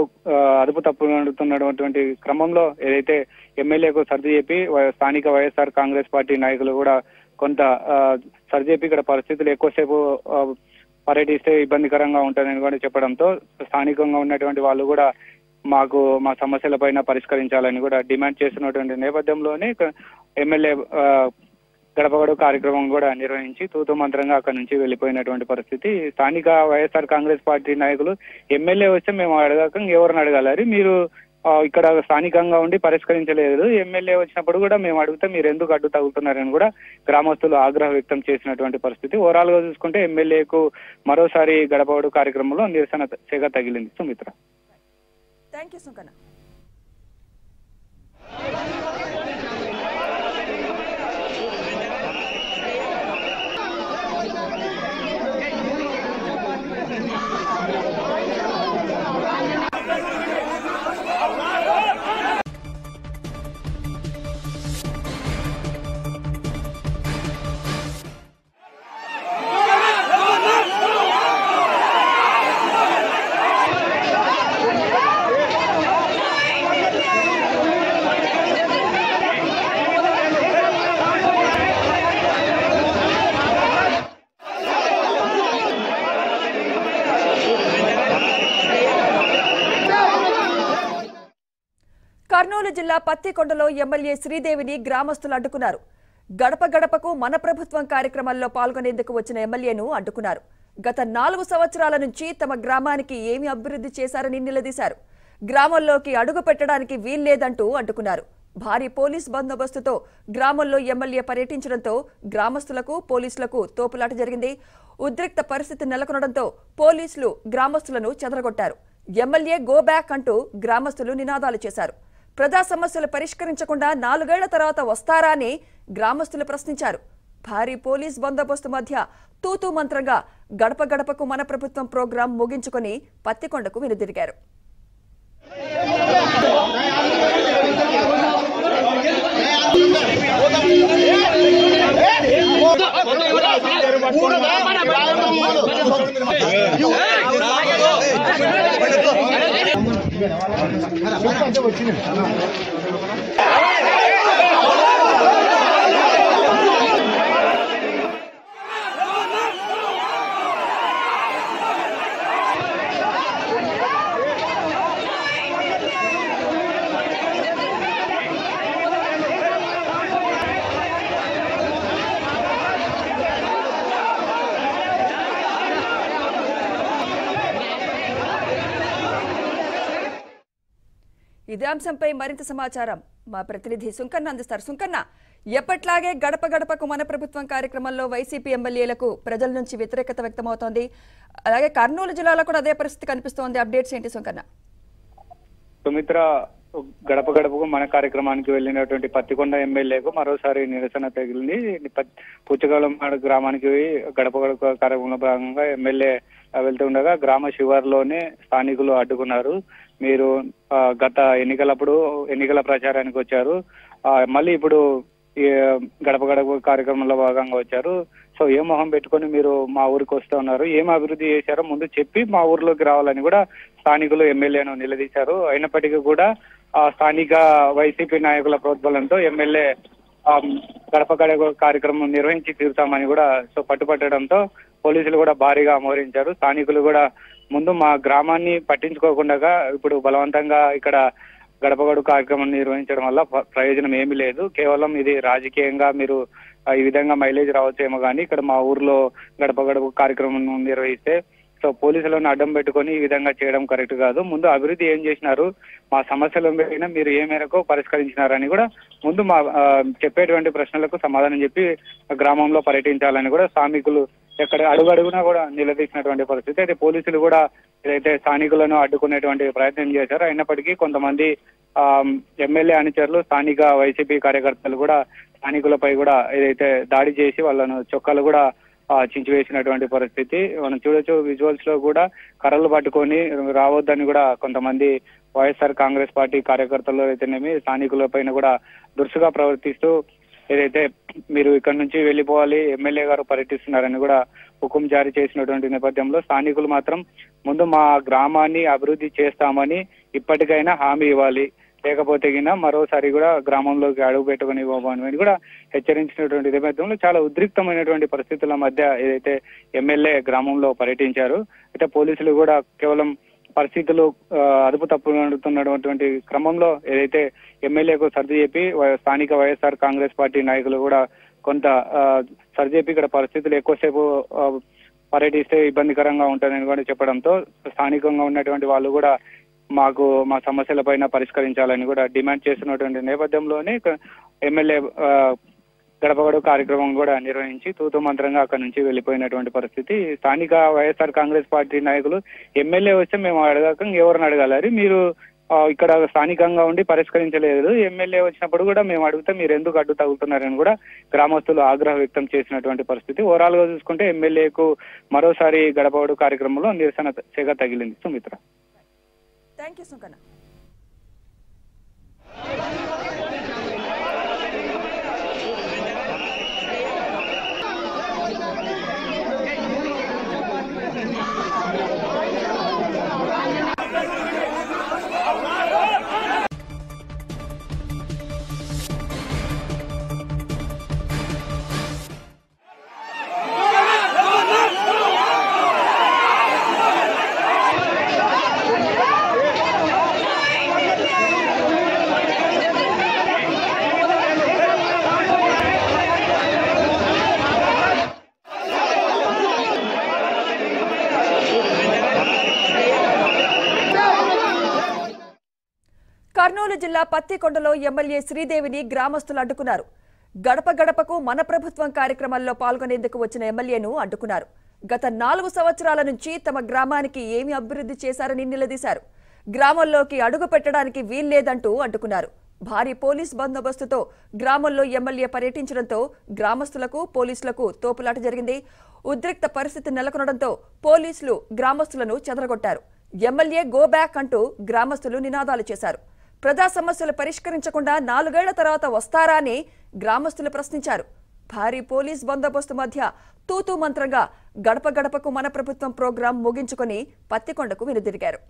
అదుపు తప్పుతున్నటువంటి క్రమంలో ఏదైతే ఎమ్మెల్యేకు సర్ది చెప్పి స్థానిక వైఎస్ఆర్ కాంగ్రెస్ పార్టీ నాయకులు కూడా కొంత సర్ది చెప్పి ఇక్కడ పరిస్థితులు ఎక్కువసేపు పర్యటిస్తే ఇబ్బందికరంగా ఉంటాయని కూడా చెప్పడంతో స్థానికంగా ఉన్నటువంటి వాళ్ళు కూడా మాకు మా సమస్యల పైన పరిష్కరించాలని కూడా డిమాండ్ చేస్తున్నటువంటి నేపథ్యంలోనే ఎమ్మెల్యే గడప గడప కార్యక్రమం కూడా నిర్వహించి తూతూ మంత్రంగా అక్కడి నుంచి వెళ్ళిపోయినటువంటి పరిస్థితి. స్థానిక వైఎస్ఆర్ కాంగ్రెస్ పార్టీ నాయకులు ఎమ్మెల్యే వస్తే మేము అడగక ఎవరిని అడగాలని, మీరు ఇక్కడ స్థానికంగా ఉండి పరిష్కరించలేదు, ఎమ్మెల్యే వచ్చినప్పుడు కూడా మేము అడిగితే మీరు ఎందుకు అడ్డు తగులుతున్నారని కూడా గ్రామస్తులు ఆగ్రహం వ్యక్తం చేసినటువంటి పరిస్థితి. ఓవరాల్ గా చూసుకుంటే ఎమ్మెల్యేకు మరోసారి గడప గడప కార్యక్రమంలో నిరసన చేగా తగిలింది. Sumitra, thank you. కర్నూలు జిల్లా పత్తికొండలో ఎమ్మెల్యే శ్రీదేవిని గ్రామస్తులు అడ్డుకున్నారు. గడప గడపకు మన ప్రభుత్వం కార్యక్రమాల్లో పాల్గొనేందుకు వచ్చిన ఎమ్మెల్యేను అడ్డుకున్నారు. గత నాలుగు సంవత్సరాల నుంచి తమ గ్రామానికి ఏమి అభివృద్ధి చేశారని నిలదీశారు. గ్రామంలోకి అడుగు పెట్టడానికి వీల్లేదంటూ అడ్డుకున్నారు. భారీ పోలీస్ బందోబస్తుతో గ్రామంలో ఎమ్మెల్యే పర్యటించడంతో గ్రామస్తులకు పోలీసులకు తోపులాట జరిగింది. ఉద్రిక్త పరిస్థితి నెలకొనడంతో పోలీసులు గ్రామస్తులను చెదరగొట్టారు. ఎమ్మెల్యే గో బ్యాక్ అంటూ గ్రామస్తులు నినాదాలు చేశారు. ప్రజా సమస్యలు పరిష్కరించకుండా నాలుగేళ్ల తర్వాత వస్తారా అని గ్రామస్తులు ప్రశ్నించారు. భారీ పోలీస్ బందోబస్తు మధ్య తూతూ మంత్రంగా గడప గడపకు మన ప్రభుత్వం ప్రోగ్రాం ముగించుకుని పత్తికొండకు వెనుదిరిగారు. ఇదే అంశంపై మరింత సమాచారం మా ప్రతినిధి సుంకన్న అందిస్తారు. సుంకన్న, ఎప్పట్లాగే గడప గడపకు మన ప్రభుత్వం కార్యక్రమంలో వైసీపీ ఎమ్మెల్యేలకు ప్రజల నుంచి వ్యతిరేకత వ్యక్తమవుతోంది. అలాగే కర్నూలు జిల్లాలో కూడా అదే పరిస్థితి కనిపిస్తోంది. అప్డేట్స్ ఏంటి సుంకన్న? సుమిత్ర, గడప గడపకు మన కార్యక్రమానికి వెళ్ళినటువంటి పత్తికొండ ఎమ్మెల్యేకు మరోసారి నిరసన తగిలింది. పుచ్చగలం గ్రామానికి గడప గడప కార్యక్రమంలో భాగంగా ఎమ్మెల్యే వెళ్తుండగా గ్రామ శివారులోనే స్థానికులు అడ్డుకున్నారు. మీరు గత ఎన్నికలప్పుడు ఎన్నికల ప్రచారానికి వచ్చారు, మళ్ళీ ఇప్పుడు గడప గడప కార్యక్రమంలో భాగంగా వచ్చారు, సో ఏ మొహం పెట్టుకొని మీరు మా ఊరికి వస్తూ ఉన్నారు, ఏం అభివృద్ధి చేశారో ముందు చెప్పి మా ఊర్లోకి రావాలని కూడా స్థానికులు ఎమ్మెల్యేను నిలదీశారు. అయినప్పటికీ కూడా ఆ స్థానిక వైసీపీ నాయకుల ప్రోద్బలంతో ఎమ్మెల్యే గడప గడప కార్యక్రమం నిర్వహించి తీరుతామని కూడా సో పట్టుపట్టడంతో పోలీసులు కూడా భారీగా మోహరించారు. స్థానికులు కూడా ముందు మా గ్రామాన్ని పట్టించుకోకుండా ఇప్పుడు బలవంతంగా ఇక్కడ గడప గడప కార్యక్రమం నిర్వహించడం వల్ల ప్రయోజనం ఏమీ లేదు, కేవలం ఇది రాజకీయంగా మీరు ఈ విధంగా మైలేజ్ రావచ్చేమో కానీ ఇక్కడ మా ఊర్లో గడప గడప కార్యక్రమం నిర్వహిస్తే సో పోలీసులను అడ్డం పెట్టుకొని ఈ విధంగా చేయడం కరెక్ట్ కాదు, ముందు అభివృద్ధి ఏం చేసినారు, మా సమస్యలు ఏమైనా మీరు ఏ మేరకు పరిష్కరించినారని కూడా ముందు మా చెప్పేటువంటి ప్రశ్నలకు సమాధానం చెప్పి గ్రామంలో పర్యటించాలని కూడా స్థానికులు ఎక్కడ అడుగడుగునా కూడా నిలదీసినటువంటి పరిస్థితి. అయితే పోలీసులు కూడా ఏదైతే స్థానికులను అడ్డుకునేటువంటి ప్రయత్నం చేశారో, అయినప్పటికీ కొంతమంది ఆ ఎమ్మెల్యే అనుచరులు స్థానిక వైసీపీ కార్యకర్తలు కూడా స్థానికులపై కూడా ఏదైతే దాడి చేసి వాళ్ళను చొక్కాలు కూడా చించివేసినటువంటి పరిస్థితి మనం చూడొచ్చు. విజువల్స్ లో కూడా కర్రలు పట్టుకొని రావద్దని కూడా కొంతమంది వైఎస్ఆర్ కాంగ్రెస్ పార్టీ కార్యకర్తలు అయితేనేమి స్థానికుల పైన కూడా దురుసుగా ప్రవర్తిస్తూ ఏదైతే మీరు ఇక్కడ నుంచి వెళ్ళిపోవాలి, ఎమ్మెల్యే గారు పర్యటిస్తున్నారని కూడా హుకుం జారీ చేసినటువంటి నేపథ్యంలో స్థానికులు మాత్రం ముందు మా గ్రామాన్ని అభివృద్ధి చేస్తామని ఇప్పటికైనా హామీ ఇవ్వాలి, లేకపోతే గిన మరోసారి కూడా గ్రామంలోకి అడుగు పెట్టుకుని ఇవ్వబోమని కూడా హెచ్చరించినటువంటి నేపథ్యంలో చాలా ఉద్రిక్తమైనటువంటి పరిస్థితుల మధ్య ఏదైతే ఎమ్మెల్యే గ్రామంలో పర్యటించారు. అయితే పోలీసులు కూడా కేవలం పరిస్థితులు అదుపు తప్పుతున్నటువంటి క్రమంలో ఏదైతే ఎమ్మెల్యేకు సర్ది చెప్పి స్థానిక వైఎస్ఆర్ కాంగ్రెస్ పార్టీ నాయకులు కూడా కొంత సర్ది చెప్పి ఇక్కడ పరిస్థితులు ఎక్కువసేపు పర్యటిస్తే ఇబ్బందికరంగా ఉంటుందని కూడా చెప్పడంతో స్థానికంగా ఉన్నటువంటి వాళ్ళు కూడా మాకు మా సమస్యల పైన పరిష్కరించాలని కూడా డిమాండ్ చేస్తున్నటువంటి నేపథ్యంలోనే ఎమ్మెల్యే గడప గడప కార్యక్రమం కూడా నిర్వహించి తూతూ మంత్రంగా అక్కడి నుంచి వెళ్ళిపోయినటువంటి పరిస్థితి. స్థానిక వైఎస్ఆర్ కాంగ్రెస్ పార్టీ నాయకులు ఎమ్మెల్యే వస్తే మేము అడగక ఎవరిని అడగాలి, మీరు ఇక్కడ స్థానికంగా ఉండి పరిష్కరించలేదు, ఎమ్మెల్యే వచ్చినప్పుడు కూడా మేము అడిగితే మీరు ఎందుకు అడ్డు తగులుతున్నారని కూడా గ్రామస్తులు ఆగ్రహం వ్యక్తం చేసినటువంటి పరిస్థితి. ఓవరాల్ గా చూసుకుంటే ఎమ్మెల్యేకు మరోసారి గడప గడప కార్యక్రమంలో నిరసన చేగా తగిలింది. Sumitra, thank you. సుంకన్న. కర్నూలు జిల్లా పత్తికొండలో ఎమ్మెల్యే శ్రీదేవిని గ్రామస్తులు అడ్డుకున్నారు. గడప గడపకు మన ప్రభుత్వం కార్యక్రమాల్లో పాల్గొనేందుకు వచ్చిన ఎమ్మెల్యేను అడ్డుకున్నారు. గత నాలుగు సంవత్సరాల నుంచి తమ గ్రామానికి ఏమి అభివృద్ధి చేశారని నిలదీశారు. గ్రామంలోకి అడుగు పెట్టడానికి వీల్లేదంటూ అడ్డుకున్నారు. భారీ పోలీస్ బందోబస్తుతో గ్రామంలో ఎమ్మెల్యే పర్యటించడంతో గ్రామస్తులకు పోలీసులకు తోపులాట జరిగింది. ఉద్రిక్త పరిస్థితి నెలకొనడంతో పోలీసులు గ్రామస్తులను చెదరగొట్టారు. ఎమ్మెల్యే గో బ్యాక్ అంటూ గ్రామస్తులు నినాదాలు చేశారు. ప్రజా సమస్యలు పరిష్కరించకుండా నాలుగేళ్ల తర్వాత వస్తారా అని గ్రామస్తులు ప్రశ్నించారు. భారీ పోలీస్ బందోబస్తు మధ్య తూతూ మంత్రంగా గడప గడపకు మన ప్రభుత్వం ప్రోగ్రాం ముగించుకొని పత్తికొండకు వెనుదిరిగారు.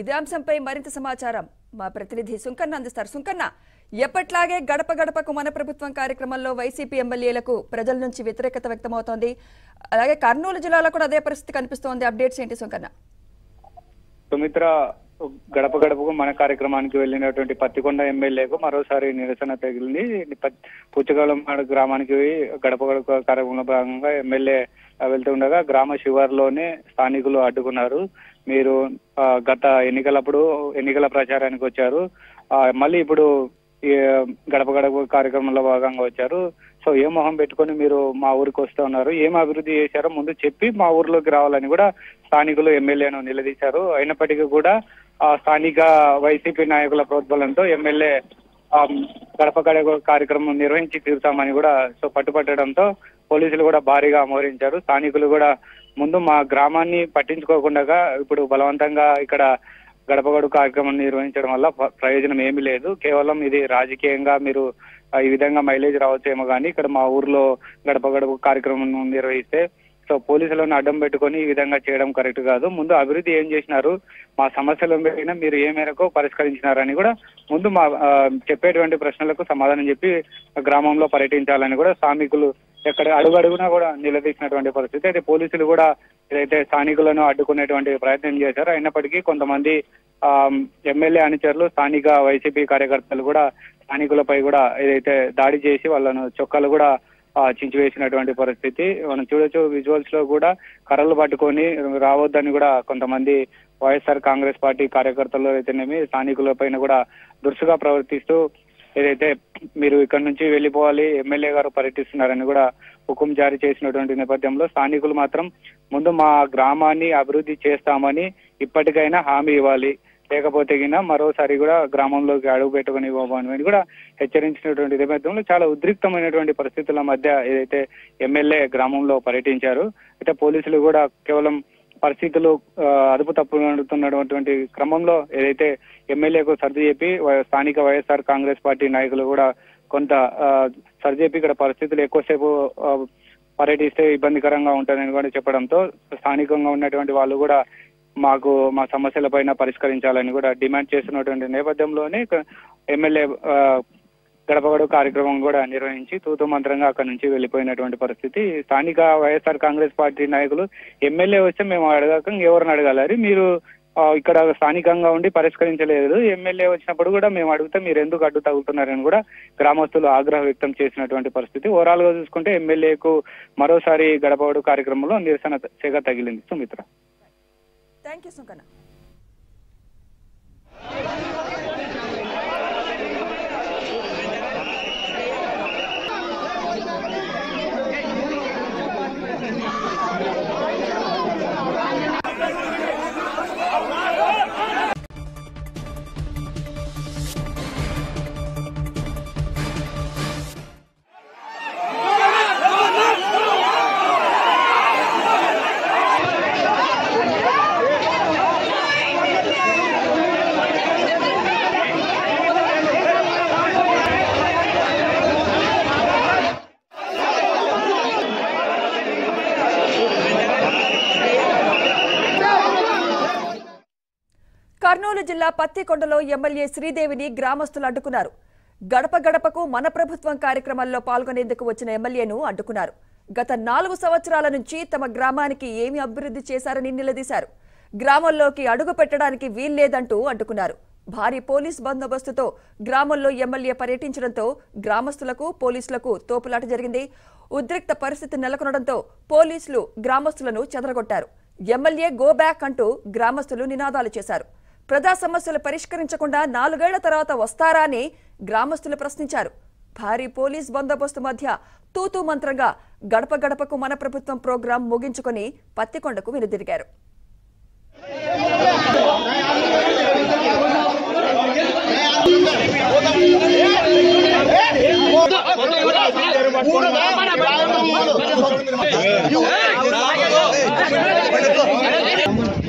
ఇదే అంశంపై మరింత సమాచారం మా ప్రతినిధి సుంకన్న అందిస్తారు. సుంకన్న, ఎప్పట్లాగే గడప గడపకు మన ప్రభుత్వం కార్యక్రమంలో వైసీపీ ఎమ్మెల్యేలకు ప్రజల నుంచి వ్యతిరేకత వ్యక్తమవుతోంది. అలాగే కర్నూలు జిల్లాలో కూడా అదే పరిస్థితి కనిపిస్తోంది. అప్డేట్స్ ఏంటి సుంకన్న? సుమిత్ర, గడప గడపకు మన కార్యక్రమానికి వెళ్ళినటువంటి పత్తికొండ ఎమ్మెల్యేకు మరోసారి నిరసన తగిలింది. పుచ్చగలం గ్రామానికి గడప గడప కార్యక్రమంలో భాగంగా ఎమ్మెల్యే వెళ్తుండగా గ్రామ శివారులోనే స్థానికులు అడ్డుకున్నారు. మీరు గత ఎన్నికలప్పుడు ఎన్నికల ప్రచారానికి వచ్చారు, మళ్ళీ ఇప్పుడు గడప గడప కార్యక్రమంలో భాగంగా వచ్చారు. సో ఏ మొహం పెట్టుకొని మీరు మా ఊరికి వస్తూ ఉన్నారు, ఏం అభివృద్ధి చేశారో ముందు చెప్పి మా ఊర్లోకి రావాలని కూడా స్థానికులు ఎమ్మెల్యేను నిలదీశారు. అయినప్పటికీ కూడా స్థానిక వైసీపీ నాయకుల ప్రోద్బలంతో ఎమ్మెల్యే గడప గడప కార్యక్రమం నిర్వహించి తీరుతామని కూడా సో పట్టుపట్టడంతో పోలీసులు కూడా భారీగా మోహరించారు. స్థానికులు కూడా ముందు మా గ్రామాన్ని పట్టించుకోకుండా ఇప్పుడు బలవంతంగా ఇక్కడ గడప గడప కార్యక్రమం నిర్వహించడం వల్ల ప్రయోజనం ఏమీ లేదు, కేవలం ఇది రాజకీయంగా మీరు ఈ విధంగా మైలేజ్ రావచ్చేమో కానీ ఇక్కడ మా ఊర్లో గడప గడప కార్యక్రమం నిర్వహిస్తే సో పోలీసులను అడ్డం పెట్టుకొని ఈ విధంగా చేయడం కరెక్ట్ కాదు, ముందు అభివృద్ధి ఏం చేసినారు, మా సమస్యలు ఏమైనా మీరు ఏ మేరకు పరిష్కరించినారని కూడా ముందు మా చెప్పేటువంటి ప్రశ్నలకు సమాధానం చెప్పి గ్రామంలో పర్యటించాలని కూడా స్థానికులు ఎక్కడ అడుగడుగునా కూడా నిలదీసినటువంటి పరిస్థితి. అయితే పోలీసులు కూడా ఏదైతే స్థానికులను అడ్డుకునేటువంటి ప్రయత్నం చేశారు. అయినప్పటికీ కొంతమంది ఆ ఎమ్మెల్యే అనుచరులు స్థానిక వైసీపీ కార్యకర్తలు కూడా స్థానికులపై కూడా ఏదైతే దాడి చేసి వాళ్ళను చొక్కాలు కూడా చించివేసినటువంటి పరిస్థితి మనం చూడొచ్చు. విజువల్స్ లో కూడా కర్రలు పట్టుకొని రావద్దని కూడా కొంతమంది వైఎస్ఆర్ కాంగ్రెస్ పార్టీ కార్యకర్తలు అయితేనేమి స్థానికుల పైన కూడా దురుసుగా ప్రవర్తిస్తూ ఏదైతే మీరు ఇక్కడ నుంచి వెళ్ళిపోవాలి, ఎమ్మెల్యే గారు పర్యటిస్తున్నారని కూడా హుకుం జారీ చేసినటువంటి నేపథ్యంలో స్థానికులు మాత్రం ముందు మా గ్రామాన్ని అభివృద్ధి చేస్తామని ఇప్పటికైనా హామీ ఇవ్వాలి, లేకపోతే గిన మరోసారి కూడా గ్రామంలోకి అడుగు పెట్టుకుని ఇవ్వమని కూడా హెచ్చరించినటువంటి నేపథ్యంలో చాలా ఉద్రిక్తమైనటువంటి పరిస్థితుల మధ్య ఏదైతే ఎమ్మెల్యే గ్రామంలో పర్యటించారు. అయితే పోలీసులు కూడా కేవలం పరిస్థితులు అదుపు తప్పుతున్నటువంటి క్రమంలో ఏదైతే ఎమ్మెల్యేకు సర్ది చెప్పి స్థానిక వైఎస్ఆర్ కాంగ్రెస్ పార్టీ నాయకులు కూడా కొంత సర్ది చెప్పి ఇక్కడ పరిస్థితులు ఎక్కువసేపు పర్యటిస్తే ఇబ్బందికరంగా ఉంటుందని కూడా చెప్పడంతో స్థానికంగా ఉన్నటువంటి వాళ్ళు కూడా మాకు మా సమస్యల పైన పరిష్కరించాలని కూడా డిమాండ్ చేస్తున్నటువంటి నేపథ్యంలోనే ఎమ్మెల్యే గడప గడప కార్యక్రమం కూడా నిర్వహించి తూతూ మంత్రంగా అక్కడి నుంచి వెళ్ళిపోయినటువంటి పరిస్థితి. స్థానిక వైఎస్ఆర్ కాంగ్రెస్ పార్టీ నాయకులు ఎమ్మెల్యే వస్తే మేము అడగాక ఎవరిని అడగాలని, మీరు ఇక్కడ స్థానికంగా ఉండి పరిష్కరించలేదు, ఎమ్మెల్యే వచ్చినప్పుడు కూడా మేము అడిగితే మీరు ఎందుకు అడ్డు తగులుతున్నారని కూడా గ్రామస్తులు ఆగ్రహం వ్యక్తం చేసినటువంటి పరిస్థితి. ఓవరాల్ గా చూసుకుంటే ఎమ్మెల్యేకు మరోసారి గడప గడప కార్యక్రమంలో నిరసన చేగా తగిలింది. Sumitra, thank you. సుంకన్న. కర్నూలు జిల్లా పత్తికొండలో ఎమ్మెల్యే శ్రీదేవిని గ్రామస్తులు అడ్డుకున్నారు. గడప గడపకు మన ప్రభుత్వం కార్యక్రమాల్లో పాల్గొనేందుకు వచ్చిన ఎమ్మెల్యేను అడ్డుకున్నారు. గత నాలుగు సంవత్సరాల నుంచి తమ గ్రామానికి ఏమి అభివృద్ధి చేశారని నిలదీశారు. గ్రామంలోకి అడుగు పెట్టడానికి వీల్లేదంటూ అడ్డుకున్నారు. భారీ పోలీస్ బందోబస్తుతో గ్రామంలో ఎమ్మెల్యే పర్యటించడంతో గ్రామస్తులకు పోలీసులకు తోపులాట జరిగింది. ఉద్రిక్త పరిస్థితి నెలకొనడంతో పోలీసులు గ్రామస్తులను చెదరగొట్టారు. ఎమ్మెల్యే గో బ్యాక్ అంటూ గ్రామస్తులు నినాదాలు చేశారు. ప్రజా సమస్యలు పరిష్కరించకుండా నాలుగేళ్ల తర్వాత వస్తారా అని గ్రామస్తులు ప్రశ్నించారు. భారీ పోలీస్ బందోబస్తు మధ్య తూతూ మంత్రంగా గడప గడపకు మన ప్రభుత్వం ప్రోగ్రాం ముగించుకుని పత్తికొండకు వెనుదిరిగారు.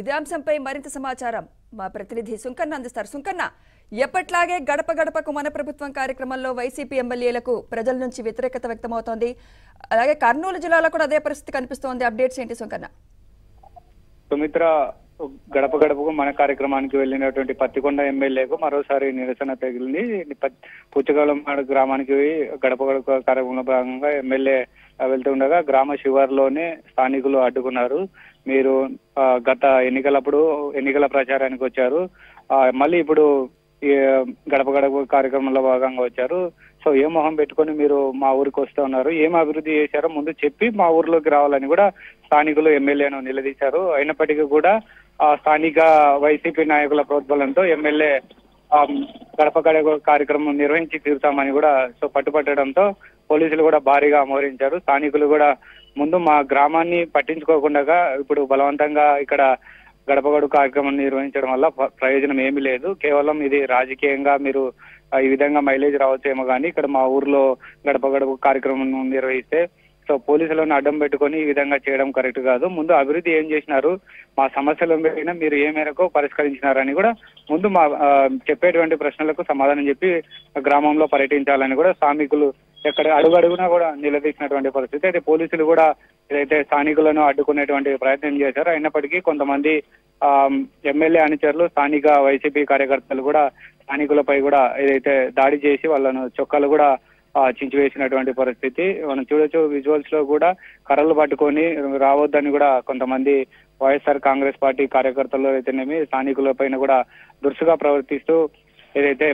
ఇదే అంశంపై మరింత సమాచారం మా ప్రతినిధి సుంకన్న అందిస్తారు. సుంకన్న, ఎప్పట్లాగే గడప గడపకు మన ప్రభుత్వం కార్యక్రమంలో వైసీపీ ఎమ్మెల్యేలకు ప్రజల నుంచి వ్యతిరేకత వ్యక్తమవుతోంది. అలాగే కర్నూలు జిల్లాలో కూడా అదే పరిస్థితి కనిపిస్తోంది. అప్డేట్స్ ఏంటి సుంకన్న? సుమిత్ర, గడప గడపకు మన కార్యక్రమానికి వెళ్ళినటువంటి పత్తికొండ ఎమ్మెల్యేకు మరోసారి నిరసన తగిలింది. పుచ్చకాలం గ్రామానికి గడప గడప కార్యక్రమంలో భాగంగా ఎమ్మెల్యే వెళ్తుండగా గ్రామ శివారులోనే స్థానికులు అడ్డుకున్నారు. మీరు గత ఎన్నికలప్పుడు ఎన్నికల ప్రచారానికి వచ్చారు, మళ్ళీ ఇప్పుడు గడప గడప కార్యక్రమంలో భాగంగా వచ్చారు, సో ఏ మొహం పెట్టుకొని మీరు మా ఊరికి వస్తూ ఉన్నారు, ఏం అభివృద్ధి చేశారో ముందు చెప్పి మా ఊర్లోకి రావాలని కూడా స్థానికులు ఎమ్మెల్యేను నిలదీశారు. అయినప్పటికీ కూడా స్థానిక వైసీపీ నాయకుల ప్రోద్బలంతో ఎమ్మెల్యే గడప గడప కార్యక్రమం నిర్వహించి తీరుతామని కూడా సో పట్టుపట్టడంతో పోలీసులు కూడా భారీగా మోహరించారు. స్థానికులు కూడా ముందు మా గ్రామాన్ని పట్టించుకోకుండా ఇప్పుడు బలవంతంగా ఇక్కడ గడప గడప కార్యక్రమం నిర్వహించడం వల్ల ప్రయోజనం ఏమీ లేదు, కేవలం ఇది రాజకీయంగా మీరు ఈ విధంగా మైలేజ్ రావచ్చేమో కానీ ఇక్కడ మా ఊర్లో గడప గడప కార్యక్రమం నిర్వహిస్తే సో పోలీసులను అడ్డం పెట్టుకొని ఈ విధంగా చేయడం కరెక్ట్ కాదు, ముందు అభివృద్ధి ఏం చేసినారు, మా సమస్యలు ఏమైనా మీరు ఏ మేరకు పరిష్కరించినారని కూడా ముందు మా చెప్పేటువంటి ప్రశ్నలకు సమాధానం చెప్పి గ్రామంలో పర్యటించాలని కూడా స్థానికులు ఎక్కడ అడుగడుగునా కూడా నిలదీసినటువంటి పరిస్థితి. అయితే పోలీసులు కూడా ఏదైతే స్థానికులను అడ్డుకునేటువంటి ప్రయత్నం చేశారో, అయినప్పటికీ కొంతమంది ఆ ఎమ్మెల్యే అనుచరులు స్థానిక వైసీపీ కార్యకర్తలు కూడా స్థానికులపై కూడా ఏదైతే దాడి చేసి వాళ్ళను చొక్కాలు కూడా చించివేసినటువంటి పరిస్థితి మనం చూడొచ్చు. విజువల్స్ లో కూడా కర్రలు పట్టుకొని రావద్దని కూడా కొంతమంది వైఎస్ఆర్ కాంగ్రెస్ పార్టీ కార్యకర్తలు అయితేనేమి స్థానికుల పైన కూడా దురుసుగా ప్రవర్తిస్తూ ఏదైతే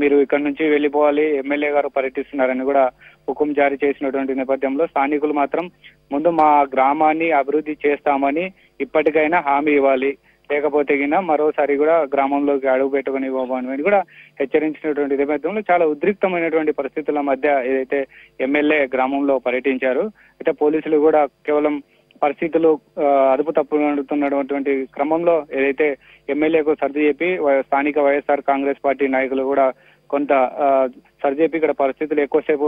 మీరు ఇక్కడ నుంచి వెళ్ళిపోవాలి ఎమ్మెల్యే గారు పర్యటిస్తున్నారని కూడా హుకుం జారీ చేసినటువంటి నేపథ్యంలో స్థానికులు మాత్రం ముందు మా గ్రామాన్ని అభివృద్ధి చేస్తామని ఇప్పటికైనా హామీ ఇవ్వాలి, లేకపోతే గినా మరోసారి కూడా గ్రామంలోకి అడుగు పెట్టుకుని పోవాలని కూడా హెచ్చరించినటువంటి నేపథ్యంలో చాలా ఉద్రిక్తమైనటువంటి పరిస్థితుల మధ్య ఏదైతే ఎమ్మెల్యే గ్రామంలో పర్యటించారు. అయితే పోలీసులు కూడా కేవలం పరిస్థితులు అదుపు తప్పుతున్నటువంటి క్రమంలో ఏదైతే ఎమ్మెల్యేకు సర్ది చెప్పి స్థానిక వైఎస్ఆర్ కాంగ్రెస్ పార్టీ నాయకులు కూడా కొంత సర్ది చెప్పి ఇక్కడ పరిస్థితులు ఎక్కువసేపు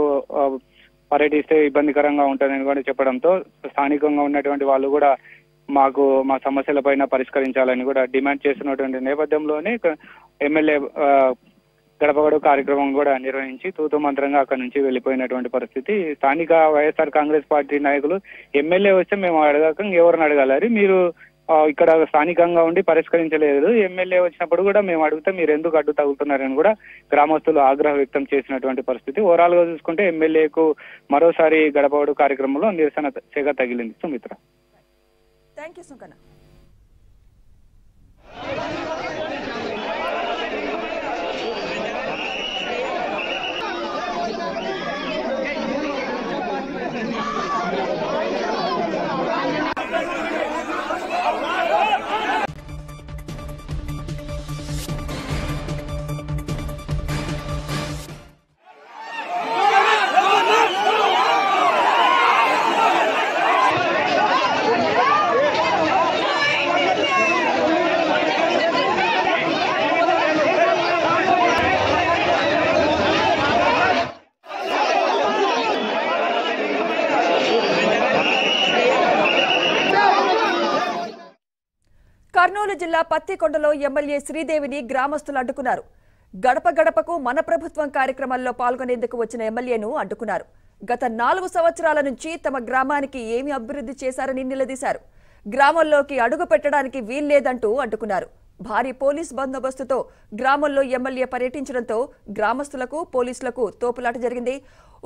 పర్యటిస్తే ఇబ్బందికరంగా ఉంటారని కూడా చెప్పడంతో స్థానికంగా ఉన్నటువంటి వాళ్ళు కూడా మాకు మా సమస్యల పైన పరిష్కరించాలని కూడా డిమాండ్ చేస్తున్నటువంటి నేపథ్యంలోనే ఎమ్మెల్యే గడప గడప కార్యక్రమం కూడా నిర్వహించి తూతూ మంత్రంగా అక్కడి నుంచి వెళ్ళిపోయినటువంటి పరిస్థితి. స్థానిక వైఎస్ఆర్ కాంగ్రెస్ పార్టీ నాయకులు ఎమ్మెల్యే వస్తే మేము అడగక ఎవరిని అడగాలి, మీరు ఇక్కడ స్థానికంగా ఉండి పరిష్కరించలేదు, ఎమ్మెల్యే వచ్చినప్పుడు కూడా మేము అడిగితే మీరు ఎందుకు అడ్డు తగులుతున్నారని కూడా గ్రామస్తులు ఆగ్రహం వ్యక్తం చేసినటువంటి పరిస్థితి. ఓవరాల్ గా చూసుకుంటే ఎమ్మెల్యేకు మరోసారి గడప గడప కార్యక్రమంలో నిరసన చేగా తగిలింది. Sumitra, thank you. సుంకన్న. కర్నూలు జిల్లా పత్తికొండలో ఎమ్మెల్యే శ్రీదేవిని గ్రామస్తులు అడ్డుకున్నారు. గడప గడపకు మన ప్రభుత్వం కార్యక్రమాల్లో పాల్గొనేందుకు వచ్చిన ఎమ్మెల్యేను అడ్డుకున్నారు. గత నాలుగు సంవత్సరాల నుంచి తమ గ్రామానికి ఏమి అభివృద్ధి చేశారని నిలదీశారు. గ్రామంలోకి అడుగు పెట్టడానికి వీల్లేదంటూ అడ్డుకున్నారు. భారీ పోలీస్ బందోబస్తుతో గ్రామంలో ఎమ్మెల్యే పర్యటించడంతో గ్రామస్తులకు పోలీసులకు తోపులాట జరిగింది.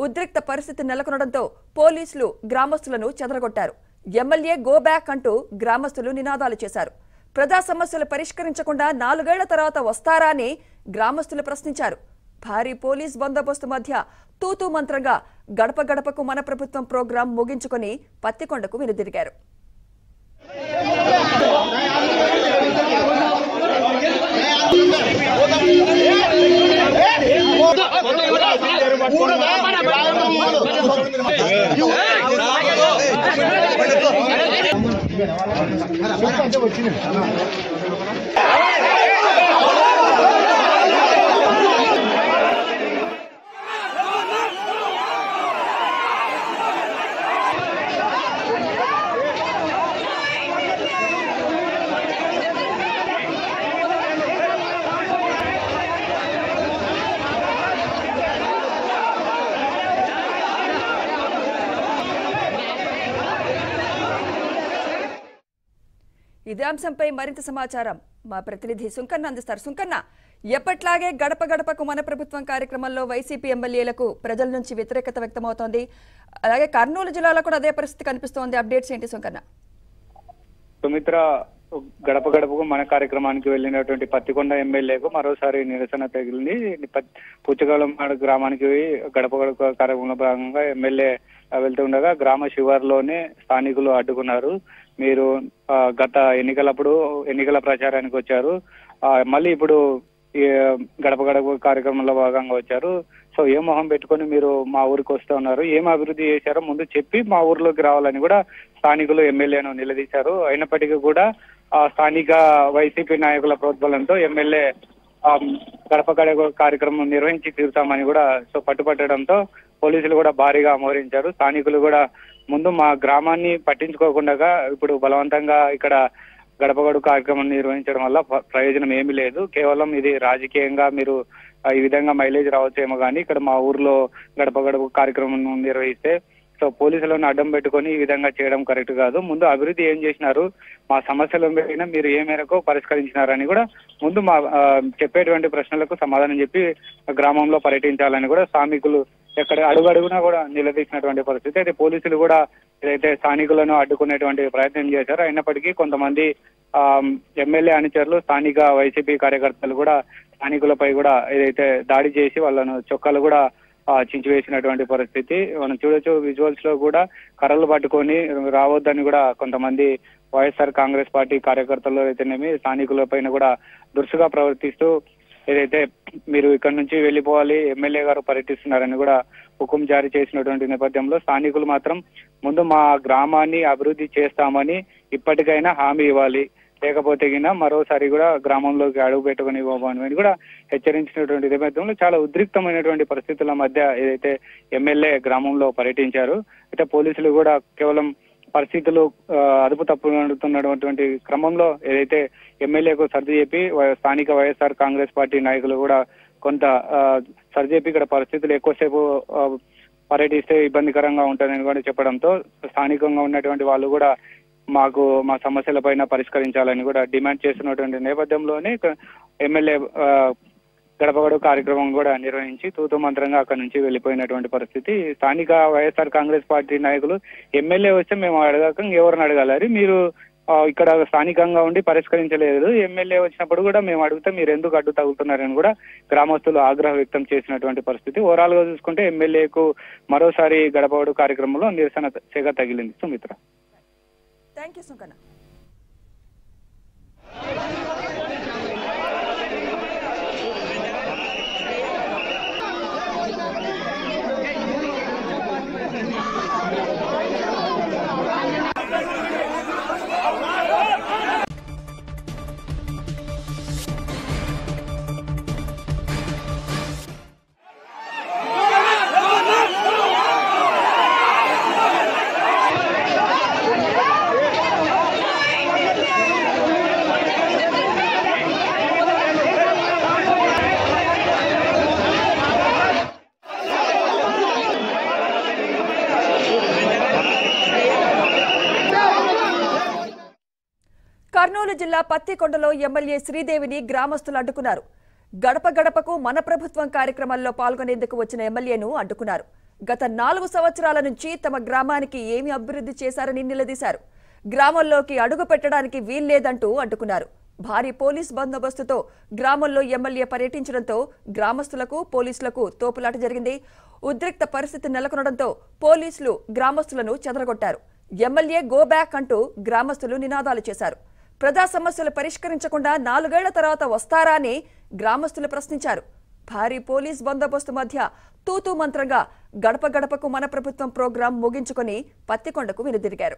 ఉద్రిక్త పరిస్థితి నెలకొనడంతో పోలీసులు గ్రామస్తులను చెదరగొట్టారు. ఎమ్మెల్యే గో బ్యాక్ అంటూ గ్రామస్తులు నినాదాలు చేశారు. ప్రజా సమస్యలు పరిష్కరించకుండా నాలుగేళ్ల తర్వాత వస్తారా అని గ్రామస్తులు ప్రశ్నించారు. భారీ పోలీస్ బందోబస్తు మధ్య తూతూ మంత్రంగా గడప గడపకు మన ప్రభుత్వం ప్రోగ్రాం ముగించుకుని పత్తికొండకు వెనుదిరిగారు. ఇదే అంశంపై మరింత సమాచారం మా ప్రతినిధి సుంకన్న అందిస్తారు. సుంకన్న, ఎప్పట్లాగే గడప గడపకు మన ప్రభుత్వం కార్యక్రమంలో వైసీపీ ఎమ్మెల్యేలకు ప్రజల నుంచి వ్యతిరేకత వ్యక్తమవుతోంది. అలాగే కర్నూలు జిల్లాలో కూడా అదే పరిస్థితి కనిపిస్తోంది. అప్డేట్స్ ఏంటి సుంకన్న? సుమిత్ర, గడప గడపకు మన కార్యక్రమానికి వెళ్ళినటువంటి పత్తికొండ ఎమ్మెల్యేకు మరోసారి నిరసన తగిలింది. పుచ్చగలం గ్రామానికి గడప గడప కార్యక్రమంలో భాగంగా ఎమ్మెల్యే వెళ్తుండగా గ్రామ శివారులోనే స్థానికులు అడ్డుకున్నారు. మీరు గత ఎన్నికలప్పుడు ఎన్నికల ప్రచారానికి వచ్చారు, మళ్ళీ ఇప్పుడు గడప గడప కార్యక్రమంలో భాగంగా వచ్చారు. సో ఏ మొహం పెట్టుకొని మీరు మా ఊరికి వస్తూ ఉన్నారు? ఏం అభివృద్ధి చేశారో ముందు చెప్పి మా ఊర్లోకి రావాలని కూడా స్థానికులు ఎమ్మెల్యేను నిలదీశారు. అయినప్పటికీ కూడా ఆ స్థానిక వైసీపీ నాయకుల ప్రోద్బలంతో ఎమ్మెల్యే గడప గడప కార్యక్రమం నిర్వహించి తీరుతామని కూడా సో పట్టుపట్టడంతో పోలీసులు కూడా భారీగా మోహరించారు. స్థానికులు కూడా ముందు మా గ్రామాన్ని పట్టించుకోకుండా ఇప్పుడు బలవంతంగా ఇక్కడ గడప గడప కార్యక్రమం నిర్వహించడం వల్ల ప్రయోజనం ఏమీ లేదు, కేవలం ఇది రాజకీయంగా మీరు ఈ విధంగా మైలేజ్ రావచ్చేమో కానీ ఇక్కడ మా ఊర్లో గడప గడప కార్యక్రమం నిర్వహిస్తే సో పోలీసులను అడ్డం పెట్టుకొని ఈ విధంగా చేయడం కరెక్ట్ కాదు. ముందు అభివృద్ధి ఏం చేసినారు, మా సమస్యలు ఏమైనా మీరు ఏ మేరకు పరిష్కరించినారని కూడా ముందు మా చెప్పేటువంటి ప్రశ్నలకు సమాధానం చెప్పి గ్రామంలో పర్యటించాలని కూడా స్థానికులు ఎక్కడ అడుగడుగునా కూడా నిలదీసినటువంటి పరిస్థితి. అయితే పోలీసులు కూడా ఏదైతే స్థానికులను అడ్డుకునేటువంటి ప్రయత్నం చేశారో, అయినప్పటికీ కొంతమంది ఆ ఎమ్మెల్యే అనుచరులు స్థానిక వైసీపీ కార్యకర్తలు కూడా స్థానికులపై కూడా ఏదైతే దాడి చేసి వాళ్ళను చొక్కాలు కూడా చించివేసినటువంటి పరిస్థితి మనం చూడొచ్చు. విజువల్స్ లో కూడా కర్రలు పట్టుకొని రావద్దని కూడా కొంతమంది వైఎస్ఆర్ కాంగ్రెస్ పార్టీ కార్యకర్తలు అయితేనేమి స్థానికుల పైన కూడా దురుసుగా ప్రవర్తిస్తూ ఏదైతే మీరు ఇక్కడ నుంచి వెళ్ళిపోవాలి, ఎమ్మెల్యే గారు పర్యటిస్తున్నారని కూడా హుకుం జారీ చేసినటువంటి నేపథ్యంలో స్థానికులు మాత్రం ముందు మా గ్రామాన్ని అభివృద్ధి చేస్తామని ఇప్పటికైనా హామీ ఇవ్వాలి, లేకపోతే గిన మరోసారి కూడా గ్రామంలోకి అడుగు పెట్టుకుని ఇవ్వమని కూడా హెచ్చరించినటువంటి నేపథ్యంలో చాలా ఉద్రిక్తమైనటువంటి పరిస్థితుల మధ్య ఏదైతే ఎమ్మెల్యే గ్రామంలో పర్యటించారు. అయితే పోలీసులు కూడా కేవలం పరిస్థితులు అదుపు తప్పుతున్నటువంటి క్రమంలో ఏదైతే ఎమ్మెల్యేకు సర్ది చెప్పి స్థానిక వైఎస్ఆర్ కాంగ్రెస్ పార్టీ నాయకులు కూడా కొంత సర్ది చెప్పి ఇక్కడ పరిస్థితులు ఎక్కువసేపు పర్యటిస్తే ఇబ్బందికరంగా ఉంటుందని కూడా చెప్పడంతో స్థానికంగా ఉన్నటువంటి వాళ్ళు కూడా మాకు మా సమస్యల పైన పరిష్కరించాలని కూడా డిమాండ్ చేస్తున్నటువంటి నేపథ్యంలోనే ఎమ్మెల్యే గడప గడప కార్యక్రమం కూడా నిర్వహించి తూతూ మంత్రంగా అక్కడి నుంచి వెళ్ళిపోయినటువంటి పరిస్థితి. స్థానిక వైఎస్ఆర్ కాంగ్రెస్ పార్టీ నాయకులు ఎమ్మెల్యే వస్తే మేము అడగక ఎవరిని అడగాలని, మీరు ఇక్కడ స్థానికంగా ఉండి పరిష్కరించలేదు, ఎమ్మెల్యే వచ్చినప్పుడు కూడా మేము అడిగితే మీరు ఎందుకు అడ్డు తగులుతున్నారని కూడా గ్రామస్తులు ఆగ్రహం వ్యక్తం చేసినటువంటి పరిస్థితి. ఓవరాల్ గా చూసుకుంటే ఎమ్మెల్యేకు మరోసారి గడప గడప కార్యక్రమంలో నిరసన సెగ తగిలింది. Sumitra, thank you. సుంకన్న. కర్నూలు జిల్లా పత్తికొండలో ఎమ్మెల్యే శ్రీదేవిని గ్రామస్తులు అడ్డుకున్నారు. గడప గడపకు మన ప్రభుత్వం కార్యక్రమాల్లో పాల్గొనేందుకు వచ్చిన ఎమ్మెల్యేను అడ్డుకున్నారు. గత నాలుగు సంవత్సరాల నుంచి తమ గ్రామానికి ఏమి అభివృద్ధి చేశారని నిలదీశారు. గ్రామంలోకి అడుగు పెట్టడానికి వీల్లేదంటూ అడ్డుకున్నారు. భారీ పోలీస్ బందోబస్తుతో గ్రామంలో ఎమ్మెల్యే పర్యటించడంతో గ్రామస్తులకు పోలీసులకు తోపులాట జరిగింది. ఉద్రిక్త పరిస్థితి నెలకొనడంతో పోలీసులు గ్రామస్తులను చెదరగొట్టారు. ఎమ్మెల్యే గో బ్యాక్ అంటూ గ్రామస్తులు నినాదాలు చేశారు. ప్రజా సమస్యలు పరిష్కరించకుండా నాలుగేళ్ల తర్వాత వస్తారా అని గ్రామస్తులు ప్రశ్నించారు. భారీ పోలీస్ బందోబస్తు మధ్య తూతూ మంత్రంగా గడప గడపకు మన ప్రభుత్వం ప్రోగ్రాం ముగించుకొని పత్తికొండకు వెనుదిరిగారు.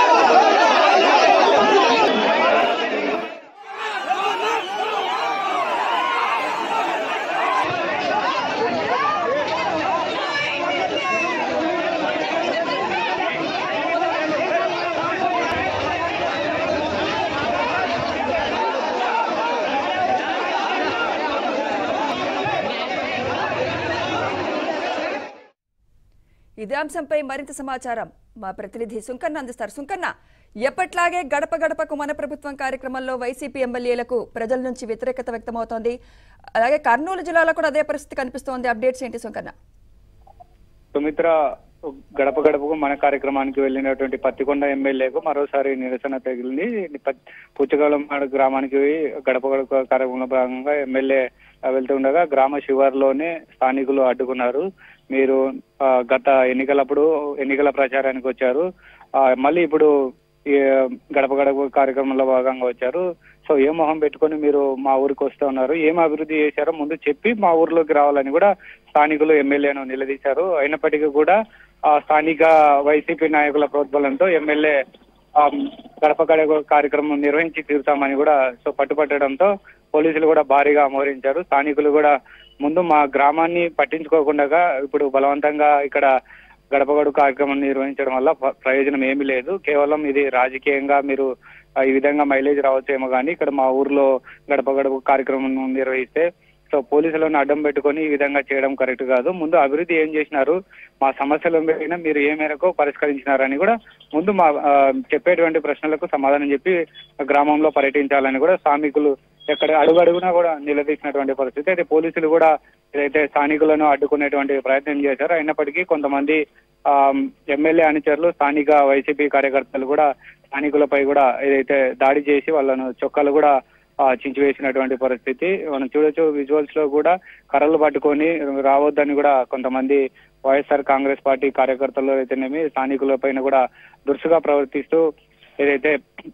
ఇదే అంశంపై మరింత సమాచారం మా ప్రతినిధి సుంకన్న అందిస్తారు. సుంకన్న, ఎప్పట్లాగే గడప గడపకు మన ప్రభుత్వం కార్యక్రమంలో వైసీపీ ఎమ్మెల్యేలకు ప్రజల నుంచి వ్యతిరేకత వ్యక్తమవుతోంది. అలాగే కర్నూలు జిల్లాలో కూడా అదే పరిస్థితి కనిపిస్తోంది. అప్డేట్స్ ఏంటి సుంకన్న? సుమిత్ర, గడప గడపకు మన కార్యక్రమానికి వెళ్ళినటువంటి పత్తికొండ ఎమ్మెల్యేకు మరోసారి నిరసన తగిలింది. పుచ్చగలం గ్రామానికి గడప గడప కార్యక్రమంలో భాగంగా ఎమ్మెల్యే వెళ్తుండగా గ్రామ శివారులోనే స్థానికులు అడ్డుకున్నారు. మీరు గత ఎన్నికలప్పుడు ఎన్నికల ప్రచారానికి వచ్చారు, మళ్ళీ ఇప్పుడు గడప గడప కార్యక్రమంలో భాగంగా వచ్చారు, సో ఏ మొహం పెట్టుకొని మీరు మా ఊరికి వస్తూ ఉన్నారు, ఏం అభివృద్ధి చేశారో ముందు చెప్పి మా ఊర్లోకి రావాలని కూడా స్థానికులు ఎమ్మెల్యేను నిలదీశారు. అయినప్పటికీ కూడా స్థానిక వైసీపీ నాయకుల ప్రోద్బలంతో ఎమ్మెల్యే గడప గడప కార్యక్రమం నిర్వహించి తీరుతామని కూడా సో పట్టుపట్టడంతో పోలీసులు కూడా భారీగా మోహరించారు. స్థానికులు కూడా ముందు మా గ్రామాన్ని పట్టించుకోకుండా ఇప్పుడు బలవంతంగా ఇక్కడ గడప గడప కార్యక్రమం నిర్వహించడం వల్ల ప్రయోజనం ఏమీ లేదు, కేవలం ఇది రాజకీయంగా మీరు ఈ విధంగా మైలేజ్ రావచ్చేమో కానీ ఇక్కడ మా ఊర్లో గడప గడప కార్యక్రమం నిర్వహిస్తే సో పోలీసులను అడ్డం పెట్టుకొని ఈ విధంగా చేయడం కరెక్ట్ కాదు, ముందు అభివృద్ధి ఏం చేసినారు, మా సమస్యలు ఏమైనా మీరు ఏ మేరకు పరిష్కరించినారని కూడా ముందు మా చెప్పేటువంటి ప్రశ్నలకు సమాధానం చెప్పి గ్రామంలో పర్యటించాలని కూడా స్థానికులు ఎక్కడ అడుగడుగునా కూడా నిలదీసినటువంటి పరిస్థితి. అయితే పోలీసులు కూడా ఏదైతే స్థానికులను అడ్డుకునేటువంటి ప్రయత్నం చేశారు. అయినప్పటికీ కొంతమంది ఆ ఎమ్మెల్యే అనుచరులు స్థానిక వైసీపీ కార్యకర్తలు కూడా స్థానికులపై కూడా ఏదైతే దాడి చేసి వాళ్ళను చొక్కాలు కూడా చించివేసినటువంటి పరిస్థితి మనం చూడొచ్చు. విజువల్స్ లో కూడా కర్రలు పట్టుకొని రావద్దని కూడా కొంతమంది వైఎస్ఆర్ కాంగ్రెస్ పార్టీ కార్యకర్తలు అయితేనేమి స్థానికుల పైన కూడా దురుసుగా ప్రవర్తిస్తూ ఏదైతే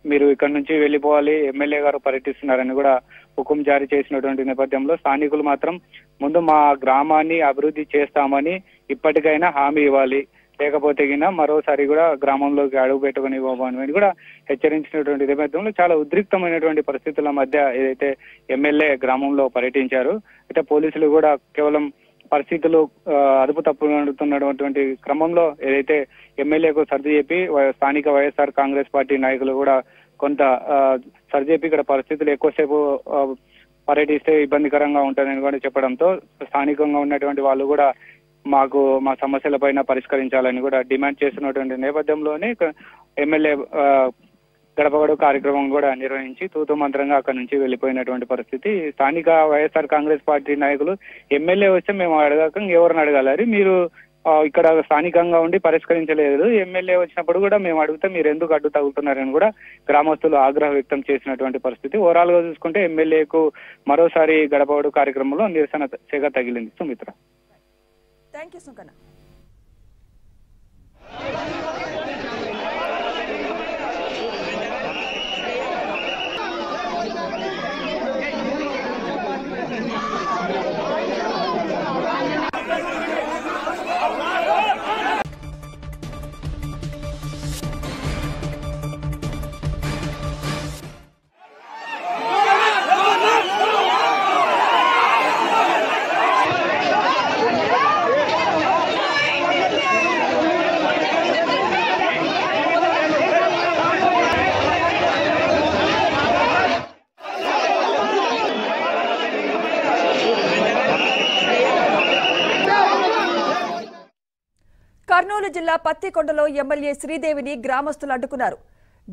మీరు ఇక్కడ నుంచి వెళ్ళిపోవాలి, ఎమ్మెల్యే గారు పర్యటిస్తున్నారని కూడా హుకుం జారీ చేసినటువంటి నేపథ్యంలో స్థానికులు మాత్రం ముందు మా గ్రామాన్ని అభివృద్ధి చేస్తామని ఇప్పటికైనా హామీ ఇవ్వాలి, లేకపోతే గినా మరోసారి కూడా గ్రామంలోకి అడుగు పెట్టుకుని ఇవ్వమని కూడా హెచ్చరించినటువంటి నేపథ్యంలో చాలా ఉద్రిక్తమైనటువంటి పరిస్థితుల మధ్య ఏదైతే ఎమ్మెల్యే గ్రామంలో పర్యటించారు. అయితే పోలీసులు కూడా కేవలం పరిస్థితులు అదుపు తప్పుతున్నటువంటి క్రమంలో ఏదైతే ఎమ్మెల్యేకు సర్ది చెప్పి స్థానిక వైఎస్ఆర్ కాంగ్రెస్ పార్టీ నాయకులు కూడా కొంత సర్ది చెప్పి ఇక్కడ పరిస్థితులు ఎక్కువసేపు పర్యటిస్తే ఇబ్బందికరంగా ఉంటుందని కూడా చెప్పడంతో స్థానికంగా ఉన్నటువంటి వాళ్ళు కూడా మాకు మా సమస్యల పైన పరిష్కరించాలని కూడా డిమాండ్ చేస్తున్నటువంటి నేపథ్యంలోనే ఎమ్మెల్యే గడప గడప కార్యక్రమం కూడా నిర్వహించి తూతూ మంత్రంగా అక్కడి నుంచి వెళ్ళిపోయినటువంటి పరిస్థితి. స్థానిక వైఎస్ఆర్ కాంగ్రెస్ పార్టీ నాయకులు ఎమ్మెల్యే వస్తే మేము అడగక ఎవరిని అడగాలి, మీరు ఇక్కడ స్థానికంగా ఉండి పరిష్కరించలేదు, ఎమ్మెల్యే వచ్చినప్పుడు కూడా మేము అడిగితే మీరు ఎందుకు అడ్డు తగులుతున్నారని కూడా గ్రామస్తులు ఆగ్రహం వ్యక్తం చేసినటువంటి పరిస్థితి. ఓవరాల్ గా చూసుకుంటే ఎమ్మెల్యేకు మరోసారి గడప గడప కార్యక్రమంలో నిరసన సెగ తగిలింది. Sumitra, thank you. సుంకన్న. కర్నూలు జిల్లా పత్తికొండలో ఎమ్మెల్యే శ్రీదేవిని గ్రామస్తులు అడ్డుకున్నారు.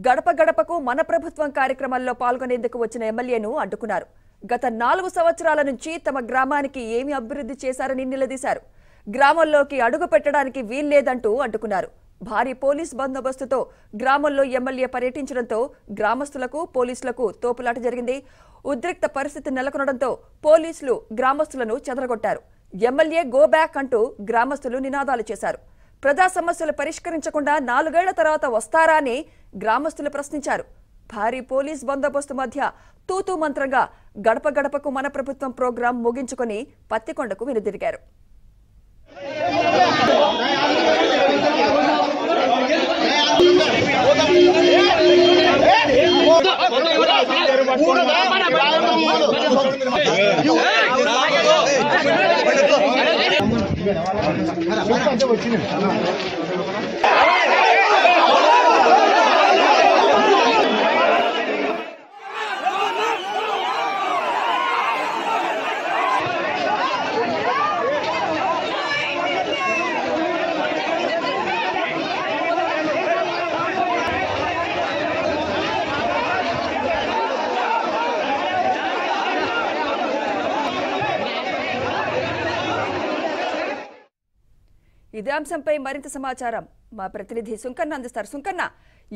గడప గడపకు మన ప్రభుత్వం కార్యక్రమాల్లో పాల్గొనేందుకు వచ్చిన ఎమ్మెల్యేను అడ్డుకున్నారు. గత నాలుగు సంవత్సరాల నుంచి తమ గ్రామానికి ఏమి అభివృద్ధి చేశారని నిలదీశారు. గ్రామంలోకి అడుగు పెట్టడానికి వీల్లేదంటూ అడ్డుకున్నారు. భారీ పోలీస్ బందోబస్తుతో గ్రామంలో ఎమ్మెల్యే పర్యటించడంతో గ్రామస్తులకు పోలీసులకు తోపులాట జరిగింది. ఉద్రిక్త పరిస్థితి నెలకొనడంతో పోలీసులు గ్రామస్తులను చెదరగొట్టారు. ఎమ్మెల్యే గో బ్యాక్ అంటూ గ్రామస్తులు నినాదాలు చేశారు. ప్రజా సమస్యలు పరిష్కరించకుండా నాలుగేళ్ల తర్వాత వస్తారా అని గ్రామస్తులు ప్రశ్నించారు. భారీ పోలీస్ బందోబస్తు మధ్య తూతూ మంత్రంగా గడప గడపకు మన ప్రభుత్వం ప్రోగ్రాం ముగించుకుని పత్తికొండకు వెనుదిరిగారు. ఇదే అంశంపై మరింత సమాచారం మా ప్రతినిధి సుంకన్న అందిస్తారు. సుంకన్న,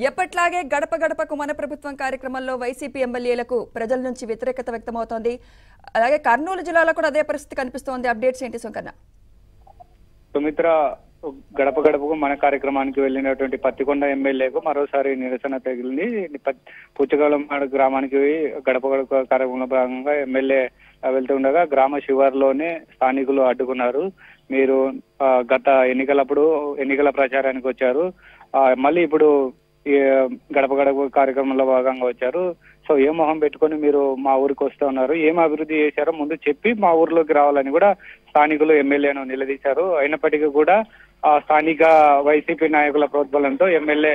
ఎప్పట్లాగే గడప గడపకు మన ప్రభుత్వం కార్యక్రమంలో వైసీపీ ఎమ్మెల్యేలకు ప్రజల నుంచి వ్యతిరేకత వ్యక్తమవుతోంది. అలాగే కర్నూలు జిల్లాలో కూడా అదే పరిస్థితి కనిపిస్తోంది. అప్డేట్స్ ఏంటి సుంకన్న? సుమిత్ర, గడప గడపకు మన కార్యక్రమానికి వెళ్ళినటువంటి పత్తికొండ ఎమ్మెల్యేకు మరోసారి నిరసన తగిలింది. పుచ్చగలం గ్రామానికి గడప గడప కార్యక్రమంలో భాగంగా ఎమ్మెల్యే వెళ్తుండగా గ్రామ శివారులోనే స్థానికులు అడ్డుకున్నారు. మీరు గత ఎన్నికలప్పుడు ఎన్నికల ప్రచారానికి వచ్చారు, మళ్ళీ ఇప్పుడు గడప గడప కార్యక్రమంలో భాగంగా వచ్చారు. సో ఏ మొహం పెట్టుకొని మీరు మా ఊరికి వస్తున్నారు, ఏం అభివృద్ధి చేశారో ముందు చెప్పి మా ఊర్లోకి రావాలని కూడా స్థానికులు ఎమ్మెల్యేను నిలదీశారు. అయినప్పటికీ కూడా ఆ స్థానిక వైసీపీ నాయకుల ప్రోద్బలంతో ఎమ్మెల్యే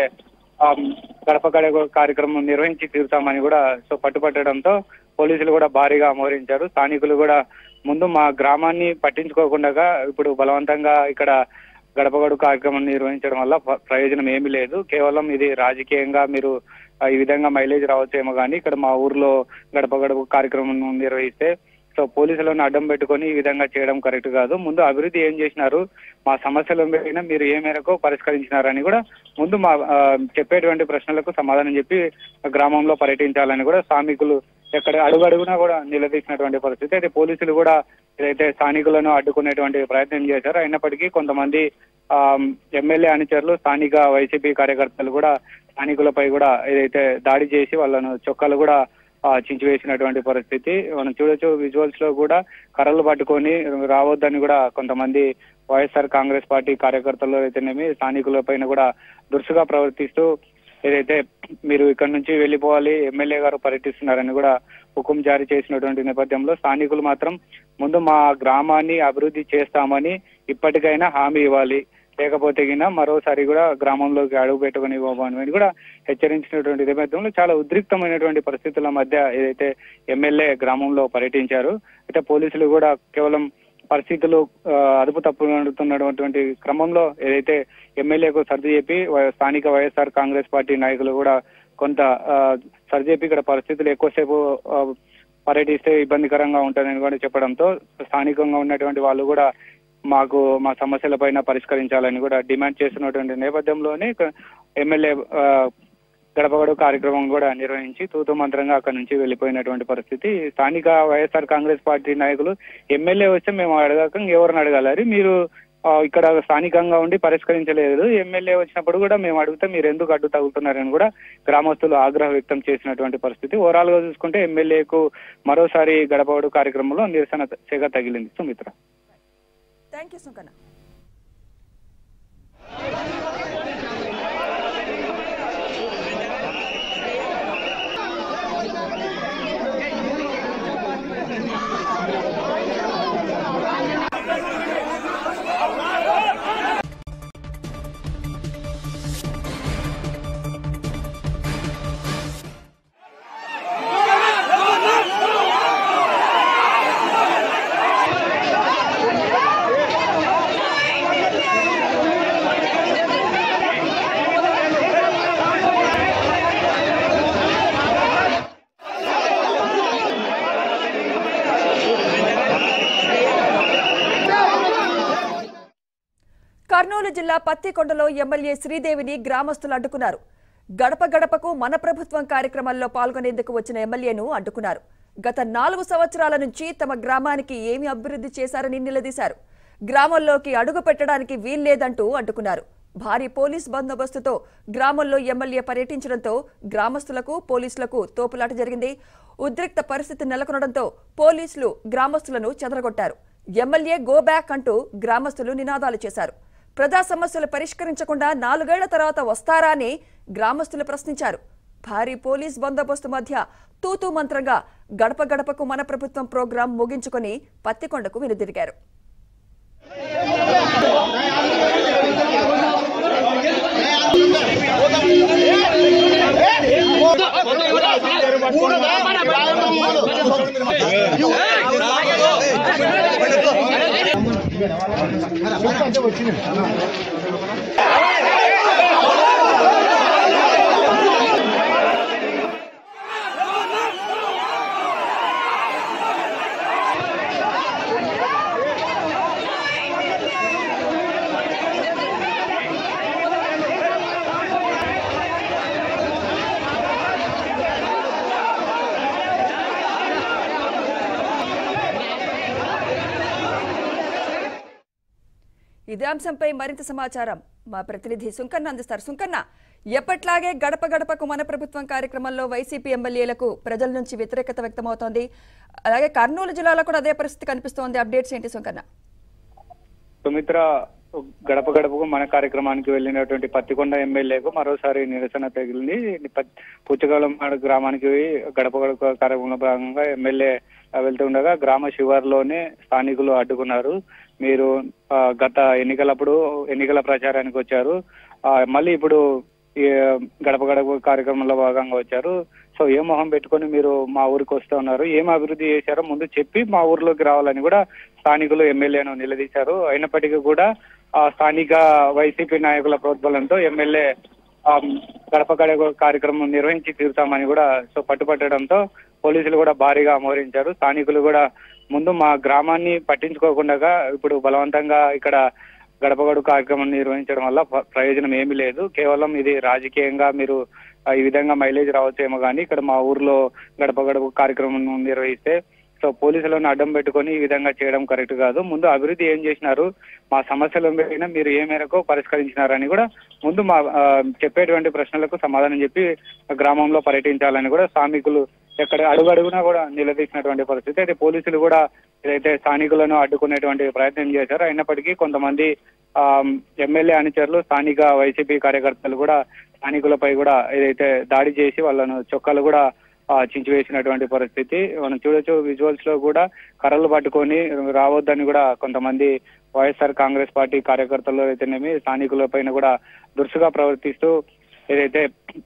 గడప గడప కార్యక్రమం నిర్వహించి తీరుతామని కూడా సో పట్టుపట్టడంతో పోలీసులు కూడా భారీగా మోహరించారు. స్థానికులు కూడా ముందు మా గ్రామాన్ని పట్టించుకోకుండా ఇప్పుడు బలవంతంగా ఇక్కడ గడప గడప కార్యక్రమం నిర్వహించడం వల్ల ప్రయోజనం ఏమీ లేదు, కేవలం ఇది రాజకీయంగా మీరు ఈ విధంగా మైలేజ్ రావచ్చేమో కానీ ఇక్కడ మా ఊర్లో గడప గడప కార్యక్రమం నిర్వహిస్తే సో పోలీసులను అడ్డం పెట్టుకొని ఈ విధంగా చేయడం కరెక్ట్ కాదు, ముందు అభివృద్ధి ఏం చేసినారు, మా సమస్యలు ఏమైనా మీరు ఏ మేరకు పరిష్కరించినారని కూడా ముందు మా చెప్పేటువంటి ప్రశ్నలకు సమాధానం చెప్పి గ్రామంలో పర్యటించాలని కూడా స్థానికులు ఎక్కడ అడుగడుగునా కూడా నిలదీసినటువంటి పరిస్థితి. అయితే పోలీసులు కూడా ఏదైతే స్థానికులను అడ్డుకునేటువంటి ప్రయత్నం చేశారు. అయినప్పటికీ కొంతమంది ఆ ఎమ్మెల్యే అనుచరులు స్థానిక వైసీపీ కార్యకర్తలు కూడా స్థానికులపై కూడా ఏదైతే దాడి చేసి వాళ్ళను చొక్కాలు కూడా చించివేసినటువంటి పరిస్థితి మనం చూడొచ్చు. విజువల్స్ లో కూడా కర్రలు పట్టుకొని రావద్దని కూడా కొంతమంది వైఎస్ఆర్ కాంగ్రెస్ పార్టీ కార్యకర్తలు అయితేనేమి స్థానికుల పైన కూడా దురుసుగా ప్రవర్తిస్తూ ఏదైతే మీరు ఇక్కడ నుంచి వెళ్ళిపోవాలి, ఎమ్మెల్యే గారు పర్యటిస్తున్నారని కూడా హుకుం జారీ చేసినటువంటి నేపథ్యంలో స్థానికులు మాత్రం ముందు మా గ్రామాన్ని అభివృద్ధి చేస్తామని ఇప్పటికైనా హామీ ఇవ్వాలి, లేకపోతే గినా మరోసారి కూడా గ్రామంలోకి అడుగు పెట్టుకుని ఇవ్వమని కూడా హెచ్చరించినటువంటి నేపథ్యంలో చాలా ఉద్రిక్తమైనటువంటి పరిస్థితుల మధ్య ఏదైతే ఎమ్మెల్యే గ్రామంలో పర్యటించారు. అయితే పోలీసులు కూడా కేవలం పరిస్థితులు అదుపు తప్పుతున్నటువంటి క్రమంలో ఏదైతే ఎమ్మెల్యేకు సర్ది చెప్పి స్థానిక వైఎస్ఆర్ కాంగ్రెస్ పార్టీ నాయకులు కూడా కొంత సర్ది చెప్పి ఇక్కడ పరిస్థితులు ఎక్కువసేపు పర్యటిస్తే ఇబ్బందికరంగా ఉంటాయని కూడా చెప్పడంతో స్థానికంగా ఉన్నటువంటి వాళ్ళు కూడా మాకు మా సమస్యల పైన పరిష్కరించాలని కూడా డిమాండ్ చేస్తున్నటువంటి నేపథ్యంలోనే ఎమ్మెల్యే గడప గడప కార్యక్రమం కూడా నిర్వహించి తూతూ మంత్రంగా అక్కడి నుంచి వెళ్ళిపోయినటువంటి పరిస్థితి. స్థానిక వైఎస్ఆర్ కాంగ్రెస్ పార్టీ నాయకులు ఎమ్మెల్యే వస్తే మేము అడగాక ఎవరిని అడగాలని, మీరు ఇక్కడ స్థానికంగా ఉండి పరిష్కరించలేదు, ఎమ్మెల్యే వచ్చినప్పుడు కూడా మేము అడిగితే మీరు ఎందుకు అడ్డు తగులుతున్నారని కూడా గ్రామస్తులు ఆగ్రహం వ్యక్తం చేసినటువంటి పరిస్థితి. ఓవరాల్ గా చూసుకుంటే ఎమ్మెల్యేకు మరోసారి గడప గడప కార్యక్రమంలో నిరసన చేగా తగిలింది. Sumitra, thank you. సుంకన్న. జిల్లా పత్తికొండలో ఎమ్మెల్యే శ్రీదేవిని గ్రామస్తులు అడ్డుకున్నారు. గడప గడపకు మన ప్రభుత్వం కార్యక్రమాల్లో పాల్గొనేందుకు వచ్చిన ఎమ్మెల్యేను అడ్డుకున్నారు. గత నాలుగు సంవత్సరాల నుంచి తమ గ్రామానికి ఏమి అభివృద్ధి చేశారని నిలదీశారు. గ్రామంలోకి అడుగు పెట్టడానికి వీల్లేదంటూ అడ్డుకున్నారు. భారీ పోలీస్ బందోబస్తుతో గ్రామంలో ఎమ్మెల్యే పర్యటించడంతో గ్రామస్తులకు పోలీసులకు తోపులాట జరిగింది. ఉద్రిక్త పరిస్థితి నెలకొనడంతో పోలీసులు గ్రామస్తులను చెదరగొట్టారు. ఎమ్మెల్యే గో బ్యాక్ అంటూ గ్రామస్తులు నినాదాలు చేశారు. ప్రజా సమస్యలు పరిష్కరించకుండా నాలుగేళ్ల తర్వాత వస్తారా అని గ్రామస్తులు ప్రశ్నించారు. భారీ పోలీస్ బందోబస్తు మధ్య తూతూ మంత్రంగా గడప గడపకు మన ప్రభుత్వం ప్రోగ్రాం ముగించుకొని పత్తికొండకు వెనుదిరిగారు. ఇదే అంశంపై మరింత సమాచారం మా ప్రతినిధి సుంకన్న అందిస్తారు. సుంకన్న, ఎప్పట్లాగే గడప గడపకు మన ప్రభుత్వం కార్యక్రమంలో వైసీపీ ఎమ్మెల్యేలకు ప్రజల నుంచి వ్యతిరేకత వ్యక్తమవుతోంది. అలాగే కర్నూలు జిల్లాలో కూడా అదే పరిస్థితి కనిపిస్తోంది. అప్డేట్స్ ఏంటి సుంకన్న? సుమిత్ర, గడప గడపకు మన కార్యక్రమానికి వెళ్ళినటువంటి పత్తికొండ ఎమ్మెల్యేకు మరోసారి నిరసన తగిలింది. పుచ్చకాలం గ్రామానికి గడప గడప కార్యక్రమంలో భాగంగా ఎమ్మెల్యే వెళ్తుండగా గ్రామ శివారులోనే స్థానికులు అడ్డుకున్నారు. మీరు గత ఎన్నికలప్పుడు ఎన్నికల ప్రచారానికి వచ్చారు, మళ్ళీ ఇప్పుడు గడప గడప కార్యక్రమంలో భాగంగా వచ్చారు, సో ఏ మొహం పెట్టుకొని మీరు మా ఊరికి వస్తూ ఉన్నారు, ఏం అభివృద్ధి చేశారో ముందు చెప్పి మా ఊర్లోకి రావాలని కూడా స్థానికులు ఎమ్మెల్యేను నిలదీశారు. అయినప్పటికీ కూడా ఆ స్థానిక వైసీపీ నాయకుల ప్రోద్బలంతో ఎమ్మెల్యే గడప గడప కార్యక్రమం నిర్వహించి తీరుతామని కూడా సో పట్టుపట్టడంతో పోలీసులు కూడా భారీగా మోహరించారు. స్థానికులు కూడా ముందు మా గ్రామాన్ని పట్టించుకోకుండా ఇప్పుడు బలవంతంగా ఇక్కడ గడప గడప కార్యక్రమం నిర్వహించడం వల్ల ప్రయోజనం ఏమీ లేదు, కేవలం ఇది రాజకీయంగా మీరు ఈ విధంగా మైలేజ్ రావచ్చేమో కానీ ఇక్కడ మా ఊర్లో గడప గడప కార్యక్రమం నిర్వహిస్తే సో పోలీసులను అడ్డం పెట్టుకొని ఈ విధంగా చేయడం కరెక్ట్ కాదు, ముందు అభివృద్ధి ఏం చేసినారు, మా సమస్యలు ఏమైనా మీరు ఏ మేరకు పరిష్కరించినారని కూడా ముందు మా చెప్పేటువంటి ప్రశ్నలకు సమాధానం చెప్పి గ్రామంలో పర్యటించాలని కూడా స్థానికులు ఎక్కడ అడుగడుగునా కూడా నిలదీసినటువంటి పరిస్థితి. అయితే పోలీసులు కూడా ఏదైతే స్థానికులను అడ్డుకునేటువంటి ప్రయత్నం చేశారో, అయినప్పటికీ కొంతమంది ఆ ఎమ్మెల్యే అనుచరులు స్థానిక వైసీపీ కార్యకర్తలు కూడా స్థానికులపై కూడా ఏదైతే దాడి చేసి వాళ్ళను చొక్కాలు కూడా చించివేసినటువంటి పరిస్థితి మనం చూడొచ్చు. విజువల్స్ లో కూడా కర్రలు పట్టుకొని రావద్దని కూడా కొంతమంది వైఎస్ఆర్ కాంగ్రెస్ పార్టీ కార్యకర్తలు అయితేనేమి స్థానికుల పైన కూడా దురుసుగా ప్రవర్తిస్తూ ఏదైతే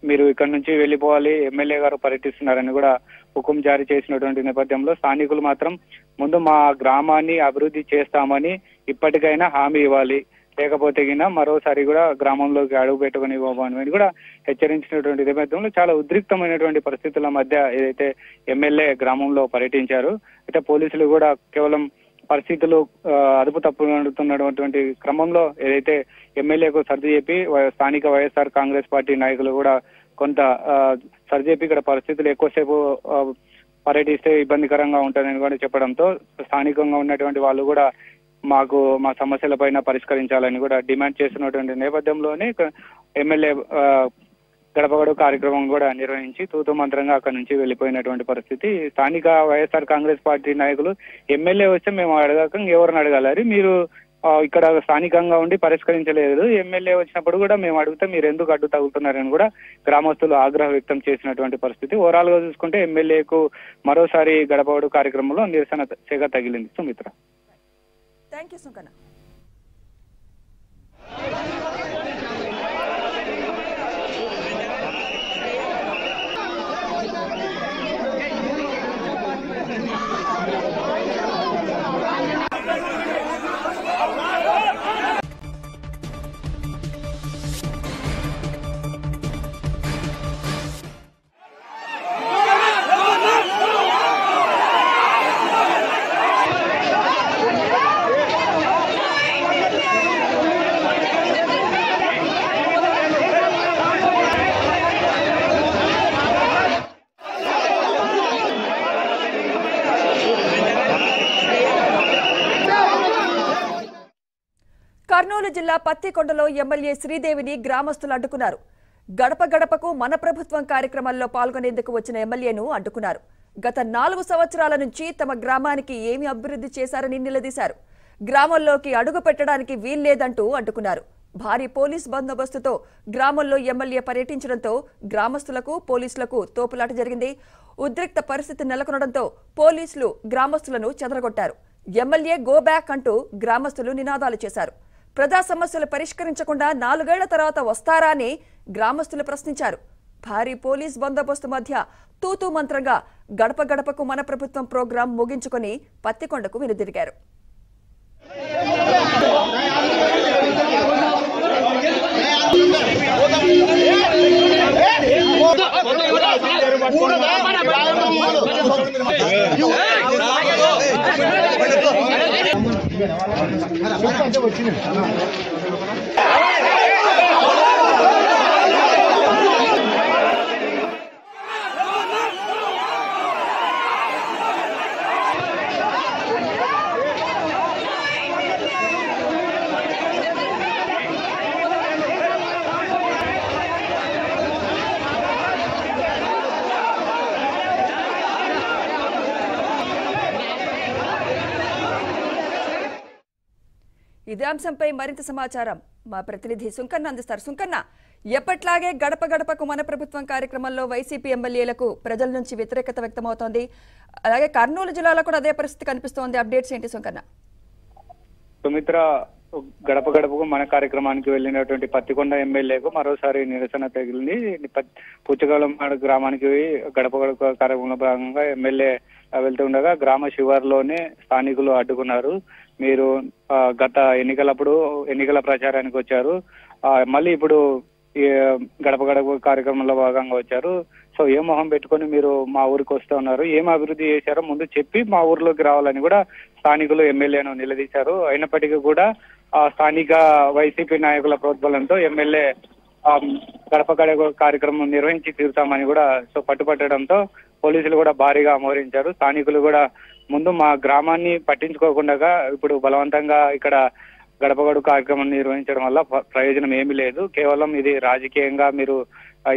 మీరు ఇక్కడ నుంచి వెళ్ళిపోవాలి ఎమ్మెల్యే గారు పర్యటిస్తున్నారని కూడా హుకుం జారీ చేసినటువంటి నేపథ్యంలో స్థానికులు మాత్రం ముందు మా గ్రామాన్ని అభివృద్ధి చేస్తామని ఇప్పటికైనా హామీ ఇవ్వాలి, లేకపోతే గిన మరోసారి కూడా గ్రామంలోకి అడుగు పెట్టుకుని ఇవ్వబోమని కూడా హెచ్చరించినటువంటి నేపథ్యంలో చాలా ఉద్రిక్తమైనటువంటి పరిస్థితుల మధ్య ఏదైతే ఎమ్మెల్యే గ్రామంలో పర్యటించారు. అయితే పోలీసులు కూడా కేవలం పరిస్థితులు అదుపు తప్పుతున్నటువంటి క్రమంలో ఏదైతే ఎమ్మెల్యేకు సర్ది చెప్పి స్థానిక వైఎస్ఆర్ కాంగ్రెస్ పార్టీ నాయకులు కూడా కొంత సర్ది చెప్పి ఇక్కడ పరిస్థితులు ఎక్కువసేపు పర్యటిస్తే ఇబ్బందికరంగా ఉంటుందని కూడా చెప్పడంతో స్థానికంగా ఉన్నటువంటి వాళ్ళు కూడా మాకు మా సమస్యల పైన పరిష్కరించాలని కూడా డిమాండ్ చేస్తున్నటువంటి నేపథ్యంలోనే ఎమ్మెల్యే గడప గడప కార్యక్రమం కూడా నిర్వహించి తూతూ మంత్రంగా అక్కడి నుంచి వెళ్ళిపోయినటువంటి పరిస్థితి. స్థానిక వైఎస్ఆర్ కాంగ్రెస్ పార్టీ నాయకులు ఎమ్మెల్యే వస్తే మేము అడగక ఎవరిని అడగాలి, మీరు ఇక్కడ స్థానికంగా ఉండి పరిష్కరించలేదు, ఎమ్మెల్యే వచ్చినప్పుడు కూడా మేము అడిగితే మీరు ఎందుకు అడ్డు తగులుతున్నారని కూడా గ్రామస్తులు ఆగ్రహం వ్యక్తం చేసినటువంటి పరిస్థితి. ఓవరాల్ గా చూసుకుంటే ఎమ్మెల్యేకు మరోసారి గడప గడప కార్యక్రమంలో నిరసన సెగ తగిలింది. Sumitra, thank you. సుంకన్న. జిల్లా పత్తికొండలో ఎమ్మెల్యే శ్రీదేవిని గ్రామస్తులు అడ్డుకున్నారు. గడప గడపకు మన ప్రభుత్వం కార్యక్రమాల్లో పాల్గొనేందుకు వచ్చిన ఎమ్మెల్యేను అడ్డుకున్నారు. గత నాలుగు సంవత్సరాల నుంచి తమ గ్రామానికి ఏమి అభివృద్ధి చేశారని నిలదీశారు. గ్రామంలోకి అడుగు పెట్టడానికి వీల్లేదంటూ అడ్డుకున్నారు. భారీ పోలీస్ బందోబస్తుతో గ్రామంలో ఎమ్మెల్యే పర్యటించడంతో గ్రామస్తులకు పోలీసులకు తోపులాట జరిగింది. ఉద్రిక్త పరిస్థితి నెలకొనడంతో పోలీసులు గ్రామస్తులను చెదరగొట్టారు. ఎమ్మెల్యే గో బ్యాక్ అంటూ గ్రామస్తులు నినాదాలు చేశారు. ప్రజా సమస్యలు పరిష్కరించకుండా నాలుగేళ్ల తర్వాత వస్తారా అని గ్రామస్తులు ప్రశ్నించారు. భారీ పోలీస్ బందోబస్తు మధ్య తూతూ మంత్రంగా గడప గడపకు మన ప్రభుత్వం ప్రోగ్రాం ముగించుకుని పత్తికొండకు వెనుదిరిగారు. ఇదే అంశంపై మరింత సమాచారం మా ప్రతినిధి సుంకన్న అందిస్తారు. సుంకన్న, ఎప్పట్లాగే గడప గడపకు మన ప్రభుత్వం కార్యక్రమంలో వైసీపీ ఎమ్మెల్యేలకు ప్రజల నుంచి వ్యతిరేకత వ్యక్తమవుతోంది. అలాగే కర్నూలు జిల్లాలో కూడా అదే పరిస్థితి కనిపిస్తోంది. అప్డేట్స్ ఏంటి సుంకన్న? సుమిత్ర, గడప గడపకు మన కార్యక్రమానికి వెళ్ళినటువంటి పత్తికొండ ఎమ్మెల్యేకు మరోసారి నిరసన తగిలింది. పుచ్చగలం గ్రామానికి గడప గడప కార్యక్రమంలో భాగంగా ఎమ్మెల్యే వెళ్తుండగా గ్రామ శివారులోనే స్థానికులు అడ్డుకున్నారు. మీరు గత ఎన్నికలప్పుడు ఎన్నికల ప్రచారానికి వచ్చారు, మళ్ళీ ఇప్పుడు గడప గడప కార్యక్రమంలో భాగంగా వచ్చారు. సో ఏ మొహం పెట్టుకొని మీరు మా ఊరికి వస్తూ ఉన్నారు, ఏం అభివృద్ధి చేశారో ముందు చెప్పి మా ఊర్లోకి రావాలని కూడా స్థానికులు ఎమ్మెల్యేను నిలదీశారు. అయినప్పటికీ కూడా ఆ స్థానిక వైసీపీ నాయకుల ప్రోద్బలంతో ఎమ్మెల్యే గడప గడప కార్యక్రమం నిర్వహించి తీరుతామని కూడా సో పట్టుపట్టడంతో పోలీసులు కూడా భారీగా మోహరించారు. స్థానికులు కూడా ముందు మా గ్రామాన్ని పట్టించుకోకుండా ఇప్పుడు బలవంతంగా ఇక్కడ గడప గడుపు కార్యక్రమం నిర్వహించడం వల్ల ప్రయోజనం ఏమీ లేదు, కేవలం ఇది రాజకీయంగా మీరు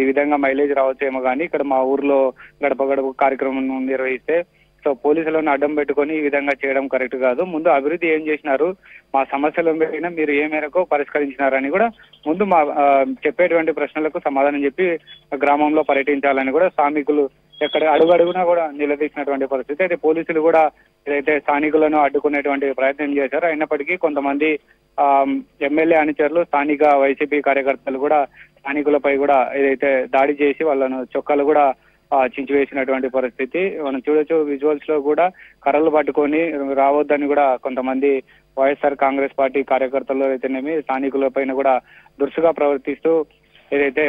ఈ విధంగా మైలేజ్ రావచ్చేమో కానీ ఇక్కడ మా ఊర్లో గడప గడుపు కార్యక్రమం నిర్వహిస్తే సో పోలీసులను అడ్డం పెట్టుకొని ఈ విధంగా చేయడం కరెక్ట్ కాదు, ముందు అభివృద్ధి ఏం చేసినారు, మా సమస్యలు ఏమైనా మీరు ఏ మేరకు పరిష్కరించినారని కూడా ముందు మా చెప్పేటువంటి ప్రశ్నలకు సమాధానం చెప్పి గ్రామంలో పర్యటించాలని కూడా స్థానికులు ఎక్కడ అడుగడుగునా కూడా నిలదీసినటువంటి పరిస్థితి. అయితే పోలీసులు కూడా ఏదైతే స్థానికులను అడ్డుకునేటువంటి ప్రయత్నం చేశారు. అయినప్పటికీ కొంతమంది ఆ ఎమ్మెల్యే అనుచరులు స్థానిక వైసీపీ కార్యకర్తలు కూడా స్థానికులపై కూడా ఏదైతే దాడి చేసి వాళ్ళను చొక్కాలు కూడా చించివేసినటువంటి పరిస్థితి మనం చూడొచ్చు. విజువల్స్ లో కూడా కర్రలు పట్టుకొని రావద్దని కూడా కొంతమంది వైఎస్ఆర్ కాంగ్రెస్ పార్టీ కార్యకర్తలు అయితేనేమి స్థానికుల పైన కూడా దురుసుగా ప్రవర్తిస్తూ ఏదైతే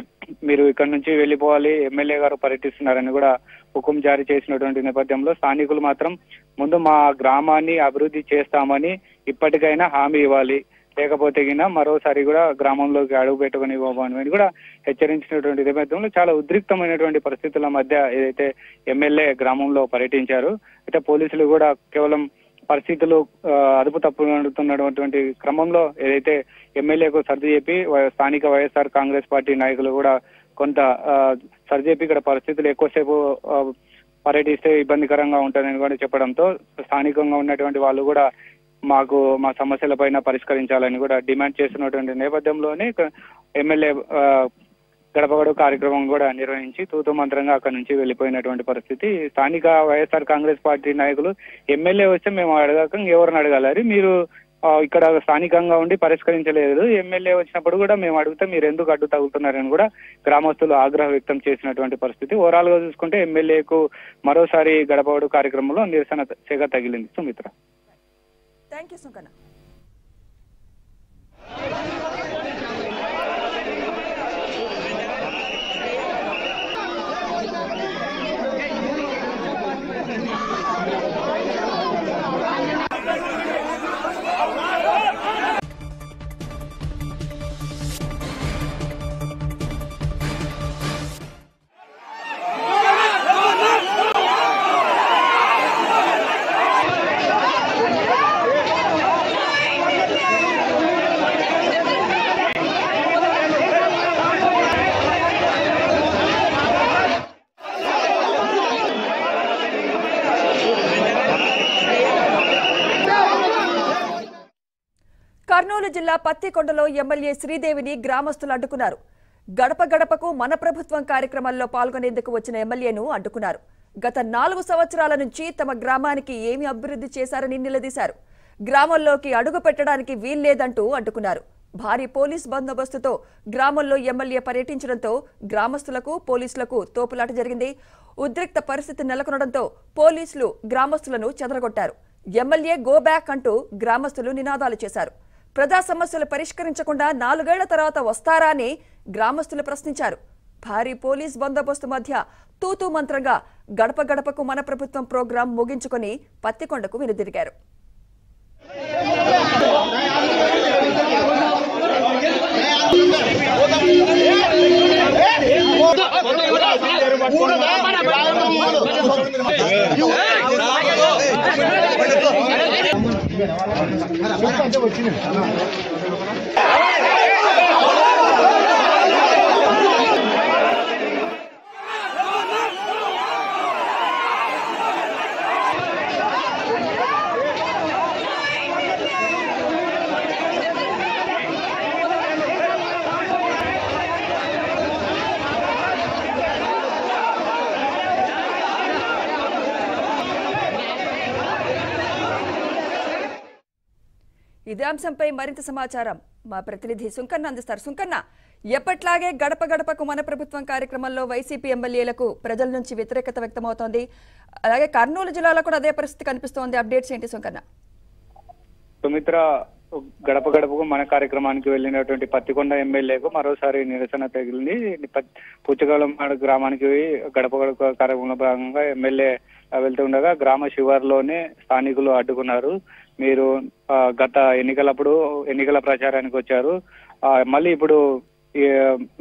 మీరు ఇక్కడ నుంచి వెళ్ళిపోవాలి, ఎమ్మెల్యే గారు పర్యటిస్తున్నారని కూడా హుకుం జారీ చేసినటువంటి నేపథ్యంలో స్థానికులు మాత్రం ముందు మా గ్రామాన్ని అభివృద్ధి చేస్తామని ఇప్పటికైనా హామీ ఇవ్వాలి, లేకపోతే గిన మరోసారి కూడా గ్రామంలోకి అడుగు పెట్టుకుని ఇవ్వమని కూడా హెచ్చరించినటువంటి నేపథ్యంలో చాలా ఉద్రిక్తమైనటువంటి పరిస్థితుల మధ్య ఏదైతే ఎమ్మెల్యే గ్రామంలో పర్యటించారు. అయితే పోలీసులు కూడా కేవలం పరిస్థితులు అదుపు తప్పుతున్నటువంటి క్రమంలో ఏదైతే ఎమ్మెల్యేకు సర్ది చెప్పి స్థానిక వైఎస్ఆర్ కాంగ్రెస్ పార్టీ నాయకులు కూడా కొంత సర్ది చెప్పి ఇక్కడ పరిస్థితులు ఎక్కువసేపు పర్యటిస్తే ఇబ్బందికరంగా ఉంటుందని కూడా చెప్పడంతో స్థానికంగా ఉన్నటువంటి వాళ్ళు కూడా మాకు మా సమస్యల పైన పరిష్కరించాలని కూడా డిమాండ్ చేస్తున్నటువంటి నేపథ్యంలోనే ఎమ్మెల్యే గడప గడప కార్యక్రమం కూడా నిర్వహించి తూతూ మంత్రంగా అక్కడి నుంచి వెళ్ళిపోయినటువంటి పరిస్థితి. స్థానిక వైఎస్ఆర్ కాంగ్రెస్ పార్టీ నాయకులు ఎమ్మెల్యే వస్తే మేము అడగక ఎవరిని అడగాలని, మీరు ఇక్కడ స్థానికంగా ఉండి పరిష్కరించలేదు, ఎమ్మెల్యే వచ్చినప్పుడు కూడా మేము అడిగితే మీరు ఎందుకు అడ్డు తగులుతున్నారని కూడా గ్రామస్తులు ఆగ్రహం వ్యక్తం చేసినటువంటి పరిస్థితి. ఓవరాల్ గా చూసుకుంటే ఎమ్మెల్యేకు మరోసారి గడప గడప కార్యక్రమంలో నిరసన చేగా తగిలింది. Sumitra, thank you. సుంకన్న. కర్నూలు జిల్లా పత్తికొండలో ఎమ్మెల్యే శ్రీదేవిని గ్రామస్తులు అడ్డుకున్నారు. గడప గడపకు మన ప్రభుత్వం కార్యక్రమాల్లో పాల్గొనేందుకు వచ్చిన ఎమ్మెల్యేను అడ్డుకున్నారు. గత నాలుగు సంవత్సరాల నుంచి తమ గ్రామానికి ఏమి అభివృద్ధి చేశారని నిలదీశారు. గ్రామంలోకి అడుగు పెట్టడానికి వీల్లేదంటూ అడ్డుకున్నారు. భారీ పోలీస్ బందోబస్తుతో గ్రామంలో ఎమ్మెల్యే పర్యటించడంతో గ్రామస్తులకు పోలీసులకు తోపులాట జరిగింది. ఉద్రిక్త పరిస్థితి నెలకొనడంతో పోలీసులు గ్రామస్తులను చెదరగొట్టారు. ఎమ్మెల్యే గో బ్యాక్ అంటూ గ్రామస్తులు నినాదాలు చేశారు. ప్రజా సమస్యలు పరిష్కరించకుండా నాలుగేళ్ల తర్వాత వస్తారా అని గ్రామస్తులు ప్రశ్నించారు. భారీ పోలీస్ బందోబస్తు మధ్య తూతూ మంత్రంగా గడప గడపకు మన ప్రభుత్వం ప్రోగ్రాం ముగించుకుని పత్తికొండకు వెనుదిరిగారు. ఇదే అంశంపై మరింత సమాచారం మా ప్రతినిధి సుంకన్న అందిస్తారు. సుంకన్న, ఎప్పట్లాగే గడప గడపకు మన ప్రభుత్వం కార్యక్రమంలో వైసీపీ ఎమ్మెల్యేలకు ప్రజల నుంచి వ్యతిరేకత వ్యక్తమవుతోంది. అలాగే కర్నూలు జిల్లాలో కూడా అదే పరిస్థితి కనిపిస్తోంది. అప్డేట్స్ ఏంటి సుంకన్న? సుమిత్ర, గడప గడపకు మన కార్యక్రమానికి వెళ్ళినటువంటి పత్తికొండ ఎమ్మెల్యేకు మరోసారి నిరసన తగిలింది. పుచ్చకాలం గ్రామానికి గడప గడప కార్యక్రమంలో భాగంగా ఎమ్మెల్యే వెళ్తుండగా గ్రామ శివారులోనే స్థానికులు అడ్డుకున్నారు. మీరు గత ఎన్నికలప్పుడు ఎన్నికల ప్రచారానికి వచ్చారు, మళ్ళీ ఇప్పుడు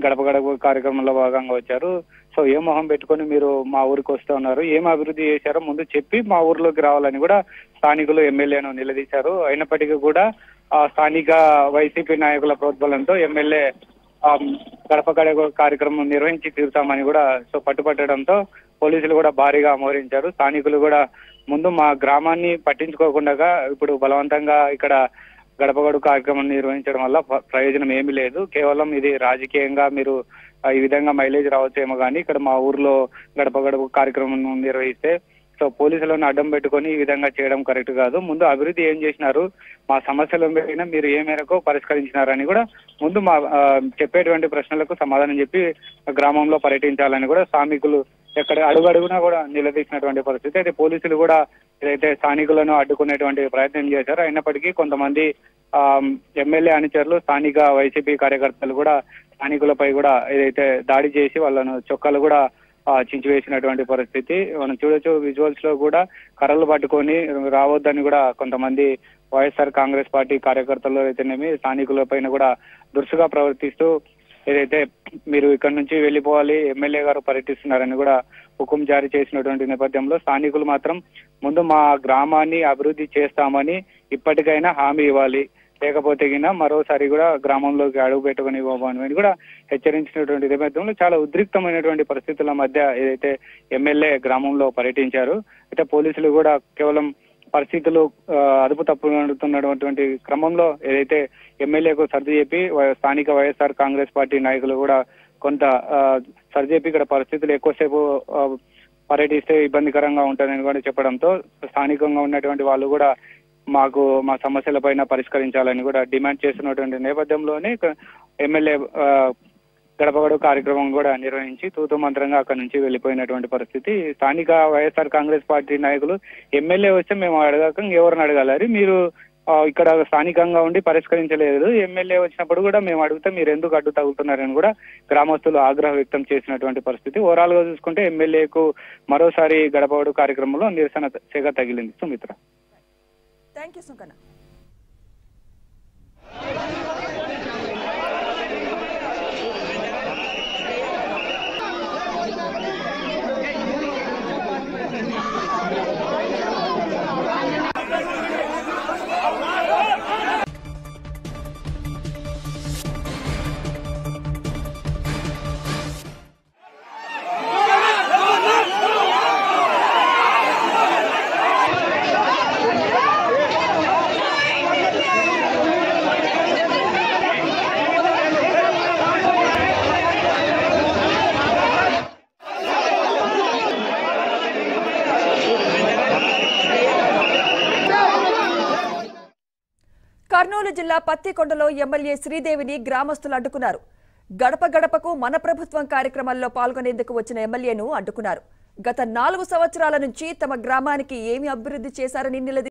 గడప గడప కార్యక్రమంలో భాగంగా వచ్చారు, సో ఏ మొహం పెట్టుకొని మీరు మా ఊరికి వస్తూ ఉన్నారు, ఏం అభివృద్ధి చేశారో ముందు చెప్పి మా ఊర్లోకి రావాలని కూడా స్థానికులు ఎమ్మెల్యేను నిలదీశారు. అయినప్పటికీ కూడా ఆ స్థానిక వైసీపీ నాయకుల ప్రోద్బలంతో ఎమ్మెల్యే గడప గడప కార్యక్రమం నిర్వహించి తీరుతామని కూడా సో పట్టుపట్టడంతో పోలీసులు కూడా భారీగా మోహరించారు. స్థానికులు కూడా ముందు మా గ్రామాన్ని పట్టించుకోకుండా ఇప్పుడు బలవంతంగా ఇక్కడ గడప గడప కార్యక్రమం నిర్వహించడం వల్ల ప్రయోజనం ఏమీ లేదు, కేవలం ఇది రాజకీయంగా మీరు ఈ విధంగా మైలేజ్ రావచ్చేమో కానీ ఇక్కడ మా ఊర్లో గడప గడప కార్యక్రమం నిర్వహిస్తే సో పోలీసులను అడ్డం పెట్టుకొని ఈ విధంగా చేయడం కరెక్ట్ కాదు, ముందు అభివృద్ధి ఏం చేసినారు, మా సమస్యలు ఏమైనా మీరు ఏ మేరకు పరిష్కరించినారని కూడా ముందు మా చెప్పేటువంటి ప్రశ్నలకు సమాధానం చెప్పి గ్రామంలో పర్యటించాలని కూడా స్థానికులు ఎక్కడ అడుగడుగునా కూడా నిలదీసినటువంటి పరిస్థితి. అయితే పోలీసులు కూడా ఏదైతే స్థానికులను అడ్డుకునేటువంటి ప్రయత్నం చేశారో, అయినప్పటికీ కొంతమంది ఆ ఎమ్మెల్యే అనుచరులు స్థానిక వైసీపీ కార్యకర్తలు కూడా స్థానికులపై కూడా ఏదైతే దాడి చేసి వాళ్ళను చొక్కాలు కూడా చించివేసినటువంటి పరిస్థితి మనం చూడొచ్చు. విజువల్స్ లో కూడా కర్రలు పట్టుకొని రావద్దని కూడా కొంతమంది వైఎస్ఆర్ కాంగ్రెస్ పార్టీ కార్యకర్తలు అయితేనేమి స్థానికుల పైన కూడా దురుసుగా ప్రవర్తిస్తూ ఏదైతే మీరు ఇక్కడ నుంచి వెళ్ళిపోవాలి, ఎమ్మెల్యే గారు పర్యటిస్తున్నారని కూడా హుకుం జారీ చేసినటువంటి నేపథ్యంలో స్థానికులు మాత్రం ముందు మా గ్రామాన్ని అభివృద్ధి చేస్తామని ఇప్పటికైనా హామీ ఇవ్వాలి, లేకపోతే గినా మరోసారి కూడా గ్రామంలోకి అడుగు పెట్టుకుని ఇవ్వబోమని కూడా హెచ్చరించినటువంటి నేపథ్యంలో చాలా ఉద్రిక్తమైనటువంటి పరిస్థితుల మధ్య ఏదైతే ఎమ్మెల్యే గ్రామంలో పర్యటించారు. అయితే పోలీసులు కూడా కేవలం పరిస్థితులు అదుపు తప్పుతున్నటువంటి క్రమంలో ఏదైతే ఎమ్మెల్యేకు సర్ది చెప్పి స్థానిక వైఎస్ఆర్ కాంగ్రెస్ పార్టీ నాయకులు కూడా కొంత సర్ది చెప్పి ఇక్కడ పరిస్థితులు ఎక్కువసేపు పర్యటిస్తే ఇబ్బందికరంగా ఉంటుందని కూడా చెప్పడంతో స్థానికంగా ఉన్నటువంటి వాళ్ళు కూడా మాకు మా సమస్యల పైన పరిష్కరించాలని కూడా డిమాండ్ చేస్తున్నటువంటి నేపథ్యంలోనే ఎమ్మెల్యే గడప గడప కార్యక్రమం కూడా నిర్వహించి తూతూ మంత్రంగా అక్కడ నుంచి వెళ్ళిపోయినటువంటి పరిస్థితి. స్థానిక వైఎస్ఆర్ కాంగ్రెస్ పార్టీ నాయకులు ఎమ్మెల్యే వస్తే మేము అడగక ఎవరిని అడగాలి, మీరు ఇక్కడ స్థానికంగా ఉండి పరిష్కరించలేదు, ఎమ్మెల్యే వచ్చినప్పుడు కూడా మేము అడిగితే మీరు ఎందుకు అడ్డు తగులుతున్నారని కూడా గ్రామస్తులు ఆగ్రహం వ్యక్తం చేసినటువంటి పరిస్థితి. ఓవరాల్ గా చూసుకుంటే ఎమ్మెల్యేకు మరోసారి గడప గడప కార్యక్రమంలో నిరసన సెగ తగిలింది. Sumitra, thank you. సుంకన్న. కర్నూలు జిల్లా పత్తికొండలో ఎమ్మెల్యే శ్రీదేవిని గ్రామస్తులు అడ్డుకున్నారు. గడప గడపకు మన ప్రభుత్వం కార్యక్రమాల్లో పాల్గొనేందుకు వచ్చిన ఎమ్మెల్యేను అడ్డుకున్నారు. గత నాలుగు సంవత్సరాల నుంచి తమ గ్రామానికి ఏమి అభివృద్ధి చేశారని నిలదీశారు.